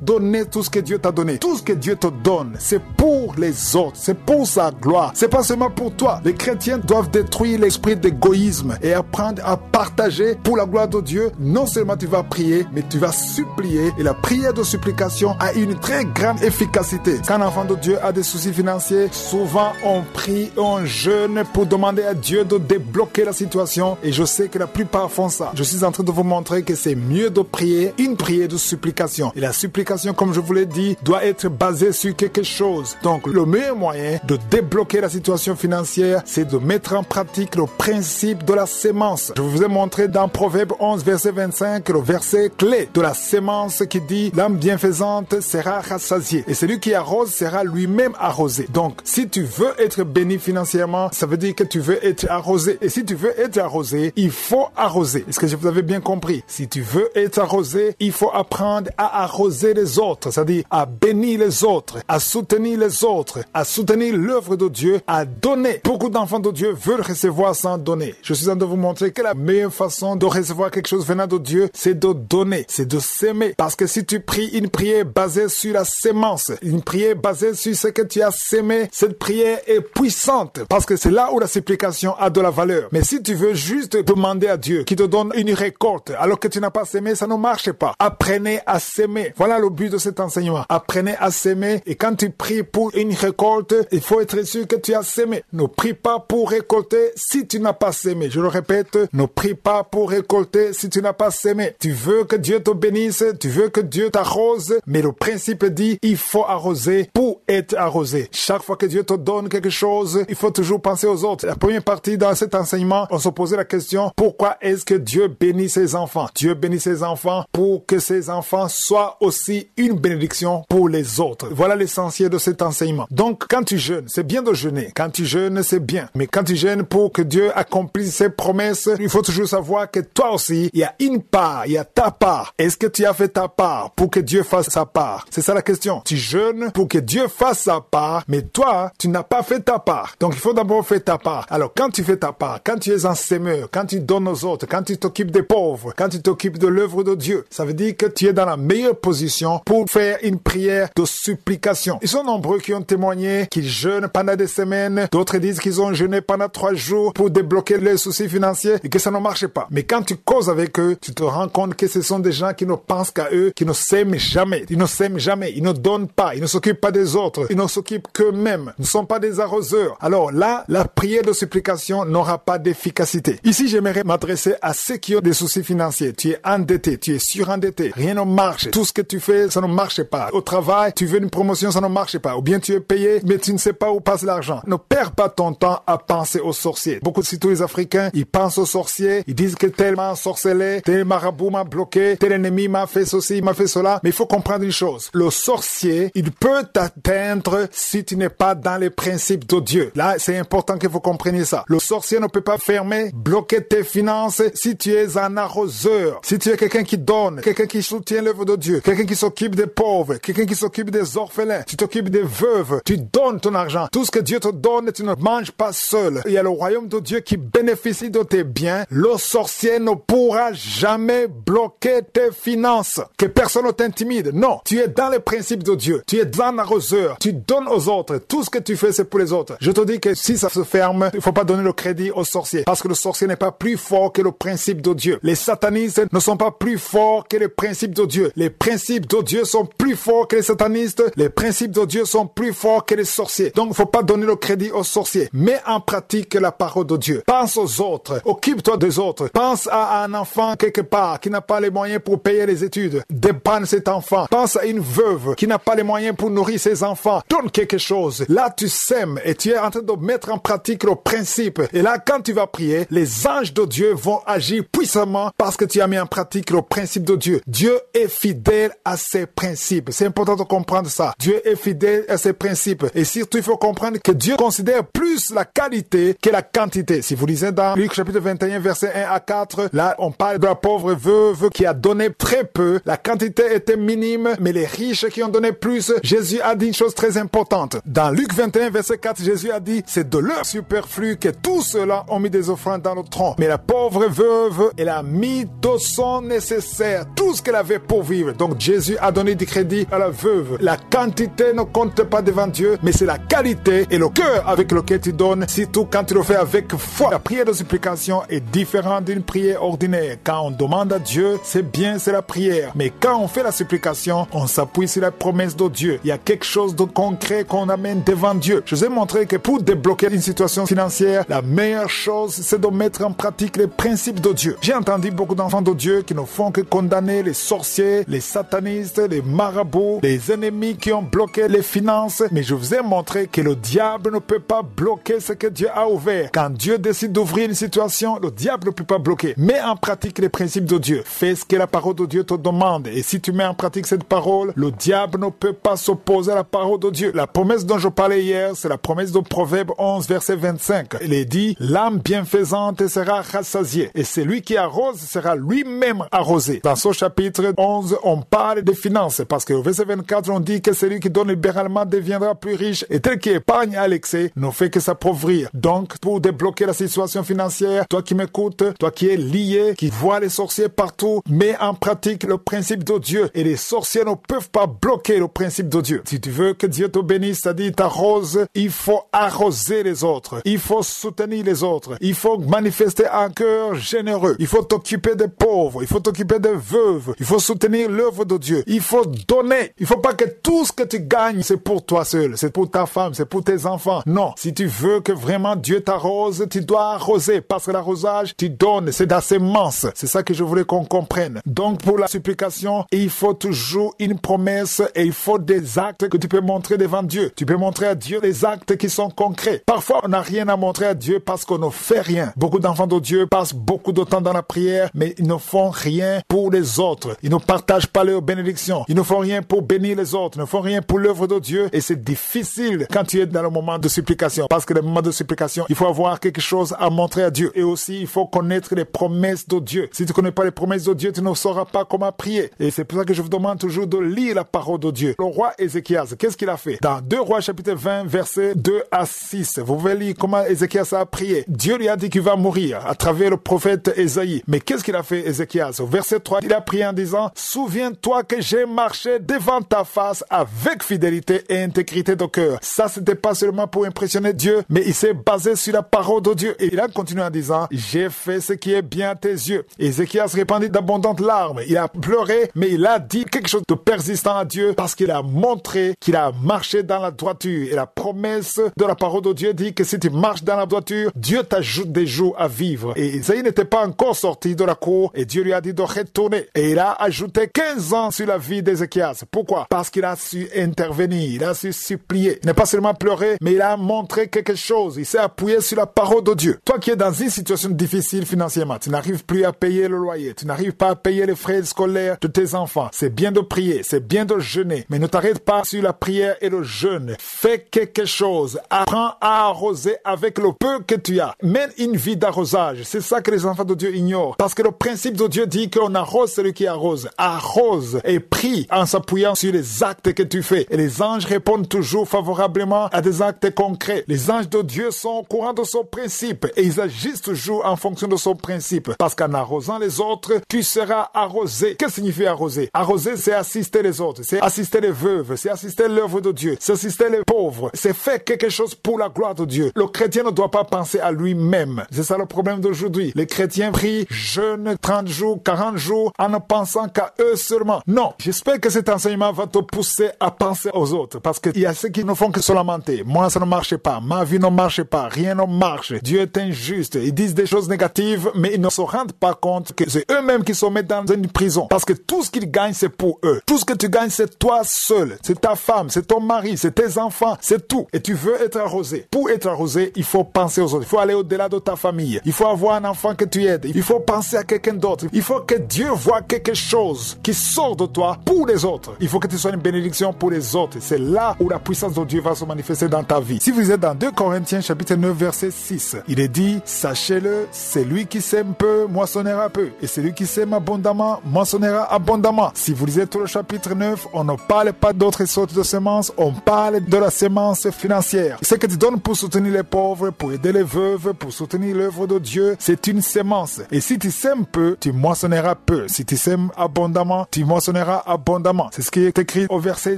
donner tout ce que Dieu t'a donné. Tout ce que Dieu te donne, c'est pour les autres. C'est pour sa gloire. C'est pas seulement pour toi. Les chrétiens doivent détruire l'esprit d'égoïsme et apprendre à partager pour la gloire de Dieu. Non seulement tu vas prier, mais tu vas supplier. Et la prière de supplication a une très grande efficacité. Quand l'enfant de Dieu a des soucis financiers, souvent on prie et on jeûne pour demander à Dieu de débloquer la situation. Et je sais que la plupart font ça. Je suis en train de vous montrer que c'est mieux de prier une prière de supplication. Et la supplication, comme je vous l'ai dit, doit être basée sur quelque chose. Donc, le meilleur moyen de débloquer la situation financière, c'est de mettre en pratique le principe de la sémence. Je vous ai montré dans Proverbe onze, verset vingt-cinq, le verset clé de la sémence qui dit « L'âme bienfaisante sera rassasiée et celui qui arrose sera lui-même arrosé. » Donc, si tu veux être béni financièrement, ça veut dire que tu veux être arrosé. Et si tu veux être arrosé, il faut arroser. Est-ce que je vous avais bien compris? Si tu veux être arrosé, il faut apprendre à arroser les autres, c'est-à-dire à bénir les autres, à soutenir les autres, à soutenir l'œuvre de Dieu, à donner. Beaucoup d'enfants de Dieu veulent recevoir sans donner. Je suis en train de vous montrer que la meilleure façon de recevoir quelque chose venant de Dieu, c'est de donner, c'est de s'aimer. Parce que si tu pries une prière basée sur la sémence, une prière basée sur ce que tu as sémé, cette prière est puissante parce que c'est là où la supplication a de la valeur. Mais si tu veux juste demander à Dieu qui te donne une récolte alors que tu n'as pas sémé, ça ne marche pas. Apprenez à s'aimer. Voilà le but de cet enseignement. Apprenez à s'aimer et quand tu pries pour une récolte, il faut être sûr que tu as sémé. Ne prie pas pour récolter si tu n'as pas sémé. Je le répète, ne prie pas pour récolter si tu n'as pas sémé. Tu veux que Dieu te bénisse, tu veux que Dieu t'arrose, mais le principe dit, il faut arroser pour être arrosé. Chaque fois que Dieu te donne quelque chose, il faut toujours penser aux autres. La première partie dans cet enseignement, on se posait la question, pourquoi est-ce que Dieu bénit ses enfants? Dieu bénit ses enfants pour que ses enfants soient aussi une bénédiction pour les autres. Voilà l'essentiel de cet enseignement. Donc, quand tu jeûnes, c'est bien de jeûner. Quand tu jeûnes, c'est bien. Mais quand tu jeûnes pour que Dieu accomplisse ses promesses, il faut toujours savoir que toi aussi, il y a une part, il y a ta part. Est-ce que tu as fait ta part pour que Dieu fasse sa part? C'est ça la question. Tu jeûnes pour que Dieu fasse sa part, mais toi, tu n'as pas fait ta part. Donc, il faut d'abord faire ta part. Alors, quand tu fais ta part, quand tu es un semeur, quand tu donnes aux autres, quand tu t'occupes des pauvres, quand tu t'occupes de l'œuvre de Dieu, ça veut dire que tu es dans la meilleure position pour faire une prière de supplication. Ils sont nombreux qui ont témoigné qu'ils jeûnent pendant des semaines, d'autres disent qu'ils ont jeûné pendant trois jours pour débloquer leurs soucis financiers et que ça ne marchait pas. Mais quand tu causes avec eux, tu te rends compte que ce sont des gens qui ne pensent qu'à eux, qui ne s'aiment jamais, ils ne s'aiment jamais, ils ne donnent pas, ils ne s'occupent pas des autres, ils ne s'occupent qu'eux-mêmes, ils ne sont pas des arroseurs. Alors là, la prière de supplication n'aura pas d'efficacité. Ici, j'aimerais m'adresser à ceux qui ont des soucis financiers. Tu es endetté, tu es surendetté, rien ne marche, tout ce que tu fais, ça ne marche pas. Au travail, tu veux une promotion, ça ne marche pas. Ou bien tu es payé, mais tu ne sais pas où passe l'argent. Ne perds pas ton temps à penser aux sorciers. Beaucoup, surtout les Africains, ils pensent aux sorciers, ils disent que tel m'a sorcelé, tel marabout m'a bloqué, tel ennemi m'a fait ceci, m'a fait cela. Mais il faut comprendre une chose, le sorcier, il peut t'atteindre si tu n'es pas dans les principes de Dieu. Là, c'est important que vous compreniez ça. Le sorcier ne peut pas fermer, bloquer tes finances si tu es un arroseur, si tu es quelqu'un qui donne, quelqu'un qui soutient l'œuvre de Dieu, quelqu'un qui s'occupe des pauvres, quelqu'un qui s'occupe des orphelins, tu t'occupes des veuves, tu donnes ton argent. Tout ce que Dieu te donne, tu ne manges pas seul. Il y a le royaume de Dieu qui bénéficie de tes biens. Le sorcier ne pourra jamais bloquer tes finances. Que personne ne t'intimide. Non, tu es dans les principes de Dieu. Tu es dans l'arroseur. Tu donnes aux autres. Tout ce que tu fais, c'est pour les autres. Je te dis que si ça se ferme, il ne faut pas donner le crédit au sorcier. Parce que le sorcier n'est pas plus fort que le principe de Dieu. Les satanistes ne sont pas plus forts que les principes de Dieu. Les principes de Dieu sont plus forts que les satanistes. Les principes de Dieu sont plus forts que les sorciers. Donc, il ne faut pas donner le crédit aux sorciers. Mets en pratique la parole de Dieu. Pense aux autres. Occupe-toi des autres. Pense à un enfant quelque part qui n'a pas les moyens pour payer les études. Dépanne cet enfant. Pense à une veuve qui n'a pas les moyens pour nourrir ses enfants. Donne quelque chose. Là, tu sèmes et tu es en train de mettre en pratique le principe. Et là, quand tu vas prier, les anges de Dieu vont agir puissamment parce que tu as mis en pratique le principe de Dieu. Dieu est fidèle à ses principes. C'est important de comprendre ça. Dieu est fidèle à ses principes. Et surtout, il faut comprendre que Dieu considère plus la qualité que la quantité. Si vous lisez dans Luc chapitre vingt et un, verset un à quatre, là, on parle de la pauvre veuve qui a donné très peu. La quantité était minime, mais les riches qui ont donné plus, Jésus a dit une chose très importante. Dans Luc vingt et un, verset quatre, Jésus a dit, c'est de leur superflu que tous ceux-là ont mis des offrandes dans le tronc. Mais la pauvre veuve, elle a mis de son nécessaire, tout ce qu'elle avait pour vivre. Donc Jésus a donné du crédit à la veuve. La quantité ne compte pas devant Dieu, mais c'est la qualité et le cœur avec lequel tu donnes, surtout quand tu le fais avec foi. La prière de supplication est différente d'une prière ordinaire. Quand on demande à Dieu, c'est bien, c'est la prière. Mais quand on fait la supplication, on s'appuie sur la promesse de Dieu. Il y a quelque chose de concret qu'on amène devant Dieu. Je vous ai montré que pour débloquer une situation financière, la meilleure chose, c'est de mettre en pratique les principes de Dieu. J'ai entendu beaucoup d'enfants de Dieu qui ne font que condamner les sorciers, les satanistes, les marabouts, les ennemis qui ont bloqué les finances. Mais je vous ai montré que le diable ne peut pas bloquer ce que Dieu a ouvert. Quand Dieu décide d'ouvrir une situation, le diable ne peut pas bloquer. Mets en pratique les principes de Dieu. Fais ce que la parole de Dieu te demande. Et si tu mets en pratique cette parole, le diable ne peut pas s'opposer à la parole de Dieu. La promesse dont je parlais hier, c'est la promesse de Proverbes onze, verset vingt-cinq. Il est dit, l'âme bienfaisante sera rassasiée et celui qui arrose sera lui-même arrosé. Dans ce chapitre onze, on parle des finances parce qu'au verset vingt-quatre, on dit que celui qui donne libéralement deviendra plus riche et tel qui épargne à l'excès ne fait que s'appauvrir. Donc, pour débloquer la situation financière, toi qui m'écoutes, toi qui es lié, qui vois les sorciers partout, mets en pratique le principe de Dieu et les sorciers ne peuvent pas bloquer le principe de Dieu. Si tu veux que Dieu te bénisse, c'est-à-dire t'arrose, il faut arroser les autres, il faut soutenir les autres, il faut manifester un cœur généreux, il faut t'occuper des pauvres, il faut t'occuper des veuves, il faut soutenir l'œuvre de Dieu, il faut donner, il faut pas que tout ce que tu gagnes c'est pour toi seul, c'est pour ta femme, c'est pour tes enfants. Non, si tu veux que vraiment Dieu t'arrose, tu dois arroser parce que l'arrosage, tu donnes, c'est assez mince. C'est ça que je voulais qu'on comprenne. Donc pour la supplication, il faut toujours une promesse et il faut des actes que tu peux montrer devant Dieu. Tu peux montrer à Dieu les actes qui sont concrets. Parfois, on n'a rien à montrer à Dieu parce qu'on ne fait rien. Beaucoup d'enfants de Dieu passent beaucoup de temps dans la prière, mais ils ne font rien pour les autres. ils ne partagent pas leurs bénédictions, ils ne font rien pour bénir les autres, ils ne font rien pour l'œuvre de Dieu, et c'est difficile quand tu es dans le moment de supplication, parce que le moment de supplication, il faut avoir quelque chose à montrer à Dieu, et aussi il faut connaître les promesses de Dieu. Si tu ne connais pas les promesses de Dieu, tu ne sauras pas comment prier, et c'est pour ça que je vous demande toujours de lire la parole de Dieu. Le roi Ézéchias, qu'est-ce qu'il a fait? Dans deux Rois chapitre vingt, versets deux à six, vous pouvez lire comment Ézéchias a prié. Dieu lui a dit qu'il va mourir à travers le prophète Ésaïe. Mais qu'est-ce qu'il a fait Ézéchias? Au verset trois, il a prié en disant, « Souviens-toi que j'ai marché devant ta face avec fidélité et intégrité de cœur. » Ça, c'était pas seulement pour impressionner Dieu, mais il s'est basé sur la parole de Dieu. Et il a continué en disant, « J'ai fait ce qui est bien à tes yeux. » Ézéchias répandit d'abondantes larmes. Il a pleuré, mais il a dit quelque chose de persistant à Dieu parce qu'il a montré qu'il a marché dans la droiture. Et la promesse de la parole de Dieu dit que si tu marches dans la droiture, Dieu t'ajoute des jours à vivre. Et Isaïe n'était pas encore sorti de la cour et Dieu lui a dit de retourner. Et il a ajouté quinze ans sur la vie d'Ézéchias. Pourquoi? Parce qu'il a su intervenir, il a su supplier. Il n'a pas seulement pleuré, mais il a montré quelque chose. Il s'est appuyé sur la parole de Dieu. Toi qui es dans une situation difficile financièrement, tu n'arrives plus à payer le loyer, tu n'arrives pas à payer les frais scolaires de tes enfants. C'est bien de prier, c'est bien de jeûner, mais ne t'arrête pas sur la prière et le jeûne. Fais quelque chose. Apprends à arroser avec le peu que tu as. Mène une vie d'arrosage. C'est ça que les enfants de Dieu ignorent. Parce que le principe de Dieu dit qu'on arrose celui qui arrose. Arrose et prie en s'appuyant sur les actes que tu fais. Et les anges répondent toujours favorablement à des actes concrets. Les anges de Dieu sont au courant de son principe et ils agissent toujours en fonction de son principe. Parce qu'en arrosant les autres, tu seras arrosé. Qu'est-ce que signifie arroser? Arroser, c'est assister les autres. C'est assister les veuves. C'est assister l'œuvre de Dieu. C'est assister les pauvres. C'est faire quelque chose pour la gloire de Dieu. Le chrétien ne doit pas penser à lui-même. C'est ça le problème d'aujourd'hui. Les chrétiens prient, jeûnent trente jours, quarante jours en ne pensant qu'à eux seulement. Non. J'espère que cet enseignement va te pousser à penser aux autres parce qu'il y a ceux qui ne font que se lamenter. Moi, ça ne marche pas. Ma vie ne marche pas. Rien ne marche. Dieu est injuste. Ils disent des choses négatives, mais ils ne se rendent pas compte que c'est eux-mêmes qui se mettent dans une prison parce que tout ce qu'ils gagnent, c'est pour eux. Tout ce que tu gagnes, c'est toi seul. C'est ta femme, c'est ton mari, c'est tes enfants, c'est tout. Et tu veux être arrosé. Pour être arrosé, il faut penser aux autres. Il faut aller au-delà de ta famille. Il faut avoir un enfant que tu aides. Il faut penser à quelqu'un d'autre. Il faut que Dieu voit quelque chose qui sort de toi pour les autres. Il faut que tu sois une bénédiction pour les autres. C'est là où la puissance de Dieu va se manifester dans ta vie. Si vous êtes dans deux Corinthiens chapitre neuf verset six, il est dit, sachez-le, celui qui sème peu moissonnera peu. Et celui qui sème abondamment moissonnera abondamment. Si vous lisez tout le chapitre neuf, on ne parle pas d'autres sortes de semences, on parle de la semence financière. Ce que tu donnes pour soutenir les pauvres, pour aider les veuves, pour soutenir l'œuvre de Dieu, c'est une semence. Et si tu sèmes peu, tu moissonneras peu. Si tu sèmes abondamment, tu moissonneras abondamment. C'est ce qui est écrit au verset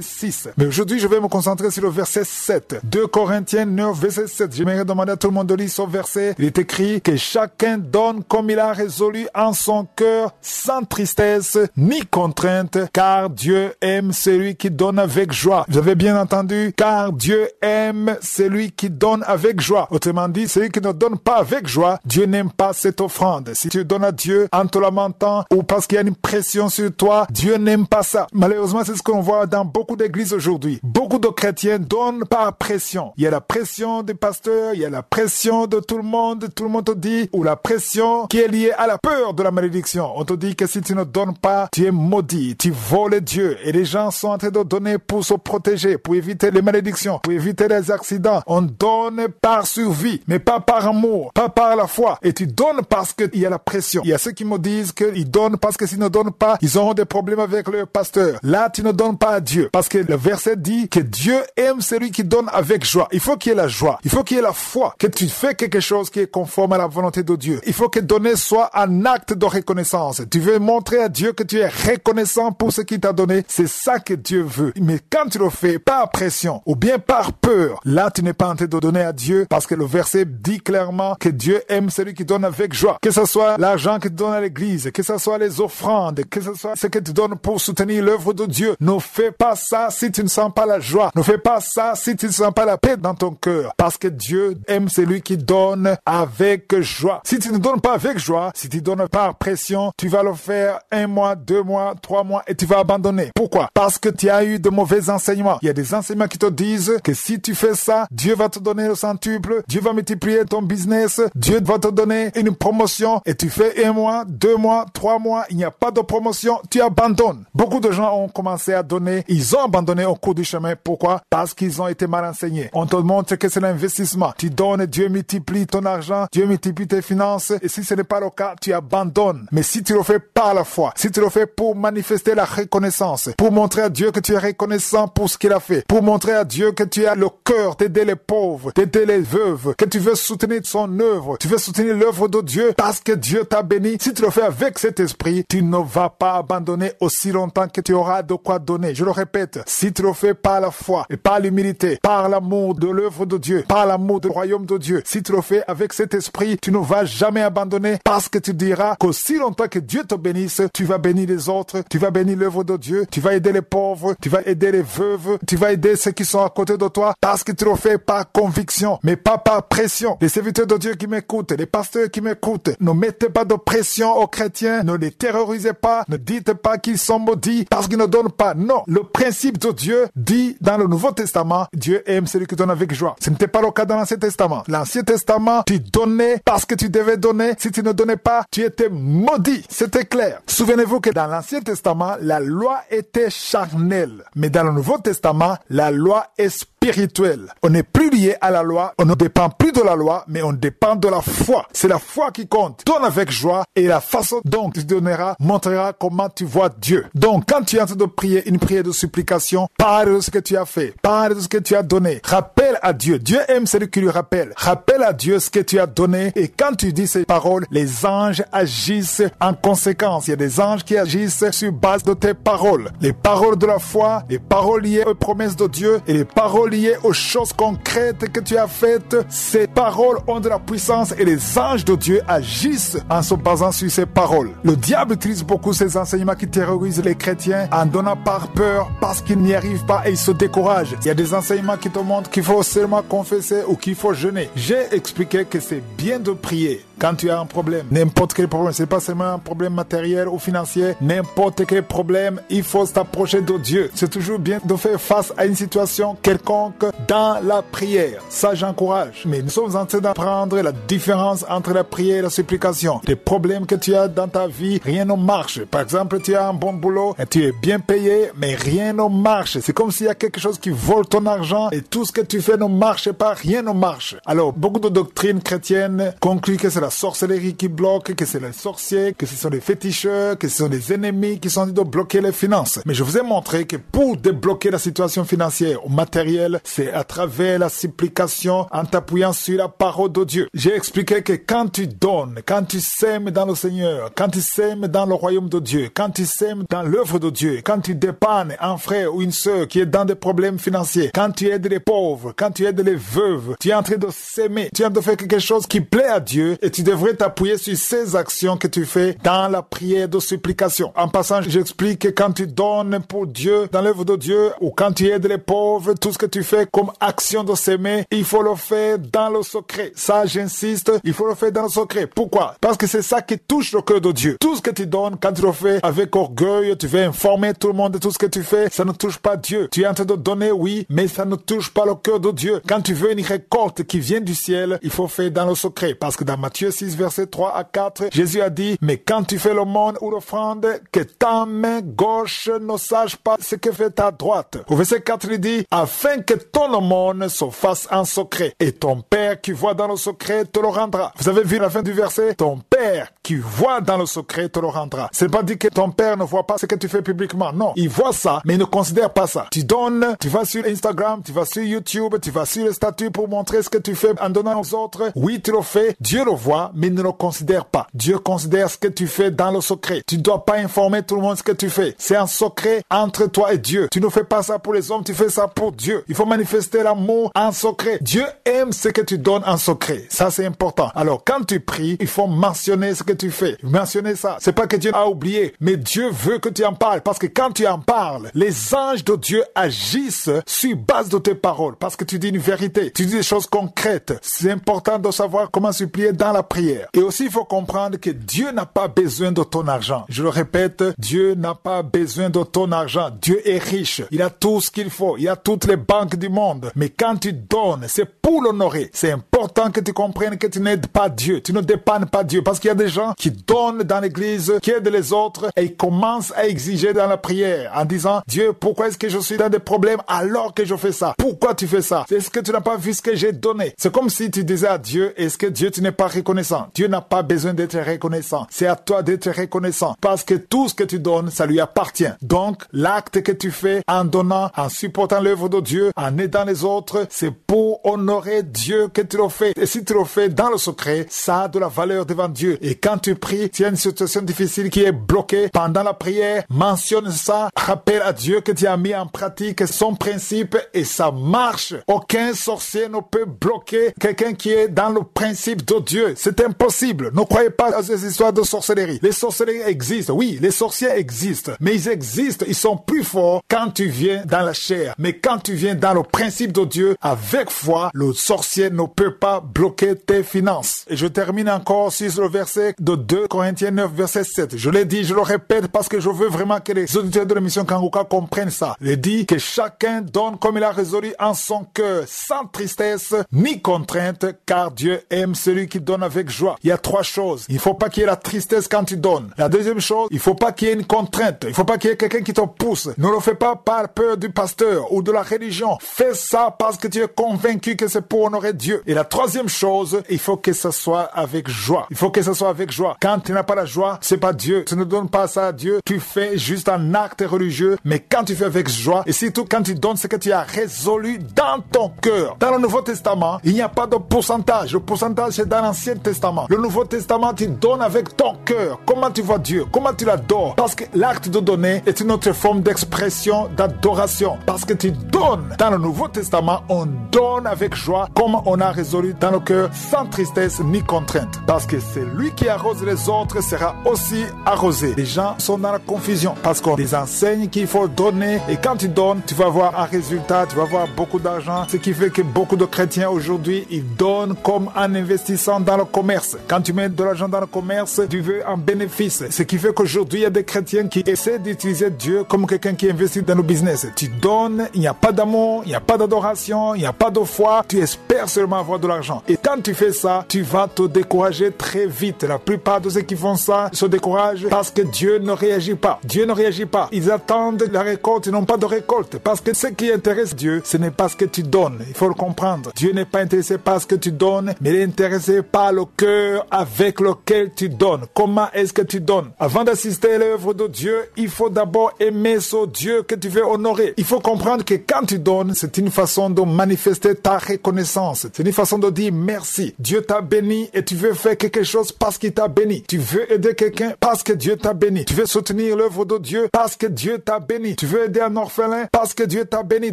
six. Mais aujourd'hui, je vais me concentrer sur le verset sept. deux Corinthiens neuf, verset sept. J'aimerais demander à tout le monde de lire ce verset. Il est écrit que chacun donne comme il a résolu en son cœur, sans tristesse ni contrainte, car Dieu aime celui qui donne avec joie. Vous avez bien entendu, car Dieu aime celui qui donne avec joie. Autrement dit, celui qui ne donne pas avec joie, Dieu n'aime pas cette offrande. Si tu donnes à Dieu en te lamentant ou parce qu'il y a une pression sur toi, Dieu n'aime pas ça. Malheureusement, c'est ce qu'on voit dans beaucoup d'églises aujourd'hui. Beaucoup de chrétiens donnent par pression. Il y a la pression des pasteurs, il y a la pression de tout le monde, tout le monde te dit, ou la pression qui est liée à la peur de la malédiction. On te dit que si tu ne donnes pas, tu es maudit, tu voles Dieu. Et les gens sont en train de donner pour se protéger, pour éviter les malédictions, pour éviter les accidents. On donne par survie, mais pas par amour, pas par la foi. Et tu donnes parce qu'il y a la pression. Il y a ceux qui me disent qu'ils donnent parce que s'ils ne donnent pas, ils auront des problèmes avec leur pasteur. Là, tu ne donnes pas à Dieu. Parce que le verset dit que Dieu aime celui qui donne avec joie. Il faut qu'il y ait la joie. Il faut qu'il y ait la foi. Que tu fais quelque chose qui est conforme à la volonté de Dieu. Il faut que donner soit un acte de reconnaissance. Tu veux montrer à Dieu que tu es reconnaissant pour ce qu'il t'a donné. C'est ça que Dieu veut. Mais quand tu le fais par pression ou bien par peur, là, tu n'es pas en train de donner à Dieu parce que le verset dit clairement que Dieu aime celui qui donne avec joie. Que ce soit l'argent que tu donnes à l'église, que ce soit les offrandes, que ce soit ce que tu donnes pour soutenir l'œuvre de Dieu. Ne fais pas ça si tu ne sens pas la joie. Ne fais pas ça si tu ne sens pas la paix dans ton cœur. Parce que Dieu aime celui qui donne avec joie. Si tu ne donnes pas avec joie, si tu donnes par pression, tu vas le faire un mois, deux mois, trois mois et tu vas abandonner. Pourquoi? Parce que tu as eu de mauvais enseignements. Il y a des enseignements qui te disent que si tu fais ça, Dieu va te donner le centuple, Dieu va multiplier ton business, Dieu va te donner une promotion et tu fais un mois, deux mois, trois mois, il n'y a pas de promotion, tu abandonnes. Beaucoup de gens ont commencé à donner, ils ont abandonné au cours du chemin. Pourquoi? Parce qu'ils ont été mal enseignés. On te montre que c'est l'investissement. Tu donnes, Dieu multiplie ton argent, Dieu multiplie tes finances. Et si ce n'est pas le cas, tu abandonnes. Mais si tu le fais par la foi, si tu le fais pour manifester la reconnaissance, pour montrer à Dieu que tu es reconnaissant pour ce qu'il a fait, pour montrer à Dieu que tu as le cœur d'aider les pauvres, d'aider les veuves, que tu veux soutenir son œuvre, tu veux soutenir l'œuvre de Dieu parce que Dieu t'a béni. Si tu le fais avec cet esprit, tu ne vas pas abandonner aussi longtemps que tu auras de quoi donner. Je le répète, si tu le fais par la foi et par l'humilité, par l'amour de l'œuvre de Dieu, par l'amour du royaume de Dieu, si tu le fais avec cet esprit, tu ne vas jamais abandonner parce que tu diras qu'aussi longtemps que Dieu te bénisse, tu vas bénir les autres, tu vas bénir l'œuvre de Dieu, tu vas aider les pauvres, tu vas aider les veuves, tu vas aider ceux qui sont à côté de toi parce que tu le fais par conviction, mais pas par pression. Les serviteurs de Dieu qui m'écoutent, les pasteurs qui m'écoutent, ne mettez pas de pression aux chrétiens, ne les terrorisez pas, ne dites pas qu'ils sont maudits parce qu'ils ne donnent pas. Non, le principe de Dieu dit dans le Nouveau Testament, Dieu aime celui qui donne avec joie. Ce n'était pas le cas dans l'Ancien Testament. L'Ancien Testament, tu donnais parce que tu devais donner. Si tu ne donnais pas, tu étais maudit. C'était clair. Souvenez-vous que dans l'Ancien Testament, la loi était charnelle. Mais dans le Nouveau Testament, la loi est spirituelle. Spirituel. On n'est plus lié à la loi, on ne dépend plus de la loi, mais on dépend de la foi. C'est la foi qui compte. Donne avec joie et la façon dont tu donneras montrera comment tu vois Dieu. Donc, quand tu es en train de prier une prière de supplication, parle de ce que tu as fait, parle de ce que tu as donné. Rappelle à Dieu. Dieu aime celui qui lui rappelle. Rappelle à Dieu ce que tu as donné et quand tu dis ces paroles, les anges agissent en conséquence. Il y a des anges qui agissent sur base de tes paroles. Les paroles de la foi, les paroles liées aux promesses de Dieu et les paroles liées aux choses concrètes que tu as faites. Ces paroles ont de la puissance et les anges de Dieu agissent en se basant sur ces paroles. Le diable utilise beaucoup ces enseignements qui terrorisent les chrétiens en donnant par peur parce qu'ils n'y arrivent pas et ils se découragent. Il y a des enseignements qui te montrent qu'il faut seulement confesser ou qu'il faut jeûner. J'ai expliqué que c'est bien de prier quand tu as un problème. N'importe quel problème, c'est pas seulement un problème matériel ou financier, n'importe quel problème, il faut s'approcher de Dieu. C'est toujours bien de faire face à une situation quelconque dans la prière. Ça, j'encourage. Mais nous sommes en train d'apprendre la différence entre la prière et la supplication. Les problèmes que tu as dans ta vie, rien ne marche. Par exemple, tu as un bon boulot, et tu es bien payé, mais rien ne marche. C'est comme s'il y a quelque chose qui vole ton argent et tout ce que tu fais ne marche pas, rien ne marche. Alors, beaucoup de doctrines chrétiennes concluent que c'est la sorcellerie qui bloque, que c'est les sorciers, que ce sont les féticheurs, que ce sont les ennemis qui sont en train de bloquer les finances. Mais je vous ai montré que pour débloquer la situation financière ou matérielle, c'est à travers la supplication en t'appuyant sur la parole de Dieu. J'ai expliqué que quand tu donnes, quand tu sèmes dans le Seigneur, quand tu sèmes dans le royaume de Dieu, quand tu sèmes dans l'œuvre de Dieu, quand tu dépannes un frère ou une sœur qui est dans des problèmes financiers, quand tu aides les pauvres, quand tu aides les veuves, tu es en train de s'aimer, tu es en train de faire quelque chose qui plaît à Dieu et tu devrais t'appuyer sur ces actions que tu fais dans la prière de supplication. En passant, j'explique que quand tu donnes pour Dieu, dans l'œuvre de Dieu, ou quand tu aides les pauvres, tout ce que tu fait comme action de s'aimer, il faut le faire dans le secret. Ça, j'insiste, il faut le faire dans le secret. Pourquoi? Parce que c'est ça qui touche le cœur de Dieu. Tout ce que tu donnes, quand tu le fais avec orgueil, tu veux informer tout le monde de tout ce que tu fais, ça ne touche pas Dieu. Tu es en train de donner, oui, mais ça ne touche pas le cœur de Dieu. Quand tu veux une récolte qui vient du ciel, il faut faire dans le secret. Parce que dans Matthieu six, versets trois à quatre, Jésus a dit, mais quand tu fais l'aumône ou l'offrande, que ta main gauche ne sache pas ce que fait ta droite. Au verset quatre, il dit, afin que ton aumône se fasse en secret, et ton Père qui voit dans le secret te le rendra. Vous avez vu la fin du verset? Ton Père qui voit dans le secret te le rendra. C'est pas dit que ton Père ne voit pas ce que tu fais publiquement. Non, il voit ça, mais il ne considère pas ça. Tu donnes, tu vas sur Instagram, tu vas sur YouTube, tu vas sur les statuts pour montrer ce que tu fais en donnant aux autres. Oui, tu le fais, Dieu le voit, mais il ne le considère pas. Dieu considère ce que tu fais dans le secret. Tu ne dois pas informer tout le monde ce que tu fais. C'est un secret entre toi et Dieu. Tu ne fais pas ça pour les hommes, tu fais ça pour Dieu. Il faut manifester l'amour en secret. Dieu aime ce que tu donnes en secret. Ça, c'est important. Alors, quand tu pries, il faut mentionner ce que tu fais. Mentionner ça. C'est pas que Dieu a oublié, mais Dieu veut que tu en parles. Parce que quand tu en parles, les anges de Dieu agissent sur base de tes paroles. Parce que tu dis une vérité. Tu dis des choses concrètes. C'est important de savoir comment supplier dans la prière. Et aussi, il faut comprendre que Dieu n'a pas besoin de ton argent. Je le répète, Dieu n'a pas besoin de ton argent. Dieu est riche. Il a tout ce qu'il faut. Il a toutes les banques du monde. Mais quand tu donnes, c'est pour l'honorer. C'est important important que tu comprennes que tu n'aides pas Dieu, tu ne dépannes pas Dieu. Parce qu'il y a des gens qui donnent dans l'église, qui aident les autres et ils commencent à exiger dans la prière en disant « Dieu, pourquoi est-ce que je suis dans des problèmes alors que je fais ça? Pourquoi tu fais ça? Est-ce que tu n'as pas vu ce que j'ai donné? » C'est comme si tu disais à Dieu « Est-ce que Dieu, tu n'es pas reconnaissant? » Dieu n'a pas besoin d'être reconnaissant. C'est à toi d'être reconnaissant parce que tout ce que tu donnes, ça lui appartient. Donc, l'acte que tu fais en donnant, en supportant l'œuvre de Dieu, en aidant les autres, c'est pour honorer Dieu que tu le fais. Et si tu le fais dans le secret, ça a de la valeur devant Dieu. Et quand tu pries, tu as une situation difficile qui est bloquée pendant la prière, mentionne ça, rappelle à Dieu que tu as mis en pratique son principe et ça marche. Aucun sorcier ne peut bloquer quelqu'un qui est dans le principe de Dieu. C'est impossible. Ne croyez pas à ces histoires de sorcellerie. Les sorcelleries existent, oui, les sorciers existent, mais ils existent, ils sont plus forts quand tu viens dans la chair. Mais quand tu viens dans le principe de Dieu, avec foi, le sorcier ne peut pas bloquer tes finances. Et je termine encore sur le verset de deux Corinthiens neuf, verset sept. Je l'ai dit, je le répète parce que je veux vraiment que les auditeurs de l'émission Kanguka comprennent ça. Il dit que chacun donne comme il a résolu en son cœur, sans tristesse ni contrainte, car Dieu aime celui qui donne avec joie. Il y a trois choses. Il ne faut pas qu'il y ait la tristesse quand tu donnes. La deuxième chose, il ne faut pas qu'il y ait une contrainte. Il ne faut pas qu'il y ait quelqu'un qui te pousse. Ne le fais pas par peur du pasteur ou de la religion. Fais ça parce que tu es convaincu que c'est pour honorer Dieu. Et la troisième chose, il faut que ça soit avec joie. Il faut que ça soit avec joie. Quand tu n'as pas la joie, c'est pas Dieu. Tu ne donnes pas ça à Dieu. Tu fais juste un acte religieux. Mais quand tu fais avec joie, et surtout quand tu donnes ce que tu as résolu dans ton cœur. Dans le Nouveau Testament, il n'y a pas de pourcentage. Le pourcentage est dans l'Ancien Testament. Le Nouveau Testament, tu donnes avec ton cœur. Comment tu vois Dieu? Comment tu l'adores? Parce que l'acte de donner est une autre forme d'expression, d'adoration. Parce que tu donnes. Dans le Nouveau Testament, on donne avec joie comme on a résolu dans le cœur, sans tristesse ni contrainte. Parce que celui qui arrose les autres sera aussi arrosé. Les gens sont dans la confusion parce qu'on les enseigne qu'il faut donner. Et quand tu donnes, tu vas avoir un résultat, tu vas avoir beaucoup d'argent. Ce qui fait que beaucoup de chrétiens aujourd'hui, ils donnent comme en investissant dans le commerce. Quand tu mets de l'argent dans le commerce, tu veux un bénéfice. Ce qui fait qu'aujourd'hui, il y a des chrétiens qui essaient d'utiliser Dieu comme quelqu'un qui investit dans le business. Tu donnes, il n'y a pas d'amour, il n'y a pas d'adoration, il n'y a pas de foi. Tu espères seulement avoir de l'argent. Et quand tu fais ça, tu vas te décourager très vite. La plupart de ceux qui font ça se découragent parce que Dieu ne réagit pas. Dieu ne réagit pas. Ils attendent la récolte, ils n'ont pas de récolte. Parce que ce qui intéresse Dieu, ce n'est pas ce que tu donnes. Il faut le comprendre. Dieu n'est pas intéressé par ce que tu donnes, mais il est intéressé par le cœur avec lequel tu donnes. Comment est-ce que tu donnes? Avant d'assister à l'œuvre de Dieu, il faut d'abord aimer ce Dieu que tu veux honorer. Il faut comprendre que quand tu donnes, c'est une façon de manifester ta reconnaissance. C'est une façon de dire merci. Dieu t'a béni et tu veux faire quelque chose parce qu'il t'a béni. Tu veux aider quelqu'un parce que Dieu t'a béni. Tu veux soutenir l'œuvre de Dieu parce que Dieu t'a béni. Tu veux aider un orphelin parce que Dieu t'a béni.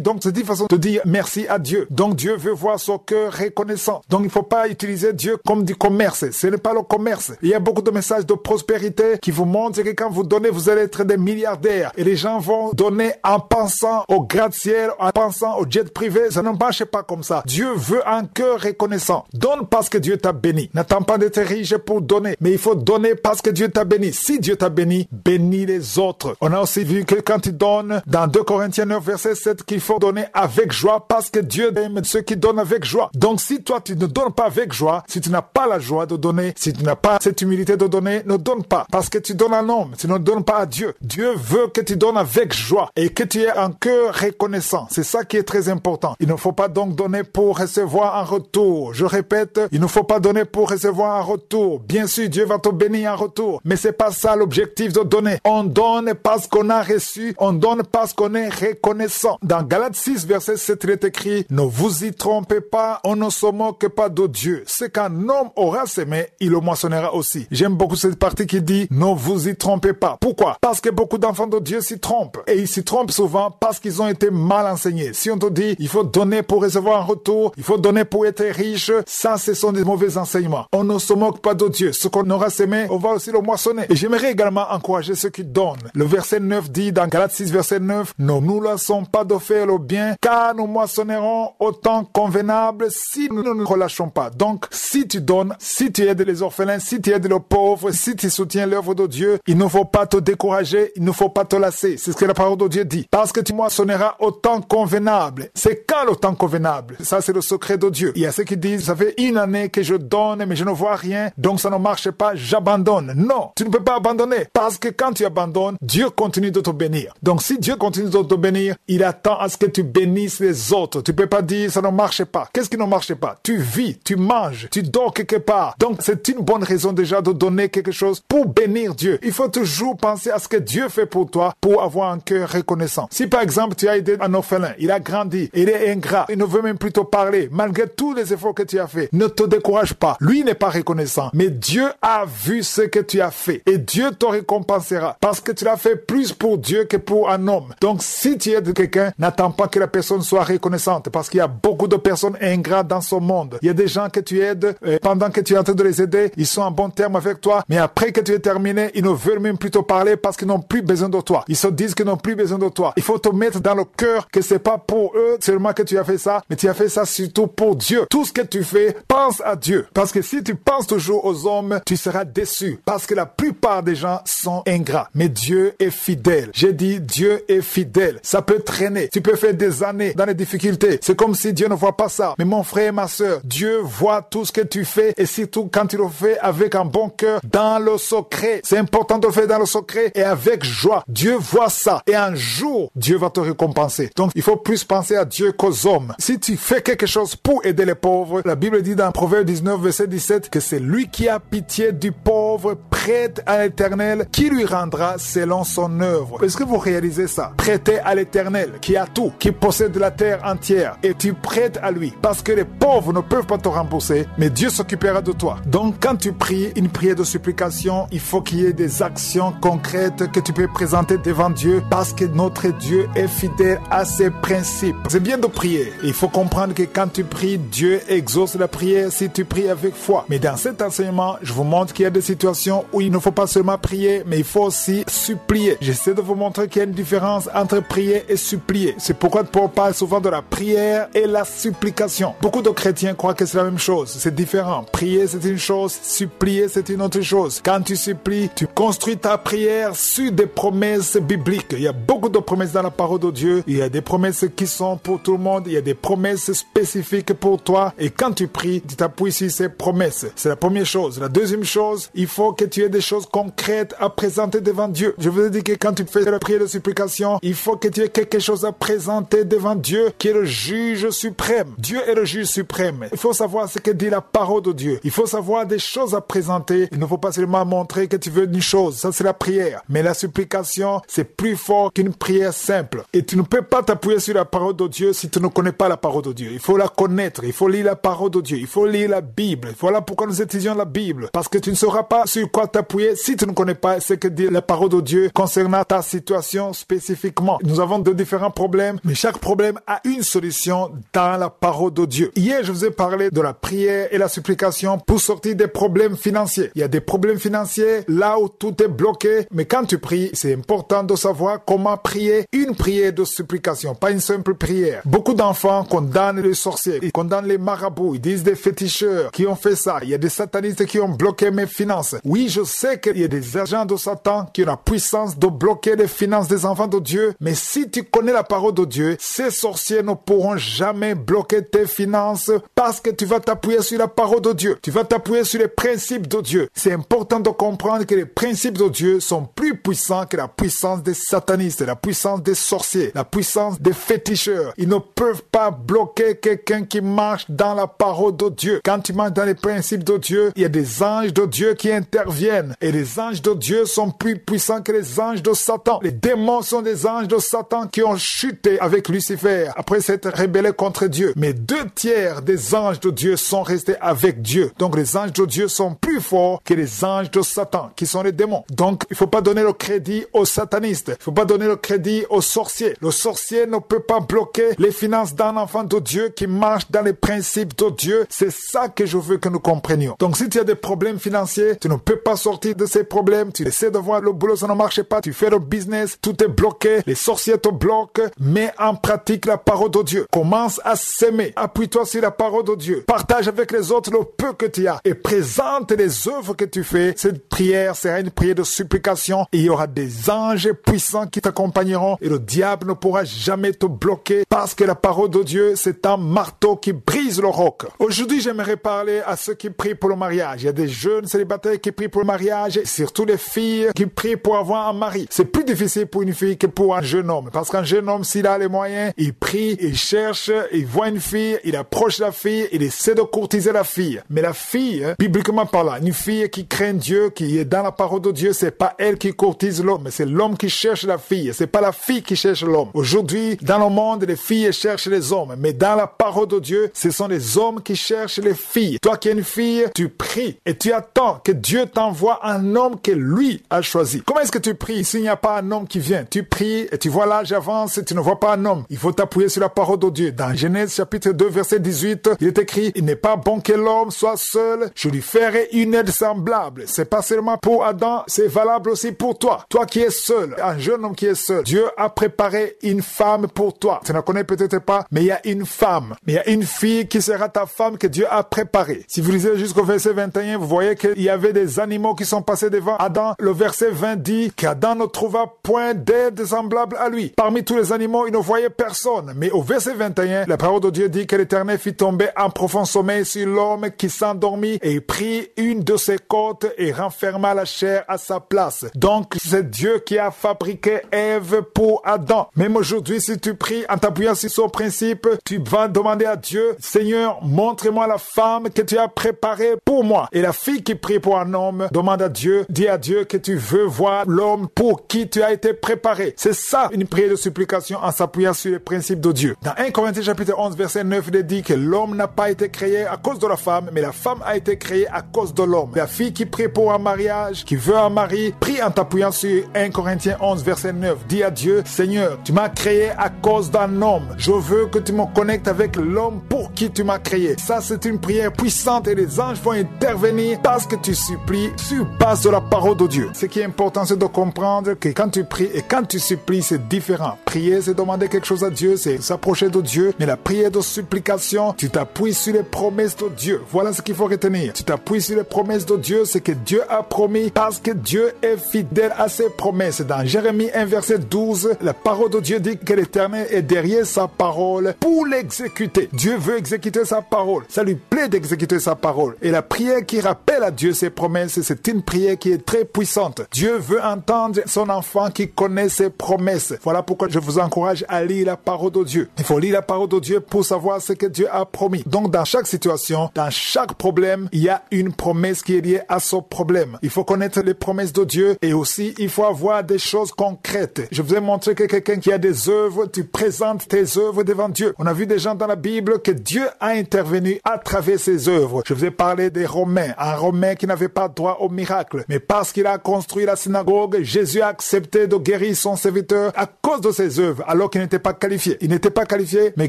Donc, c'est une façon de dire merci à Dieu. Donc, Dieu veut voir son cœur reconnaissant. Donc, il ne faut pas utiliser Dieu comme du commerce. Ce n'est pas le commerce. Il y a beaucoup de messages de prospérité qui vous montrent que quand vous donnez, vous allez être des milliardaires. Et les gens vont donner en pensant au gratte-ciel, en pensant au jet privé. Ça ne marche pas comme ça. Dieu veut un cœur reconnaissant. Donne parce que Dieu t'a béni. N'attends pas d'être riche pour donner. Mais il faut donner parce que Dieu t'a béni. Si Dieu t'a béni, bénis les autres. On a aussi vu que quand tu donnes, dans deux Corinthiens neuf, verset sept, qu'il faut donner avec joie parce que Dieu aime ceux qui donnent avec joie. Donc si toi, tu ne donnes pas avec joie, si tu n'as pas la joie de donner, si tu n'as pas cette humilité de donner, ne donne pas. Parce que tu donnes à un homme, tu ne donnes pas à Dieu. Dieu veut que tu donnes avec joie et que tu aies un cœur reconnaissant. C'est ça qui est très important. Il ne faut pas donc donner pour recevoir un retour. Je répète, il ne faut pas donner pour recevoir un retour. Bien sûr, Dieu va te bénir en retour. Mais c'est pas ça l'objectif de donner. On donne parce qu'on a reçu. On donne parce qu'on est reconnaissant. Dans Galates six, verset sept, il est écrit, ne vous y trompez pas, on ne se moque pas de Dieu. Ce qu'un homme aura semé, il le moissonnera aussi. J'aime beaucoup cette partie qui dit, ne vous y trompez pas. Pourquoi? Parce que beaucoup d'enfants de Dieu s'y trompent. Et ils s'y trompent souvent parce qu'ils ont été mal enseignés. Si on te dit, il faut donner pour recevoir un retour, il faut donner pour être riche, ça, ce sont des mauvais enseignements. On ne se moque pas de Dieu. Ce qu'on aura semé, on va aussi le moissonner. Et j'aimerais également encourager ceux qui donnent. Le verset neuf dit dans Galates six, verset neuf, ne nous laissons pas de faire le bien, car nous moissonnerons au temps convenable si nous ne nous relâchons pas. Donc, si tu donnes, si tu aides les orphelins, si tu aides les pauvres, si tu soutiens l'œuvre de Dieu, il ne faut pas te décourager, il ne faut pas te lasser. C'est ce que la parole de Dieu dit. Parce que tu moissonneras au temps convenable. C'est quand le temps convenable? Ça, c'est le secret de Dieu. Il y a a ceux qui disent, ça fait une année que je donne, mais je ne vois rien, donc ça ne marche pas, j'abandonne. Non, tu ne peux pas abandonner, parce que quand tu abandonnes, Dieu continue de te bénir. Donc si Dieu continue de te bénir, il attend à ce que tu bénisses les autres. Tu ne peux pas dire, ça ne marche pas. Qu'est-ce qui ne marche pas? Tu vis, tu manges, tu dors quelque part. Donc c'est une bonne raison déjà de donner quelque chose pour bénir Dieu. Il faut toujours penser à ce que Dieu fait pour toi, pour avoir un cœur reconnaissant. Si par exemple tu as aidé un orphelin, il a grandi, il est ingrat, il ne veut même plus te parler, malgré tous les efforts que tu as fait, ne te décourage pas. Lui n'est pas reconnaissant, mais Dieu a vu ce que tu as fait et Dieu te récompensera parce que tu l'as fait plus pour Dieu que pour un homme. Donc si tu aides quelqu'un, n'attends pas que la personne soit reconnaissante parce qu'il y a beaucoup de personnes ingrates dans ce monde. Il y a des gens que tu aides, euh, pendant que tu es en train de les aider, ils sont en bon terme avec toi, mais après que tu es terminé, ils ne veulent même plus te parler parce qu'ils n'ont plus besoin de toi. Ils se disent qu'ils n'ont plus besoin de toi. Il faut te mettre dans le cœur que c'est pas pour eux seulement que tu as fait ça, mais tu as fait ça surtout pour Dieu. Tout ce que tu fais, pense à Dieu. Parce que si tu penses toujours aux hommes, tu seras déçu. Parce que la plupart des gens sont ingrats. Mais Dieu est fidèle. J'ai dit, Dieu est fidèle. Ça peut traîner. Tu peux faire des années dans les difficultés. C'est comme si Dieu ne voit pas ça. Mais mon frère et ma soeur, Dieu voit tout ce que tu fais et surtout quand tu le fais avec un bon cœur, dans le secret. C'est important de le faire dans le secret et avec joie. Dieu voit ça. Et un jour, Dieu va te récompenser. Donc, il faut plus penser à Dieu qu'aux hommes. Si tu fais quelque chose pour aider les pauvres, la Bible dit dans Proverbes dix-neuf, verset dix-sept, que c'est lui qui a pitié du pauvre, prête à l'Éternel, qui lui rendra selon son œuvre. Est-ce que vous réalisez ça? Prêtez à l'Éternel, qui a tout, qui possède la terre entière, et tu prêtes à lui, parce que les pauvres ne peuvent pas te rembourser, mais Dieu s'occupera de toi. Donc, quand tu pries une prière de supplication, il faut qu'il y ait des actions concrètes que tu peux présenter devant Dieu, parce que notre Dieu est fidèle à ses principes. C'est bien de prier. Il faut comprendre que quand tu pries, Dieu exauce la prière si tu pries avec foi. Mais dans cet enseignement, je vous montre qu'il y a des situations où il ne faut pas seulement prier, mais il faut aussi supplier. J'essaie de vous montrer qu'il y a une différence entre prier et supplier. C'est pourquoi Paul parle souvent de la prière et la supplication. Beaucoup de chrétiens croient que c'est la même chose. C'est différent. Prier, c'est une chose. Supplier, c'est une autre chose. Quand tu supplies, tu construis ta prière sur des promesses bibliques. Il y a beaucoup de promesses dans la parole de Dieu. Il y a des promesses qui sont pour tout le monde. Il y a des promesses spécifiques pour toi. Et quand tu pries, tu t'appuies sur ces promesses. C'est la première chose. La deuxième chose, il faut que tu aies des choses concrètes à présenter devant Dieu. Je vous ai dit que quand tu fais la prière de supplication, il faut que tu aies quelque chose à présenter devant Dieu qui est le juge suprême. Dieu est le juge suprême. Il faut savoir ce que dit la parole de Dieu. Il faut savoir des choses à présenter. Il ne faut pas seulement montrer que tu veux une chose. Ça, c'est la prière. Mais la supplication, c'est plus fort qu'une prière simple. Et tu ne peux pas t'appuyer sur la parole de Dieu si tu ne connais pas la parole de Dieu. Il faut la connaître. Il faut lire la parole de Dieu. Il faut lire la Bible. Voilà pourquoi nous étudions la Bible. Parce que tu ne sauras pas sur quoi t'appuyer si tu ne connais pas ce que dit la parole de Dieu concernant ta situation spécifiquement. Nous avons deux différents problèmes, mais chaque problème a une solution dans la parole de Dieu. Hier, je vous ai parlé de la prière et la supplication pour sortir des problèmes financiers. Il y a des problèmes financiers là où tout est bloqué, mais quand tu pries, c'est important de savoir comment prier une prière de supplication, pas une simple prière. Beaucoup d'enfants condamnent les sorciers, ils condamnent les marabouts, ils disent des féticheurs qui ont fait ça. Il y a des satanistes qui ont bloqué mes finances. Oui, je sais qu'il y a des agents de Satan qui ont la puissance de bloquer les finances des enfants de Dieu, mais si tu connais la parole de Dieu, ces sorciers ne pourront jamais bloquer tes finances parce que tu vas t'appuyer sur la parole de Dieu. Tu vas t'appuyer sur les principes de Dieu. C'est important de comprendre que les principes de Dieu sont plus puissants que la puissance des satanistes, la puissance des sorciers, la puissance des féticheurs. Ils ne peuvent pas bloquer quelqu'un qui marche dans la parole de Dieu. Quand tu marches dans les principes de Dieu, il y a des anges de Dieu qui interviennent. Et les anges de Dieu sont plus puissants que les anges de Satan. Les démons sont des anges de Satan qui ont chuté avec Lucifer après s'être rébellé contre Dieu. Mais deux tiers des anges de Dieu sont restés avec Dieu. Donc les anges de Dieu sont plus forts que les anges de Satan, qui sont les démons. Donc il ne faut pas donner le crédit aux satanistes. Il ne faut pas donner le crédit aux sorciers. Le sorcier ne peut pas bloquer les finances d'un enfant de Dieu qui marche dans les principes de Dieu. C'est ça que je veux que nous comprenions. Donc si tu as des problèmes financiers, tu ne peux pas sortir de ces problèmes. Tu essaies de voir le boulot, ça ne marche pas. Tu fais le business, tout est bloqué. Les sorciers te bloquent. Mets en pratique la parole de Dieu. Commence à s'aimer. Appuie-toi sur la parole de Dieu. Partage avec les autres le peu que tu as et présente les œuvres que tu fais. Cette prière sera une prière de supplication et il y aura des anges puissants qui t'accompagneront et le diable ne pourra jamais te bloquer parce que la parole de Dieu, c'est un marteau qui brise le roc. Aujourd'hui, j'aimerais parler à ceux qui prient pour le mariage. Il y a des jeunes célibataires qui prient pour le mariage, et surtout les filles qui prient pour avoir un mari. C'est plus difficile pour une fille que pour un jeune homme, parce qu'un jeune homme, s'il a les moyens, il prie, il cherche, il voit une fille, il approche la fille, il essaie de courtiser la fille. Mais la fille, bibliquement parlant, une fille qui craint Dieu, qui est dans la parole de Dieu, c'est pas elle qui courtise l'homme, c'est l'homme qui cherche la fille, c'est pas la fille qui cherche l'homme. Aujourd'hui, dans le monde, les filles cherchent les hommes, mais dans la parole de Dieu, ce sont les hommes qui cherchent les filles. Toi qui es une fille, tu pries et tu attends que Dieu t'envoie un homme que lui a choisi. Comment est-ce que tu pries s'il n'y a pas un homme qui vient? Tu pries et tu vois l'âge avance et tu ne vois pas un homme. Il faut t'appuyer sur la parole de Dieu. Dans Genèse chapitre deux, verset dix-huit, il est écrit, il n'est pas bon que l'homme soit seul, je lui ferai une aide semblable. C'est pas seulement pour Adam, c'est valable aussi pour toi. Toi qui es seul, un jeune homme qui est seul, Dieu a préparé une femme pour toi. Tu ne connais peut-être pas, mais il y a une femme, mais il y a une fille qui sera ta femme que Dieu a préparée. Si vous lisez jusqu'au verset vingt et un, vous voyez qu'il y avait des animaux qui sont passés devant Adam. Le verset vingt dit qu'Adam ne trouva point d'aide semblable à lui. Parmi tous les animaux, il ne voyait personne. Mais au verset vingt et un, la parole de Dieu dit que l'Éternel fit tomber un profond sommeil sur l'homme qui s'endormit et prit une de ses côtes et renferma la chair à sa place. Donc, c'est Dieu qui a fabriqué Ève pour Adam. Même aujourd'hui, si tu pries en t'appuyant sur ce principe, tu vas demander à Dieu, Seigneur, montre-moi la femme que tu as préparée pour moi. Et la fille qui prie pour un homme demande à Dieu, dis à Dieu que tu veux voir l'homme pour qui tu as été préparé. C'est ça, une prière de supplication en s'appuyant sur les principes de Dieu. Dans premier Corinthiens chapitre onze, verset neuf, il est dit que l'homme n'a pas été créé à cause de la femme, mais la femme a été créée à cause de l'homme. La fille qui prie pour un mariage, qui veut un mari, prie en t'appuyant sur premier Corinthiens onze, verset neuf. Dis à Dieu, Seigneur, tu m'as créé à cause d'un homme. Je veux que tu me connectes avec l'homme pour qui tu m'as créé. Ça, c'est une prière puissante et les anges vont intervenir parce que tu supplies sur base de la parole de Dieu. Ce qui est important, c'est de comprendre que quand tu pries et quand tu supplies, c'est différent. Prier, c'est demander quelque chose à Dieu, c'est s'approcher de Dieu. Mais la prière de supplication, tu t'appuies sur les promesses de Dieu. Voilà ce qu'il faut retenir. Tu t'appuies sur les promesses de Dieu, c'est que Dieu a promis parce que Dieu est fidèle à ses promesses. Dans Jérémie un, verset douze, la parole de Dieu dit que l'Éternel est derrière sa parole pour l'exécuter. Dieu veut exécuter sa parole. Ça lui plaît d'exécuter sa parole. Et la prière qui rappelle à Dieu ses promesses, c'est une prière qui est très puissante. Dieu veut entendre son enfant qui connaît ses promesses. Voilà pourquoi je vous encourage à lire la parole de Dieu. Il faut lire la parole de Dieu pour savoir ce que Dieu a promis. Donc dans chaque situation, dans chaque problème, il y a une promesse qui est liée à ce problème. Il faut connaître les promesses de Dieu et aussi il faut avoir des choses concrètes. Je vous ai montré que quelqu'un qui a des œuvres, tu présentes tes œuvres devant Dieu. On a vu des gens dans la Bible que Dieu a intervenu à travers ses œuvres. Je vous ai parlé des Romains, un Romain qui n'avait pas droit au miracle. Mais parce qu'il a construit la synagogue, Jésus a accepté de guérir son serviteur à cause de ses œuvres, alors qu'il n'était pas qualifié. Il n'était pas qualifié, mais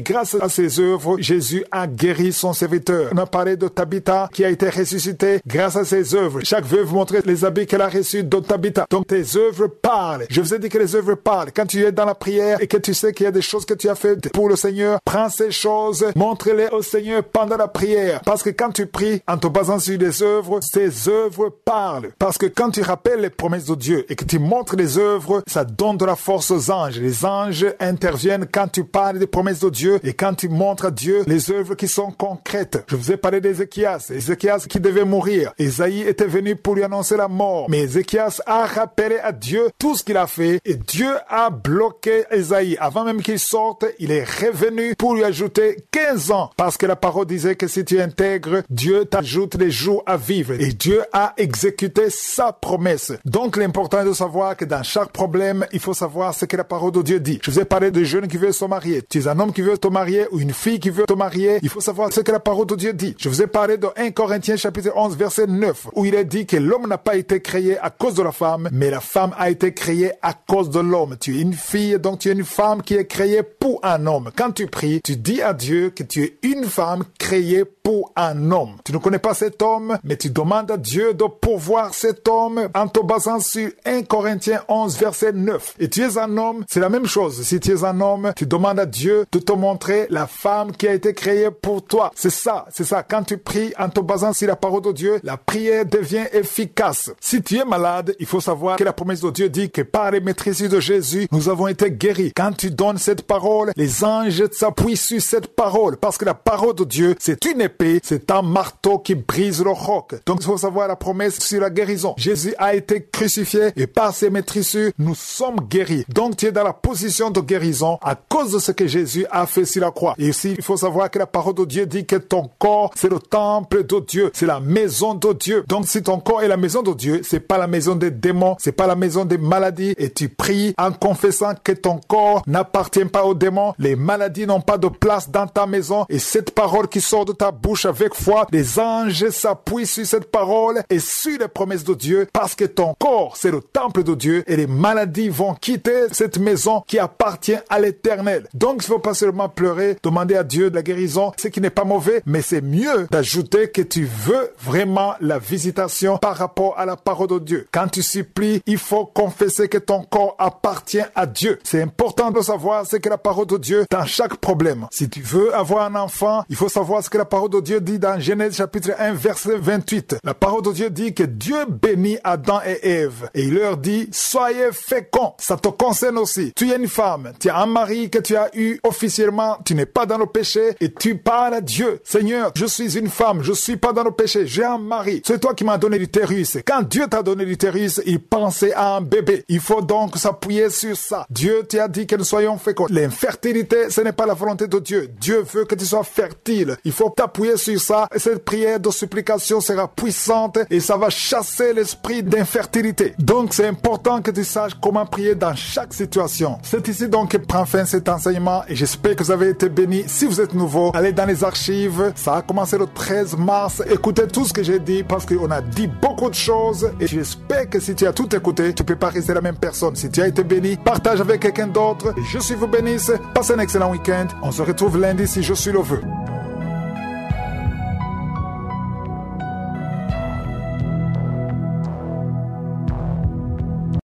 grâce à ses œuvres, Jésus a guéri son serviteur. On a parlé de Tabitha qui a été ressuscité grâce à ses œuvres. Chaque veuve montrait les habits qu'elle a reçus de Tabitha. Donc tes œuvres parlent. Je vous ai dit que les œuvres parlent. Quand tu es dans la prière et que tu sais qu'il y a des choses que tu as faites pour le Seigneur, prends ces choses, montre-les au Seigneur pendant la prière. Parce que quand tu pries en te basant sur des œuvres, ces œuvres parlent. Parce que quand tu rappelles les promesses de Dieu et que tu montres les œuvres, ça donne de la force aux anges. Les anges interviennent quand tu parles des promesses de Dieu et quand tu montres à Dieu les œuvres qui sont concrètes. Je vous ai parlé d'Ézéchias. Ézéchias qui devait mourir. Ésaïe était venu pour lui annoncer la mort. Mais Ézéchias a rappelé à Dieu tout ce qu'il a fait et Dieu a bloqué Ésaïe. Avant même qu'il sorte, il est revenu pour lui ajouter quinze ans. Parce que la parole disait que si tu intègres, Dieu t'ajoute les jours à vivre. Et Dieu a exécuté sa promesse. Donc l'important est de savoir que dans chaque problème, il faut savoir ce que la parole de Dieu dit. Je vous ai parlé de jeunes qui veulent se marier. Tu es un homme qui veut te marier ou une fille qui veut te marier. Il faut savoir ce que la parole de Dieu dit. Je vous ai parlé de premier Corinthiens chapitre onze, verset neuf, où il est dit que l'homme n'a pas été créé à cause de la femme, mais la femme a été créée à cause de l'homme. Tu es une fille, donc tu es une femme qui est créée pour un homme. Quand tu pries, tu dis à Dieu que tu es une femme créée pour un homme. Tu ne connais pas cet homme, mais tu demandes à Dieu de pourvoir cet homme en te basant sur premier Corinthiens onze, verset neuf. Et tu es un homme, c'est la même chose. Si tu es un homme, tu demandes à Dieu de te montrer la femme qui a été créée pour toi. C'est ça, c'est ça. Quand tu pries en te basant sur la parole de Dieu, la prière devient efficace. Si tu es malade, il faut savoir que la promesse de Dieu dit que par les maîtrises de Jésus, nous avons été guéris. Quand tu donnes cette parole, parole. Les anges s'appuient sur cette parole parce que la parole de Dieu, c'est une épée, c'est un marteau qui brise le roc. Donc, il faut savoir la promesse sur la guérison. Jésus a été crucifié et par ses meurtrissures, nous sommes guéris. Donc, tu es dans la position de guérison à cause de ce que Jésus a fait sur la croix. Et ici, il faut savoir que la parole de Dieu dit que ton corps, c'est le temple de Dieu, c'est la maison de Dieu. Donc, si ton corps est la maison de Dieu, c'est pas la maison des démons, c'est pas la maison des maladies, et tu pries en confessant que ton corps n'appartient pas aux démons, les maladies n'ont pas de place dans ta maison, et cette parole qui sort de ta bouche avec foi, les anges s'appuient sur cette parole et sur les promesses de Dieu, parce que ton corps, c'est le temple de Dieu, et les maladies vont quitter cette maison qui appartient à l'Éternel. Donc, il ne faut pas seulement pleurer, demander à Dieu de la guérison, ce qui n'est pas mauvais, mais c'est mieux d'ajouter que tu veux vraiment la visitation par rapport à la parole de Dieu. Quand tu supplies, il faut confesser que ton corps appartient à Dieu. C'est important de savoir ce que la parole de Dieu dans chaque problème. Si tu veux avoir un enfant, il faut savoir ce que la parole de Dieu dit dans Genèse chapitre un, verset vingt-huit. La parole de Dieu dit que Dieu bénit Adam et Ève et il leur dit « Soyez féconds ». Ça te concerne aussi. Tu es une femme, tu as un mari que tu as eu officiellement, tu n'es pas dans le péché et tu parles à Dieu. « Seigneur, je suis une femme, je suis pas dans le péché, j'ai un mari. C'est toi qui m'as donné l'utérus. » Quand Dieu t'a donné l'utérus, il pensait à un bébé. Il faut donc s'appuyer sur ça. Dieu t'a dit que nous soyons féconds. L'infertilité, ce n'est pas la volonté de Dieu. Dieu veut que tu sois fertile. Il faut t'appuyer sur ça. Et cette prière de supplication sera puissante et ça va chasser l'esprit d'infertilité. Donc, c'est important que tu saches comment prier dans chaque situation. C'est ici donc que prend fin cet enseignement et j'espère que vous avez été bénis. Si vous êtes nouveau, allez dans les archives. Ça a commencé le treize mars. Écoutez tout ce que j'ai dit parce qu'on a dit beaucoup de choses et j'espère que si tu as tout écouté, tu ne peux pas rester la même personne. Si tu as été béni, partage avec quelqu'un d'autre. Je suis vous bénisse. Passez un excellent week-end. On se retrouve lundi si je suis le vœu.